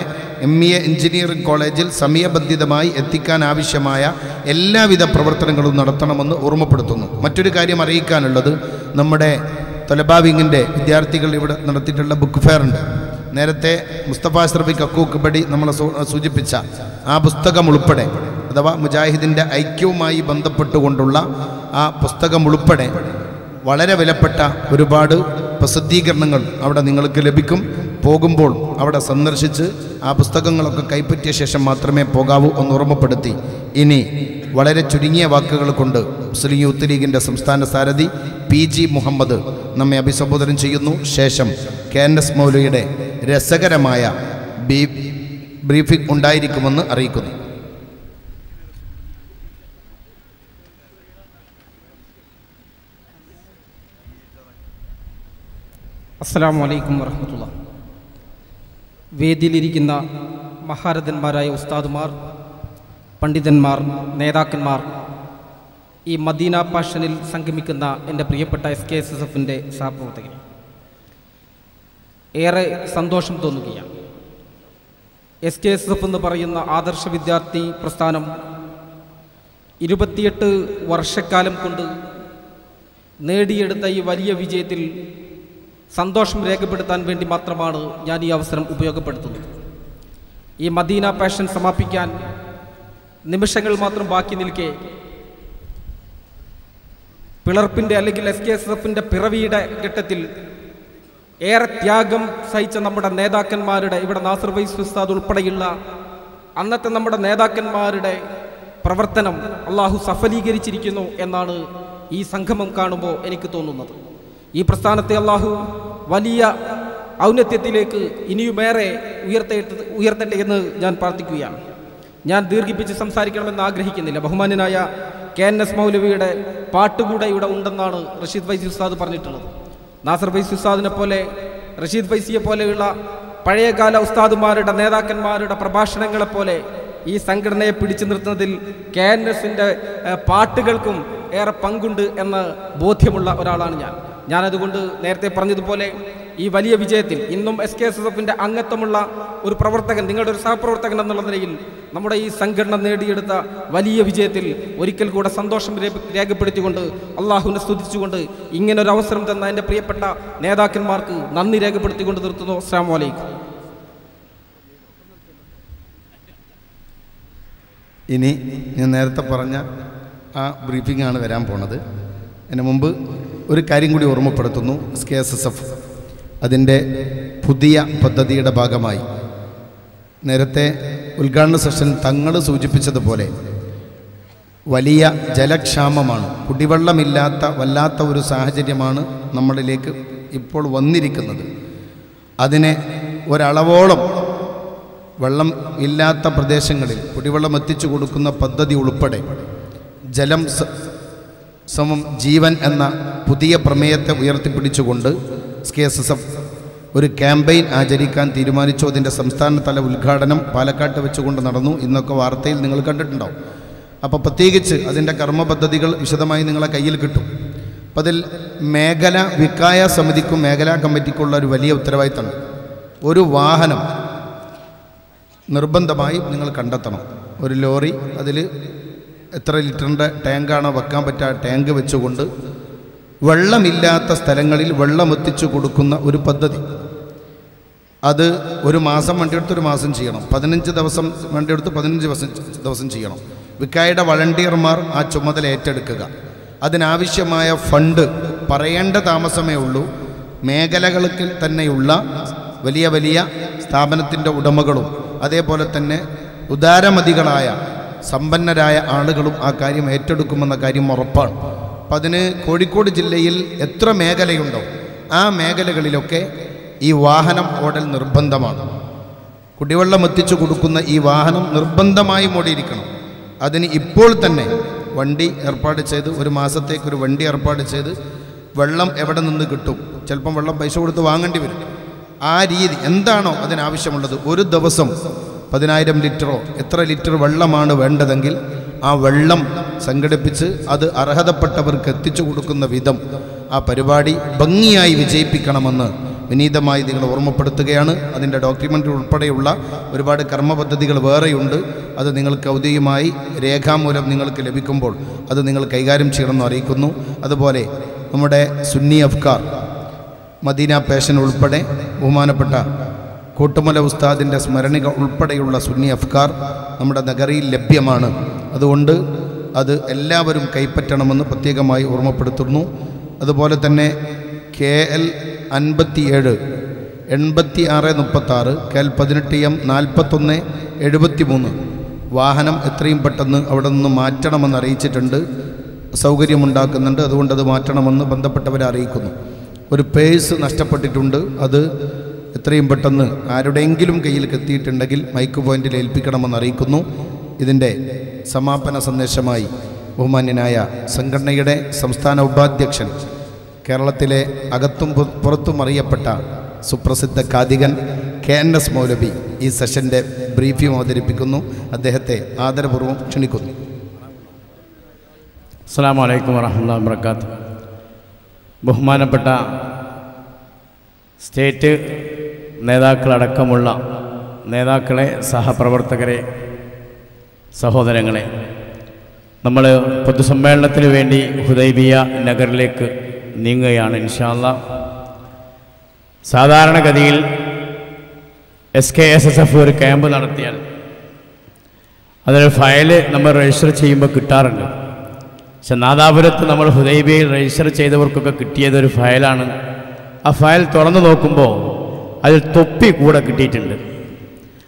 MA എഞ്ചിനീയറിംഗ് കോളേജിൽ സമയബന്ധിതമായി എത്തിക്കാൻ ആവശ്യമായ എല്ലാവിധ പ്രവർത്തനങ്ങളും നടത്തണമെന്ന് ഓർമ്മപ്പെടുത്തുന്നു. മറ്റൊരു കാര്യം അറിയിക്കാനുള്ളത്, നമ്മുടെ തൊലബാവിങ്ങിൻ്റെ വിദ്യാർത്ഥികൾ ഇവിടെ നടത്തിയിട്ടുള്ള ബുക്ക് ഫെയർ ഉണ്ട്. നേരത്തെ മുസ്തഫ അഷ്റഫി കക്കൂക്കുപടി നമ്മളെ സൂചിപ്പിച്ച ആ പുസ്തകം ഉൾപ്പെടെ, അഥവാ മുജാഹിദിൻ്റെ ഐക്യവുമായി ബന്ധപ്പെട്ടുകൊണ്ടുള്ള ആ പുസ്തകം ഉൾപ്പെടെ വളരെ വിലപ്പെട്ട ഒരുപാട് പ്രസിദ്ധീകരണങ്ങൾ അവിടെ നിങ്ങൾക്ക് ലഭിക്കും. പോകുമ്പോൾ അവിടെ സന്ദർശിച്ച് ആ പുസ്തകങ്ങളൊക്കെ കൈപ്പറ്റിയ ശേഷം മാത്രമേ പോകാവൂ എന്ന് ഓർമ്മപ്പെടുത്തി. ഇനി വളരെ ചുരുങ്ങിയ വാക്കുകൾ കൊണ്ട് മുസ്ലിം യൂത്ത് ലീഗിൻ്റെ സംസ്ഥാന സാരഥി PG മുഹമ്മദ് നമ്മെ അഭിസംബോധന ചെയ്യുന്നു. ശേഷം KNS മൗലവിയുടെ രസകരമായ ബ്രീഫിംഗ് ഉണ്ടായിരിക്കുമെന്ന് അറിയിക്കുന്നു. അസ്സലാമു അലൈക്കും വറഹ്മത്തുള്ളാഹി. വേദിയിലിരിക്കുന്ന മഹാരഥന്മാരായ ഉസ്താദുമാർ, പണ്ഡിതന്മാർ, നേതാക്കന്മാർ, ഈ മദീന പാഷനിൽ സംഗമിക്കുന്ന എൻ്റെ പ്രിയപ്പെട്ട SKSSFൻ്റെ സഹപ്രവർത്തകർ, ഏറെ സന്തോഷം തോന്നുകയാണ്. SKSSF എന്ന് പറയുന്ന ആദർശ വിദ്യാർത്ഥി പ്രസ്ഥാനം 28 വർഷക്കാലം കൊണ്ട് നേടിയെടുത്ത ഈ വലിയ വിജയത്തിൽ സന്തോഷം രേഖപ്പെടുത്താൻ വേണ്ടി മാത്രമാണ് ഞാൻ ഈ അവസരം ഉപയോഗപ്പെടുത്തുന്നത്. ഈ മദീന പാഷൻ സമാപിക്കാൻ നിമിഷങ്ങൾ മാത്രം ബാക്കി നിൽക്കെ പിളർപ്പിൻ്റെ അല്ലെങ്കിൽ SKSSFൻ്റെ പിറവിയുടെ ഘട്ടത്തിൽ ഏറെ ത്യാഗം സഹിച്ച നമ്മുടെ നേതാക്കന്മാരുടെ, ഇവിടെ നാസർ വൈസ് ഉസ്താദ് ഉൾപ്പെടെയുള്ള അന്നത്തെ നമ്മുടെ നേതാക്കന്മാരുടെ പ്രവർത്തനം അള്ളാഹു സഫലീകരിച്ചിരിക്കുന്നു എന്നാണ് ഈ സംഗമം കാണുമ്പോൾ എനിക്ക് തോന്നുന്നത്. ഈ പ്രസ്ഥാനത്തെ അള്ളാഹു വലിയ ഔന്നത്യത്തിലേക്ക് ഇനിയുമേറെ ഉയർത്തട്ടെ എന്ന് ഞാൻ പ്രാർത്ഥിക്കുകയാണ്. ഞാൻ ദീർഘിപ്പിച്ച് സംസാരിക്കണമെന്ന് ആഗ്രഹിക്കുന്നില്ല. ബഹുമാന്യനായ KNS മൗലവിയുടെ പാട്ടുകൂടെ ഇവിടെ ഉണ്ടെന്നാണ് റഷീദ് ഫൈസി ഉസ്താദ് പറഞ്ഞിട്ടുള്ളത്. നാസർ ഫൈസി ഉസ്താദിനെ പോലെ, റഷീദ് ഫൈസിയെ പോലെയുള്ള പഴയകാല ഉസ്താദുമാരുടെ നേതാക്കന്മാരുടെ പ്രഭാഷണങ്ങളെപ്പോലെ ഈ സംഘടനയെ പിടിച്ചു നിർത്തുന്നതിൽ KNSൻ്റെ പാട്ടുകൾക്കും ഏറെ പങ്കുണ്ട് എന്ന ബോധ്യമുള്ള ഒരാളാണ് ഞാൻ. ഞാനതുകൊണ്ട് നേരത്തെ പറഞ്ഞതുപോലെ ഈ വലിയ വിജയത്തിൽ ഇന്നും SKSSFൻ്റെ അംഗത്വമുള്ള ഒരു പ്രവർത്തകൻ, നിങ്ങളുടെ ഒരു സഹപ്രവർത്തകൻ എന്നുള്ള നിലയിൽ നമ്മുടെ ഈ സംഘടന നേടിയെടുത്ത വലിയ വിജയത്തിൽ ഒരിക്കൽ കൂടെ സന്തോഷം രേഖപ്പെടുത്തിക്കൊണ്ട് അള്ളാഹുവിനെ സ്തുതിച്ചുകൊണ്ട് ഇങ്ങനൊരു അവസരം തന്ന എൻ്റെ പ്രിയപ്പെട്ട നേതാക്കന്മാർക്ക് നന്ദി രേഖപ്പെടുത്തിക്കൊണ്ട് നിർത്തുന്നു. അസ്സലാമു അലൈക്കും. ഇനി ഞാൻ നേരത്തെ പറഞ്ഞ ആ ബ്രീഫിംഗാണ് വരാൻ പോണത്. അതിന് മുമ്പ് ഒരു കാര്യം കൂടി ഓർമ്മപ്പെടുത്തുന്നു. SKSSF അതിൻ്റെ പുതിയ പദ്ധതിയുടെ ഭാഗമായി നേരത്തെ ഉദ്ഘാടന സെഷൻ തങ്ങൾ സൂചിപ്പിച്ചതുപോലെ വലിയ ജലക്ഷാമമാണ്, കുടിവെള്ളമില്ലാത്ത വല്ലാത്ത ഒരു സാഹചര്യമാണ് നമ്മളിലേക്ക് ഇപ്പോൾ വന്നിരിക്കുന്നത്. അതിനെ ഒരളവോളം വെള്ളം ഇല്ലാത്ത പ്രദേശങ്ങളിൽ കുടിവെള്ളം എത്തിച്ചു കൊടുക്കുന്ന പദ്ധതി ഉൾപ്പെടെ ജലം സമം ജീവൻ എന്ന പുതിയ പ്രമേയത്തെ ഉയർത്തിപ്പിടിച്ചുകൊണ്ട് SKSSF ഒരു ക്യാമ്പയിൻ ആചരിക്കാൻ തീരുമാനിച്ചു. അതിൻ്റെ സംസ്ഥാനതല ഉദ്ഘാടനം പാലക്കാട്ട് വെച്ചുകൊണ്ട് നടന്നു. ഇന്നൊക്കെ വാർത്തയിൽ നിങ്ങൾ കണ്ടിട്ടുണ്ടാവും. അപ്പോൾ പ്രത്യേകിച്ച് അതിൻ്റെ കർമ്മ പദ്ധതികൾ വിശദമായി നിങ്ങളെ കയ്യിൽ കിട്ടും. അപ്പോൾ അതിൽ മേഖല വികായ സമിതിക്കും മേഖലാ കമ്മിറ്റിക്കുള്ള ഒരു വലിയ ഉത്തരവാദിത്തമാണ്. ഒരു വാഹനം നിർബന്ധമായും നിങ്ങൾ കണ്ടെത്തണം. ഒരു ലോറി, അതിൽ എത്ര ലിറ്ററിൻ്റെ ടാങ്കാണോ വെക്കാൻ പറ്റുക, ടാങ്ക് വെച്ചുകൊണ്ട് വെള്ളമില്ലാത്ത സ്ഥലങ്ങളിൽ വെള്ളം എത്തിച്ചു കൊടുക്കുന്ന ഒരു പദ്ധതി. അത് ഒരു മാസം വണ്ടിയെടുത്ത് ഒരു മാസം ചെയ്യണം, 15 ദിവസം വണ്ടിയെടുത്ത് 15 ദിവസം ചെയ്യണം. വിക്കായുടെ വളണ്ടിയർമാർ ആ ചുമതല ഏറ്റെടുക്കുക. അതിനാവശ്യമായ ഫണ്ട് പറയേണ്ട താമസമേ ഉള്ളൂ. മേഖലകൾക്ക് തന്നെയുള്ള വലിയ വലിയ സ്ഥാപനത്തിൻ്റെ ഉടമകളും അതേപോലെ തന്നെ ഉദാരമതികളായ സമ്പന്നരായ ആളുകളും ആ കാര്യം ഏറ്റെടുക്കുമെന്ന കാര്യം ഉറപ്പാണ്. അപ്പം അതിന് കോഴിക്കോട് ജില്ലയിൽ എത്ര മേഖലയുണ്ടോ ആ മേഖലകളിലൊക്കെ ഈ വാഹനം ഓടൽ നിർബന്ധമാണ്. കുടിവെള്ളം എത്തിച്ചു കൊടുക്കുന്ന ഈ വാഹനം നിർബന്ധമായും ഓടിയിരിക്കണം. അതിന് ഇപ്പോൾ തന്നെ വണ്ടി ഏർപ്പാട് ചെയ്ത് ഒരു മാസത്തേക്കൊരു വണ്ടി ഏർപ്പാട് ചെയ്ത് വെള്ളം എവിടെ നിന്ന് കിട്ടും, ചിലപ്പം വെള്ളം പൈസ കൊടുത്ത് വാങ്ങേണ്ടി വരും, ആ രീതി എന്താണോ അതിനാവശ്യമുള്ളത്, ഒരു ദിവസം 10,000 ലിറ്ററോ എത്ര ലിറ്റർ വെള്ളമാണ് വേണ്ടതെങ്കിൽ ആ വെള്ളം സംഘടിപ്പിച്ച് അത് അർഹതപ്പെട്ടവർക്ക് എത്തിച്ചു കൊടുക്കുന്ന വിധം ആ പരിപാടി ഭംഗിയായി വിജയിപ്പിക്കണമെന്ന് വിനീതമായി നിങ്ങൾ ഓർമ്മപ്പെടുത്തുകയാണ്. അതിൻ്റെ ഡോക്യുമെൻ്റ് ഉൾപ്പെടെയുള്ള ഒരുപാട് കർമ്മപദ്ധതികൾ വേറെയുണ്ട്. അത് നിങ്ങൾക്ക് ഔദ്യോഗികമായി രേഖാമൂലം നിങ്ങൾക്ക് ലഭിക്കുമ്പോൾ അത് നിങ്ങൾ കൈകാര്യം ചെയ്യണമെന്ന് അറിയിക്കുന്നു. അതുപോലെ നമ്മുടെ സുന്നി അഫ്കാർ മദീന പാഷൻ ഉൾപ്പെടെ ബഹുമാനപ്പെട്ട കൂട്ടുമല ഉസ്താദിൻ്റെ സ്മരണിക ഉൾപ്പെടെയുള്ള സുന്നി അഫ്കാർ നമ്മുടെ നഗറിയിൽ ലഭ്യമാണ്. അതുകൊണ്ട് അത് എല്ലാവരും കൈപ്പറ്റണമെന്ന് പ്രത്യേകമായി ഓർമ്മപ്പെടുത്തുന്നു. അതുപോലെ തന്നെ KL 57 86 36 KL 18M 41 73 വാഹനം എത്രയും പെട്ടെന്ന് അവിടെ നിന്ന് മാറ്റണമെന്ന് അറിയിച്ചിട്ടുണ്ട്. സൗകര്യമുണ്ടാക്കുന്നുണ്ട്. അതുകൊണ്ടത് മാറ്റണമെന്ന് ബന്ധപ്പെട്ടവരെ അറിയിക്കുന്നു. ഒരു പേഴ്സ് നഷ്ടപ്പെട്ടിട്ടുണ്ട്. അത് എത്രയും പെട്ടെന്ന് ആരുടെയെങ്കിലും കയ്യിൽ എത്തിയിട്ടുണ്ടെങ്കിൽ മൈക്ക് പോയിന്റിൽ ഏൽപ്പിക്കണമെന്ന് അറിയിക്കുന്നു. ഇതിൻ്റെ സമാപന സന്ദേശമായി ബഹുമാന്യനായ സംഘടനയുടെ സംസ്ഥാന ഉപാധ്യക്ഷൻ കേരളത്തിലെ അകത്തും പുറത്തും അറിയപ്പെട്ട സുപ്രസിദ്ധ കാതികൻ KNS മൗലവി ഈ സെഷൻ്റെ ബ്രീഫിയും അവതരിപ്പിക്കുന്നു. അദ്ദേഹത്തെ ആദരപൂർവ്വം ക്ഷണിക്കുന്നു. അസ്സലാമു അലൈക്കും വറഹ്മത്തുള്ളാഹി വബറകാത്ത്. ബഹുമാനപ്പെട്ട സ്റ്റേറ്റ് നേതാക്കളടക്കമുള്ള നേതാക്കളെ, സഹപ്രവർത്തകരെ, സഹോദരങ്ങളെ, നമ്മൾ പൊതുസമ്മേളനത്തിന് വേണ്ടി ഹുദൈബിയ നഗറിലേക്ക് നീങ്ങുകയാണ് ഇൻഷാ അല്ലാഹ്. സാധാരണഗതിയിൽ SKSSF ഒരു ക്യാമ്പ് നടത്തിയാൽ അതിന് ഫയല് നമ്മൾ രജിസ്റ്റർ ചെയ്യുമ്പോൾ കിട്ടാറുണ്ട്. പക്ഷെ നാദാപുരത്ത് നമ്മൾ ഹുദൈബിയയിൽ രജിസ്റ്റർ ചെയ്തവർക്കൊക്കെ കിട്ടിയതൊരു ഫയലാണ്. ആ ഫയൽ തുറന്നു നോക്കുമ്പോൾ അതിൽ തൊപ്പി കൂടെ കിട്ടിയിട്ടുണ്ട്.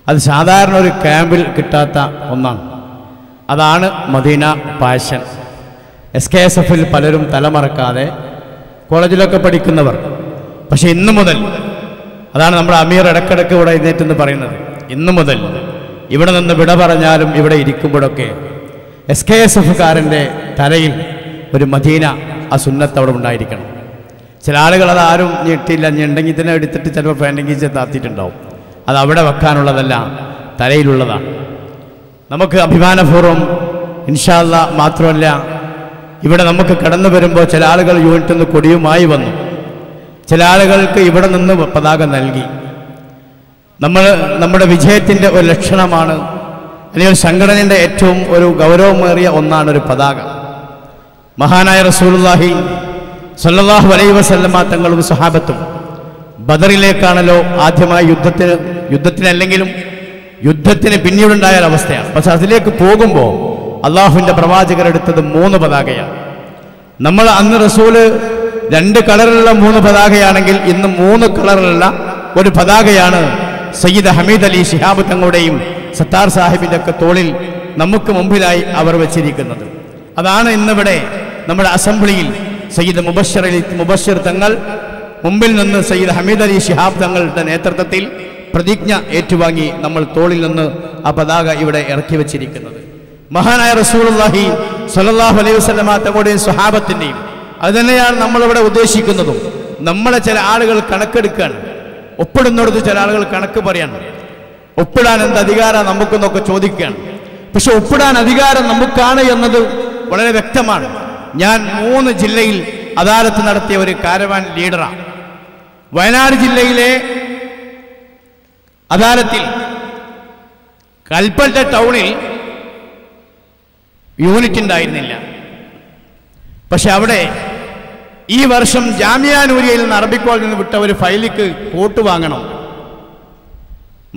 അത് സാധാരണ ഒരു ക്യാമ്പിൽ കിട്ടാത്ത ഒന്നാണ്. അതാണ് മദീന പാഷൻ. SKSFൽ പലരും തലമറക്കാതെ കോളേജിലൊക്കെ പഠിക്കുന്നവർ. പക്ഷേ ഇന്നു മുതൽ, അതാണ് നമ്മുടെ അമീർ ഇടക്കിടക്ക് ഇവിടെ എഴുന്നേറ്റെന്ന് പറയുന്നത്, ഇന്നു മുതൽ ഇവിടെ നിന്ന് വിട പറഞ്ഞാലും ഇവിടെ ഇരിക്കുമ്പോഴൊക്കെ SKSFക്കാരൻ്റെ തലയിൽ ഒരു മദീന ആ സുന്നത്ത് അവിടെ ഉണ്ടായിരിക്കണം. ചില ആളുകൾ അത് ആരും ഞെട്ടില്ല, ഞെണ്ടെങ്കിൽ തന്നെ എടുത്തിട്ട് ചിലപ്പോൾ പാൻറ്റെങ്കിച്ച് താത്തിയിട്ടുണ്ടാവും. അത് അവിടെ വെക്കാനുള്ളതല്ല, തലയിലുള്ളതാണ്. നമുക്ക് അഭിമാനപൂർവ്വം ഇൻഷാ അല്ലാഹ്. മാത്രമല്ല, ഇവിടെ നമുക്ക് കടന്നു വരുമ്പോൾ ചില ആളുകൾ യൂണിറ്റിൽ നിന്ന് കൊടിയുമായി വന്നു, ചില ആളുകൾക്ക് ഇവിടെ നിന്ന് പതാക നൽകി. നമ്മൾ നമ്മുടെ വിജയത്തിൻ്റെ ഒരു ലക്ഷണമാണ്, അല്ലെങ്കിൽ സംഘടനയുടെ ഏറ്റവും ഒരു ഗൗരവമേറിയ ഒന്നാണ് ഒരു പതാക. മഹാനായ റസൂലുള്ളാഹി സല്ലല്ലാഹു അലൈഹി വസല്ലമ തങ്ങളും സഹാബത്തും ബദറിലേക്കാണല്ലോ ആദ്യമായി യുദ്ധത്തിനല്ലെങ്കിലും യുദ്ധത്തിന് പിന്നീടുണ്ടായ ഒരവസ്ഥയാണ്. പക്ഷെ അതിലേക്ക് പോകുമ്പോൾ അള്ളാഹുവിൻ്റെ പ്രവാചകർ എടുത്തത് 3 പതാകയാണ്. നമ്മൾ അന്ന് റസൂല് 2 കളറിലുള്ള 3 പതാകയാണെങ്കിൽ ഇന്ന് 3 കളറിലുള്ള ഒരു പതാകയാണ് സയ്യിദ് ഹമീദ് അലി ശിഹാബ് തങ്ങളുടെയും സത്താർ സാഹിബിൻ്റെ ഒക്കെ തോളിൽ നമുക്ക് മുമ്പിലായി അവർ വച്ചിരിക്കുന്നത്. അതാണ് ഇന്നിവിടെ നമ്മുടെ അസംബ്ലിയിൽ സയ്യിദ് മുബശ്ശിർ തങ്ങൾ മുമ്പിൽ നിന്ന് സയ്യിദ് ഹമീദ് അലി ശിഹാബ് തങ്ങളുടെ നേതൃത്വത്തിൽ പ്രതിജ്ഞ ഏറ്റുവാങ്ങി നമ്മൾ തോളിൽ നിന്ന് ആ പതാക ഇവിടെ ഇറക്കി വച്ചിരിക്കുന്നത്. മഹാനായ റസൂലുള്ളാഹി സ്വല്ലല്ലാഹു അലൈഹി വസല്ലമ തങ്ങളുടെയും സ്വഹാബത്തിൻ്റെയും അത് തന്നെയാണ് നമ്മളിവിടെ ഉദ്ദേശിക്കുന്നതും. നമ്മളെ ചില ആളുകൾ കണക്കെടുക്കാൻ ഒപ്പിടുന്നിടത്ത് ചില ആളുകൾ കണക്ക് പറയാൻ, ഒപ്പിടാൻ എന്ത് അധികാരം നമുക്കെന്നൊക്കെ ചോദിക്കുകയാണ്. പക്ഷെ ഒപ്പിടാൻ അധികാരം നമുക്കാണ് എന്നത് വളരെ വ്യക്തമാണ്. ഞാൻ 3 ജില്ലയിൽ അദാലത്ത് നടത്തിയ ഒരു കാരവാൻ ലീഡറാണ്. വയനാട് ജില്ലയിലെ അദാലത്തിൽ കൽപ്പറ്റ ടൗണിൽ യൂണിറ്റ് ഉണ്ടായിരുന്നില്ല. പക്ഷെ അവിടെ ഈ വർഷം ജാമിയാനൂരിയയിൽ നിന്ന് അറബിക്കോളിൽ നിന്ന് വിട്ട ഒരു ഫയലിക്ക് കോട്ട് വാങ്ങണം.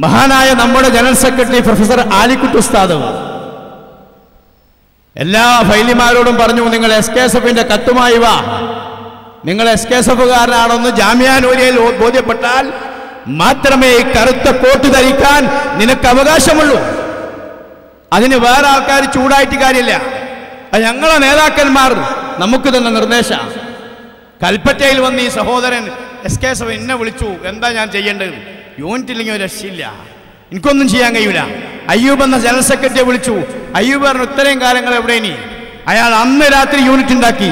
മഹാനായ നമ്മുടെ ജനറൽ സെക്രട്ടറി പ്രൊഫസർ ആലിക്കുട്ടി ഉസ്താദ് എല്ലാ ഫൈലിമാരോടും പറഞ്ഞു, നിങ്ങൾ SKSFന്റെ കത്തുമായി വാ. നിങ്ങൾ SKSFക്കാരനാണെന്ന് ജാമിയാനൂരിയയിൽ ബോധ്യപ്പെട്ടാൽ മാത്രമേ ഈ കറുത്ത കോട്ട് ധരിക്കാൻ നിനക്ക് അവകാശമുള്ളൂ. അതിന് വേറെ ആൾക്കാർ ചൂടായിട്ട് കാര്യമില്ല. അത് ഞങ്ങളെ നേതാക്കന്മാർ നമുക്ക് തന്ന നിർദ്ദേശമാണ്. കൽപ്പറ്റയിൽ വന്ന് ഈ സഹോദരൻ SKSF എന്നെ വിളിച്ചു, എന്താ ഞാൻ ചെയ്യേണ്ടത്? യൂണിറ്റില്ലെങ്കിൽ ഒരു രക്ഷയില്ല, എനിക്കൊന്നും ചെയ്യാൻ കഴിയില്ല. അയ്യൂബ് എന്ന ജനറൽ സെക്രട്ടറിയെ വിളിച്ചു. അയ്യൂബ് പറഞ്ഞ ഇത്രയും കാലങ്ങൾ എവിടെ ഇനി? അയാൾ അന്ന് രാത്രി യൂണിറ്റ് ഉണ്ടാക്കി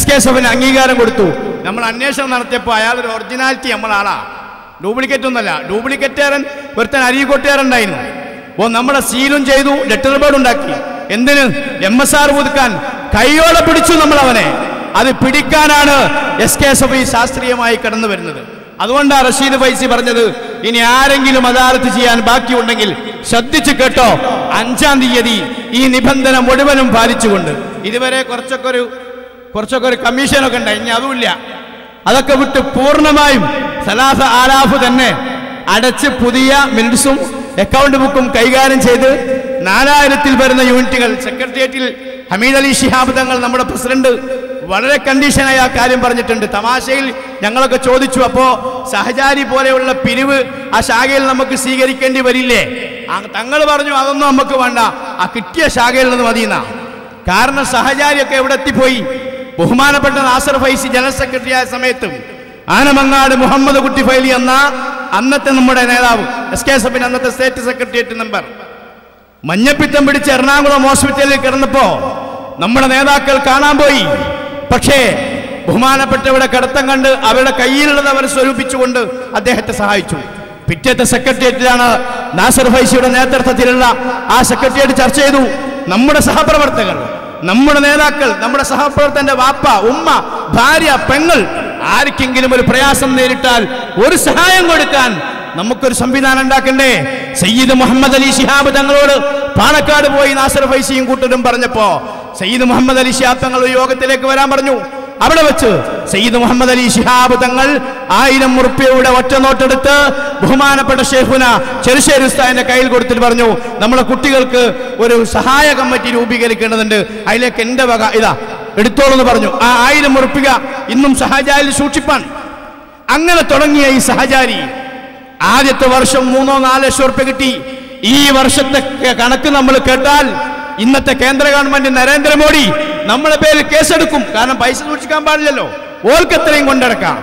SKSFന് അംഗീകാരം കൊടുത്തു. നമ്മൾ അന്വേഷണം നടത്തിയപ്പോൾ അയാളൊരു ഒറിജിനാലിറ്റി നമ്മളാളാ, ഡ്യൂപ്ലിക്കേറ്റ് ഒന്നല്ല. ഡ്യൂപ്ലിക്കേറ്റേരൻ ഒരുത്തൻ അരീക്കോട്ടേറുണ്ടായിരുന്നു. ഓ, നമ്മുടെ സീലും ചെയ്തു, ലെറ്റർ ബോർഡ് ഉണ്ടാക്കി. എന്തിന്? MSR പുതുക്കാൻ. കൈയോടെ പിടിച്ചു നമ്മൾ അവനെ. അത് പിടിക്കാനാണ് SKSF ശാസ്ത്രീയമായി കടന്നു വരുന്നത്. അതുകൊണ്ടാ റഷീദ് ഫൈസി പറഞ്ഞത്, ഇനി ആരെങ്കിലും അദാലത്ത് ചെയ്യാൻ ബാക്കിയുണ്ടെങ്കിൽ ശ്രദ്ധിച്ചു കേട്ടോ, 5-ാം തീയതി ഈ നിബന്ധന മുഴുവനും പാലിച്ചുകൊണ്ട്. ഇതുവരെ കുറച്ചൊക്കെ ഒരു കമ്മീഷനൊക്കെ ഉണ്ടായി, ഇനി അതുമില്ല, അതൊക്കെ വിട്ട് പൂർണ്ണമായും 3000 തന്നെ അടച്ച് പുതിയ മിനിറ്റ്സും അക്കൗണ്ട് ബുക്കും കൈകാര്യം ചെയ്ത് 4000-ൽ വരുന്ന യൂണിറ്റുകൾ സെക്രട്ടേറിയറ്റിൽ ഹമീദ് അലി ശിഹാബ് തങ്ങൾ നമ്മുടെ പ്രസിഡന്റ് വളരെ കണ്ടീഷനായി ആ കാര്യം പറഞ്ഞിട്ടുണ്ട്. തമാശയിൽ ഞങ്ങളൊക്കെ ചോദിച്ചു, അപ്പോൾ സഹചാരി പോലെയുള്ള പിരിവ് ആ ശാഖയിൽ നമുക്ക് സ്വീകരിക്കേണ്ടി വരില്ലേ? തങ്ങൾ പറഞ്ഞു, അതൊന്നും നമുക്ക് വേണ്ട, ആ കിട്ടിയ ശാഖയിൽ നിന്ന് മതിയെന്നാ. കാരണം സഹചാരിയൊക്കെ എവിടെ എത്തിപ്പോയി? ബഹുമാനപ്പെട്ട നാസർ ഫൈസി ജനറൽ സെക്രട്ടറി ആയ സമയത്തും ആനമങ്ങാട് മുഹമ്മദ് കുട്ടി ഫൈലി എന്ന അന്നത്തെ നമ്മുടെ നേതാവ്, SKSF അന്നത്തെ സ്റ്റേറ്റ് സെക്രട്ടേറിയറ്റ് മെമ്പർ, മഞ്ഞപ്പിത്തം പിടിച്ച് എറണാകുളം ഹോസ്പിറ്റലിൽ കിടന്നപ്പോ നമ്മുടെ നേതാക്കൾ കാണാൻ പോയി. പക്ഷേ ബഹുമാനപ്പെട്ടവരുടെ കടത്തം കണ്ട് അവരുടെ കയ്യിലുള്ളത് അവർ സ്വരൂപിച്ചുകൊണ്ട് അദ്ദേഹത്തെ സഹായിച്ചു. പിറ്റേത്തെ സെക്രട്ടേറിയറ്റിലാണ് നാസർ ഫൈസിയുടെ നേതൃത്വത്തിലുള്ള ആ സെക്രട്ടേറിയറ്റ് ചർച്ച ചെയ്തു. നമ്മുടെ സഹപ്രവർത്തകർ, നമ്മുടെ നേതാക്കൾ, നമ്മുടെ സഹപ്രവർത്തകന്റെ വാപ്പ, ഉമ്മ, ഭാര്യ, പെങ്ങൾ ആർക്കെങ്കിലും ഒരു പ്രയാസം നേരിട്ടാൽ ഒരു സഹായം കൊടുക്കാൻ നമുക്കൊരു സംവിധാനം ഉണ്ടാക്കണ്ടേ? സയ്യിദ് മുഹമ്മദ് അലി ശിഹാബ് തങ്ങളോട് പാണക്കാട് പോയി നാസർ ഫൈസിയും കൂട്ടരും പറഞ്ഞപ്പോ സയ്യിദ് മുഹമ്മദ് അലി ശിഹാബ് തങ്ങൾ ഒരു യോഗത്തിലേക്ക് വരാൻ പറഞ്ഞു. അവിടെ വെച്ച് സയ്യിദ് മുഹമ്മദ് അലി ശിഹാബ് തങ്ങൾ 1000 രൂപയുടെ ഒറ്റ നോട്ടെടുത്ത് ബഹുമാനപ്പെട്ട ഷെയ്ഖുന ചെറുശ്ശേരി ഉസ്താദിന്റെ കയ്യിൽ കൊടുത്തിട്ട് പറഞ്ഞു, നമ്മളെ കുട്ടികൾക്ക് ഒരു സഹായ കമ്മിറ്റി രൂപീകരിക്കേണ്ടതുണ്ട്, അതിലേക്ക് എന്റെ വക ഇതാ എടുത്തോളെന്ന് പറഞ്ഞു. ആ 1000 രൂപ ഇന്നും സഹചാരിയിൽ സൂക്ഷിപ്പാൻ. അങ്ങനെ തുടങ്ങിയ ഈ സഹചാരി ആദ്യത്തെ വർഷം 3-4 ലക്ഷം രൂപ കിട്ടി. ഈ വർഷത്തെ കണക്ക് നമ്മൾ കേട്ടാൽ ഇന്നത്തെ കേന്ദ്ര ഗവൺമെന്റ് നരേന്ദ്രമോദി നമ്മളെ പേരിൽ കേസെടുക്കും. കാരണം പൈസ സൂക്ഷിക്കാൻ പാടില്ലല്ലോ, ഓൽക്കത്രയും കൊണ്ടിടക്കാം.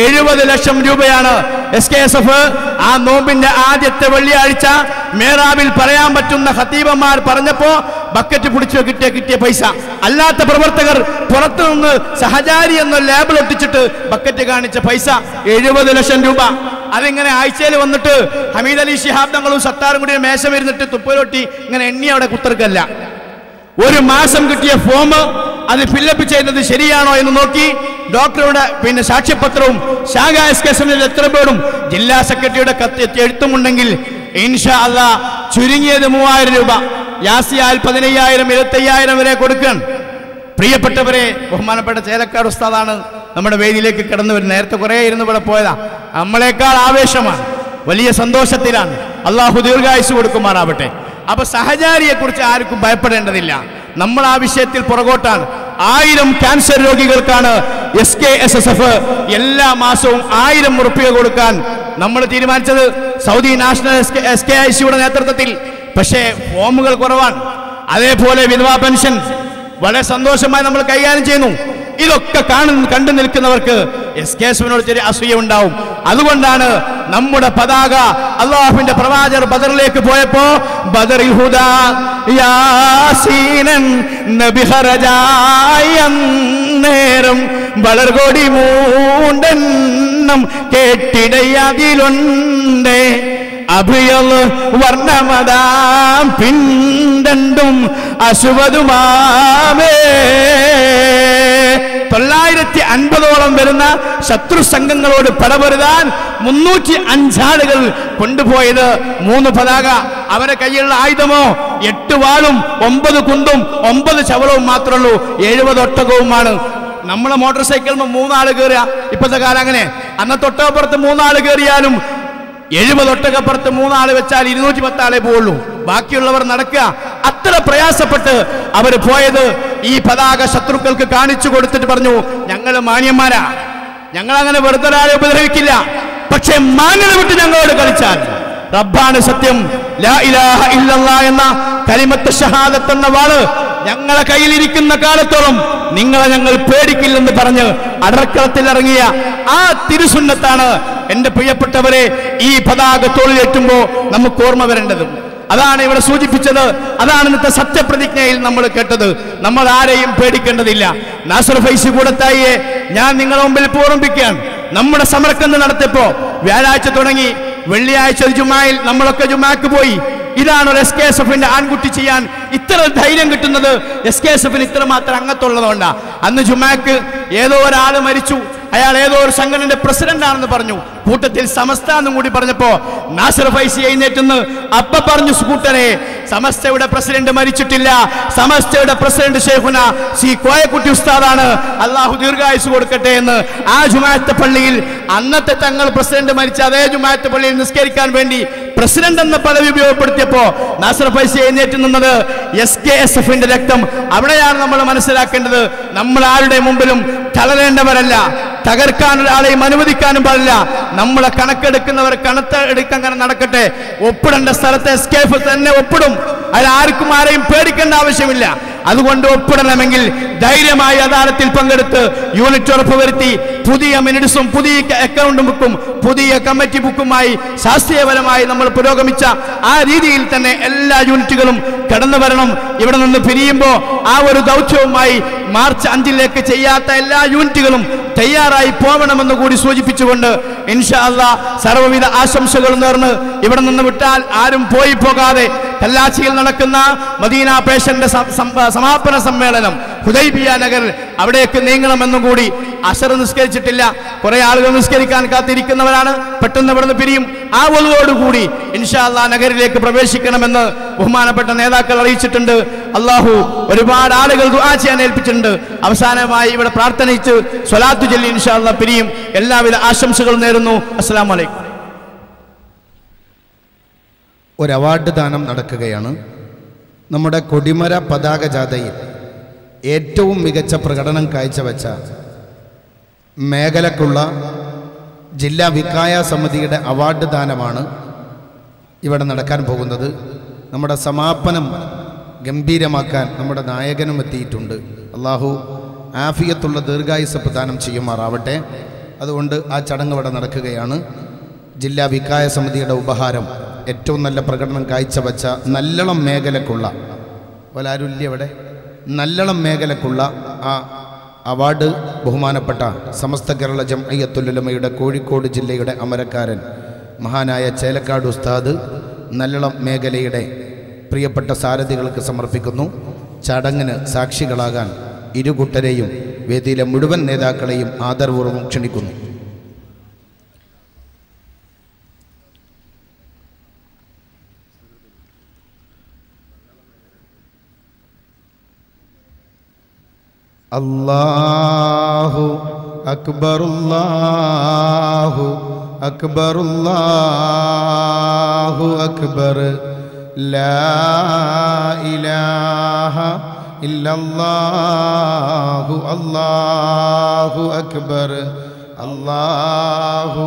70 ലക്ഷം രൂപയാണ് SKSF ആ നോമ്പിന്റെ ആദ്യത്തെ വെള്ളിയാഴ്ച മേറാവിൽ പറയാൻ പറ്റുന്ന ഖതീബന്മാർ പറഞ്ഞപ്പോ ബക്കറ്റ് പിടിച്ചു കിട്ടിയ പൈസ. അല്ലാത്ത പ്രവർത്തകർ പുറത്തുനിന്ന് സഹചാരി എന്ന ലേബിൾ ഒട്ടിച്ചിട്ട് ബക്കറ്റ് കാണിച്ച പൈസ 70 ലക്ഷം രൂപ. അതിങ്ങനെ ആഴ്ചയിൽ വന്നിട്ട് ഹമീദ് അലി ശിഹാബ് തങ്ങളും സത്താറും കൂടി മേശം ഇരുന്നിട്ട് തുപ്പലൊട്ടി ഇങ്ങനെ എണ്ണി അവിടെ കുത്തർക്കല്ല. ഒരു മാസം കിട്ടിയ ഫോം അത് ഫില്ലപ്പ് ചെയ്യുന്നത് ശരിയാണോ എന്ന് നോക്കി ഡോക്ടറുടെ പിന്നെ സാക്ഷ്യപത്രവും ശാഖ SKSF എത്ര പേടും ജില്ലാ സെക്രട്ടറിയുടെ കത്ത് എഴുത്തുമുണ്ടെങ്കിൽ ഇൻഷാ അല്ലാ ചുരുങ്ങിയത് 3000 രൂപ യാസിയാൽ 15000 25,000 വരെ കൊടുക്കണം. പ്രിയപ്പെട്ടവരെ, ബഹുമാനപ്പെട്ട ചേലക്കാട് ഉസ്താദാണ് നമ്മുടെ വേദിയിലേക്ക് കടന്നു വരും. നേരത്തെ കുറേ ഇരുന്ന് ഇവിടെ പോയതാ, നമ്മളെക്കാൾ ആവേശമാണ്, വലിയ സന്തോഷത്തിലാണ്. അള്ളാഹു ദീർഘായുസ് കൊടുക്കുമാറാവട്ടെ. അപ്പൊ സഹചാരിയെ കുറിച്ച് ആർക്കും ഭയപ്പെടേണ്ടതില്ല, നമ്മൾ ആ വിഷയത്തിൽ പുറകോട്ടാണ്. 1000 ക്യാൻസർ രോഗികൾക്കാണ് SKSF എല്ലാ മാസവും 1000 രൂപ കൊടുക്കാൻ നമ്മൾ തീരുമാനിച്ചത്, സൗദി നാഷണൽ SKICയുടെ നേതൃത്വത്തിൽ. പക്ഷേ ഫോമുകൾ കുറവാണ്. അതേപോലെ വിധവാ പെൻഷൻ വളരെ സന്തോഷമായി നമ്മൾ കൈകാര്യം ചെയ്യുന്നു. ഇതൊക്കെ കണ്ടു നിൽക്കുന്നവർക്ക് SKSഫിനോട് ചെറിയ അസൂയ ഉണ്ടാവും. അതുകൊണ്ടാണ് നമ്മുടെ പതാക അള്ളാഹുവിന്റെ പ്രവാചകർ ബദറിലേക്ക് പോയപ്പോ ബദറിൽ ഹുദാ യാസീനൻ നബി ഹറജായം നേരം വളർകൊടി മൂണ്ടെണ്ണം കേട്ടിടയതിലുണ്ട് അഭിയൽ വർണ്ണമതാം പിണ്ടണ്ടും അശുവതുമാമേ. 950 വരുന്ന ശത്രു സംഘങ്ങളോട് പടപൊരുതാൻ 305 ആളുകൾ കൊണ്ടുപോയത് 3 പതാക. അവരെ കയ്യിലുള്ള ആയുധമോ 8 വാളും 9 കുന്തും 9 ശവളവും മാത്രമുള്ളൂ, 70 ഒട്ടകവുമാണ്. നമ്മളെ മോട്ടോർ സൈക്കിളിൽ 3 ആള് കയറുക, ഇപ്പോഴത്തെ കാലം അങ്ങനെ. അന്നത്തെ ഒട്ടകപ്പുറത്ത് 3 ആള് കയറിയാലും 70 ഒട്ടകപ്പുറത്ത് 3 ആള് വെച്ചാൽ 210 ആളെ പോവുള്ളൂ, ബാക്കിയുള്ളവർ നടക്കുക. അത്ര പ്രയാസപ്പെട്ട് അവർ പോയത് ഈ പതാക ശത്രുക്കൾക്ക് കാണിച്ചു കൊടുത്തിട്ട് പറഞ്ഞു, ഞങ്ങൾ മാന്യന്മാരാ, ഞങ്ങൾ അങ്ങനെ വെറുതെ ഒരാളെ ഉപദ്രവിക്കില്ല, പക്ഷെ മാന്യത വിട്ട് ഞങ്ങളോട് കളിച്ചാൽ റബ്ബാണ് സത്യം, ലാ ഇലാഹ ഇല്ലല്ലാഹ് എന്ന കലിമത്ത് ഷഹാദത്ത് എന്ന വാള് ഞങ്ങളെ കയ്യിലിരിക്കുന്ന കാലത്തോളം നിങ്ങളെ ഞങ്ങൾ പേടിക്കില്ലെന്ന് പറഞ്ഞ് അടർക്കളത്തിൽ ഇറങ്ങിയ ആ തിരുസുന്നത്താണ് എന്റെ പ്രിയപ്പെട്ടവരെ ഈ പതാക തോളിലേറ്റുമ്പോ നമുക്ക് ഓർമ്മ വരേണ്ടത്. അതാണ് ഇവിടെ സൂചിപ്പിച്ചത്, അതാണ് ഇന്നത്തെ സത്യപ്രതിജ്ഞയിൽ നമ്മൾ കേട്ടത്. നമ്മൾ ആരെയും പേടിക്കേണ്ടതില്ല. നാസർ ഫൈസി കൂടത്തായിയെ ഞാൻ നിങ്ങളുടെ മുമ്പിൽ ഓർമ്മിപ്പിക്കുകയാണ്. നമ്മുടെ സമരക്കന്ന് നടത്തിയപ്പോ വ്യാഴാഴ്ച തുടങ്ങി വെള്ളിയാഴ്ച ഒരു ജുമായിൽ നമ്മളൊക്കെ ജുമാക്ക് പോയി. ഇതാണ് ഒരു SKSFിന്റെ ആൺകുട്ടി ചെയ്യാൻ ഇത്ര ധൈര്യം കിട്ടുന്നത്. SKSFിന് ഇത്ര മാത്രം അംഗത്തുള്ളതുകൊണ്ടാണ്. അന്ന് ജുമാക്ക് ഏതോ ഒരാൾ മരിച്ചു, അയാൾ ഏതോ ഒരു സംഘടനയുടെ പ്രസിഡന്റ് ആണെന്ന് പറഞ്ഞു. കൂട്ടത്തിൽ സമസ്ത എന്നും കൂടി പറഞ്ഞപ്പോ നാസർ ഫൈസി എഴുന്നേറ്റുന്നു. അപ്പ പറഞ്ഞു, സുകൂട്ടനെ, സമസ്തയുടെ പ്രസിഡന്റ് മരിച്ചിട്ടില്ല, സമസ്തയുടെ പ്രസിഡന്റ് ശൈഖുന സി കോയക്കുട്ടി ഉസ്താദാണ്, അള്ളാഹു ദീർഘായുസ് കൊടുക്കട്ടെ എന്ന്. ആ ജുമാഅത്ത് പള്ളിയിൽ അന്നത്തെ തങ്ങൾ പ്രസിഡന്റ് മരിച്ച അതേ ജുമാഅത്ത് പള്ളിയിൽ നിസ്കരിക്കാൻ വേണ്ടി പ്രസിഡന്റ് എന്ന പദവി ഉപയോഗപ്പെടുത്തിയപ്പോൾ നാസർ ഫൈസി എഴുന്നേറ്റ് നിന്നത് SKSFന്റെ രക്തം. അവിടെയാണ് നമ്മൾ മനസ്സിലാക്കേണ്ടത്, നമ്മൾ ആരുടെ മുമ്പിലും തളരേണ്ടവരല്ല, തകർക്കാൻ ഒരാളെയും അനുവദിക്കാനും പാടില്ല. നമ്മളെ കണക്കെടുക്കുന്നവർ കണക്കെടുക്കാൻ നടക്കട്ടെ, ഒപ്പിടേണ്ട സ്ഥലത്ത് SKF തന്നെ ഒപ്പിടും. അതിലാർക്കും ആരെയും പേടിക്കേണ്ട ആവശ്യമില്ല. അതുകൊണ്ട് ഒപ്പിടണമെങ്കിൽ ധൈര്യമായി അദാലത്തിൽ പങ്കെടുത്ത് യൂണിറ്റ് ഉറപ്പുവരുത്തി പുതിയ മിനിറ്റ്സും പുതിയ അക്കൗണ്ട് ബുക്കും പുതിയ കമ്മിറ്റി ബുക്കുമായി ശാസ്ത്രീയപരമായി നമ്മൾ പുരോഗമിച്ച ആ രീതിയിൽ തന്നെ എല്ലാ യൂണിറ്റുകളും കടന്നു വരണം. ഇവിടെ നിന്ന് പിരിയുമ്പോൾ ആ ഒരു ദൗത്യവുമായി മാർച്ച് 5-ലേക്ക് ചെയ്യാത്ത എല്ലാ യൂണിറ്റുകളും തയ്യാറായി പോകണമെന്ന് കൂടി സൂചിപ്പിച്ചുകൊണ്ട് ഇൻഷാ അല്ലാഹ് സർവ്വവിധ ആശംസകൾ നേർന്ന് ഇവിടെ നിന്ന് വിട്ടാൽ ആരും പോയി പോകാതെ കല്ലാച്ചിയിൽ നടക്കുന്ന മദീന പേഷന്റെ സമാപന സമ്മേളനം ഹുദൈബിയ നഗർ, അവിടേക്ക് നീങ്ങണമെന്നും കൂടി. അശർ നിസ്കരിച്ചിട്ടില്ല, കുറെ ആളുകൾ നിസ്കരിക്കാൻ കാത്തിരിക്കുന്നവരാണ്. പെട്ടെന്ന് ഇവിടുന്ന് പിരിയും. ആ ഒളിവോടുകൂടി ഇൻഷാ അല്ലാഹ് നഗരിലേക്ക് പ്രവേശിക്കണമെന്ന് ബഹുമാനപ്പെട്ട നേതാക്കൾ അറിയിച്ചിട്ടുണ്ട്. അള്ളാഹു ഒരുപാട് ആളുകൾ ദുആ ചെയ്യാൻ ഏൽപ്പിച്ചിട്ടുണ്ട്. അവസാനമായി ഇവിടെ പ്രാർത്ഥനയിച്ച് സ്വലാത്തു ചൊല്ലി ഇൻഷാ അല്ലാഹ് പിരിയും. എല്ലാവിധ ആശംസകളും നേരുന്നു. അസ്സലാമു അലൈക്കും. ഒരു അവാർഡ് ദാനം നടക്കുകയാണ്. നമ്മുടെ കൊടിമര പതാക ജാഥയിൽ ഏറ്റവും മികച്ച പ്രകടനം കാഴ്ചവെച്ച മേഖലക്കുള്ള ജില്ലാ വികായ സമിതിയുടെ അവാർഡ് ദാനമാണ് ഇവിടെ നടക്കാൻ പോകുന്നത്. നമ്മുടെ സമാപനം ഗംഭീരമാക്കാൻ നമ്മുടെ നായകനും എത്തിയിട്ടുണ്ട്. അള്ളാഹു ആഫിയത്തുള്ള ദീർഘായുസ് പ്രദാനം ചെയ്യുമാറാവട്ടെ. അതുകൊണ്ട് ആ ചടങ്ങ് ഇവിടെ നടക്കുകയാണ്. ജില്ലാ വികായ സമിതിയുടെ ഉപഹാരം ഏറ്റവും നല്ല പ്രകടനം കാഴ്ചവെച്ച നല്ലളം മേഖലക്കുള്ള വലാരുല്യ ഇവിടെ നല്ലളം മേഖലക്കുള്ള ആ അവാർഡ് ബഹുമാനപ്പെട്ട സമസ്ത കേരള ജംഇയ്യത്തുൽ ഉലമയുടെ കോഴിക്കോട് ജില്ലയുടെ അമരക്കാരൻ മഹാനായ ചേലക്കാട് ഉസ്താദ് നല്ലളം മേഖലയുടെ പ്രിയപ്പെട്ട സാരഥികൾക്ക് സമർപ്പിക്കുന്നു. ചടങ്ങിന് സാക്ഷികളാകാൻ ഇരുകൂട്ടരെയും വേദിയിലെ മുഴുവൻ നേതാക്കളെയും ആദരപൂർവ്വം ക്ഷണിക്കുന്നു. അല്ലാഹു അക്ബർ, അല്ലാഹു അക്ബർ, അല്ലാഹു അക്ബർ, ലാ ഇലാഹ ഇല്ലല്ലാഹു, അല്ലാഹു അക്ബർ, അല്ലാഹു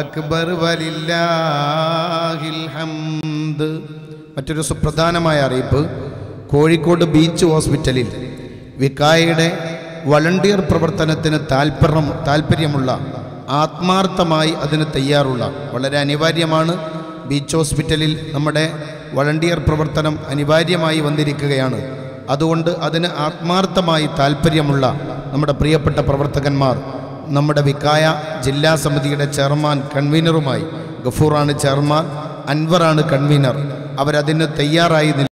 അക്ബർ വലില്ലാഹിൽ ഹംദ്. മറ്റൊരു സുപ്രധാനമായ അറിയിപ്പ്, കോഴിക്കോട് ബീച്ച് ഹോസ്പിറ്റലിൽ വികായയുടെ വളണ്ടിയർ പ്രവർത്തനത്തിന് താല്പര്യമുള്ള ആത്മാർത്ഥമായി അതിന് തയ്യാറുള്ള, വളരെ അനിവാര്യമാണ് ബീച്ച് ഹോസ്പിറ്റലിൽ നമ്മുടെ വളണ്ടിയർ പ്രവർത്തനം അനിവാര്യമായി വന്നിരിക്കുകയാണ്. അതുകൊണ്ട് അതിന് ആത്മാർത്ഥമായി താല്പര്യമുള്ള നമ്മുടെ പ്രിയപ്പെട്ട പ്രവർത്തകന്മാർ നമ്മുടെ വികായ ജില്ലാ സമിതിയുടെ ചെയർമാൻ കൺവീനറുമായി, ഗഫൂറാണ് ചെയർമാൻ, അൻവറാണ് കൺവീനർ, അവരതിന് തയ്യാറായി